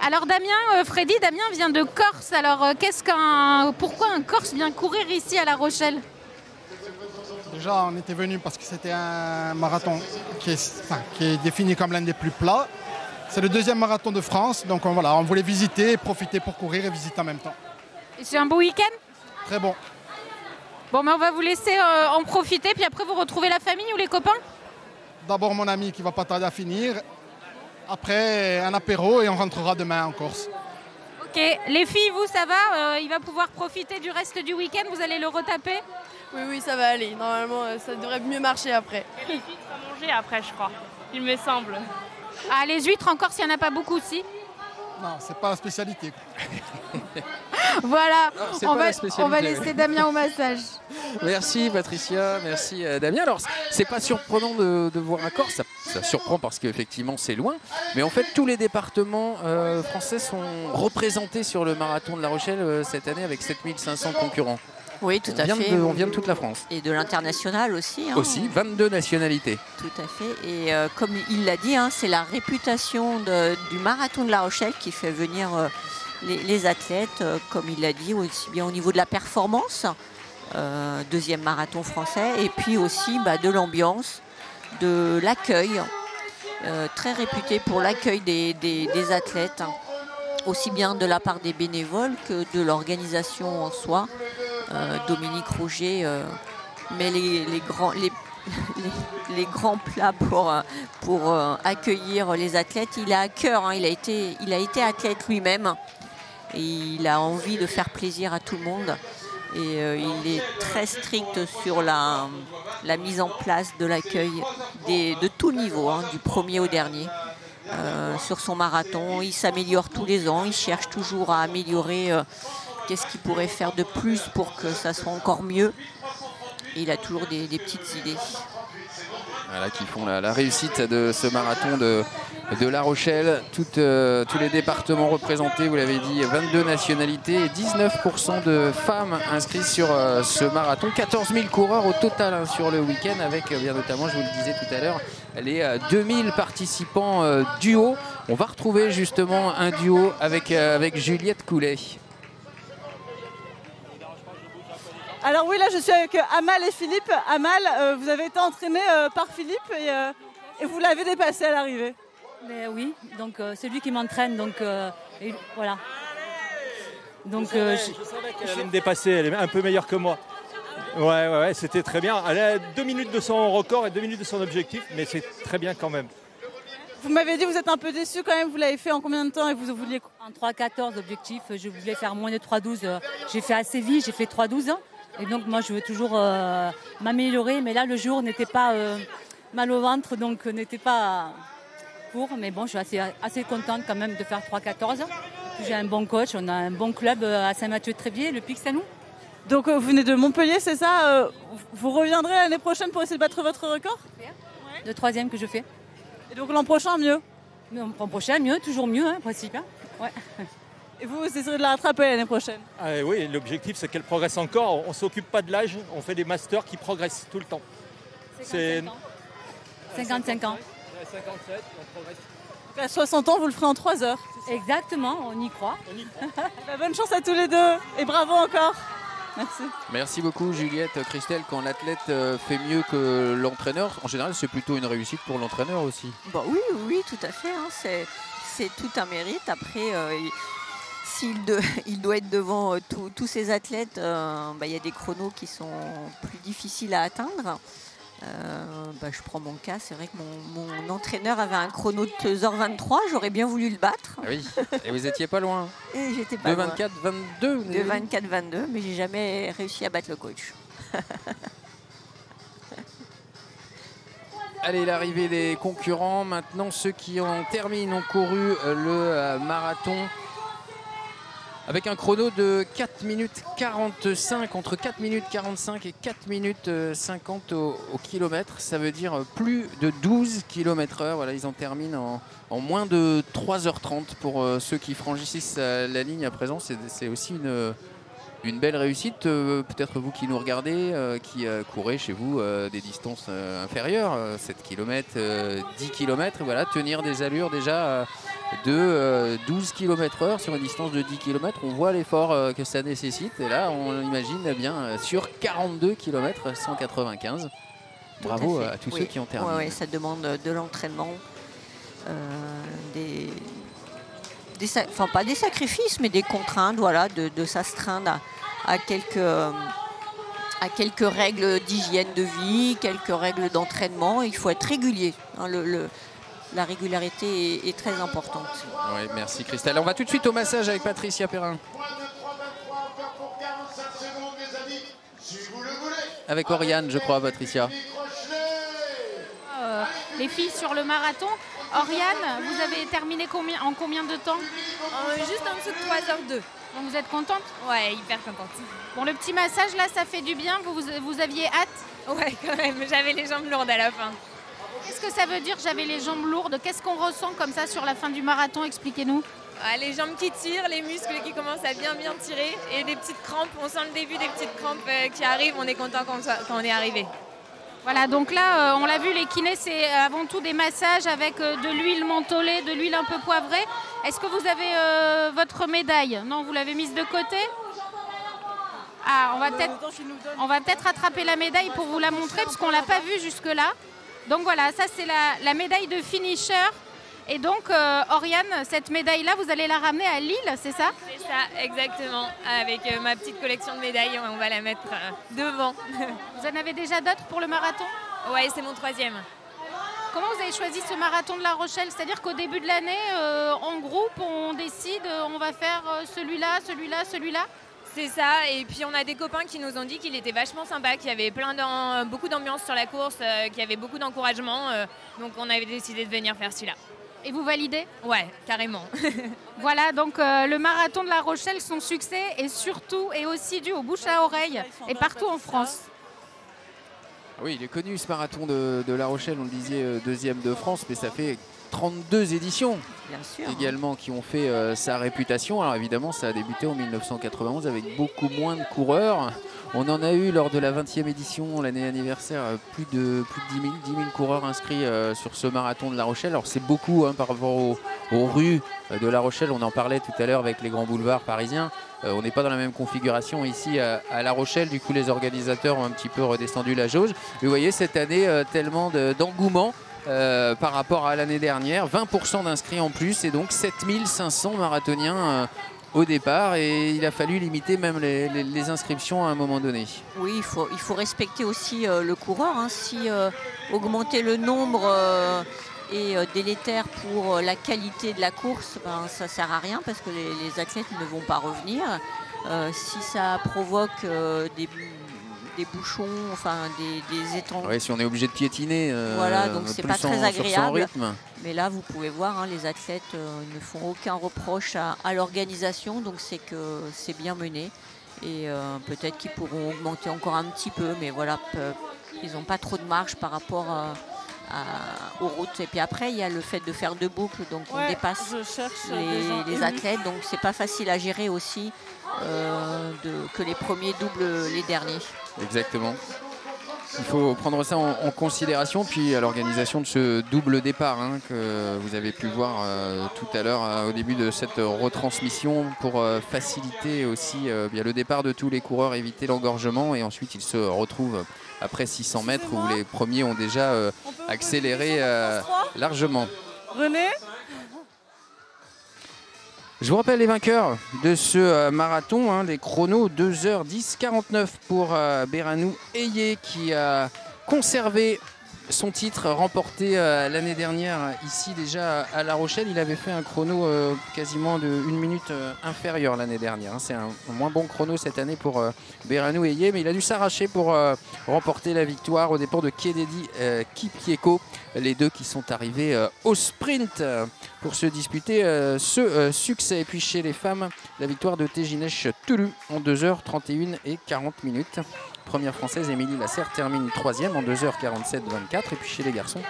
Alors Damien, euh, Freddy, Damien vient de Corse. Alors euh, qu'est-ce qu'un, pourquoi un Corse vient courir ici à La Rochelle? Déjà, on était venu parce que c'était un marathon qui est, enfin, qui est défini comme l'un des plus plats. C'est le deuxième marathon de France, donc on, voilà, on voulait visiter, et profiter pour courir et visiter en même temps. C'est un beau week-end? Très bon. Bon, mais on va vous laisser euh, en profiter, puis après vous retrouvez la famille ou les copains? D'abord mon ami qui va pas tarder à finir, après un apéro et on rentrera demain en Corse. Ok, les filles, vous, ça va? euh, Il va pouvoir profiter du reste du week-end, vous allez le retaper? Oui, oui, ça va aller, normalement euh, ça devrait mieux marcher après. Et les huîtres à manger après, je crois, il me semble. Ah, les huîtres en Corse, il n'y en a pas beaucoup, si? Non, c'est pas la spécialité. Voilà, non, on, va, on va laisser Damien au massage. Merci Patricia, merci Damien. Alors, c'est pas surprenant de, de voir un Corse, ça, ça surprend parce qu'effectivement c'est loin. Mais en fait, tous les départements euh, français sont représentés sur le marathon de La Rochelle euh, cette année avec sept mille cinq cents concurrents. Oui, tout à fait. De, on vient de toute la France. Et de l'international aussi. Hein. Aussi, vingt-deux nationalités. Tout à fait. Et euh, comme il l'a dit, hein, c'est la réputation de, du marathon de La Rochelle qui fait venir euh, les, les athlètes, euh, comme il l'a dit, aussi bien au niveau de la performance, euh, deuxième marathon français, et puis aussi bah, de l'ambiance, de l'accueil, euh, très réputé pour l'accueil des, des, des athlètes, hein, aussi bien de la part des bénévoles que de l'organisation en soi. Euh, Dominique Rouget euh, met les, les, grands, les, les, les grands plats pour, pour euh, accueillir les athlètes. Il a à cœur, hein, il, a été, il a été athlète lui-même. Il a envie de faire plaisir à tout le monde. Et euh, il est très strict sur la, la mise en place de l'accueil de tout niveau, hein, du premier au dernier. Euh, sur son marathon, il s'améliore tous les ans. Il cherche toujours à améliorer... Euh, qu'est-ce qu'il pourrait faire de plus pour que ça soit encore mieux? Et il a toujours des, des petites idées. Voilà, qui font la, la réussite de ce marathon de, de La Rochelle. Toutes, euh, tous les départements représentés, vous l'avez dit, vingt-deux nationalités et dix-neuf pour cent de femmes inscrites sur euh, ce marathon. quatorze mille coureurs au total hein, sur le week-end avec, euh, bien notamment, je vous le disais tout à l'heure, les euh, deux mille participants euh, duo. On va retrouver justement un duo avec, euh, avec Juliette Coulet. Alors oui, là je suis avec Amal et Philippe. Amal, euh, vous avez été entraîné euh, par Philippe et, euh, et vous l'avez dépassé à l'arrivée. Oui, donc euh, c'est lui qui m'entraîne, donc euh, et, voilà. Donc, je, euh, savais, je... je savais qu'elle allait me dépasser, elle est un peu meilleure que moi. Ouais, ouais, ouais, c'était très bien. Elle a deux minutes de son record et deux minutes de son objectif, mais c'est très bien quand même. Vous m'avez dit que vous êtes un peu déçu quand même, vous l'avez fait en combien de temps et vous vouliez... En trois quatorze objectif, je voulais faire moins de trois douze. J'ai fait assez vite, j'ai fait trois douze. Et donc moi je veux toujours euh, m'améliorer, mais là le jour n'était pas euh, mal au ventre, donc n'était pas... parcours, mais bon, je suis assez, assez contente quand même de faire trois quatorze. J'ai un bon coach, on a un bon club à Saint-Mathieu-Tréviers, le Pic Saint-Loup. Donc vous venez de Montpellier, c'est ça? Vous reviendrez l'année prochaine pour essayer de battre votre record? Le troisième que je fais. Et donc l'an prochain, mieux? L'an prochain, mieux, toujours mieux, en hein, principe. Hein ouais. Et vous, vous essayerez de la rattraper l'année prochaine? euh, Oui, l'objectif, c'est qu'elle progresse encore. On ne s'occupe pas de l'âge, on fait des masters qui progressent tout le temps. cinquante-cinq ans. cinquante-cinq ans. cinquante-sept, on progresse. Donc à soixante ans, vous le ferez en trois heures. Exactement, on y croit. On y croit. Bonne chance à tous les deux et bravo encore. Merci. Merci beaucoup Juliette. Christelle, quand l'athlète fait mieux que l'entraîneur, en général c'est plutôt une réussite pour l'entraîneur aussi. Bah oui, oui, tout à fait. Hein. C'est, c'est tout un mérite. Après, euh, s'il de, il doit être devant euh, tout, tous ces athlètes, euh, bah, y a des chronos qui sont plus difficiles à atteindre. Euh, bah, je prends mon cas, c'est vrai que mon, mon entraîneur avait un chrono de deux heures vingt-trois, j'aurais bien voulu le battre. Oui, et vous étiez pas loin. Et j'étais pas loin. de vingt-quatre vingt-deux. de vingt-quatre vingt-deux, mais j'ai jamais réussi à battre le coach. Allez, l'arrivée des concurrents. Maintenant, ceux qui en terminent ont couru le marathon avec un chrono de quatre minutes quarante-cinq, entre quatre minutes quarante-cinq et quatre minutes cinquante au, au kilomètre. Ça veut dire plus de douze kilomètres heure. Voilà, ils en terminent en, en moins de trois heures trente pour euh, ceux qui franchissent euh, la ligne à présent. C'est aussi une, une belle réussite. Euh, Peut-être vous qui nous regardez, euh, qui euh, courez chez vous euh, des distances euh, inférieures, euh, sept kilomètres, euh, dix kilomètres. Voilà, tenir des allures déjà... Euh, de douze kilomètres heure sur une distance de dix kilomètres. On voit l'effort que ça nécessite. Et là, on l'imagine bien sur quarante-deux kilomètres, cent quatre-vingt-quinze. Bravo à, à tous oui. ceux qui ont terminé. Ouais, ouais, ça demande de l'entraînement, euh, des, des, enfin pas des sacrifices, mais des contraintes, voilà, de, de s'astreindre à, à, quelques, à quelques règles d'hygiène de vie, quelques règles d'entraînement. Il faut être régulier. Hein, le, le, La régularité est, est très importante. Oui, merci Christelle. On va tout de suite au massage avec Patricia Perrin. Avec Oriane, je crois, Patricia. Euh, les filles sur le marathon. Oriane, vous avez terminé combien, en combien de temps? euh, Juste en dessous de trois heures deux. Donc vous êtes contente? Ouais, hyper contente. Bon, le petit massage, là, ça fait du bien. Vous, vous, vous aviez hâte? Ouais, quand même. J'avais les jambes lourdes à la fin. Qu'est-ce que ça veut dire, j'avais les jambes lourdes? Qu'est-ce qu'on ressent comme ça sur la fin du marathon? Expliquez-nous. Ah, les jambes qui tirent, les muscles qui commencent à bien bien tirer et des petites crampes. On sent le début des petites crampes euh, qui arrivent. On est content quand, quand on est arrivé. Voilà, donc là, euh, on l'a vu, les kinés, c'est avant tout des massages avec euh, de l'huile mentholée, de l'huile un peu poivrée. Est-ce que vous avez euh, votre médaille? Non, vous l'avez mise de côté? Ah, on va peut-être on va peut-être attraper la médaille pour vous la montrer parce qu'on ne l'a pas vue jusque-là. Donc voilà, ça c'est la, la médaille de finisher. Et donc, euh, Oriane, cette médaille-là, vous allez la ramener à Lille, c'est ça? C'est ça, exactement. Avec euh, ma petite collection de médailles, on va la mettre euh, devant. Vous en avez déjà d'autres pour le marathon? Ouais, c'est mon troisième. Comment vous avez choisi ce marathon de La Rochelle? C'est-à-dire qu'au début de l'année, euh, en groupe, on décide, on va faire celui-là, celui-là, celui-là? C'est ça, et puis on a des copains qui nous ont dit qu'il était vachement sympa, qu'il y avait plein beaucoup d'ambiance sur la course, euh, qu'il y avait beaucoup d'encouragement, euh, donc on avait décidé de venir faire celui-là. Et vous validez? Ouais, carrément. Voilà, donc euh, le marathon de La Rochelle, son succès est surtout et aussi dû aux bouches à oreille et partout en France. Oui, il est connu ce marathon de, de La Rochelle, on le disait euh, deuxième de France, mais ça fait... trente-deux éditions bien sûr, également qui ont fait euh, sa réputation. Alors évidemment, ça a débuté en mille neuf cent quatre-vingt-onze avec beaucoup moins de coureurs. On en a eu lors de la vingtième édition, l'année anniversaire, plus de, plus de dix mille coureurs inscrits euh, sur ce marathon de La Rochelle. Alors c'est beaucoup hein, par rapport aux, aux rues de La Rochelle. On en parlait tout à l'heure avec les grands boulevards parisiens. Euh, on n'est pas dans la même configuration ici à, à La Rochelle. Du coup, les organisateurs ont un petit peu redescendu la jauge. Et vous voyez, cette année, euh, tellement d'engouement. De, Euh, par rapport à l'année dernière, vingt pour cent d'inscrits en plus et donc sept mille cinq cents marathoniens euh, au départ, et il a fallu limiter même les, les, les inscriptions à un moment donné. Oui, il faut, il faut respecter aussi euh, le coureur, hein, si euh, augmenter le nombre euh, est euh, délétère pour euh, la qualité de la course, ben, ça ne sert à rien parce que les, les athlètes ne vont pas revenir. Euh, si ça provoque euh, des... des bouchons, enfin des, des étangs. Oui, si on est obligé de piétiner, euh, voilà, donc c'est pas très agréable. Mais là, vous pouvez voir, hein, les athlètes euh, ne font aucun reproche à, à l'organisation, donc c'est que c'est bien mené. Et euh, peut-être qu'ils pourront augmenter encore un petit peu, mais voilà, peu, ils n'ont pas trop de marge par rapport à, à, aux routes. Et puis après, il y a le fait de faire deux boucles, donc ouais, on dépasse les, les athlètes, donc c'est pas facile à gérer aussi euh, de, que les premiers doublent les derniers. Exactement. Il faut prendre ça en, en considération, puis à l'organisation de ce double départ hein, que vous avez pu voir euh, tout à l'heure euh, au début de cette retransmission pour euh, faciliter aussi euh, bien le départ de tous les coureurs, éviter l'engorgement et ensuite ils se retrouvent après six cents mètres où les premiers ont déjà euh, accéléré euh, largement. René ? Je vous rappelle les vainqueurs de ce euh, marathon, hein, les chronos deux heures dix quarante-neuf pour euh, Berhanu Heye qui a conservé son titre remporté euh, l'année dernière ici déjà à La Rochelle. Il avait fait un chrono euh, quasiment de une minute euh, inférieure l'année dernière. Hein. C'est un moins bon chrono cette année pour euh, Berhanu Heye, mais il a dû s'arracher pour euh, remporter la victoire aux dépens de Kennedy euh, Kipyego. Les deux qui sont arrivés euh, au sprint euh, pour se disputer euh, ce euh, succès. Et puis chez les femmes, la victoire de Tejinesh Tulu en deux heures trente et une et quarante minutes. Première française, Émilie Lasserre termine troisième en deux heures quarante-sept vingt-quatre. Et puis chez les garçons,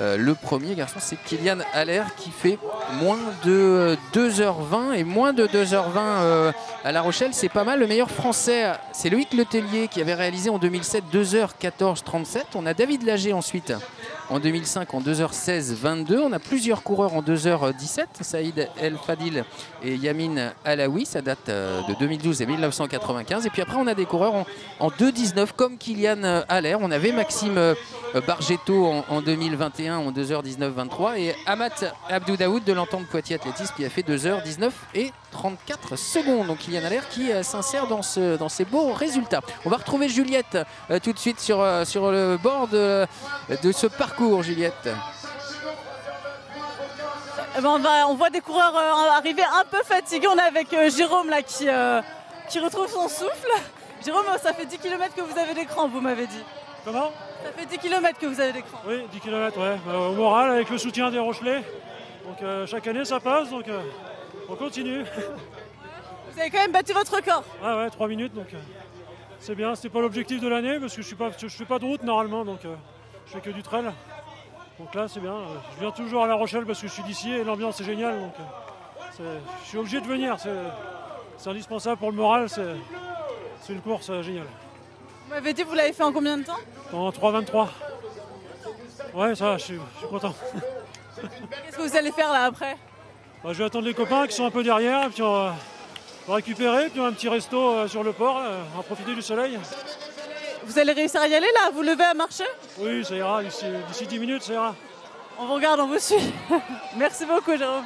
euh, le premier garçon, c'est Kylian Allaire qui fait moins de deux heures vingt. Et moins de deux heures vingt euh, à La Rochelle, c'est pas mal. Le meilleur français, c'est Loïc Letellier qui avait réalisé en deux mille sept deux heures quatorze trente-sept. On a David Lager ensuite en deux mille cinq en deux heures seize vingt-deux. On a plusieurs coureurs en deux heures dix-sept, Saïd El Fadil et Yamine Alaoui. Ça date de deux mille douze et mille neuf cent quatre-vingt-quinze. Et puis après, on a des coureurs en, en deux heures dix-neuf comme Kylian Allaire. On avait Maxime Bargetto en, en deux mille vingt et un en deux heures dix-neuf vingt-trois et Amat Abdou Daoud de l'Entente Poitiers Athlétisme qui a fait deux heures dix-neuf et trente-quatre secondes. Donc Kylian Allaire qui euh, s'insère dans, ce, dans ces beaux résultats. On va retrouver Juliette euh, tout de suite sur, euh, sur le bord de, de ce parcours. Juliette. Eh ben on, va, on voit des coureurs euh, arriver un peu fatigués. On est avec euh, Jérôme là, qui, euh, qui retrouve son souffle. Jérôme, ça fait dix kilomètres que vous avez des crans, vous m'avez dit. Comment? Ça fait dix kilomètres que vous avez des crans. Oui, dix kilomètres, ouais. Euh, au moral, avec le soutien des Rochelais. Donc euh, chaque année, ça passe, donc euh, on continue. Vous avez quand même battu votre record. Ah ouais, trois minutes, donc euh, c'est bien. C'était pas l'objectif de l'année, parce que je ne fais pas de route normalement, donc... Euh, je fais que du trail, donc là c'est bien. Je viens toujours à La Rochelle parce que je suis d'ici et l'ambiance est géniale, donc je suis obligé de venir, c'est indispensable pour le moral, c'est une course géniale. Vous m'avez dit que vous l'avez fait en combien de temps? En trois vingt-trois. Ouais, ça va, je, je suis content. Qu'est-ce que vous allez faire là après? Bah, je vais attendre les copains qui sont un peu derrière, et puis on va, on va récupérer, puis on a un petit resto sur le port, on va profiter du soleil. Vous allez réussir à y aller là? Vous levez à marcher? Oui, ça ira, d'ici dix minutes, ça ira. On vous regarde, on vous suit. Merci beaucoup, Jérôme.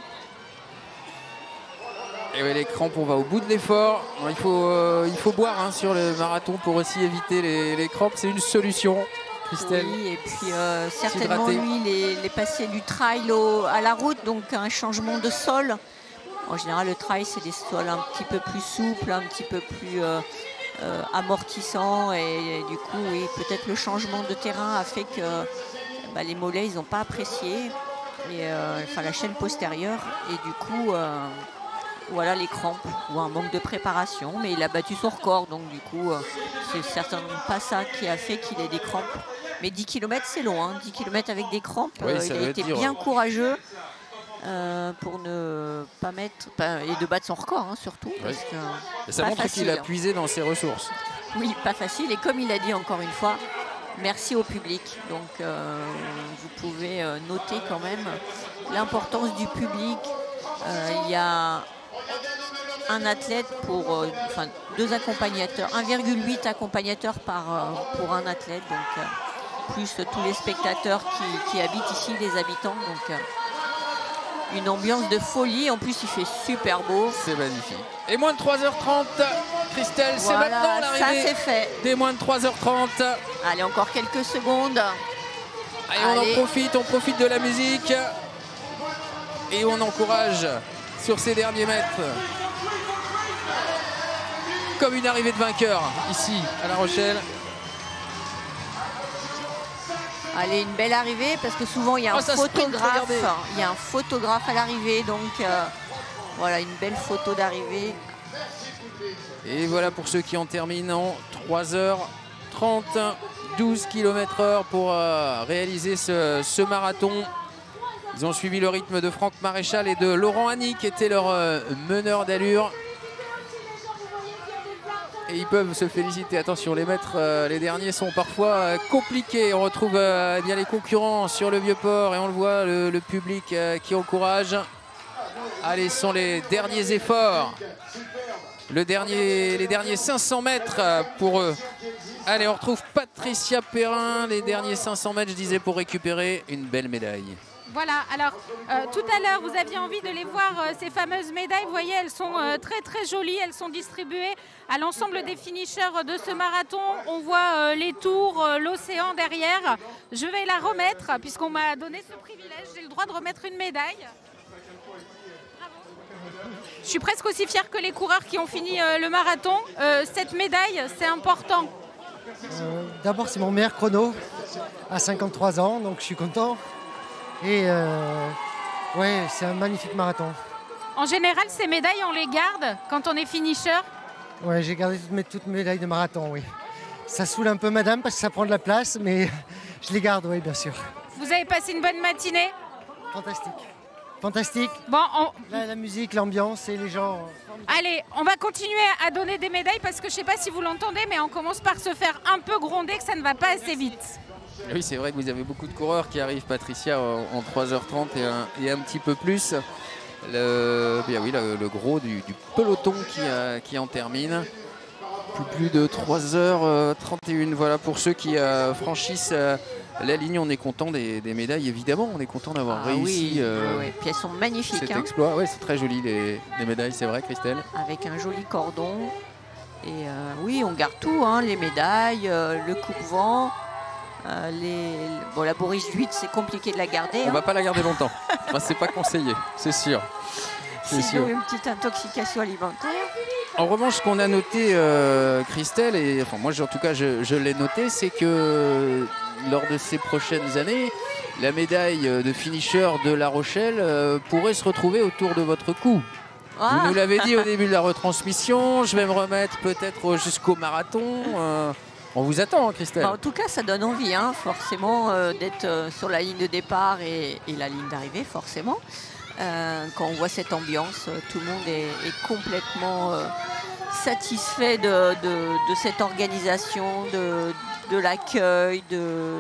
Et oui, les crampes, on va au bout de l'effort. Il faut, euh, il faut boire hein, sur le marathon pour aussi éviter les, les crampes. C'est une solution, Christelle. Oui, et puis euh, certainement, lui, les, les passer du trail au, à la route, donc un changement de sol. En général, le trail, c'est des sols un petit peu plus souples, un petit peu plus... Euh, Euh, amortissant et, et du coup oui, peut-être le changement de terrain a fait que bah, les mollets ils n'ont pas apprécié et, euh, enfin, la chaîne postérieure et du coup euh, voilà les crampes ou un manque de préparation, mais il a battu son record donc du coup euh, c'est certainement pas ça qui a fait qu'il ait des crampes, mais dix kilomètres c'est long hein, dix kilomètres avec des crampes, oui, euh, il a été dire, bien hein. courageux Euh, pour ne pas mettre pas, et de battre son record hein, surtout oui. parce que, et ça montre qu'il a puisé dans ses ressources. Oui, pas facile, et comme il a dit encore une fois, merci au public, donc euh, vous pouvez noter quand même l'importance du public. Euh, il y a un athlète pour euh, enfin deux accompagnateurs, un virgule huit accompagnateurs par euh, pour un athlète, donc euh, plus tous les spectateurs qui, qui habitent ici, les habitants, donc euh, une ambiance de folie. En plus, il fait super beau. C'est magnifique. Et moins de trois heures trente, Christelle, c'est voilà, maintenant l'arrivée. Ça, c'est fait. Dès moins de trois heures trente. Allez, encore quelques secondes. Allez, Allez. on en profite. On profite de la musique. Et on encourage sur ces derniers mètres. Comme une arrivée de vainqueur, ici, à La Rochelle. Allez, une belle arrivée, parce que souvent il y a un oh, photographe. Il y a un photographe à l'arrivée, donc euh, voilà, une belle photo d'arrivée. Et voilà pour ceux qui en terminent trois heures trente, douze kilomètres heure pour euh, réaliser ce, ce marathon. Ils ont suivi le rythme de Franck Maréchal et de Laurent Annie, qui étaient leurs euh, meneurs d'allure. Et ils peuvent se féliciter. Attention, les maîtres, euh, les derniers sont parfois euh, compliqués. On retrouve euh, bien les concurrents sur le Vieux-Port et on le voit, le, le public euh, qui encourage. Allez, ce sont les derniers efforts. Le dernier, les derniers cinq cents mètres pour eux. Allez, on retrouve Patricia Perrin, les derniers cinq cents mètres, je disais, pour récupérer une belle médaille. Voilà, alors euh, tout à l'heure, vous aviez envie de les voir, euh, ces fameuses médailles. Vous voyez, elles sont euh, très très jolies. Elles sont distribuées à l'ensemble des finishers de ce marathon. On voit euh, les tours, euh, l'océan derrière. Je vais la remettre, puisqu'on m'a donné ce privilège. J'ai le droit de remettre une médaille. Bravo. Je suis presque aussi fière que les coureurs qui ont fini euh, le marathon. Euh, cette médaille, c'est important. Euh, D'abord, c'est mon meilleur chrono à cinquante-trois ans, donc je suis content. Et euh, ouais, c'est un magnifique marathon. En général, ces médailles, on les garde quand on est finisher? Ouais, j'ai gardé toutes mes, toutes mes médailles de marathon, oui. Ça saoule un peu madame parce que ça prend de la place, mais je les garde, oui, bien sûr. Vous avez passé une bonne matinée? Fantastique. Fantastique. Bon, on... Là, la musique, l'ambiance et les gens... Allez, on va continuer à donner des médailles parce que je ne sais pas si vous l'entendez, mais on commence par se faire un peu gronder que ça ne va pas assez vite. Oui, c'est vrai que vous avez beaucoup de coureurs qui arrivent, Patricia, en trois heures trente et un, et un petit peu plus. Le, bien oui, le, le gros du, du peloton qui, euh, qui en termine. Plus, plus de trois heures trente et une, voilà, pour ceux qui euh, franchissent euh, la ligne. On est content des, des médailles, évidemment. On est content d'avoir ah réussi. Oui, euh, oui. Puis elles sont magnifiques. Cet hein. exploit, ouais, c'est très joli, les, les médailles, c'est vrai, Christelle. Avec un joli cordon. Et euh, oui, on garde tout, hein, les médailles, euh, le coupe-vent. Euh, les... Bon, la Boris huit, c'est compliqué de la garder. On ne hein. va pas la garder longtemps. Bah, c'est pas conseillé, c'est sûr. C'est sûr. Une petite intoxication alimentaire. En revanche, ce qu'on a noté, euh, Christelle, et enfin moi, en tout cas, je, je l'ai noté, c'est que lors de ces prochaines années, la médaille de finisher de La Rochelle euh, pourrait se retrouver autour de votre cou. Ah. Vous nous l'avez dit au début de la retransmission. Je vais me remettre peut-être jusqu'au marathon. Euh, On vous attend, hein, Christelle. Bah, en tout cas, ça donne envie, hein, forcément, euh, d'être euh, sur la ligne de départ et, et la ligne d'arrivée, forcément. Euh, quand on voit cette ambiance, euh, tout le monde est, est complètement euh, satisfait de, de, de cette organisation, de, de l'accueil. De...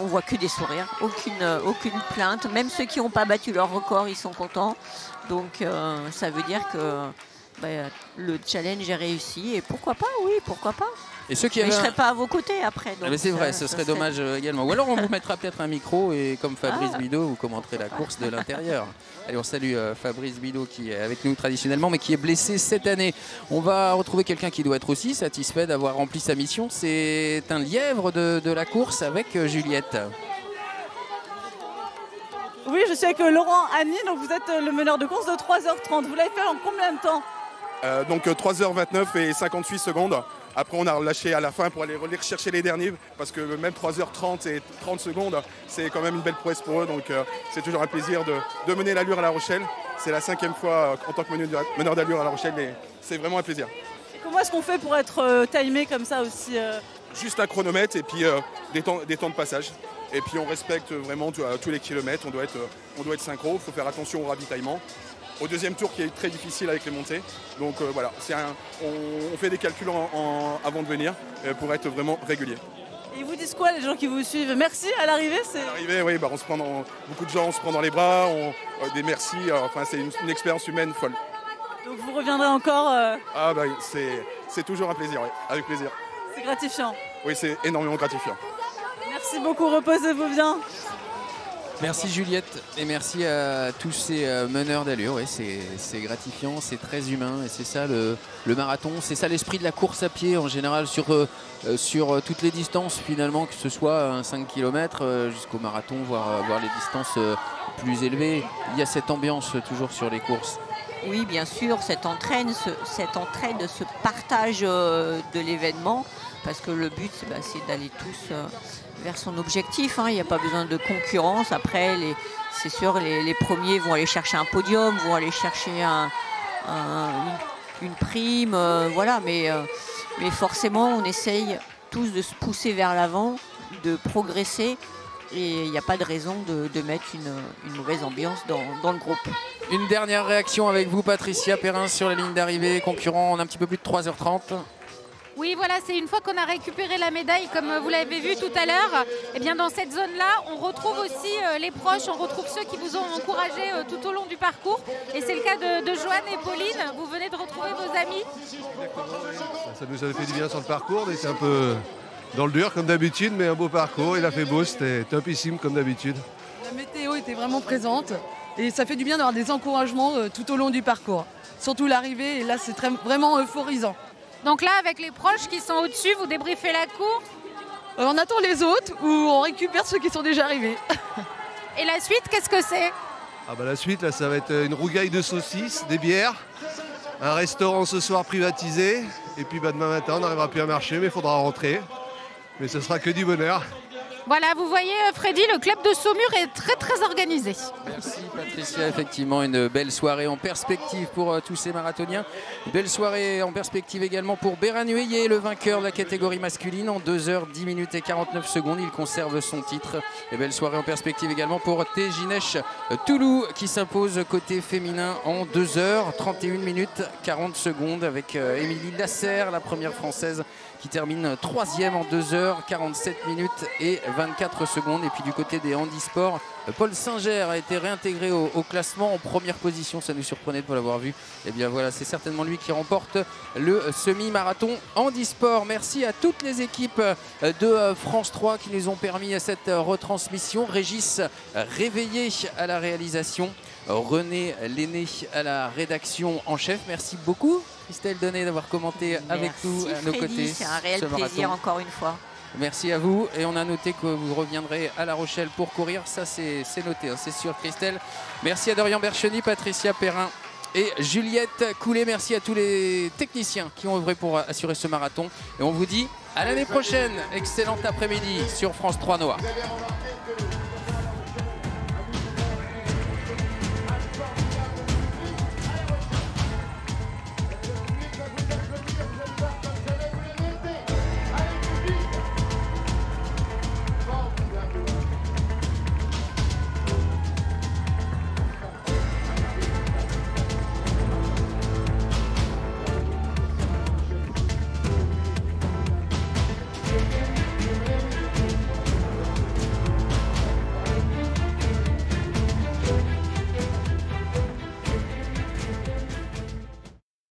On ne voit que des sourires, aucune, euh, aucune plainte. Même ceux qui n'ont pas battu leur record, ils sont contents. Donc, euh, ça veut dire que bah, le challenge est réussi. Et pourquoi pas, oui, pourquoi pas. Et ceux qui mais avaient... je ne serai pas à vos côtés après. C'est vrai, ce serait dommage également. Ou alors on vous mettra peut-être un micro et comme Fabrice ah. Bideau, vous commenterez la course de l'intérieur. Allez, on salue euh, Fabrice Bideau qui est avec nous traditionnellement mais qui est blessé cette année. On va retrouver quelqu'un qui doit être aussi satisfait d'avoir rempli sa mission. C'est un lièvre de, de la course avec euh, Juliette. Oui, je suis avec euh, Laurent Annie, donc vous êtes euh, le meneur de course de trois heures trente. Vous l'avez fait en combien de temps euh, Donc euh, trois heures vingt-neuf et cinquante-huit secondes. Après, on a relâché à la fin pour aller rechercher les derniers parce que même trois heures trente et trente secondes, c'est quand même une belle prouesse pour eux. Donc, euh, c'est toujours un plaisir de, de mener l'allure à La Rochelle. C'est la cinquième fois en tant que meneur d'allure à La Rochelle et c'est vraiment un plaisir. Et comment est-ce qu'on fait pour être euh, timé comme ça aussi euh... Juste un chronomètre et puis euh, des, temps, des temps de passage. Et puis, on respecte vraiment tout, à, tous les kilomètres. On doit être, on doit être synchro. Il faut faire attention au ravitaillement. Au deuxième tour qui est très difficile avec les montées. Donc euh, voilà, un, on, on fait des calculs en, en, avant de venir euh, pour être vraiment régulier. Et ils vous disent quoi les gens qui vous suivent? Merci à l'arrivée? À l'arrivée, oui, bah, on se prend dans, beaucoup de gens on se prend dans les bras, on, euh, des merci, euh, enfin c'est une, une expérience humaine folle. Donc vous reviendrez encore euh... Ah bah c'est toujours un plaisir, oui, avec plaisir. C'est gratifiant? Oui, c'est énormément gratifiant. Merci beaucoup, reposez-vous bien. Merci Juliette et merci à tous ces meneurs d'allure. Ouais, c'est gratifiant, c'est très humain et c'est ça le, le marathon, c'est ça l'esprit de la course à pied en général sur, euh, sur toutes les distances finalement, que ce soit un cinq kilomètres jusqu'au marathon, voire, voire les distances plus élevées. Il y a cette ambiance toujours sur les courses. Oui bien sûr, cette entraide, ce, cette entraide, ce partage de l'événement. parce que le but, bah, c'est d'aller tous euh, vers son objectif. Hein. Il n'y a pas besoin de concurrence. Après, c'est sûr, les, les premiers vont aller chercher un podium, vont aller chercher un, un, une, une prime. Euh, voilà, mais, euh, mais forcément, on essaye tous de se pousser vers l'avant, de progresser. Et il n'y a pas de raison de, de mettre une, une mauvaise ambiance dans, dans le groupe. Une dernière réaction avec vous, Patricia Perrin, sur la ligne d'arrivée, concurrent en un petit peu plus de trois heures trente. Oui, voilà, c'est une fois qu'on a récupéré la médaille, comme vous l'avez vu tout à l'heure, eh bien dans cette zone-là, on retrouve aussi euh, les proches, on retrouve ceux qui vous ont encouragé euh, tout au long du parcours. Et c'est le cas de, de Joanne et Pauline, vous venez de retrouver vos amis. Ça nous avait fait du bien sur le parcours, mais c'est un peu... dans le dur comme d'habitude, mais un beau parcours, il a fait beau, c'était topissime comme d'habitude. La météo était vraiment présente et ça fait du bien d'avoir des encouragements euh, tout au long du parcours. Surtout l'arrivée, et là c'est vraiment euphorisant. Donc là avec les proches qui sont au-dessus, vous débriefez la course euh, on attend les autres ou on récupère ceux qui sont déjà arrivés. Et la suite, qu'est-ce que c'est? Ah bah la suite, là ça va être une rougaille de saucisses, des bières, un restaurant ce soir privatisé et puis bah, demain matin on n'arrivera plus à marcher mais il faudra rentrer. Mais ce sera que du bonheur. Voilà, vous voyez Freddy, le club de Saumur est très très organisé. Merci Patricia, effectivement une belle soirée en perspective pour euh, tous ces marathoniens. Belle soirée en perspective également pour Berhanu Heye, le vainqueur de la catégorie masculine en deux heures dix minutes et quarante-neuf secondes. Il conserve son titre. Et belle soirée en perspective également pour Tejinesh Tulu qui s'impose côté féminin en deux heures trente et une minutes quarante secondes avec euh, Émilie Lasserre, la première française qui termine troisième en deux heures quarante-sept minutes et vingt-quatre secondes. Et puis du côté des handisports, Paul Singer a été réintégré au, au classement en première position. Ça nous surprenait de ne pas l'avoir vu. Et bien voilà, c'est certainement lui qui remporte le semi-marathon handisport. Merci à toutes les équipes de France trois qui nous ont permis cette retransmission. Régis Réveillé à la réalisation, René Lenné à la rédaction en chef. Merci beaucoup Christelle Donnet d'avoir commenté Merci avec nous à nos Freddy, côtés. C'est un réel plaisir encore une fois. Merci à vous et on a noté que vous reviendrez à La Rochelle pour courir. Ça c'est noté, hein, c'est sûr Christelle. Merci à Dorian Bercheny, Patricia Perrin et Juliette Coulet. Merci à tous les techniciens qui ont œuvré pour assurer ce marathon. Et on vous dit à l'année prochaine. Excellent après-midi sur France trois Noir.